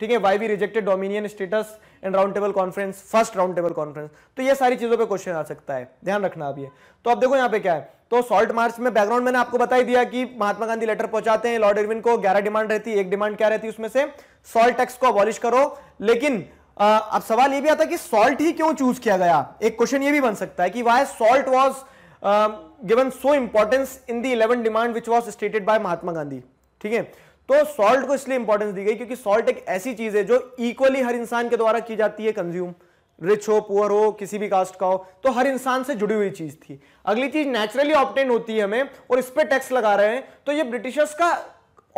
ठीक है। Why we rejected dominion status and round table conference, first round table conference. तो ये सारी चीजों पे क्वेश्चन आ सकता है, ध्यान रखना आप ये। तो अब देखो यहाँ पे क्या है, तो सॉल्ट मार्च में बैकग्राउंड मैंने आपको बता ही दिया कि महात्मा गांधी लेटर पहुंचाते हैं लॉर्ड इरविन को, 11 डिमांड रहती है, एक डिमांड क्या रहती है उसमें से, सॉल्ट टैक्स को अबॉलिश करो। लेकिन अब सवाल ये भी आता है कि सॉल्ट ही क्यों चूज किया गया। एक क्वेश्चन ये भी बन सकता है कि why salt was given so importance in the 11 demand which was stated by Mahatma Gandhi, ठीक है। तो सॉल्ट को इसलिए इंपॉर्टेंस दी गई क्योंकि सॉल्ट एक ऐसी चीज है जो इक्वली हर इंसान के द्वारा की जाती है कंज्यूम, रिच हो पुअर हो किसी भी कास्ट का हो, तो हर इंसान से जुड़ी हुई चीज थी। अगली चीज नेचुरली ऑब्टेन होती है हमें और इस पे टैक्स लगा रहे हैं, तो ये ब्रिटिशर्स का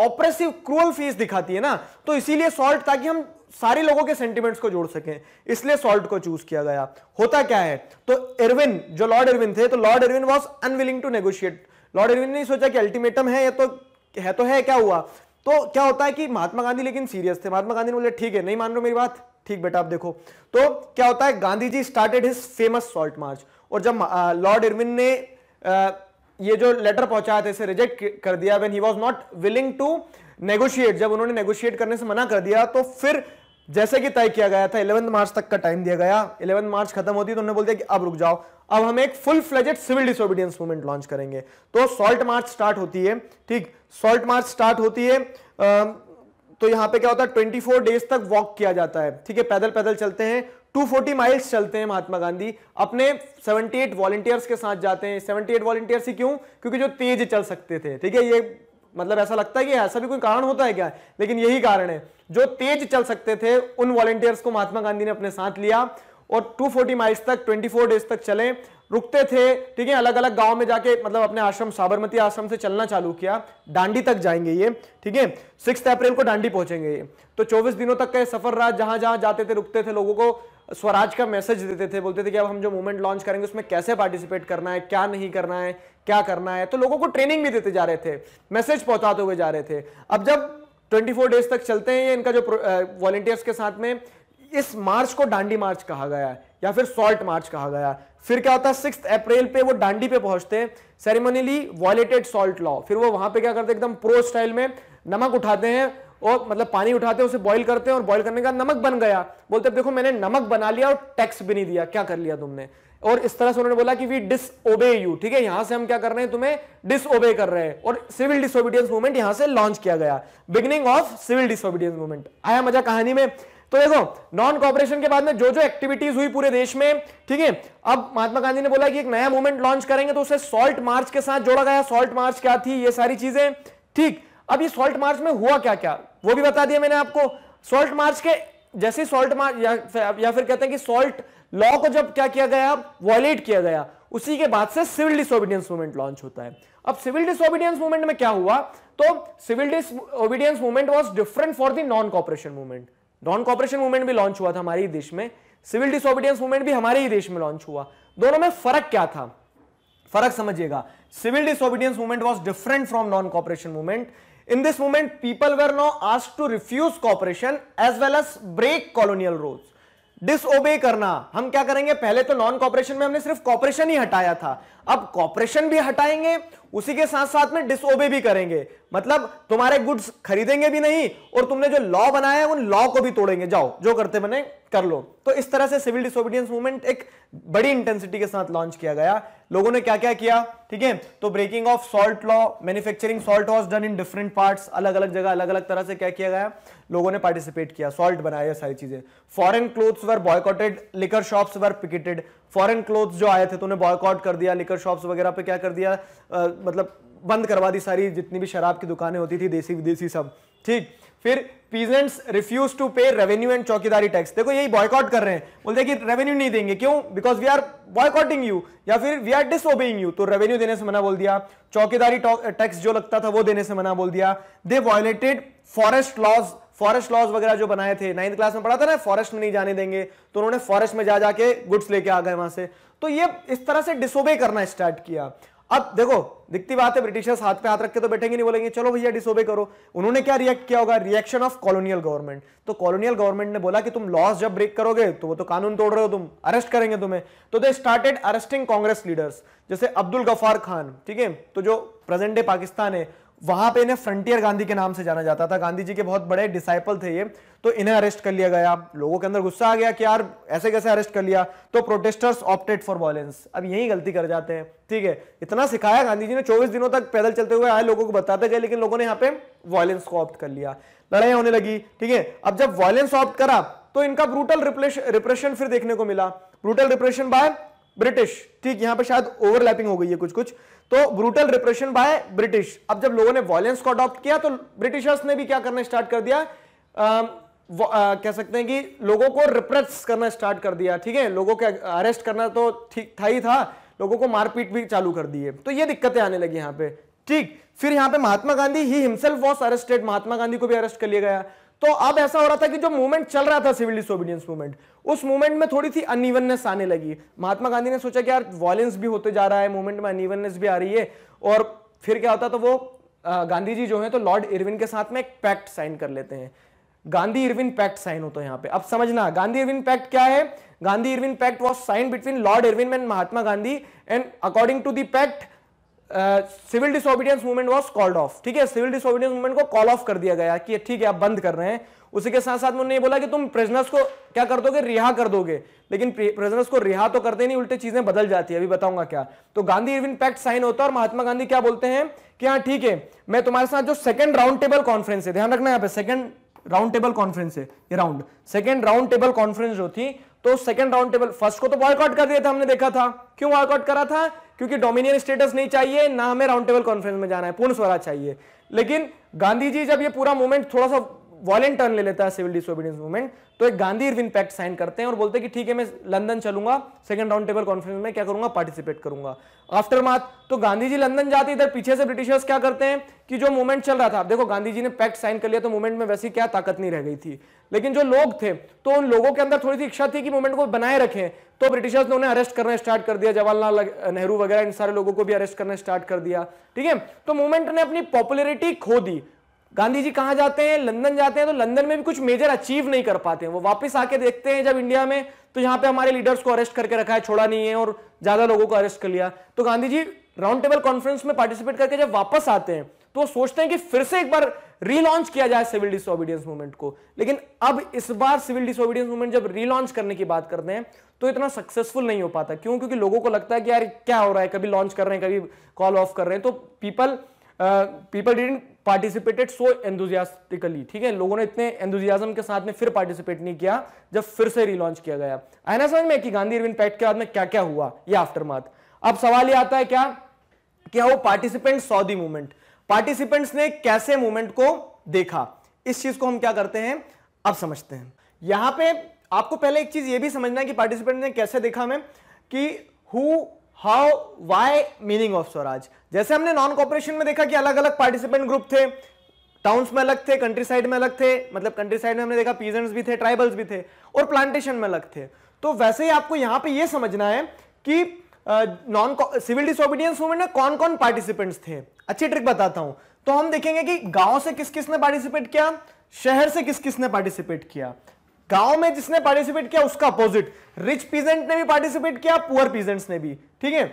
ऑपरेसिव क्रूअल फेस दिखाती है ना, तो इसीलिए सॉल्ट, ताकि हम सारे लोगों के सेंटिमेंट्स को जोड़ सकें, इसलिए सॉल्ट को चूज किया गया। होता क्या है, तो इरविन जो लॉर्ड इरविन थे, तो lord Irwin was unwilling to negotiate. Lord Irwin ने सोचा कि अल्टीमेटम है, ये तो है, क्या हुआ, तो क्या होता है कि महात्मा गांधी लेकिन सीरियस थे। महात्मा गांधी ने बोले ठीक है, नहीं मान रहे हो मेरी बात, ठीक बेटा आप देखो। तो क्या होता है, Gandhi ji started his famous salt march, और जब लॉर्ड इरविन ने ये जो लेटर पहुंचाया था इसे रिजेक्ट कर दिया, when he was not willing to negotiate, जब उन्होंने नेगोशिएट करने से मना कर दिया, तो फिर जैसे कि तय किया गया था 11 मार्च तक का टाइम दिया गया, 11 मार्च खत्म होती है तो उन्होंने बोल दिया कि अब रुक जाओ, अब हम एक full fledged civil disobedience movement launch करेंगे। तो सॉल्ट मार्च स्टार्ट होती है, ठीक, सॉल्ट मार्च स्टार्ट होती है। तो यहाँ पे क्या होता है, 24 डेज तक वॉक किया जाता है, ठीक है, पैदल चलते हैं, 240 माइल्स चलते हैं महात्मा गांधी, अपने 78 वॉलंटियर्स के साथ जाते हैं। 78 वॉलंटियर्स ही क्यों, क्योंकि जो तेज चल सकते थे, ठीक है, ये मतलब ऐसा लगता है कि ऐसा भी कोई कारण होता है क्या, लेकिन यही कारण है, जो तेज चल सकते थे उन वॉलंटियर्स को महात्मा गांधी ने अपने साथ लिया और 240 माइल्स तक 24 डेज तक चले, रुकते थे, ठीक है, अलग अलग गांव में जाके, मतलब अपने आश्रम साबरमती आश्रम से चलना चालू किया, दांडी तक जाएंगे ये, ठीक है, 6 अप्रैल को दांडी पहुंचेंगे ये। तो 24 दिनों तक का सफर रहा, जहां जहां जाते थे रुकते थे, लोगों को स्वराज का मैसेज देते थे, बोलते थे कि अब हम जो मूवमेंट लॉन्च करेंगे उसमें कैसे पार्टिसिपेट करना है, क्या नहीं करना है, क्या करना है, तो लोगों को ट्रेनिंग भी देते जा रहे थे, मैसेज पहुंचाते हुए जा रहे थे। अब जब 24 डेज तक चलते हैं इनका जो वॉलंटियर्स के साथ में, इस मार्च को दांडी मार्च कहा गया है या फिर सॉल्ट मार्च कहा गया। फिर क्या होता है, 6 अप्रैल पे वो दांडी पे पहुंचते हैं, सेरेमोनियली वॉयलेटेड सॉल्ट लॉ, फिर वो वहां पे क्या करते हैं, एकदम प्रो स्टाइल में नमक उठाते हैं और मतलब पानी उठाते हैं, उसे बॉईल करते हैं और बॉईल करने का नमक बन गया, बोलते हैं देखो मैंने नमक बना लिया और टैक्स भी नहीं दिया, क्या कर लिया तुमने। और इस तरह से उन्होंने बोला कि वी डिसओबे यू, ठीक है, यहां से हम क्या कर रहे हैं, तुम्हें डिसओबे कर रहे हैं। और सिविल डिसोबीडियंस मूवमेंट यहां से लॉन्च किया गया, beginning of civil disobedience movement. आया मजा कहानी में। तो देखो, नॉन कॉपरेशन के बाद में जो जो एक्टिविटीज हुई पूरे देश में, ठीक है, अब महात्मा गांधी ने बोला कि एक नया मूवमेंट लॉन्च करेंगे, तो उसे सॉल्ट मार्च के साथ जोड़ा गया। सॉल्ट मार्च क्या थी, ये सारी चीजें, ठीक। अब ये सॉल्ट मार्च में हुआ क्या क्या, वो भी बता दिया मैंने आपको। सॉल्ट मार्च के जैसे सॉल्ट मार्च या फिर कहते हैं कि सॉल्ट लॉ को जब क्या किया गया, वॉयलेट किया गया, उसी के बाद से सिविल डिसोबीडियंस मूवमेंट लॉन्च होता है। अब सिविल डिसोबीडियंस मूवमेंट में क्या हुआ, तो civil disobedience movement was different for the non cooperation movement. Non cooperation movement भी लॉन्च हुआ था हमारे ही देश में, सिविल डिसोबीडियंस मूवमेंट भी हमारे ही देश में लॉन्च हुआ। दोनों में फर्क क्या था, फर्क समझिएगा। Civil disobedience movement was different from non cooperation movement. In this movement, people were now asked to refuse cooperation as well as break colonial rules. Disobey करना, हम क्या करेंगे, पहले तो नॉन कॉपरेशन में हमने सिर्फ कॉपरेशन ही हटाया था, अब कॉपरेशन भी हटाएंगे, उसी के साथ साथ में डिसओबे भी करेंगे, मतलब तुम्हारे गुड्स खरीदेंगे भी नहीं और तुमने जो लॉ बनाया है उन लॉ को भी तोड़ेंगे, जाओ जो करते बने कर लो। तो इस तरह से सिविल डिसोबीडियंस मूवमेंट एक बड़ी इंटेंसिटी के साथ लॉन्च किया गया। लोगों ने क्या क्या किया, ठीक है, तो breaking of salt law, manufacturing salt was done in different parts, अलग अलग जगह अलग अलग तरह से क्या किया गया, लोगों ने पार्टिसिपेट किया, सॉल्ट बनाया, सारी चीजें। Foreign clothes were boycotted, liquor shops were picketed. Foreign clothes जो आए थे तो उन्हें बॉयकॉट कर दिया, लिकर शॉप्स वगैरह पे क्या कर दिया, मतलब बंद करवा दी सारी, जितनी भी शराब की दुकानें होती थी देसी विदेशी सब, ठीक। फिर peasants refuse to pay revenue and chowkidari tax, देखो यही बॉयकॉट कर रहे हैं, बोलते हैं कि रेवेन्यू नहीं देंगे, क्यों, because we are boycotting you या फिर वी आर डिसओबेइंग यू, तो रेवेन्यू देने से मना बोल दिया, चौकीदारी टैक्स जो लगता था वो देने से मना बोल दिया। They violated forest laws, forest laws वगैरह जो बनाए थे, 9th क्लास में पढ़ा था ना, फॉरेस्ट में नहीं जाने देंगे, तो उन्होंने फॉरेस्ट में जा जाके गुड्स लेके आ गए वहां से। तो ये इस तरह से डिसोबे करना स्टार्ट किया। अब देखो, दिखती बात है ब्रिटिशर्स हाथ पे हाथ रख के तो बैठेंगे नहीं, बोलेंगे चलो भैया डिसोबे करो। उन्होंने क्या रिएक्ट किया होगा, रिएक्शन ऑफ कॉलोनियल गवर्नमेंट। तो कॉलोनियल गवर्नमेंट ने बोला कि तुम लॉज जब ब्रेक करोगे तो वो तो कानून तोड़ रहे हो तुम, अरेस्ट करेंगे तुम्हें। तो they started arresting Congress leaders, जैसे अब्दुल गफ्फार खान, ठीक है, तो जो प्रेजेंट डे पाकिस्तान है वहां पे इन्हें फ्रंटियर गांधी के नाम से जाना जाता था, गांधी जी के बहुत बड़े डिसाइपल थे ये, तो इन्हें अरेस्ट कर लिया गया। लोगों के अंदर गुस्सा आ गया कि यार ऐसे कैसे अरेस्ट कर लिया, तो प्रोटेस्टर्स ऑप्टेड फॉर वायलेंस। अब यही गलती कर जाते हैं, ठीक है, इतना सिखाया गांधी जी ने, 24 दिनों तक पैदल चलते हुए आए, लोगों को बताते गए, लेकिन लोगों ने यहाँ पे वायलेंस को ऑप्ट कर लिया, लड़ाई होने लगी, ठीक है। अब जब वायलेंस ऑप्ट करा तो इनका ब्रूटल रिप्रेशन फिर देखने को मिला, ब्रूटल रिप्रेशन बाय ब्रिटिश, ठीक, यहां पे शायद ओवरलैपिंग हो गई है कुछ कुछ, तो ब्रूटल रिप्रेशन बाय ब्रिटिश। अब जब लोगों ने वायलेंस को अडॉप्ट किया तो ब्रिटिशर्स ने भी क्या करना स्टार्ट कर दिया, कह सकते हैं कि लोगों को रिप्रेस करना स्टार्ट कर दिया, ठीक है, लोगों के अरेस्ट करना तो ठीक था ही था, लोगों को मारपीट भी चालू कर दी है, तो ये दिक्कतें आने लगी यहाँ पे, ठीक। फिर यहाँ पे Mahatma Gandhi he himself was arrested, Mahatma Gandhi को भी अरेस्ट कर लिया गया। तो अब ऐसा हो रहा था कि जो मूवमेंट चल रहा था सिविल डिसोबीडियंस मूवमेंट, उस मूवमेंट में थोड़ी सी अनइवननेस आने लगी। महात्मा गांधी ने सोचा कि यार वायलेंस भी होते जा रहा है मूवमेंट में, अनइवननेस भी आ रही है, और फिर क्या होता, तो वो गांधी जी जो है तो लॉर्ड इरविन के साथ में एक पैक्ट साइन कर लेते हैं, गांधी इरविन पैक्ट साइन होता है यहाँ पे। अब समझना गांधी इरविन पैक्ट क्या है, Gandhi Irwin pact was sign between lord Irwin and Mahatma Gandhi, and according to the pact civil disobedience movement was called off, ठीक है, सिविल डिसोबीडियंस मूवमेंट को कॉल ऑफ कर दिया गया कि ठीक है आप बंद कर रहे हैं। उसी के साथ साथ उन्होंने बोला कि तुम प्रिजनर्स को क्या कर दोगे, रिहा कर दोगे, लेकिन प्रिजनर्स को रिहा तो करते नहीं, उल्टे चीजें बदल जाती है, अभी बताऊंगा क्या। तो गांधी इरविन पैक्ट साइन होता है और महात्मा गांधी क्या बोलते हैं कि हाँ ठीक है, मैं तुम्हारे साथ जो सेकंड राउंड टेबल कॉन्फ्रेंस है, ध्यान रखना यहाँ पे सेकंड राउंड टेबल कॉन्फ्रेंस है ये, round second round table conference जो थी, तो सेकंड राउंड टेबल, फर्स्ट को तो बॉयकॉट कर दिया था हमने, देखा था, क्यों बॉयकॉट करा था, क्योंकि डोमिनियन स्टेटस नहीं चाहिए, ना हमें राउंड टेबल कॉन्फ्रेंस में जाना है, पूर्ण स्वराज चाहिए। लेकिन गांधी जी जब ये पूरा मूवमेंट थोड़ा सा वॉलेंट टर्न ले लेता है सिविल डिसोबीडियंस मूवमेंट, तो एक गांधी इरविन पैक्ट साइन करते हैं और बोलते हैं कि ठीक है मैं लंदन चलूंगा, सेकंड राउंड टेबल कॉन्फ्रेंस में क्या करूंगा, पार्टिसिपेट करूंगा। आफ्टरमाथ, तो गांधी जी लंदन जाते, इधर पीछे से ब्रिटिशर्स क्या करते हैं कि जो मूवमेंट चल रहा था, देखो गांधी जी ने पैक्ट साइन कर लिया तो मूवमेंट में वैसी क्या ताकत नहीं रह गई थी, लेकिन जो लोग थे तो उन लोगों के अंदर थोड़ी सी इच्छा थी कि मूवमेंट को बनाए रखें, तो ब्रिटिशर्स ने उन्हें अरेस्ट करना स्टार्ट कर दिया, जवाहरलाल नेहरू वगैरह इन सारे लोगों को भी अरेस्ट करना स्टार्ट कर दिया, ठीक है। तो मूवमेंट ने अपनी पॉपुलैरिटी खो दी। गांधी जी कहाँ जाते हैं, लंदन जाते हैं, तो लंदन में भी कुछ मेजर अचीव नहीं कर पाते हैं, वो वापस आके देखते हैं जब इंडिया में, तो यहाँ पे हमारे लीडर्स को अरेस्ट करके रखा है, छोड़ा नहीं है, और ज्यादा लोगों को अरेस्ट कर लिया। तो Gandhi ji round table conference में पार्टिसिपेट करके जब वापस आते हैं तो वो सोचते हैं कि फिर से एक बार रीलॉन्च किया जाए सिविल डिसोबीडियंस मूवमेंट को। लेकिन अब इस बार सिविल डिसोबीडियंस मूवमेंट जब रीलॉन्च करने की बात करते हैं तो इतना सक्सेसफुल नहीं हो पाता। क्यों? क्योंकि लोगों को लगता है कि यार क्या हो रहा है, कभी लॉन्च कर रहे हैं, कभी कॉल ऑफ कर रहे हैं। तो people didn't participated so enthusiastically, ठीक है, लोगों ने इतने एंथुसियाज्म के साथ में फिर पार्टिसिपेट नहीं किया जब फिर से रीलॉन्च किया गया। आया ना समझ में कि गांधी इरविन पैक्ट के बाद में क्या क्या हुआ, ये आफ्टरमाथ। अब सवाल ये आता है क्या क्या वो participants saw the movement, participants ने कैसे मूवमेंट को देखा, इस चीज को हम क्या करते हैं अब समझते हैं। यहां पे आपको पहले एक चीज ये भी समझना है कि पार्टिसिपेंट ने कैसे देखा हमें, कि who, how, why, meaning of Swaraj. जैसे हमने नॉन कॉपरेशन में देखा कि अलग अलग पार्टिसिपेंट ग्रुप थे, टाउन्स में अलग थे, कंट्री साइड में अलग थे, मतलब कंट्री साइड में हमने देखा पीजेंट्स भी थे, ट्राइबल्स भी थे, और प्लांटेशन में अलग थे। तो वैसे ही आपको यहां पर यह समझना है कि नॉन सिविल डिसोबीडियंस मूवमेंट में कौन कौन पार्टिसिपेंट्स थे। अच्छी ट्रिक बताता हूं, तो हम देखेंगे कि गांव से किस किसने पार्टिसिपेट किया, शहर से किस किसने पार्टिसिपेट किया। गांव में जिसने पार्टिसिपेट किया उसका अपोजिट, रिच पीजेंट ने भी पार्टिसिपेट किया, पुअर पीजेंट्स ने भी, ठीक है।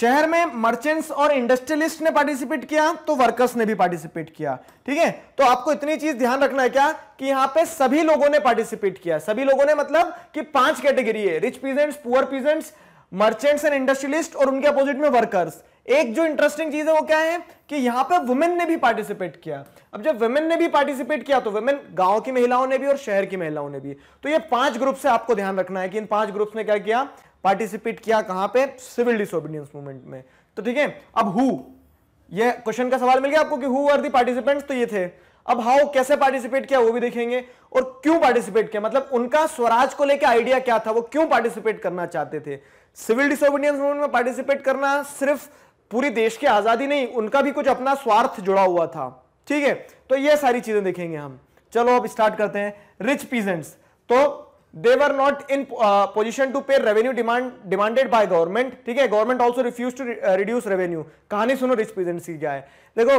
शहर में मर्चेंट्स और इंडस्ट्रियलिस्ट ने पार्टिसिपेट किया, तो वर्कर्स ने भी पार्टिसिपेट किया, ठीक है। तो आपको इतनी चीज ध्यान रखना है क्या कि यहां पे सभी लोगों ने पार्टिसिपेट किया। सभी लोगों ने मतलब कि 5 कैटेगरी है, rich peasants, poor peasants, merchants and industrialist, और उनके अपोजिट में वर्कर्स। एक जो इंटरेस्टिंग चीज है वो क्या है कि यहां पे वुमेन ने भी पार्टिसिपेट किया। अब जब वुमेन ने भी पार्टिसिपेट किया तो वुमेन गांव की महिलाओं ने भी और शहर की महिलाओं ने भी। तो ये 5 ग्रुप से आपको ध्यान रखना है कि इन 5 ग्रुप्स ने क्या किया, पार्टिसिपेट किया। कहां पे? सिविल डिसोबीडियंस मूवमेंट में। तो ठीक है, अब हु, ये क्वेश्चन का सवाल मिल गया आपको कि हु आर द पार्टिसिपेंट्स, तो ये थे। अब हाउ, कैसे पार्टिसिपेट किया वो भी देखेंगे, और क्यों पार्टिसिपेट किया, मतलब उनका स्वराज को लेकर आइडिया क्या था, वो क्यों पार्टिसिपेट करना चाहते थे। सिविल डिसोबीडियंस मूवमेंट में पार्टिसिपेट करना सिर्फ पूरी देश की आजादी नहीं, उनका भी कुछ अपना स्वार्थ जुड़ा हुआ था, ठीक है। तो ये सारी चीजें देखेंगे हम। चलो अब स्टार्ट करते हैं। रिच पीजेंट्स, तो they were not in position to pay revenue demanded by government, ठीक है, government also refuse to reduce revenue. कहानी सुनो रिच पीजेंट्स की क्या है। देखो,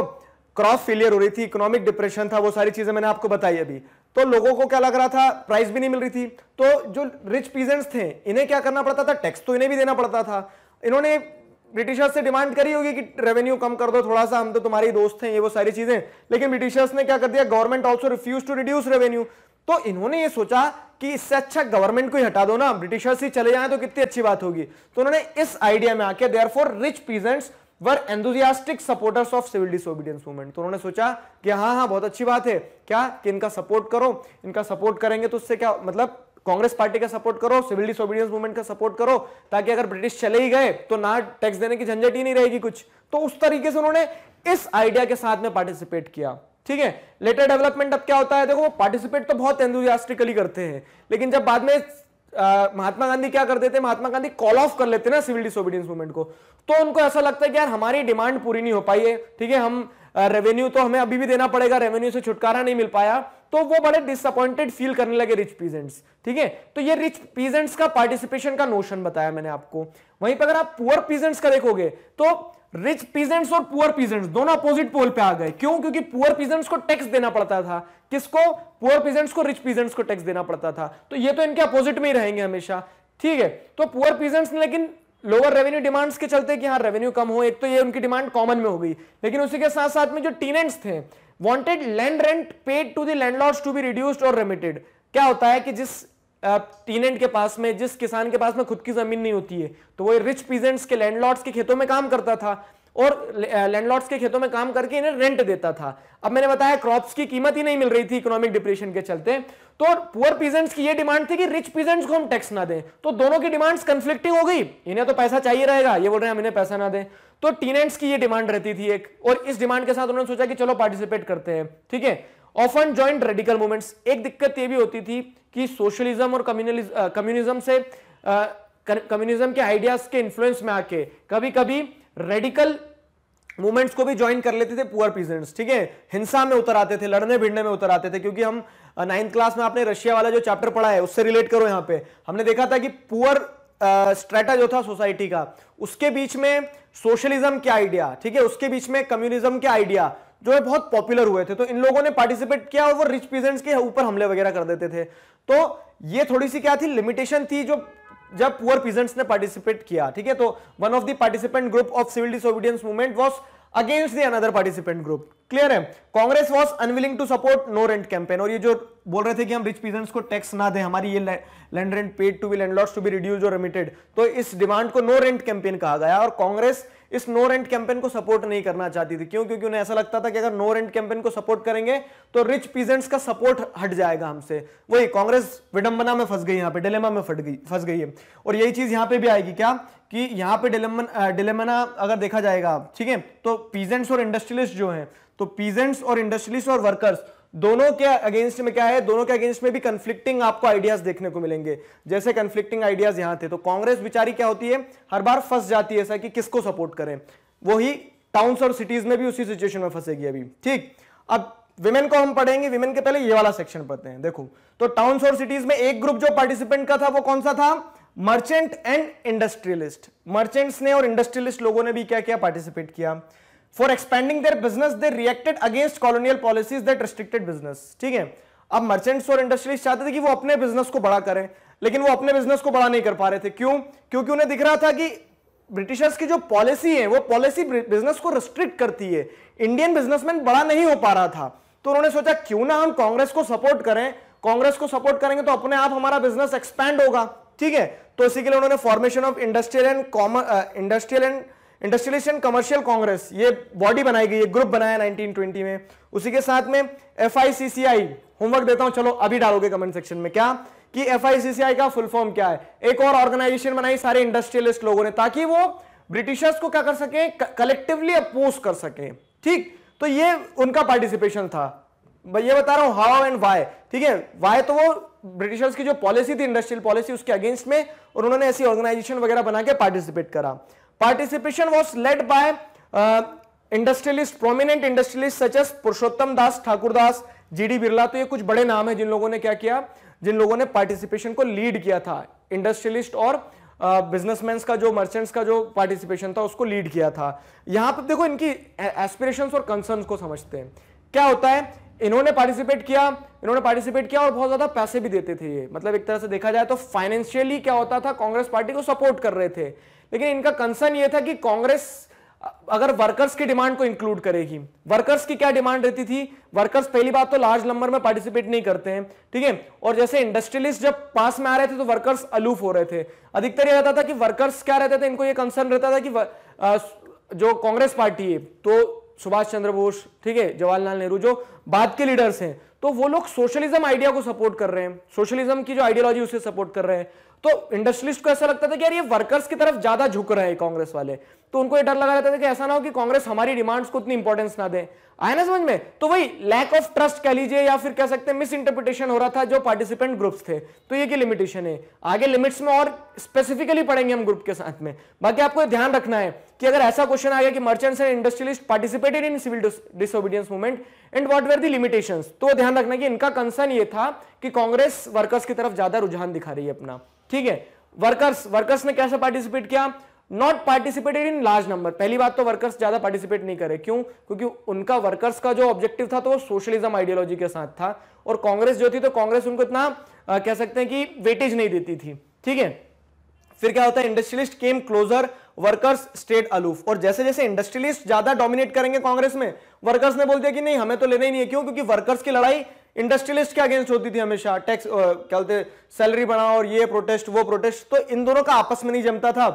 क्रॉप फेलियर हो रही थी, इकोनॉमिक डिप्रेशन था, वो सारी चीजें मैंने आपको बताई अभी। तो लोगों को क्या लग रहा था, प्राइस भी नहीं मिल रही थी। तो जो रिच पीजेंट्स थे इन्हें क्या करना पड़ता था, टैक्स तो इन्हें भी देना पड़ता था। इन्होंने ब्रिटिशर्स से डिमांड करी होगी कि रेवेन्यू कम कर दो थोड़ा सा, हम तो तुम्हारे दोस्त हैं, ये वो सारी चीजें। लेकिन ब्रिटिशर्स ने क्या कर दिया, government also refuse to reduce revenue. तो इन्होंने ये सोचा कि इससे अच्छा गवर्नमेंट को ही हटा दो ना, ब्रिटिशर्स ही चले जाए तो कितनी अच्छी बात होगी। तो उन्होंने इस आइडिया में आके therefore rich peasants were enthusiastic supporters of civil disobedience movement. तो उन्होंने सोचा कि हाँ, बहुत अच्छी बात है क्या कि इनका सपोर्ट करो, इनका सपोर्ट करेंगे तो उससे क्या, मतलब कांग्रेस पार्टी का सपोर्ट करो, सिविल डिसोबीडियंस मूवमेंट का सपोर्ट करो, ताकि अगर ब्रिटिश चले ही गए तो ना टैक्स देने की झंझट ही नहीं रहेगी कुछ। तो उस तरीके से उन्होंने इस आइडिया के साथ में पार्टिसिपेट किया, ठीक है। लेटर डेवलपमेंट अब क्या होता है, देखो वो पार्टिसिपेट तो बहुत एंथुसियास्टिकली करते हैं, लेकिन जब बाद में महात्मा गांधी क्या करते थे, महात्मा गांधी कॉल ऑफ कर लेते ना सिविल डिसोबीडियंस मूवमेंट को, तो उनको ऐसा लगता है कि यार हमारी डिमांड पूरी नहीं हो पाई है, ठीक है, हम रेवेन्यू तो हमें अभी भी देना पड़ेगा, रेवेन्यू से छुटकारा नहीं मिल पाया। तो वो बड़े डिसअपॉइंटेड फील करने लगे रिच पीजेंट्स, ठीक है। तो ये रिच पीजेंट्स का पार्टिसिपेशन का नोशन बताया मैंने आपको। वहीं पर अगर आप पुअर पीजेंट्स का देखोगे तो रिच पीजेंट्स और पुअर पीजेंट्स दोनों अपोजिट पोल पे आ गए। क्यों? क्योंकि पुअर पीजेंट्स को टैक्स देना पड़ता था। किसको? पुअर पीजेंट्स को। रिच पीजेंट्स को टैक्स देना पड़ता था। तो ये तो इनके अपोजिट में ही रहेंगे हमेशा, ठीक है। तो पुअर पीजेंट्स ने लेकिन लोअर रेवेन्यू डिमांड्स के चलते कि हाँ रेवेन्यू कम हो, एक तो ये उनकी डिमांड कॉमन में हो गई, लेकिन उसी के साथ साथ में जो टीनेंट्स थे, wanted land rent paid to the landlords to be reduced और रेमिटेड। क्या होता है कि जिस टीनेंट के पास में, जिस किसान के पास में खुद की जमीन नहीं होती है, तो वो रिच पीजेंट्स के लैंडलॉर्ड्स के खेतों में काम करता था और लैंडलॉर्ड्स के खेतों में काम करके इन्हें रेंट देता था। अब मैंने बताया क्रॉप्स की कीमत ही नहीं मिल रही थी इकोनॉमिक डिप्रेशन के चलते, तो पुअर पीजेंट्स की ये डिमांड थी कि रिच पीजेंट्स को हम टैक्स ना दें। तो दोनों की डिमांड्स कंफ्लिक्टिंग हो गई, इन्हें तो पैसा चाहिए रहेगा, ये बोल रहे हैं हम इन्हें पैसा ना दें। तो टीनेंट्स की ये डिमांड रहती थी एक, और इस डिमांड के साथ उन्होंने सोचा कि चलो पार्टिसिपेट करते हैं, ठीक है। ऑफन जॉइंट रेडिकल मूवमेंट्स, एक दिक्कत ये भी होती थी कि सोशलिज्म और कम्युनिज्म से, कम्युनिज्म के आइडियाज के इन्फ्लुएंस में आके कभी कभी रेडिकल मूवमेंट्स को भी ज्वाइन कर लेते थे पुअर पीजेंट्स, ठीक है। हिंसा में उतर आते थे, लड़ने भिड़ने में उतर आते थे, क्योंकि हम 9th क्लास में आपने रशिया वाला जो चैप्टर पढ़ा है उससे रिलेट करो, यहाँ पे हमने देखा था कि पुअर स्ट्रेटा जो था सोसाइटी का, उसके बीच में सोशलिज्म के आइडिया, ठीक है, उसके बीच में कम्युनिज्म के आइडिया जो है बहुत पॉपुलर हुए थे। तो इन लोगों ने पार्टिसिपेट किया और वो रिच पीजेंट्स के ऊपर हमले वगैरह कर देते थे। तो ये थोड़ी सी क्या थी, लिमिटेशन थी जो जब पुअर पीजेंट्स ने पार्टिसिपेट किया, ठीक है। तो one of the participant group of civil disobedience movement was against the another participant group. Clear है। Congress was unwilling to support no rent campaign, और ये जो बोल रहे थे कि हम रिच पीजेंट्स को टैक्स ना दें, हमारी ये land rent paid to be landlords to be reduced और रिमिटेड, तो इस डिमांड को नो रेंट कैंपेन कहा गया। और कांग्रेस इस नो रेंट कैंपेन को सपोर्ट नहीं करना चाहती थी, क्यों? क्योंकि उन्हें ऐसा लगता था कि अगर नो रेंट कैंपेन को सपोर्ट करेंगे तो रिच पीजेंट्स का सपोर्ट हट जाएगा हमसे। वही कांग्रेस विडंबना में फंस गई, यहाँ पे डिलेमा में फंस गई है। और यही चीज यहाँ पे भी आएगी क्या कि यहाँ पे डिलेमा अगर देखा जाएगा, ठीक है, तो पीजेंट्स और इंडस्ट्रियलिस्ट जो है, तो पीजेंट्स और इंडस्ट्रियलिस्ट और वर्कर्स दोनों के अगेंस्ट में क्या है, दोनों के अगेंस्ट में भी कंफ्लिक्टिंग आपको आइडियाज देखने को मिलेंगे, जैसे कंफ्लिक्टिंग आइडियाज यहां थे। तो कांग्रेस बेचारी क्या होती है, हर बार फंस जाती है ऐसा कि किसको सपोर्ट करें। वही टाउन्स और सिटीज में भी उसी सिचुएशन में फंसेगी अभी। ठीक, अब विमेन को हम पढ़ेंगे, विमेन के पहले ये वाला सेक्शन पढ़ते हैं। देखो, तो टाउन्स और सिटीज में एक ग्रुप जो पार्टिसिपेंट का था वो कौन सा था, मर्चेंट एंड इंडस्ट्रियलिस्ट। मर्चेंट्स ने और इंडस्ट्रियलिस्ट लोगों ने भी क्या किया, पार्टिसिपेट किया। For expanding their business they reacted against colonial policies that restricted business. ठीक है, अब मर्चेंट्स और इंडस्ट्रीज चाहते थे कि वो अपने बिजनेस को बड़ा करें, लेकिन वो अपने बिजनेस को बड़ा नहीं कर पा रहे थे। क्यों? क्योंकि उन्हें दिख रहा था कि ब्रिटिशर्स की जो पॉलिसी है वो पॉलिसी बिजनेस को रिस्ट्रिक्ट करती है, इंडियन बिजनेसमैन बड़ा नहीं हो पा रहा था। तो उन्होंने सोचा क्यों ना हम कांग्रेस को सपोर्ट करें, कांग्रेस को सपोर्ट करेंगे तो अपने आप हमारा बिजनेस एक्सपैंड होगा। ठीक है, तो इसी के लिए उन्होंने formation of industrialist and commercial Congress, ये बॉडी बनाई गई, ये ग्रुप बनाया 1920 में। उसी के साथ में FICCI, होमवर्क देता हूं, चलो अभी डालोगे कमेंट सेक्शन में क्या कि FICCI का फुल फॉर्म क्या है। एक और ऑर्गेनाइजेशन बनाई सारे इंडस्ट्रियलिस्ट लोगों ने, ताकि वो ब्रिटिशर्स को क्या कर सके, कलेक्टिवली अपोज कर सके। ठीक, तो ये उनका पार्टिसिपेशन था, ये बता रहा हूं हाउ एंड वाई। ठीक है, वाई तो वो ब्रिटिशर्स की जो पॉलिसी थी इंडस्ट्रियल पॉलिसी उसके अगेंस्ट में, और उन्होंने ऐसी ऑर्गेनाइजेशन वगैरह बना के पार्टिसिपेट करा। Participation was led by industrialist, prominent industrialist such as Purushottam Das, Thakur Das, GD Birla. तो ये कुछ बड़े नाम है जिन लोगों ने क्या किया, जिन लोगों ने पार्टिसिपेशन को लीड किया था, इंडस्ट्रियलिस्ट और बिजनेसमैन का जो मर्चेंट्स का जो पार्टिसिपेशन था उसको लीड किया था। यहां पर देखो इनकी एस्पिरेशंस और कंसर्न्स को समझते हैं क्या होता है। इन्होंने पार्टिसिपेट किया और बहुत ज्यादा पैसे भी देते थे ये, मतलब एक तरह से देखा जाए तो फाइनेंशियली क्या होता था, कांग्रेस पार्टी को सपोर्ट कर रहे थे। लेकिन इनका कंसर्न ये था कि कांग्रेस अगर वर्कर्स की डिमांड को इंक्लूड करेगी, वर्कर्स की क्या डिमांड रहती थी, वर्कर्स पहली बात तो लार्ज नंबर में पार्टिसिपेट नहीं करते हैं। ठीक है, और जैसे इंडस्ट्रियलिस्ट जब पास में आ रहे थे तो वर्कर्स अलूफ हो रहे थे। अधिकतर यह रहता था कि वर्कर्स क्या रहते थे, इनको यह कंसर्न रहता था कि जो कांग्रेस पार्टी है, तो सुभाष चंद्र बोस, ठीक है, जवाहरलाल नेहरू जो बाद के लीडर्स हैं, तो वो लोग सोशलिज्म आइडिया को सपोर्ट कर रहे हैं, सोशलिज्म की जो आइडियोलॉजी उसे सपोर्ट कर रहे हैं। तो इंडस्ट्रियलिस्ट को ऐसा लगता था कि यार ये वर्कर्स की तरफ ज्यादा झुक रहे हैं कांग्रेस वाले, तो उनको ये डर लगा रहता था कि ऐसा ना हो कि कांग्रेस हमारी डिमांड्स को उतनी इंपॉर्टेंस ना दे। आया ना समझ में? तो वही लैक ऑफ ट्रस्ट कह लीजिए, या फिर कह सकते हैं मिस इंटरप्रिटेशन हो रहा था जो पार्टिसिपेंट ग्रुप्स थे। तो ये की लिमिटेशन है, आगे लिमिट्स में और स्पेसिफिकली पढ़ेंगे हम ग्रुप के साथ में। बाकी आपको ध्यान रखना है कि अगर ऐसा क्वेश्चन आ गया कि merchants and industrialist participated in civil disobedience movement and what were the limitations, तो ध्यान रखना कि इनका कंसर्न ये था कि कांग्रेस वर्कर्स की तरफ ज्यादा रुझान दिखा रही है अपना। ठीक है, वर्कर्स ने कैसे पार्टिसिपेट किया, not participated in large number. पहली बात तो वर्कर्स ज्यादा पार्टिसिपेट नहीं करे, क्यों? क्योंकि उनका वर्कर्स का जो ऑब्जेक्टिव था तो वो सोशलिज्म आइडियोलॉजी के साथ था, और कांग्रेस जो थी तो कांग्रेस उनको इतना कह सकते हैं कि वेटेज नहीं देती थी। ठीक है, फिर क्या होता है, industrialist came closer, workers stayed aloof. और जैसे जैसे इंडस्ट्रियलिस्ट ज्यादा डोमिनेट करेंगे कांग्रेस में, वर्कर्स ने बोल दिया कि नहीं हमें तो लेना ही नहीं है। क्यों? क्योंकि वर्कर्स की लड़ाई इंडस्ट्रियलिस्ट के अगेंस्ट होती थी हमेशा, टैक्स क्या बोलते हैं, सैलरी बढ़ाओ और ये प्रोटेस्ट वो प्रोटेस्ट, तो इन दोनों का आपस में नहीं जमता था।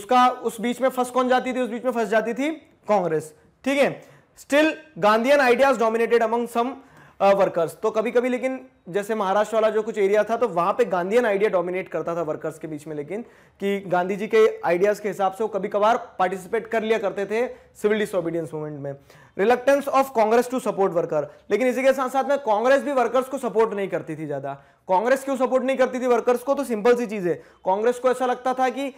उसका उस बीच में फंस कौन जाती थी, उस बीच में फंस जाती थी कांग्रेस। ठीक है, still Gandhian ideas dominated among some workers. तो कभी कभी लेकिन जैसे महाराष्ट्र वाला जो कुछ एरिया था तो वहां पे गांधीयन आइडिया डोमिनेट करता था वर्कर्स के बीच में, लेकिन कि गांधी जी के आइडियाज के हिसाब से वो कभी कभार पार्टिसिपेट कर लिया करते थे सिविल डिसोबीडियंस मूवमेंट में। Reluctance of Congress to support worker, लेकिन इसी के साथ साथ में कांग्रेस भी वर्कर्स को सपोर्ट नहीं करती थी ज्यादा। कांग्रेस क्यों सपोर्ट नहीं करती थी वर्कर्स को? तो सिंपल सी चीज है, कांग्रेस को ऐसा लगता था कि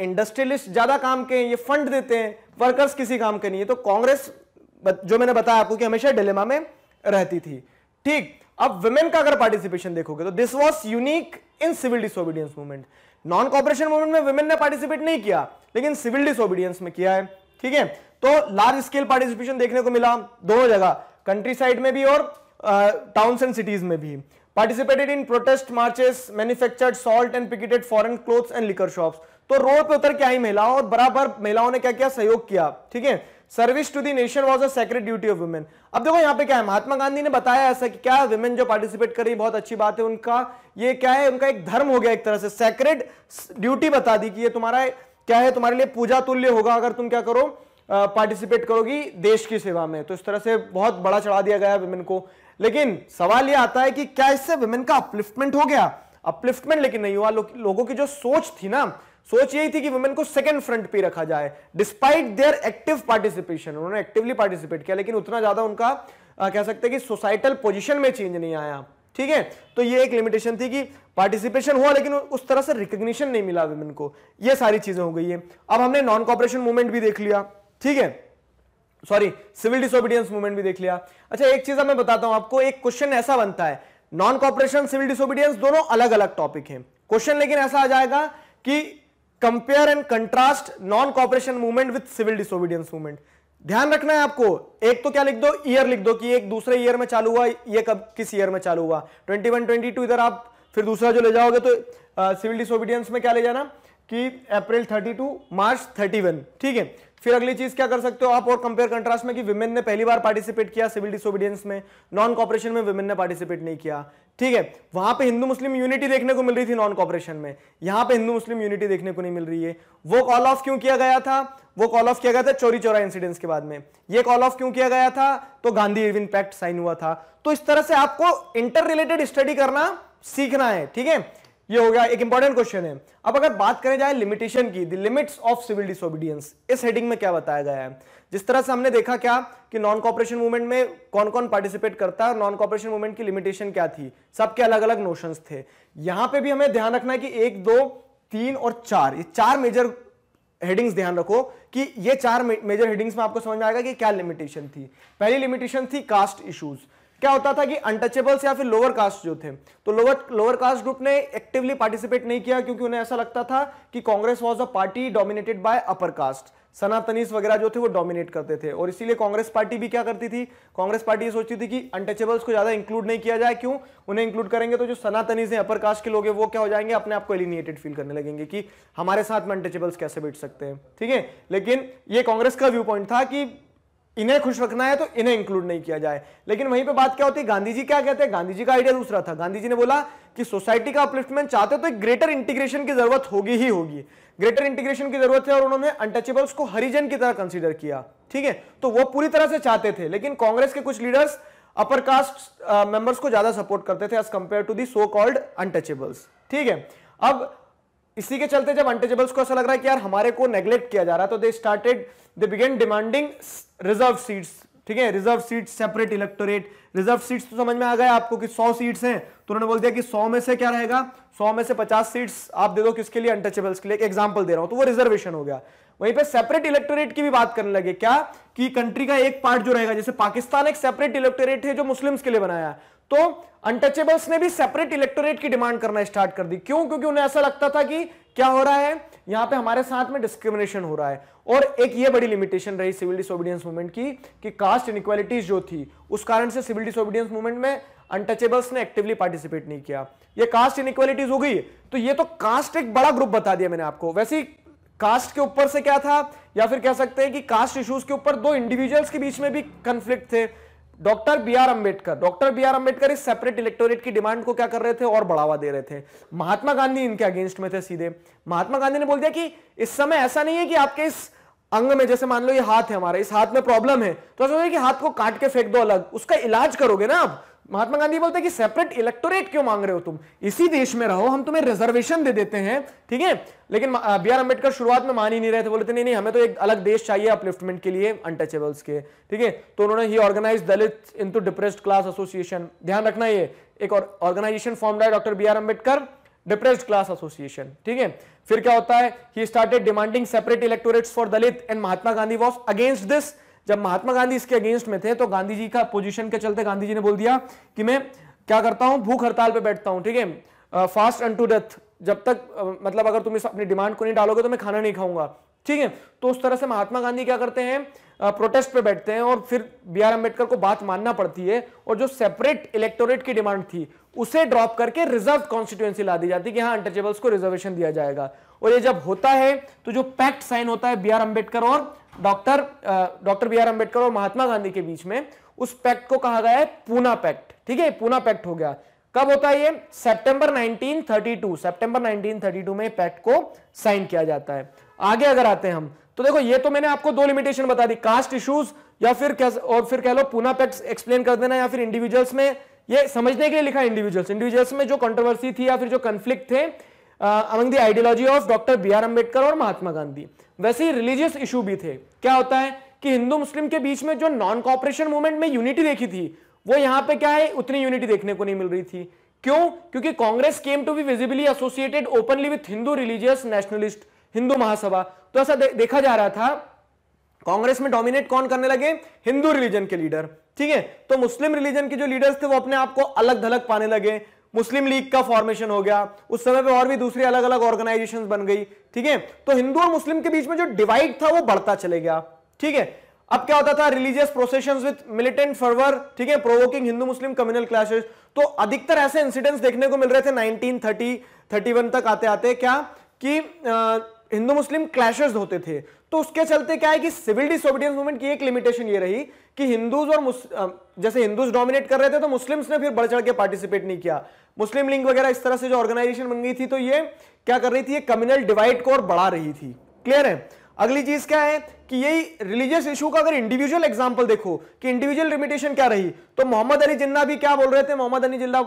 इंडस्ट्रियलिस्ट ज्यादा काम के हैं, ये फंड देते हैं, वर्कर्स किसी काम के नहीं है। तो कांग्रेस जो मैंने बताया आपको कि हमेशा डिलेमा में रहती थी। ठीक, अब विमेन का अगर पार्टिसिपेशन देखोगे तो this was unique in civil disobedience movement. Non cooperation movement में विमेन ने पार्टिसिपेट नहीं किया, लेकिन सिविल डिसोबीडियंस में किया है। ठीक है, तो लार्ज स्केल पार्टिसिपेशन देखने को मिला दोनों जगह, कंट्री साइड में भी और टाउन्स एंड सिटीज में भी। Participated in protest marches, manufactured salt and picketed foreign clothes and liquor shops. तो रोड पे उतर के आई महिलाओं, और बराबर महिलाओं ने क्या किया, सहयोग किया। ठीक है, service to the nation was a sacred duty of women. अब देखो यहाँ पे क्या है, महात्मा गांधी ने बताया ऐसा कि क्या वुमेन जो पार्टिसिपेट कर रही बहुत अच्छी बात है, उनका ये क्या है, उनका एक धर्म हो गया, एक तरह से सेक्रेड ड्यूटी बता दी कि ये तुम्हारा क्या है, तुम्हारे लिए पूजा तुल्य होगा अगर तुम क्या करो पार्टिसिपेट करोगी देश की सेवा में। तो इस तरह से बहुत बड़ा चढ़ा दिया गया है वुमेन को। लेकिन सवाल ये आता है कि क्या इससे वुमेन का अपलिफ्टमेंट हो गया? अपलिफ्टमेंट लेकिन नहीं हुआ। लोगों की जो सोच थी ना, सोच यही थी कि वुमेन को सेकंड फ्रंट पे रखा जाए डिस्पाइट देयर एक्टिव पार्टिसिपेशन। उन्होंने एक्टिवली पार्टिसिपेट किया लेकिन उतना ज्यादा उनका कह सकते हैं कि सोसाइटल पोजीशन में चेंज नहीं आया। ठीक है, तो ये एक लिमिटेशन थी कि पार्टिसिपेशन हुआ लेकिन उस तरह से रिकॉग्निशन नहीं मिला वुमेन को। ये सारी चीजें हो गई है। अब हमने नॉन कॉपरेशन मूवमेंट भी देख लिया, ठीक है, सॉरी सिविल डिसोबीडियंस मूवमेंट भी देख लिया। अच्छा एक चीज मैं बताता हूं आपको, एक क्वेश्चन ऐसा बनता है, नॉन कॉपरेशन सिविल डिसोबीडियंस दोनों अलग अलग टॉपिक है। क्वेश्चन लेकिन ऐसा आ जाएगा कि compare and contrast non cooperation movement with civil disobedience movement. ध्यान रखना है आपको, एक तो क्या लिख दो, ईयर लिख दो कि एक दूसरे ईयर में चालू हुआ, ये कब किस ईयर में चालू हुआ, 21-22 इधर आप फिर दूसरा जो ले जाओगे तो सिविल डिसोबीडियंस में क्या ले जाना कि अप्रैल 30 to March 31। ठीक है, फिर अगली चीज क्या कर सकते हो आप और कंपेयर कंट्रास्ट में कि विमेन ने पहली बार पार्टिसिपेट किया सिविल डिसोबीडियंस में, नॉन कॉपरेशन में विमेन ने पार्टिसिपेट नहीं किया। ठीक है, वहां पे हिंदू मुस्लिम यूनिटी देखने को मिल रही थी नॉन कॉपरेशन में, यहां पे हिंदू मुस्लिम यूनिटी देखने को नहीं मिल रही है। वो कॉल ऑफ क्यों किया गया था? वो कॉल ऑफ किया गया था चौरी चौरा इंसिडेंट्स के बाद में। ये कॉल ऑफ क्यों किया गया था? तो गांधी इरविन पैक्ट साइन हुआ था। तो इस तरह से आपको इंटर रिलेटेड स्टडी करना सीखना है। ठीक है, ये हो गया, एक इंपॉर्टेंट क्वेश्चन है। अब अगर बात करें जाए लिमिटेशन की, the limits of civil disobedience, इस हेडिंग में क्या बताया गया है? जिस तरह से हमने देखा क्या कि नॉन कॉपरेशन मूवमेंट में कौन कौन पार्टिसिपेट करता है और नॉन कॉपरेशन मूवमेंट की लिमिटेशन क्या थी, सबके अलग अलग नोशंस थे। यहां पे भी हमें ध्यान रखना है कि 1, 2, 3 और 4, ये चार मेजर हेडिंग्स ध्यान रखो कि ये चार मेजर हेडिंग्स में आपको समझ में आएगा कि क्या लिमिटेशन थी। पहली लिमिटेशन थी कास्ट इश्यूज। क्या होता था कि अनटचेबल्स या फिर लोअर कास्ट जो थे, तो लोअर कास्ट ग्रुप ने एक्टिवली पार्टिसिपेट नहीं किया क्योंकि उन्हें ऐसा लगता था कि Congress was a party dominated by upper caste, Sanatanis वगैरह जो थे वो डोमिनेट करते थे और इसीलिए कांग्रेस पार्टी भी क्या करती थी, कांग्रेस पार्टी सोचती थी कि अनटचेबल्स को ज्यादा इंक्लूड नहीं किया जाए। क्यों? उन्हें इंक्लूड करेंगे तो जो सनातनीस हैं, अपर कास्ट के लोग हैं, वो क्या हो जाएंगे, अपने आप को एलिनेटेड फील करने लगेंगे कि हमारे साथ में अनटचेबल्स कैसे बैठ सकते हैं। ठीक है, लेकिन ये कांग्रेस का व्यू पॉइंट था कि इन्हें खुश रखना है तो इन्हें इंक्लूड नहीं किया जाए। लेकिन वहीं पे बात क्या होती है, गांधी जी क्या कहते हैं, गांधी जी का आइडिया दूसरा था। गांधी जी ने बोला कि सोसाइटी का अपलिफ्टमेंट चाहते तो एक ग्रेटर इंटीग्रेशन की जरूरत होगी ही होगी, ग्रेटर इंटीग्रेशन की जरूरत है और उन्होंने अनटचेबल्स को हरिजन की तरह कंसीडर किया। ठीक है, तो वो पूरी तरह से चाहते थे लेकिन कांग्रेस के कुछ लीडर्स अपर कास्ट मेंबर्स को ज्यादा सपोर्ट करते थे as compared to the so called untouchables. ठीक है, अब इसी के चलते जब अनटचेबल्स को ऐसा लग रहा है कि यार हमारे को नेग्लेक्ट किया जा रहा है तो they began demanding reserve seats. ठीक है, reserve seat, separate electorate. Reserve seats तो समझ में आ गया आपको कि 100 सीट्स हैं तो उन्होंने बोल दिया कि 100 में से क्या रहेगा, 100 में से 50 सीट्स आप दे दो किसके लिए, अनटचेबल्स के लिए, एक एग्जांपल दे रहा हूं, तो वो रिजर्वेशन हो गया। वहीं पे सेपरेट इलेक्टोरेट की भी बात करने लगे क्या कि कंट्री का एक पार्ट जो रहेगा, जैसे पाकिस्तान एक सेपरेट इलेक्टोरेट है जो मुस्लिम्स के लिए बनाया है, तो अनटचेबल्स ने भी सेपरेट इलेक्टोरेट की डिमांड करना स्टार्ट कर दी। क्यों? क्योंकि उन्हें ऐसा लगता था कि क्या हो रहा है यहां पे हमारे साथ में डिस्क्रिमिनेशन हो रहा है। और एक ये बड़ी लिमिटेशन रही सिविल डिसोबीडियंस मूवमेंट की कि कास्ट इनइक्वालिटीज जो थी, उस कारण से सिविल डिसोबीडियंस मूवमेंट में अनटचेबल्स ने एक्टिवली पार्टिसिपेट नहीं किया। ये कास्ट इनइक्वालिटीज हो गई। तो ये तो कास्ट एक बड़ा ग्रुप बता दिया मैंने आपको। वैसे कास्ट के ऊपर से क्या था या फिर कह सकते हैं कि कास्ट इश्यूज के ऊपर दो इंडिविजुअल्स के बीच में भी कंफ्लिक्ट थे। डॉक्टर बी आर अम्बेडकर इस सेपरेट इलेक्टोरेट की डिमांड को क्या कर रहे थे और बढ़ावा दे रहे थे। महात्मा गांधी इनके अगेंस्ट में थे सीधे। महात्मा गांधी ने बोल दिया कि इस समय ऐसा नहीं है कि आपके इस अंग में, जैसे मान लो ये हाथ है हमारा, इस हाथ में प्रॉब्लम है तो ऐसा है कि हाथ को काट के फेंक दो अलग, उसका इलाज करोगे ना आप। महात्मा गांधी बोलते हैं कि सेपरेट इलेक्टोरेट क्यों मांग रहे हो तुम, इसी देश में रहो, हम तुम्हें रिजर्वेशन दे देते हैं। ठीक है, लेकिन बी आर अम्बेडकर शुरुआत में मान ही नहीं रहे थे, बोले थे नहीं हमें तो एक अलग देश चाहिए अपलिफ्टमेंट के लिए अनटचेबल्स के। ठीक है, तो उन्होंने ही organise Dalit into depressed class association. ध्यान रखना ये एक और ऑर्गेनाइजेशन फॉर्म है doctor B R Ambedkar, depressed class association. ठीक है, फिर क्या होता है, he started demanding separate electorates for Dalit and Mahatma Gandhi was against this. जब महात्मा गांधी इसके अगेंस्ट में थे तो गांधी जी का पोजीशन के चलते गांधी जी ने बोल दिया कि मैं क्या करता हूं, भूख हड़ताल पे बैठता हूं। ठीक है, फास्ट अनटू डेथ, जब तक मतलब अगर तुम इस अपनी डिमांड को नहीं डालोगे तो मैं खाना नहीं खाऊंगा। ठीक है, तो उस तरह से महात्मा गांधी क्या करते हैं, प्रोटेस्ट पे बैठते हैं और फिर बी आर अम्बेडकर को बात मानना पड़ती है और जो सेपरेट इलेक्टोरेट की डिमांड थी उसे ड्रॉप करके रिजर्व कॉन्स्टिट्यूएंसी ला दी जाती है कि हाँ अनटचेबल्स को रिजर्वेशन दिया जाएगा। और ये जब होता है तो जो पैक्ट साइन होता है बी आर अम्बेडकर और डॉक्टर बी आर अम्बेडकर और महात्मा गांधी के बीच में, उस पैक्ट को कहा गया है पूना पैक्ट। ठीक है, पूना पैक्ट हो गया। कब होता है ये? सितंबर 1932 में पैक्ट को साइन किया जाता है। आगे अगर आते हैं हम तो देखो, ये तो मैंने आपको दो लिमिटेशन बता दी, कास्ट इश्यूज या फिर कह लो पूना पैक्ट एक्सप्लेन कर देना, या फिर इंडिविजुअल्स में, ये समझने के लिए लिखा इंडिविजुअल्स में जो कंट्रोवर्सी थी या फिर जो कंफ्लिक्ट थे among the ideology of doctor B R Ambedkar और महात्मा गांधी। वैसे ही रिलीजियस इशू भी थे। क्या होता है कि हिंदू मुस्लिम के बीच में जो नॉन कॉपरेशन मूवमेंट में यूनिटी देखी थी, वो यहाँ पे क्या है, उतनी यूनिटी देखने को नहीं मिल रही थी। क्यों? क्योंकि Congress came to be visibly associated openly with Hindu religious nationalist, Hindu Mahasabha. तो ऐसा देखा जा रहा था कांग्रेस में डोमिनेट कौन करने लगे, हिंदू रिलीजन के लीडर। ठीक है, तो मुस्लिम रिलीजन के जो लीडर्स थे वो अपने आप को अलग थलग पाने लगे। मुस्लिम लीग का फॉर्मेशन हो गया उस समय पे, और भी दूसरी अलग अलग ऑर्गेनाइजेशंस बन गई। ठीक है, तो हिंदू और मुस्लिम के बीच में जो डिवाइड था वो बढ़ता चले गया। ठीक है, अब क्या होता था, religious processions with militant fervour, ठीक है, provoking Hindu Muslim communal clashes. तो अधिकतर ऐसे इंसिडेंट्स देखने को मिल रहे थे 1930-31 तक आते आते, क्या कि हिंदू मुस्लिम क्लैशेस होते थे। तो उसके चलते क्या है कि सिविल डिसोबीडियंस मूवमेंट की एक लिमिटेशन ये रही कि हिंदूज और जैसे हिंदूज डोमिनेट कर रहे थे तो मुस्लिम्स ने फिर बढ़ चढ़ के पार्टिसिपेट नहीं किया। मुस्लिम लीग वगैरह इस तरह से जो ऑर्गेनाइजेशन बन गई थी, तो ये क्या कर रही थी, ये कम्युनल डिवाइड को और बढ़ा रही थी। क्लियर है? अगली चीज क्या है कि यही रिलीजियस इशू का अगर इंडिविजुअल एग्जाम्पल देखो कि इंडिविजुअल लिमिटेशन क्या रही, तो मोहम्मद अली जिन्ना भी क्या बोल रहे थे, मोहम्मद अली जिन्ना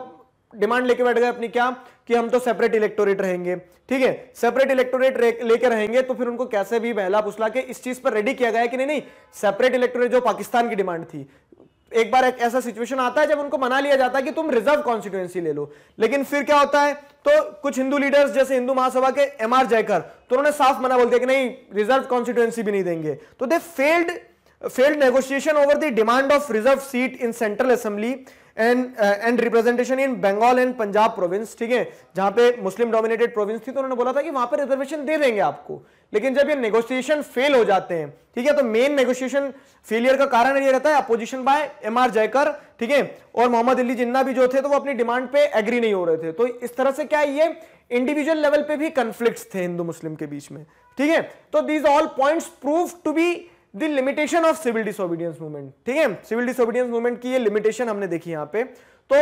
डिमांड लेके बैठ गए अपनी, क्या कि हम तो सेपरेट इलेक्टोरेट रहेंगे। ठीक है, सेपरेट इलेक्टोरेट लेके रहेंगे। तो फिर उनको कैसे भी बहला फुसला के इस चीज पर रेडी किया गया कि नहीं सेपरेट इलेक्टोरेट जो पाकिस्तान की डिमांड थी। एक बार एक ऐसा सिचुएशन आता है जब उनको मना लिया जाता है कि तुम रिजर्व कॉन्स्टिट्यूएंसी ले लो, लेकिन फिर क्या होता है, तो कुछ हिंदू लीडर्स जैसे हिंदू महासभा के एमआर जयकर, तो उन्होंने साफ मना बोल दिया कि नहीं रिजर्व कॉन्स्टिट्यूएंसी भी नहीं देंगे। तो दे failed negotiation over the demand of reserved seat in central assembly and representation in Bengal and Punjab province। ठीक है, जहां पे मुस्लिम डोमिनेटेड प्रोविंस थी, तो उन्होंने बोला था कि वहां पे रिजर्वेशन दे देंगे आपको, लेकिन जब ये नेगोशिएशन फेल हो जाते हैं, ठीक है, तो मेन नेगोशिएशन फेलियर का कारण ये रहता है अपोजिशन बाय एमआर जयकर। ठीक है, और मोहम्मद अली जिन्ना भी जो थे तो वो अपनी डिमांड पे एग्री नहीं हो रहे थे। तो इस तरह से क्या ये इंडिविजुअल लेवल पे भी कॉन्फ्लिक्ट्स थे हिंदू मुस्लिम के बीच में। ठीक है, तो these all points prove to be the limitation of civil disobedience movement. ठीक है, सिविल डिसोबीडियंस मूवमेंट की ये लिमिटेशन हमने देखी यहाँ पे। तो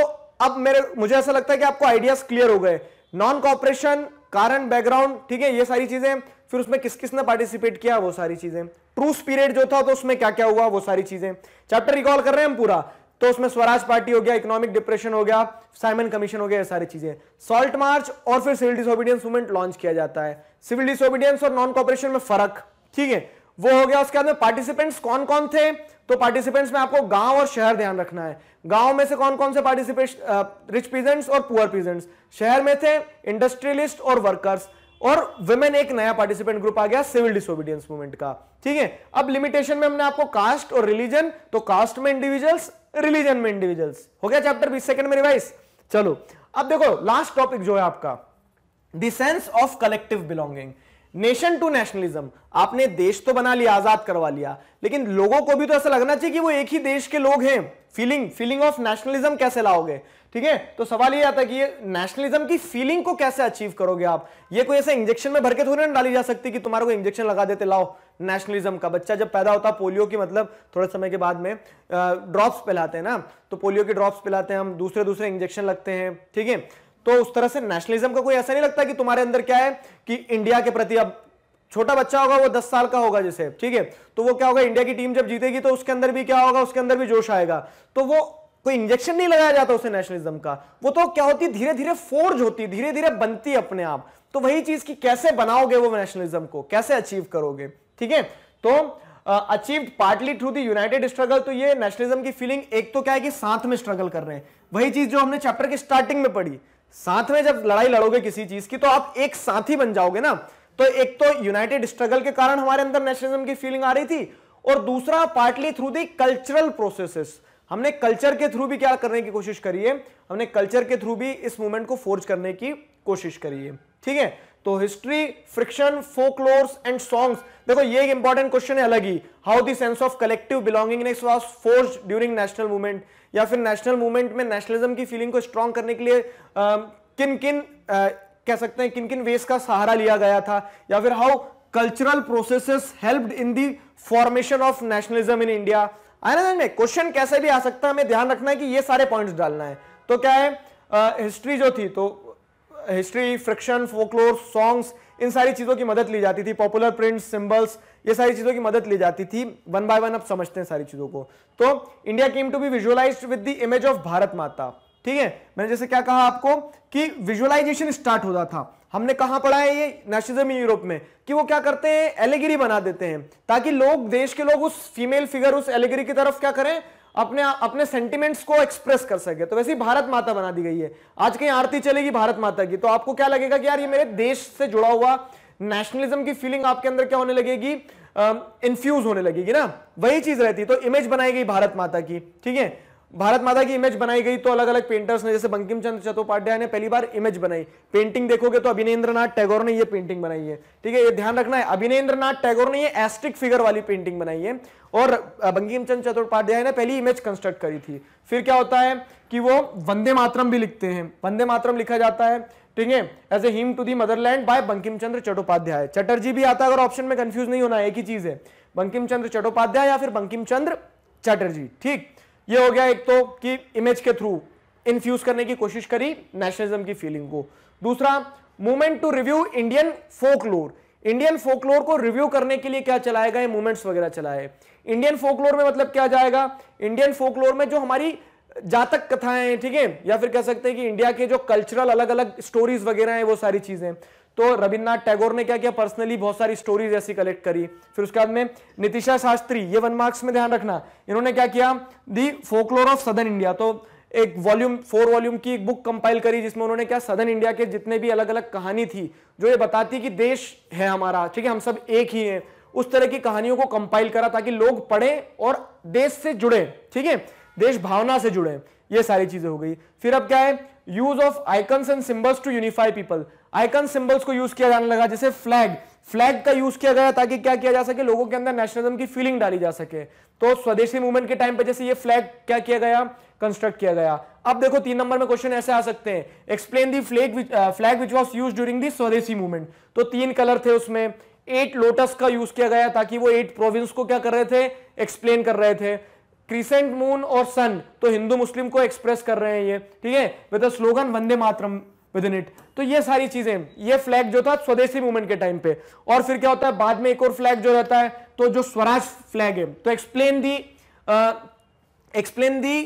अब मुझे ऐसा लगता है कि आपको आइडियाज क्लियर हो गए, नॉन कॉपरेशन, कारण, बैकग्राउंड, ठीक है, ये सारी चीजें, फिर उसमें किस किसने पार्टिसिपेट किया वो सारी चीजें, ट्रूस पीरियड जो था तो उसमें क्या क्या हुआ वो सारी चीजें। चैप्टर रिकॉल कर रहे हैं हम पूरा, तो उसमें स्वराज पार्टी हो गया, इकोनॉमिक डिप्रेशन हो गया, साइमन कमीशन हो गया, ये सारी चीजें, सॉल्ट मार्च, और फिर सिविल डिसोबीडियंस मूवमेंट लॉन्च किया जाता है। सिविल डिसोबीडियंस और नॉन कॉपरेशन में फर्क, ठीक है, वो हो गया। उसके बाद में पार्टिसिपेंट्स कौन कौन थे, तो पार्टिसिपेंट्स में आपको गांव और शहर ध्यान रखना है। गांव में से कौन कौन से पार्टिसिपेंट्स, रिच पीजेंट्स और पुअर पीजेंट्स। शहर में थे इंडस्ट्रियलिस्ट और वर्कर्स, और वुमेन एक नया पार्टिसिपेंट ग्रुप आ गया सिविल डिसोबीडियंस मूवमेंट का। ठीक है, अब लिमिटेशन में हमने आपको कास्ट और रिलीजन, तो कास्ट में इंडिविजुअल्स, रिलीजन में इंडिविजुअल्स, हो गया चैप्टर 20 सेकंड में रिवाइज। चलो अब देखो लास्ट टॉपिक जो है आपका, the sense of collective belonging, nation to nationalism. आपने देश तो बना लिया, आजाद करवा लिया, लेकिन लोगों को भी तो ऐसा लगना चाहिए कि वो एक ही देश के लोग हैं। फीलिंग ऑफ नेशनलिज्म कैसे लाओगे? ठीक है, तो सवाल ये आता है कि ये नेशनलिज्म की फीलिंग को कैसे अचीव करोगे आप? ये कोई ऐसे इंजेक्शन में भर के थोड़ी ना डाली जा सकती कि तुम्हारे को इंजेक्शन लगा देते लाओ नेशनलिज्म का। बच्चा जब पैदा होता पोलियो की, मतलब थोड़े समय के बाद में ड्रॉप्स पिलाते हैं ना, तो पोलियो के ड्रॉप्स पिलाते हैं हम, दूसरे दूसरे इंजेक्शन लगते हैं। ठीक है, तो उस तरह से नेशनलिज्म का कोई ऐसा नहीं लगता कि तुम्हारे अंदर क्या है कि इंडिया के प्रति। अब छोटा बच्चा होगा, वो 10 साल का होगा जैसे, ठीक है, तो वो क्या होगा, इंडिया की टीम जब जीतेगी तो उसके अंदर भी क्या होगा, उसके अंदर भी जोश आएगा। तो वो कोई इंजेक्शन नहीं लगाया जाता उसे नेशनलिज्म का, वो तो क्या होती, धीरे धीरे फोर्ज होती, धीरे धीरे बनती अपने आप। तो वही चीज की कैसे बनाओगे वो नेशनलिज्म को, कैसे अचीव करोगे। ठीक है, तो achieved partly through the united struggle. तो ये नेशनलिज्म की फीलिंग एक तो क्या है कि साथ में स्ट्रगल कर रहे हैं, वही चीज जो हमने चैप्टर के स्टार्टिंग में पढ़ी। साथ में जब लड़ाई लड़ोगे किसी चीज की तो आप एक साथी बन जाओगे ना। तो एक तो यूनाइटेड स्ट्रगल के कारण हमारे अंदर नेशनलिज्म की फीलिंग आ रही थी, और दूसरा partly through the cultural processes. हमने कल्चर के थ्रू भी क्या करने की कोशिश करी है, हमने कल्चर के थ्रू भी इस मूवमेंट को फोर्ज करने की कोशिश करी है। ठीक है, तो history, friction, folklores and songs. देखो ये एक इंपॉर्टेंट क्वेश्चन है अलग ही, how the sense of collective belongingness was forced during national movement, या फिर नेशनल मूवमेंट में नेशनलिज्म की फीलिंग को स्ट्रॉन्ग करने के लिए किन किन वेज का सहारा लिया गया था, या फिर how cultural processes helped in the formation of nationalism in India. आने में क्वेश्चन कैसे भी आ सकता है, हमें ध्यान रखना है कि ये सारे पॉइंट्स डालना है। तो क्या है हिस्ट्री जो थी, तो हिस्ट्री, फ्रिक्शन, फोकलोर, सॉन्ग्स, इन सारी चीज़ों की मदद ली जाती थी, पॉपुलर प्रिंट्स, सिंबल्स, ये सारी चीज़ों की मदद ली जाती थी। वन बाय वन अब समझते हैं सारी चीज़ों को। तो India came to be visualised with the image of Bharat Mata. ठीक है, मैंने जैसे क्या कहा आपको कि विजुअलाइजेशन स्टार्ट होता था। हमने कहाँ पढ़ा है ये नेशनलिज्म यूरोप में, कि वो क्या करते हैं एलिगरी बना देते हैं ताकि लोग, देश के लोग उस फीमेल फिगर, उस एलिगरी की तरफ क्या करें, अपने सेंटिमेंट्स को एक्सप्रेस कर सके। तो वैसे ही भारत माता बना दी गई है। आज कहीं आरती चलेगी भारत माता की तो आपको क्या लगेगा कि यार ये मेरे देश से जुड़ा हुआ नेशनलिज्म की फीलिंग आपके अंदर क्या होने लगेगी, इन्फ्यूज होने लगेगी ना, वही चीज रहती है। तो इमेज बनाई गई भारत माता की। ठीक है, भारत माता की इमेज बनाई गई तो अलग अलग पेंटर्स ने, जैसे बंकिम चंद्र चट्टोपाध्याय ने पहली बार इमेज बनाई। पेंटिंग देखोगे तो अभिनेंद्रनाथ टैगोर ने ये पेंटिंग बनाई है। ठीक है, ये ध्यान रखना है, अभिनेंद्रनाथ टैगोर ने ये एस्ट्रिक फिगर वाली पेंटिंग बनाई है और बंकिम चंद्र चट्टोपाध्याय ने पहली इमेज कंस्ट्रक्ट करी थी। फिर क्या होता है कि वो वंदे मातरम भी लिखते हैं, वंदे मातरम लिखा जाता है। ठीक है, as a hymn to the motherland by Bankim Chandra Chattopadhyay. Chatterjee भी आता है, अगर ऑप्शन में कंफ्यूज नहीं होना, एक ही चीज है, बंकिम चंद्र चट्टोपाध्याय या फिर बंकिम चंद्र चटर्जी। ठीक, ये हो गया एक तो कि इमेज के थ्रू इन्फ्यूज करने की कोशिश करी नेशनलिज्म की फीलिंग को। दूसरा, movement to review Indian folklore. Indian folklore को रिव्यू करने के लिए क्या चलाए गए, मूवमेंट्स वगैरह चलाए। इंडियन फोकलोर में मतलब क्या जाएगा, इंडियन फोकलोर में जो हमारी जातक कथाएं हैं, ठीक है, या फिर कह सकते हैं कि इंडिया के जो कल्चरल अलग अलग स्टोरीज वगैरह हैं, वो सारी चीजें। तो रविन्द्रनाथ टैगोर ने क्या किया, पर्सनली बहुत सारी स्टोरीज ऐसी कलेक्ट करी। फिर उसके बाद में नितिशा शास्त्री, ये 1 मार्क्स में ध्यान रखना, इन्होंने क्या किया, the folklore of southern India. तो एक वॉल्यूम, 4 वॉल्यूम की एक बुक कंपाइल करी जिसमें उन्होंने क्या, सदर्न इंडिया के जितने भी अलग अलग कहानी थी जो ये बताती कि देश है हमारा, ठीक है, हम सब एक ही है, उस तरह की कहानियों को कंपाइल करा ताकि लोग पढ़ें और देश से जुड़े। ठीक है, देश भावना से जुड़े, ये सारी चीजें हो गई। फिर अब क्या है, use of icons and symbols to unify people. Icon symbols को यूज किया जाने लगा, जैसे फ्लैग, फ्लैग का यूज किया गया ताकि क्या किया जा सके, लोगों के अंदर नेशनलिज्म की फीलिंग डाली जा सके। तो स्वदेशी मूवमेंट के टाइम पे जैसे ये फ्लैग क्या किया गया, कंस्ट्रक्ट किया गया। अब देखो 3 नंबर में क्वेश्चन ऐसे आ सकते हैं, explain the flag which was use during the Swadeshi movement. तो 3 कलर थे उसमें, 8 लोटस का यूज किया गया ताकि वो 8 प्रोविंस को क्या कर रहे थे, एक्सप्लेन कर रहे थे। क्रिसेंट मून और सन, तो हिंदू मुस्लिम को एक्सप्रेस कर रहे हैं ये। ठीक है, with a slogan Vande Mataram within it. तो ये सारी चीजें, ये फ्लैग जो था स्वदेशी मूवमेंट के टाइम पे। और फिर क्या होता है, बाद में एक और फ्लैग जो रहता है, तो जो स्वराज फ्लैग है, तो explain the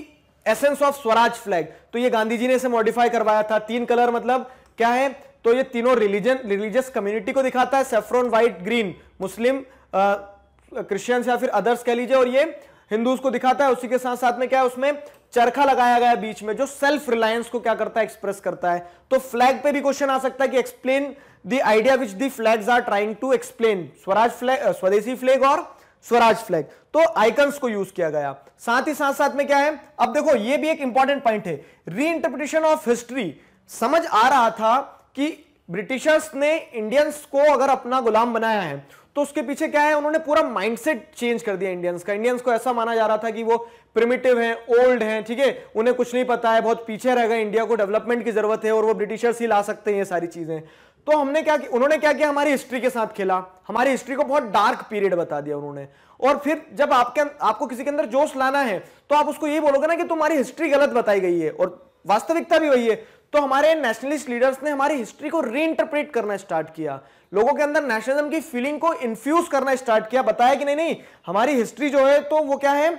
essence of Swaraj flag. तो ये गांधी जी ने इसे मॉडिफाई करवाया था। 3 कलर मतलब क्या है, तो ये तीनों रिलीजियस कम्युनिटी को दिखाता है, saffron, white, green, Muslim, Christians या फिर अदर्स कह लीजिए, और ये हिंदूज को दिखाता है। उसी के साथ साथ में क्या है, उसमें चरखा लगाया गया बीच में, जो सेल्फ रिलायंस को क्या करता है, एक्सप्रेस करता है। तो फ्लैग पे भी क्वेश्चन आ सकता है कि explain the idea which the flags are trying to explain, Swaraj flag, Swadeshi flag और स्वराज फ्लैग। तो आइकन्स को यूज किया गया। साथ में क्या है, अब देखो ये भी एक इंपॉर्टेंट पॉइंट है, री इंटरप्रिटेशन ऑफ हिस्ट्री। समझ आ रहा था कि ब्रिटिशर्स ने इंडियंस को अगर अपना गुलाम बनाया है तो उसके पीछे क्या है, उन्होंने पूरा माइंडसेट चेंज कर दिया इंडियंस का। इंडियंस को ऐसा माना जा रहा था कि वो प्रिमिटिव हैं, ओल्ड हैं, ठीक है, उन्हें कुछ नहीं पता है, बहुत पीछे रह गए, इंडिया को डेवलपमेंट की जरूरत है और वो ब्रिटिशर्स ही ला सकते हैं ये सारी चीजें। तो उन्होंने क्या किया, हमारी हिस्ट्री के साथ खेला, हमारी हिस्ट्री को बहुत डार्क पीरियड बता दिया उन्होंने। और फिर जब आपको किसी के अंदर जोश लाना है तो आप उसको यही बोलोगे ना कि तुम्हारी हिस्ट्री गलत बताई गई है, और वास्तविकता भी वही है। तो हमारे नेशनलिस्ट लीडर्स ने हमारी हिस्ट्री को रीइंटरप्रेट करना स्टार्ट किया, लोगों के अंदर नेशनलिज्म की फीलिंग को इन्फ्यूज करना स्टार्ट किया, बताया कि नहीं हमारी हिस्ट्री जो है, तो वो क्या है,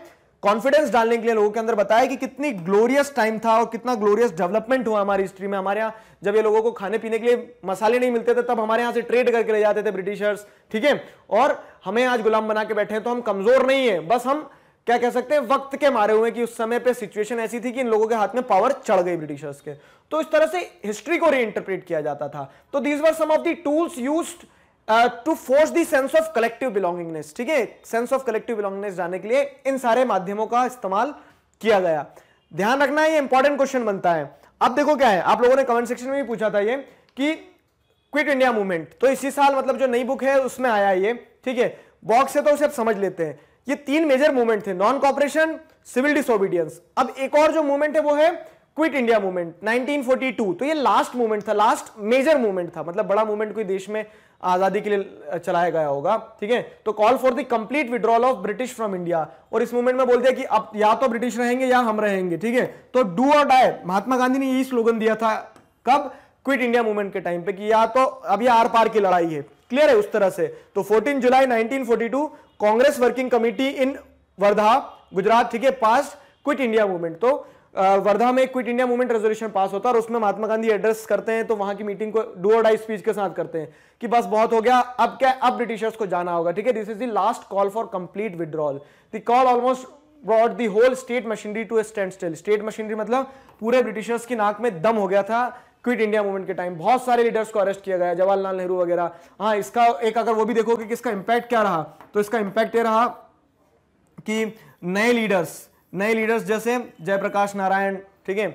कॉन्फिडेंस डालने के लिए लोगों के अंदर बताया कि कितनी ग्लोरियस टाइम था और कितना ग्लोरियस डेवलपमेंट हुआ हमारी हिस्ट्री में। हमारे यहाँ जब ये लोगों को खाने पीने के लिए मसाले नहीं मिलते थे तब हमारे यहाँ से ट्रेड करके ले जाते थे ब्रिटिशर्स, ठीक है, और हमें आज गुलाम बना के बैठे हैं। तो हम कमजोर नहीं है, बस हम क्या कह सकते हैं, वक्त के मारे हुए कि उस समय पे सिचुएशन ऐसी थी कि इन लोगों के हाथ में पावर चढ़ गई ब्रिटिशर्स के। तो इस तरह से हिस्ट्री को रीइंटरप्रेट किया जाता था। तो these were some of the tools used to force the sense of collective belongingness. ठीक है, सेंस ऑफ कलेक्टिव बिलोंगिंगनेस जानने के लिए इन सारे माध्यमों का इस्तेमाल किया गया। ध्यान रखना है, ये इंपॉर्टेंट क्वेश्चन बनता है। अब देखो क्या है, आप लोगों ने कमेंट सेक्शन में भी पूछा था ये कि क्विट इंडिया मूवमेंट, तो इसी साल मतलब जो नई बुक है उसमें आया ये, ठीक है, बॉक्स है तो उसे आप समझ लेते हैं। ये 3 मेजर मूवमेंट थे, नॉन कॉपरेशन, सिविल डिसोबीडियंस। अब एक और जो मूवमेंट है वो है क्विट इंडिया मूवमेंट 1942, तो ये लास्ट मूवमेंट था, लास्ट मेजर मूवमेंट था, मतलब बड़ा मूवमेंट कोई देश में आजादी के लिए चलाया गया होगा, ठीक है। तो call for the complete withdrawal of British from India, और इस मूवमेंट में बोल दिया कि अब या तो ब्रिटिश रहेंगे या हम रहेंगे, ठीक है। तो डू और डाई, महात्मा गांधी ने यही स्लोगन दिया था कब, क्विट इंडिया मूवमेंट के टाइम पे, कि या तो अब आर पार की लड़ाई है, क्लियर है उस तरह से। तो 14 जुलाई 1942 Congress working committee in Wardha, Gujarat, ठीक है, पास क्विट इंडिया मूवमेंट। तो वर्धा में quit India movement resolution pass होता है और उसमें महात्मा गांधी एड्रेस करते हैं, तो वहां की मीटिंग को डू और डाई स्पीच के साथ करते हैं कि बस बहुत हो गया, अब क्या, अब ब्रिटिशर्स को जाना होगा, ठीक है। This is the last call for complete withdrawal. The call almost brought the whole state machinery to a standstill. State machinery मतलब पूरे ब्रिटिशर्स की नाक में दम हो गया था क्विट इंडिया मूवमेंट के टाइम। बहुत सारे लीडर्स को अरेस्ट किया गया, जवाहरलाल नेहरू वगैरह। हाँ, इसका एक अगर वो भी देखोगे कि इसका इम्पैक्ट क्या रहा, तो इसका इम्पैक्ट ये रहा कि नए लीडर्स जैसे जयप्रकाश नारायण, ठीक है,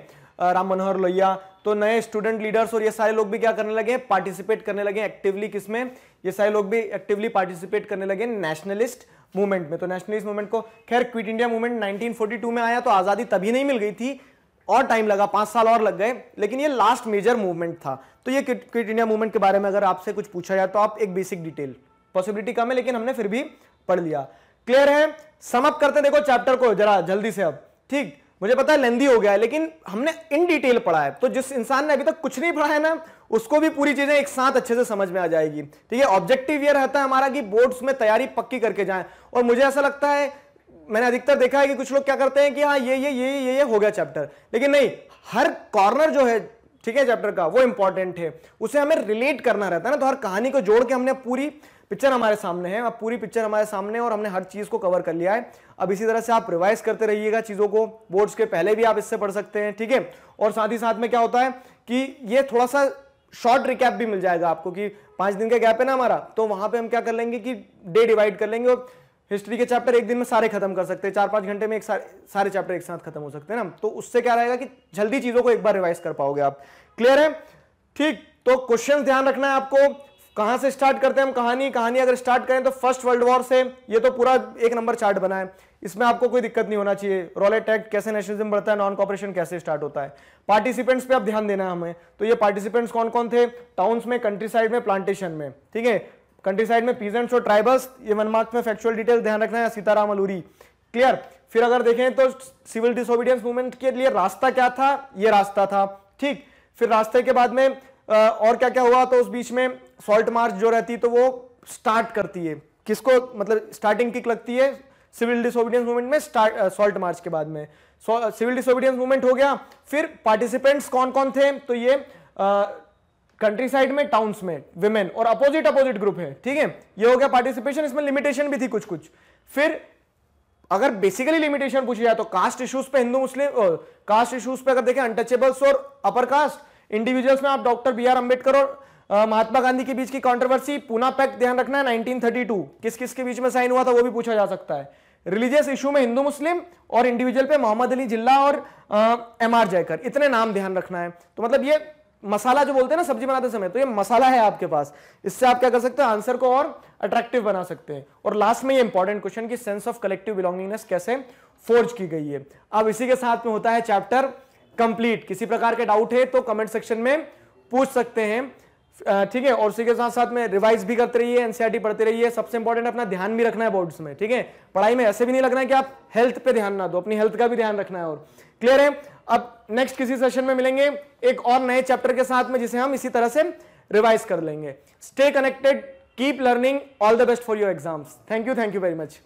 राम मनोहर लोहिया, तो नए स्टूडेंट लीडर्स और ये सारे लोग भी क्या करने लगे, पार्टिसिपेट करने लगे एक्टिवली। किसमें? ये सारे लोग भी एक्टिवली पार्टिसिपेट करने लगे नेशनलिस्ट मूवमेंट में। तो नेशनलिस्ट मूवमेंट को, खैर क्विट इंडिया मूवमेंट 1942 में आया, तो आज़ादी तभी नहीं मिल गई थी, और टाइम लगा, 5 साल और लग गए, लेकिन ये लास्ट मेजर मूवमेंट था। तो ये क्विट इंडिया मूवमेंट के बारे में अगर आपसे कुछ पूछा जाए तो आप एक बेसिक डिटेल, पॉसिबिलिटी कम है लेकिन हमने फिर भी पढ़ लिया, क्लियर है। समअप करते देखो चैप्टर को जरा जल्दी से अब, ठीक, मुझे पता है लेंदी हो गया है लेकिन हमने इन डिटेल पढ़ा है, तो जिस इंसान ने अभी तक कुछ नहीं पढ़ा है ना उसको भी पूरी चीजें एक साथ अच्छे से समझ में आ जाएगी, ठीक है। ऑब्जेक्टिव ये रहता है हमारा कि बोर्ड्स में तैयारी पक्की करके जाएं, और मुझे ऐसा लगता है, मैंने अधिकतर देखा है कि कुछ लोग क्या करते हैं कि हाँ ये ये ये ये ये हो गया चैप्टर, लेकिन नहीं, हर कॉर्नर जो है, ठीक है, चैप्टर का वो इंपॉर्टेंट है, उसे हमें रिलेट करना रहता है ना, तो हर कहानी को जोड़ के हमने पूरी पिक्चर हमारे सामने है, अब पूरी पिक्चर हमारे सामने है और हमने हर चीज़ को कवर कर लिया है। अब इसी तरह से आप रिवाइज करते रहिएगा चीज़ों को, बोर्ड्स के पहले भी आप इससे पढ़ सकते हैं, ठीक है। और साथ ही साथ में क्या होता है कि ये थोड़ा सा शॉर्ट रिकैप भी मिल जाएगा आपको कि 5 दिन का गैप है ना हमारा, तो वहाँ पे हम क्या कर लेंगे कि डे डिवाइड कर लेंगे और हिस्ट्री के चैप्टर एक दिन में सारे खत्म कर सकते हैं, 4-5 घंटे में एक सारे चैप्टर एक साथ खत्म हो सकते हैं ना, तो उससे क्या रहेगा कि जल्दी चीज़ों को एक बार रिवाइज कर पाओगे आप, क्लियर है, ठीक। तो क्वेश्चन ध्यान रखना है आपको, कहाँ से स्टार्ट करते हैं हम कहानी अगर स्टार्ट करें तो फर्स्ट वर्ल्ड वॉर से, ये तो पूरा 1 नंबर चार्ट बना है, इसमें आपको कोई दिक्कत नहीं होना चाहिए। रोलेट एक्ट, कैसे नेशनलिज्म बढ़ता है, नॉन कॉपरेशन कैसे स्टार्ट होता है, पार्टिसिपेंट्स पे आप ध्यान देना है हमें, तो ये पार्टिसिपेंट्स कौन कौन थे, टाउन्स में, कंट्री साइड में, प्लांटेशन में, ठीक है, कंट्री साइड में पीजेंट्स और ट्राइबल्स, ये 1 मार्क्स में फैक्चुअल डिटेल ध्यान रखना है, सीताराम अल्लूरी, क्लियर। फिर अगर देखें तो सिविल डिसोबीडियंस मूवमेंट के लिए रास्ता क्या था, ये रास्ता था, ठीक। फिर रास्ते के बाद में और क्या क्या हुआ, तो उस बीच में सॉल्ट मार्च जो रहती है तो वो स्टार्ट करती है, किसको, मतलब स्टार्टिंग किक लगती है सिविल डिसोबीडियंस मूवमेंट में, सॉल्ट मार्च के बाद में सिविल डिसोबीडियंस मूवमेंट हो गया। फिर पार्टिसिपेंट्स कौन कौन थे, तो ये कंट्री साइड में, टाउन्स में, विमेन और अपोजिट ग्रुप है, ठीक है, ये हो गया पार्टिसिपेशन, इसमें लिमिटेशन भी थी कुछ। फिर अगर बेसिकली लिमिटेशन पूछी जाए तो कास्ट इश्यूज पे, हिंदू मुस्लिम कास्ट इश्यूज पे अगर देखें, अनटचेबल्स और अपर कास्ट, इंडिविजुअल्स में आप डॉक्टर बी.आर. अंबेडकर और महात्मा गांधी के बीच की कंट्रोवर्सी, पूना पैक्ट ध्यान रखना है 1932 किस-किस के बीच में साइन हुआ था वो भी पूछा जा सकता है। रिलीजियस इशू में हिंदू मुस्लिम और इंडिविजुअल पे मोहम्मद अली जिन्ना और एम.आर. जयकर, इतने नाम ध्यान रखना है। तो मतलब ये मसाला जो बोलते हैं ना सब्जी बनाते समय, तो ये मसाला है आपके पास, इससे आप क्या कर सकते हैं, आंसर को और अट्रैक्टिव बना सकते हैं। और लास्ट में ये इंपॉर्टेंट क्वेश्चन की सेंस ऑफ कलेक्टिव बिलोंगिंगनेस कैसे फोर्ज की गई है। अब इसी के साथ में होता है चैप्टर कंप्लीट। किसी प्रकार के डाउट है तो कमेंट सेक्शन में पूछ सकते हैं, ठीक है। और उसी के साथ साथ में रिवाइज भी करते रहिए, एनसीईआरटी पढ़ते रहिए, सबसे इंपॉर्टेंट अपना ध्यान भी रखना है बोर्ड्स में, ठीक है। पढ़ाई में ऐसे भी नहीं लगना है कि आप हेल्थ पे ध्यान ना दो, अपनी हेल्थ का भी ध्यान रखना है, और क्लियर है। अब नेक्स्ट किसी सेशन में मिलेंगे एक और नए चैप्टर के साथ में, जिसे हम इसी तरह से रिवाइज कर लेंगे। Stay connected, keep learning, all the best for your exams. Thank you very much.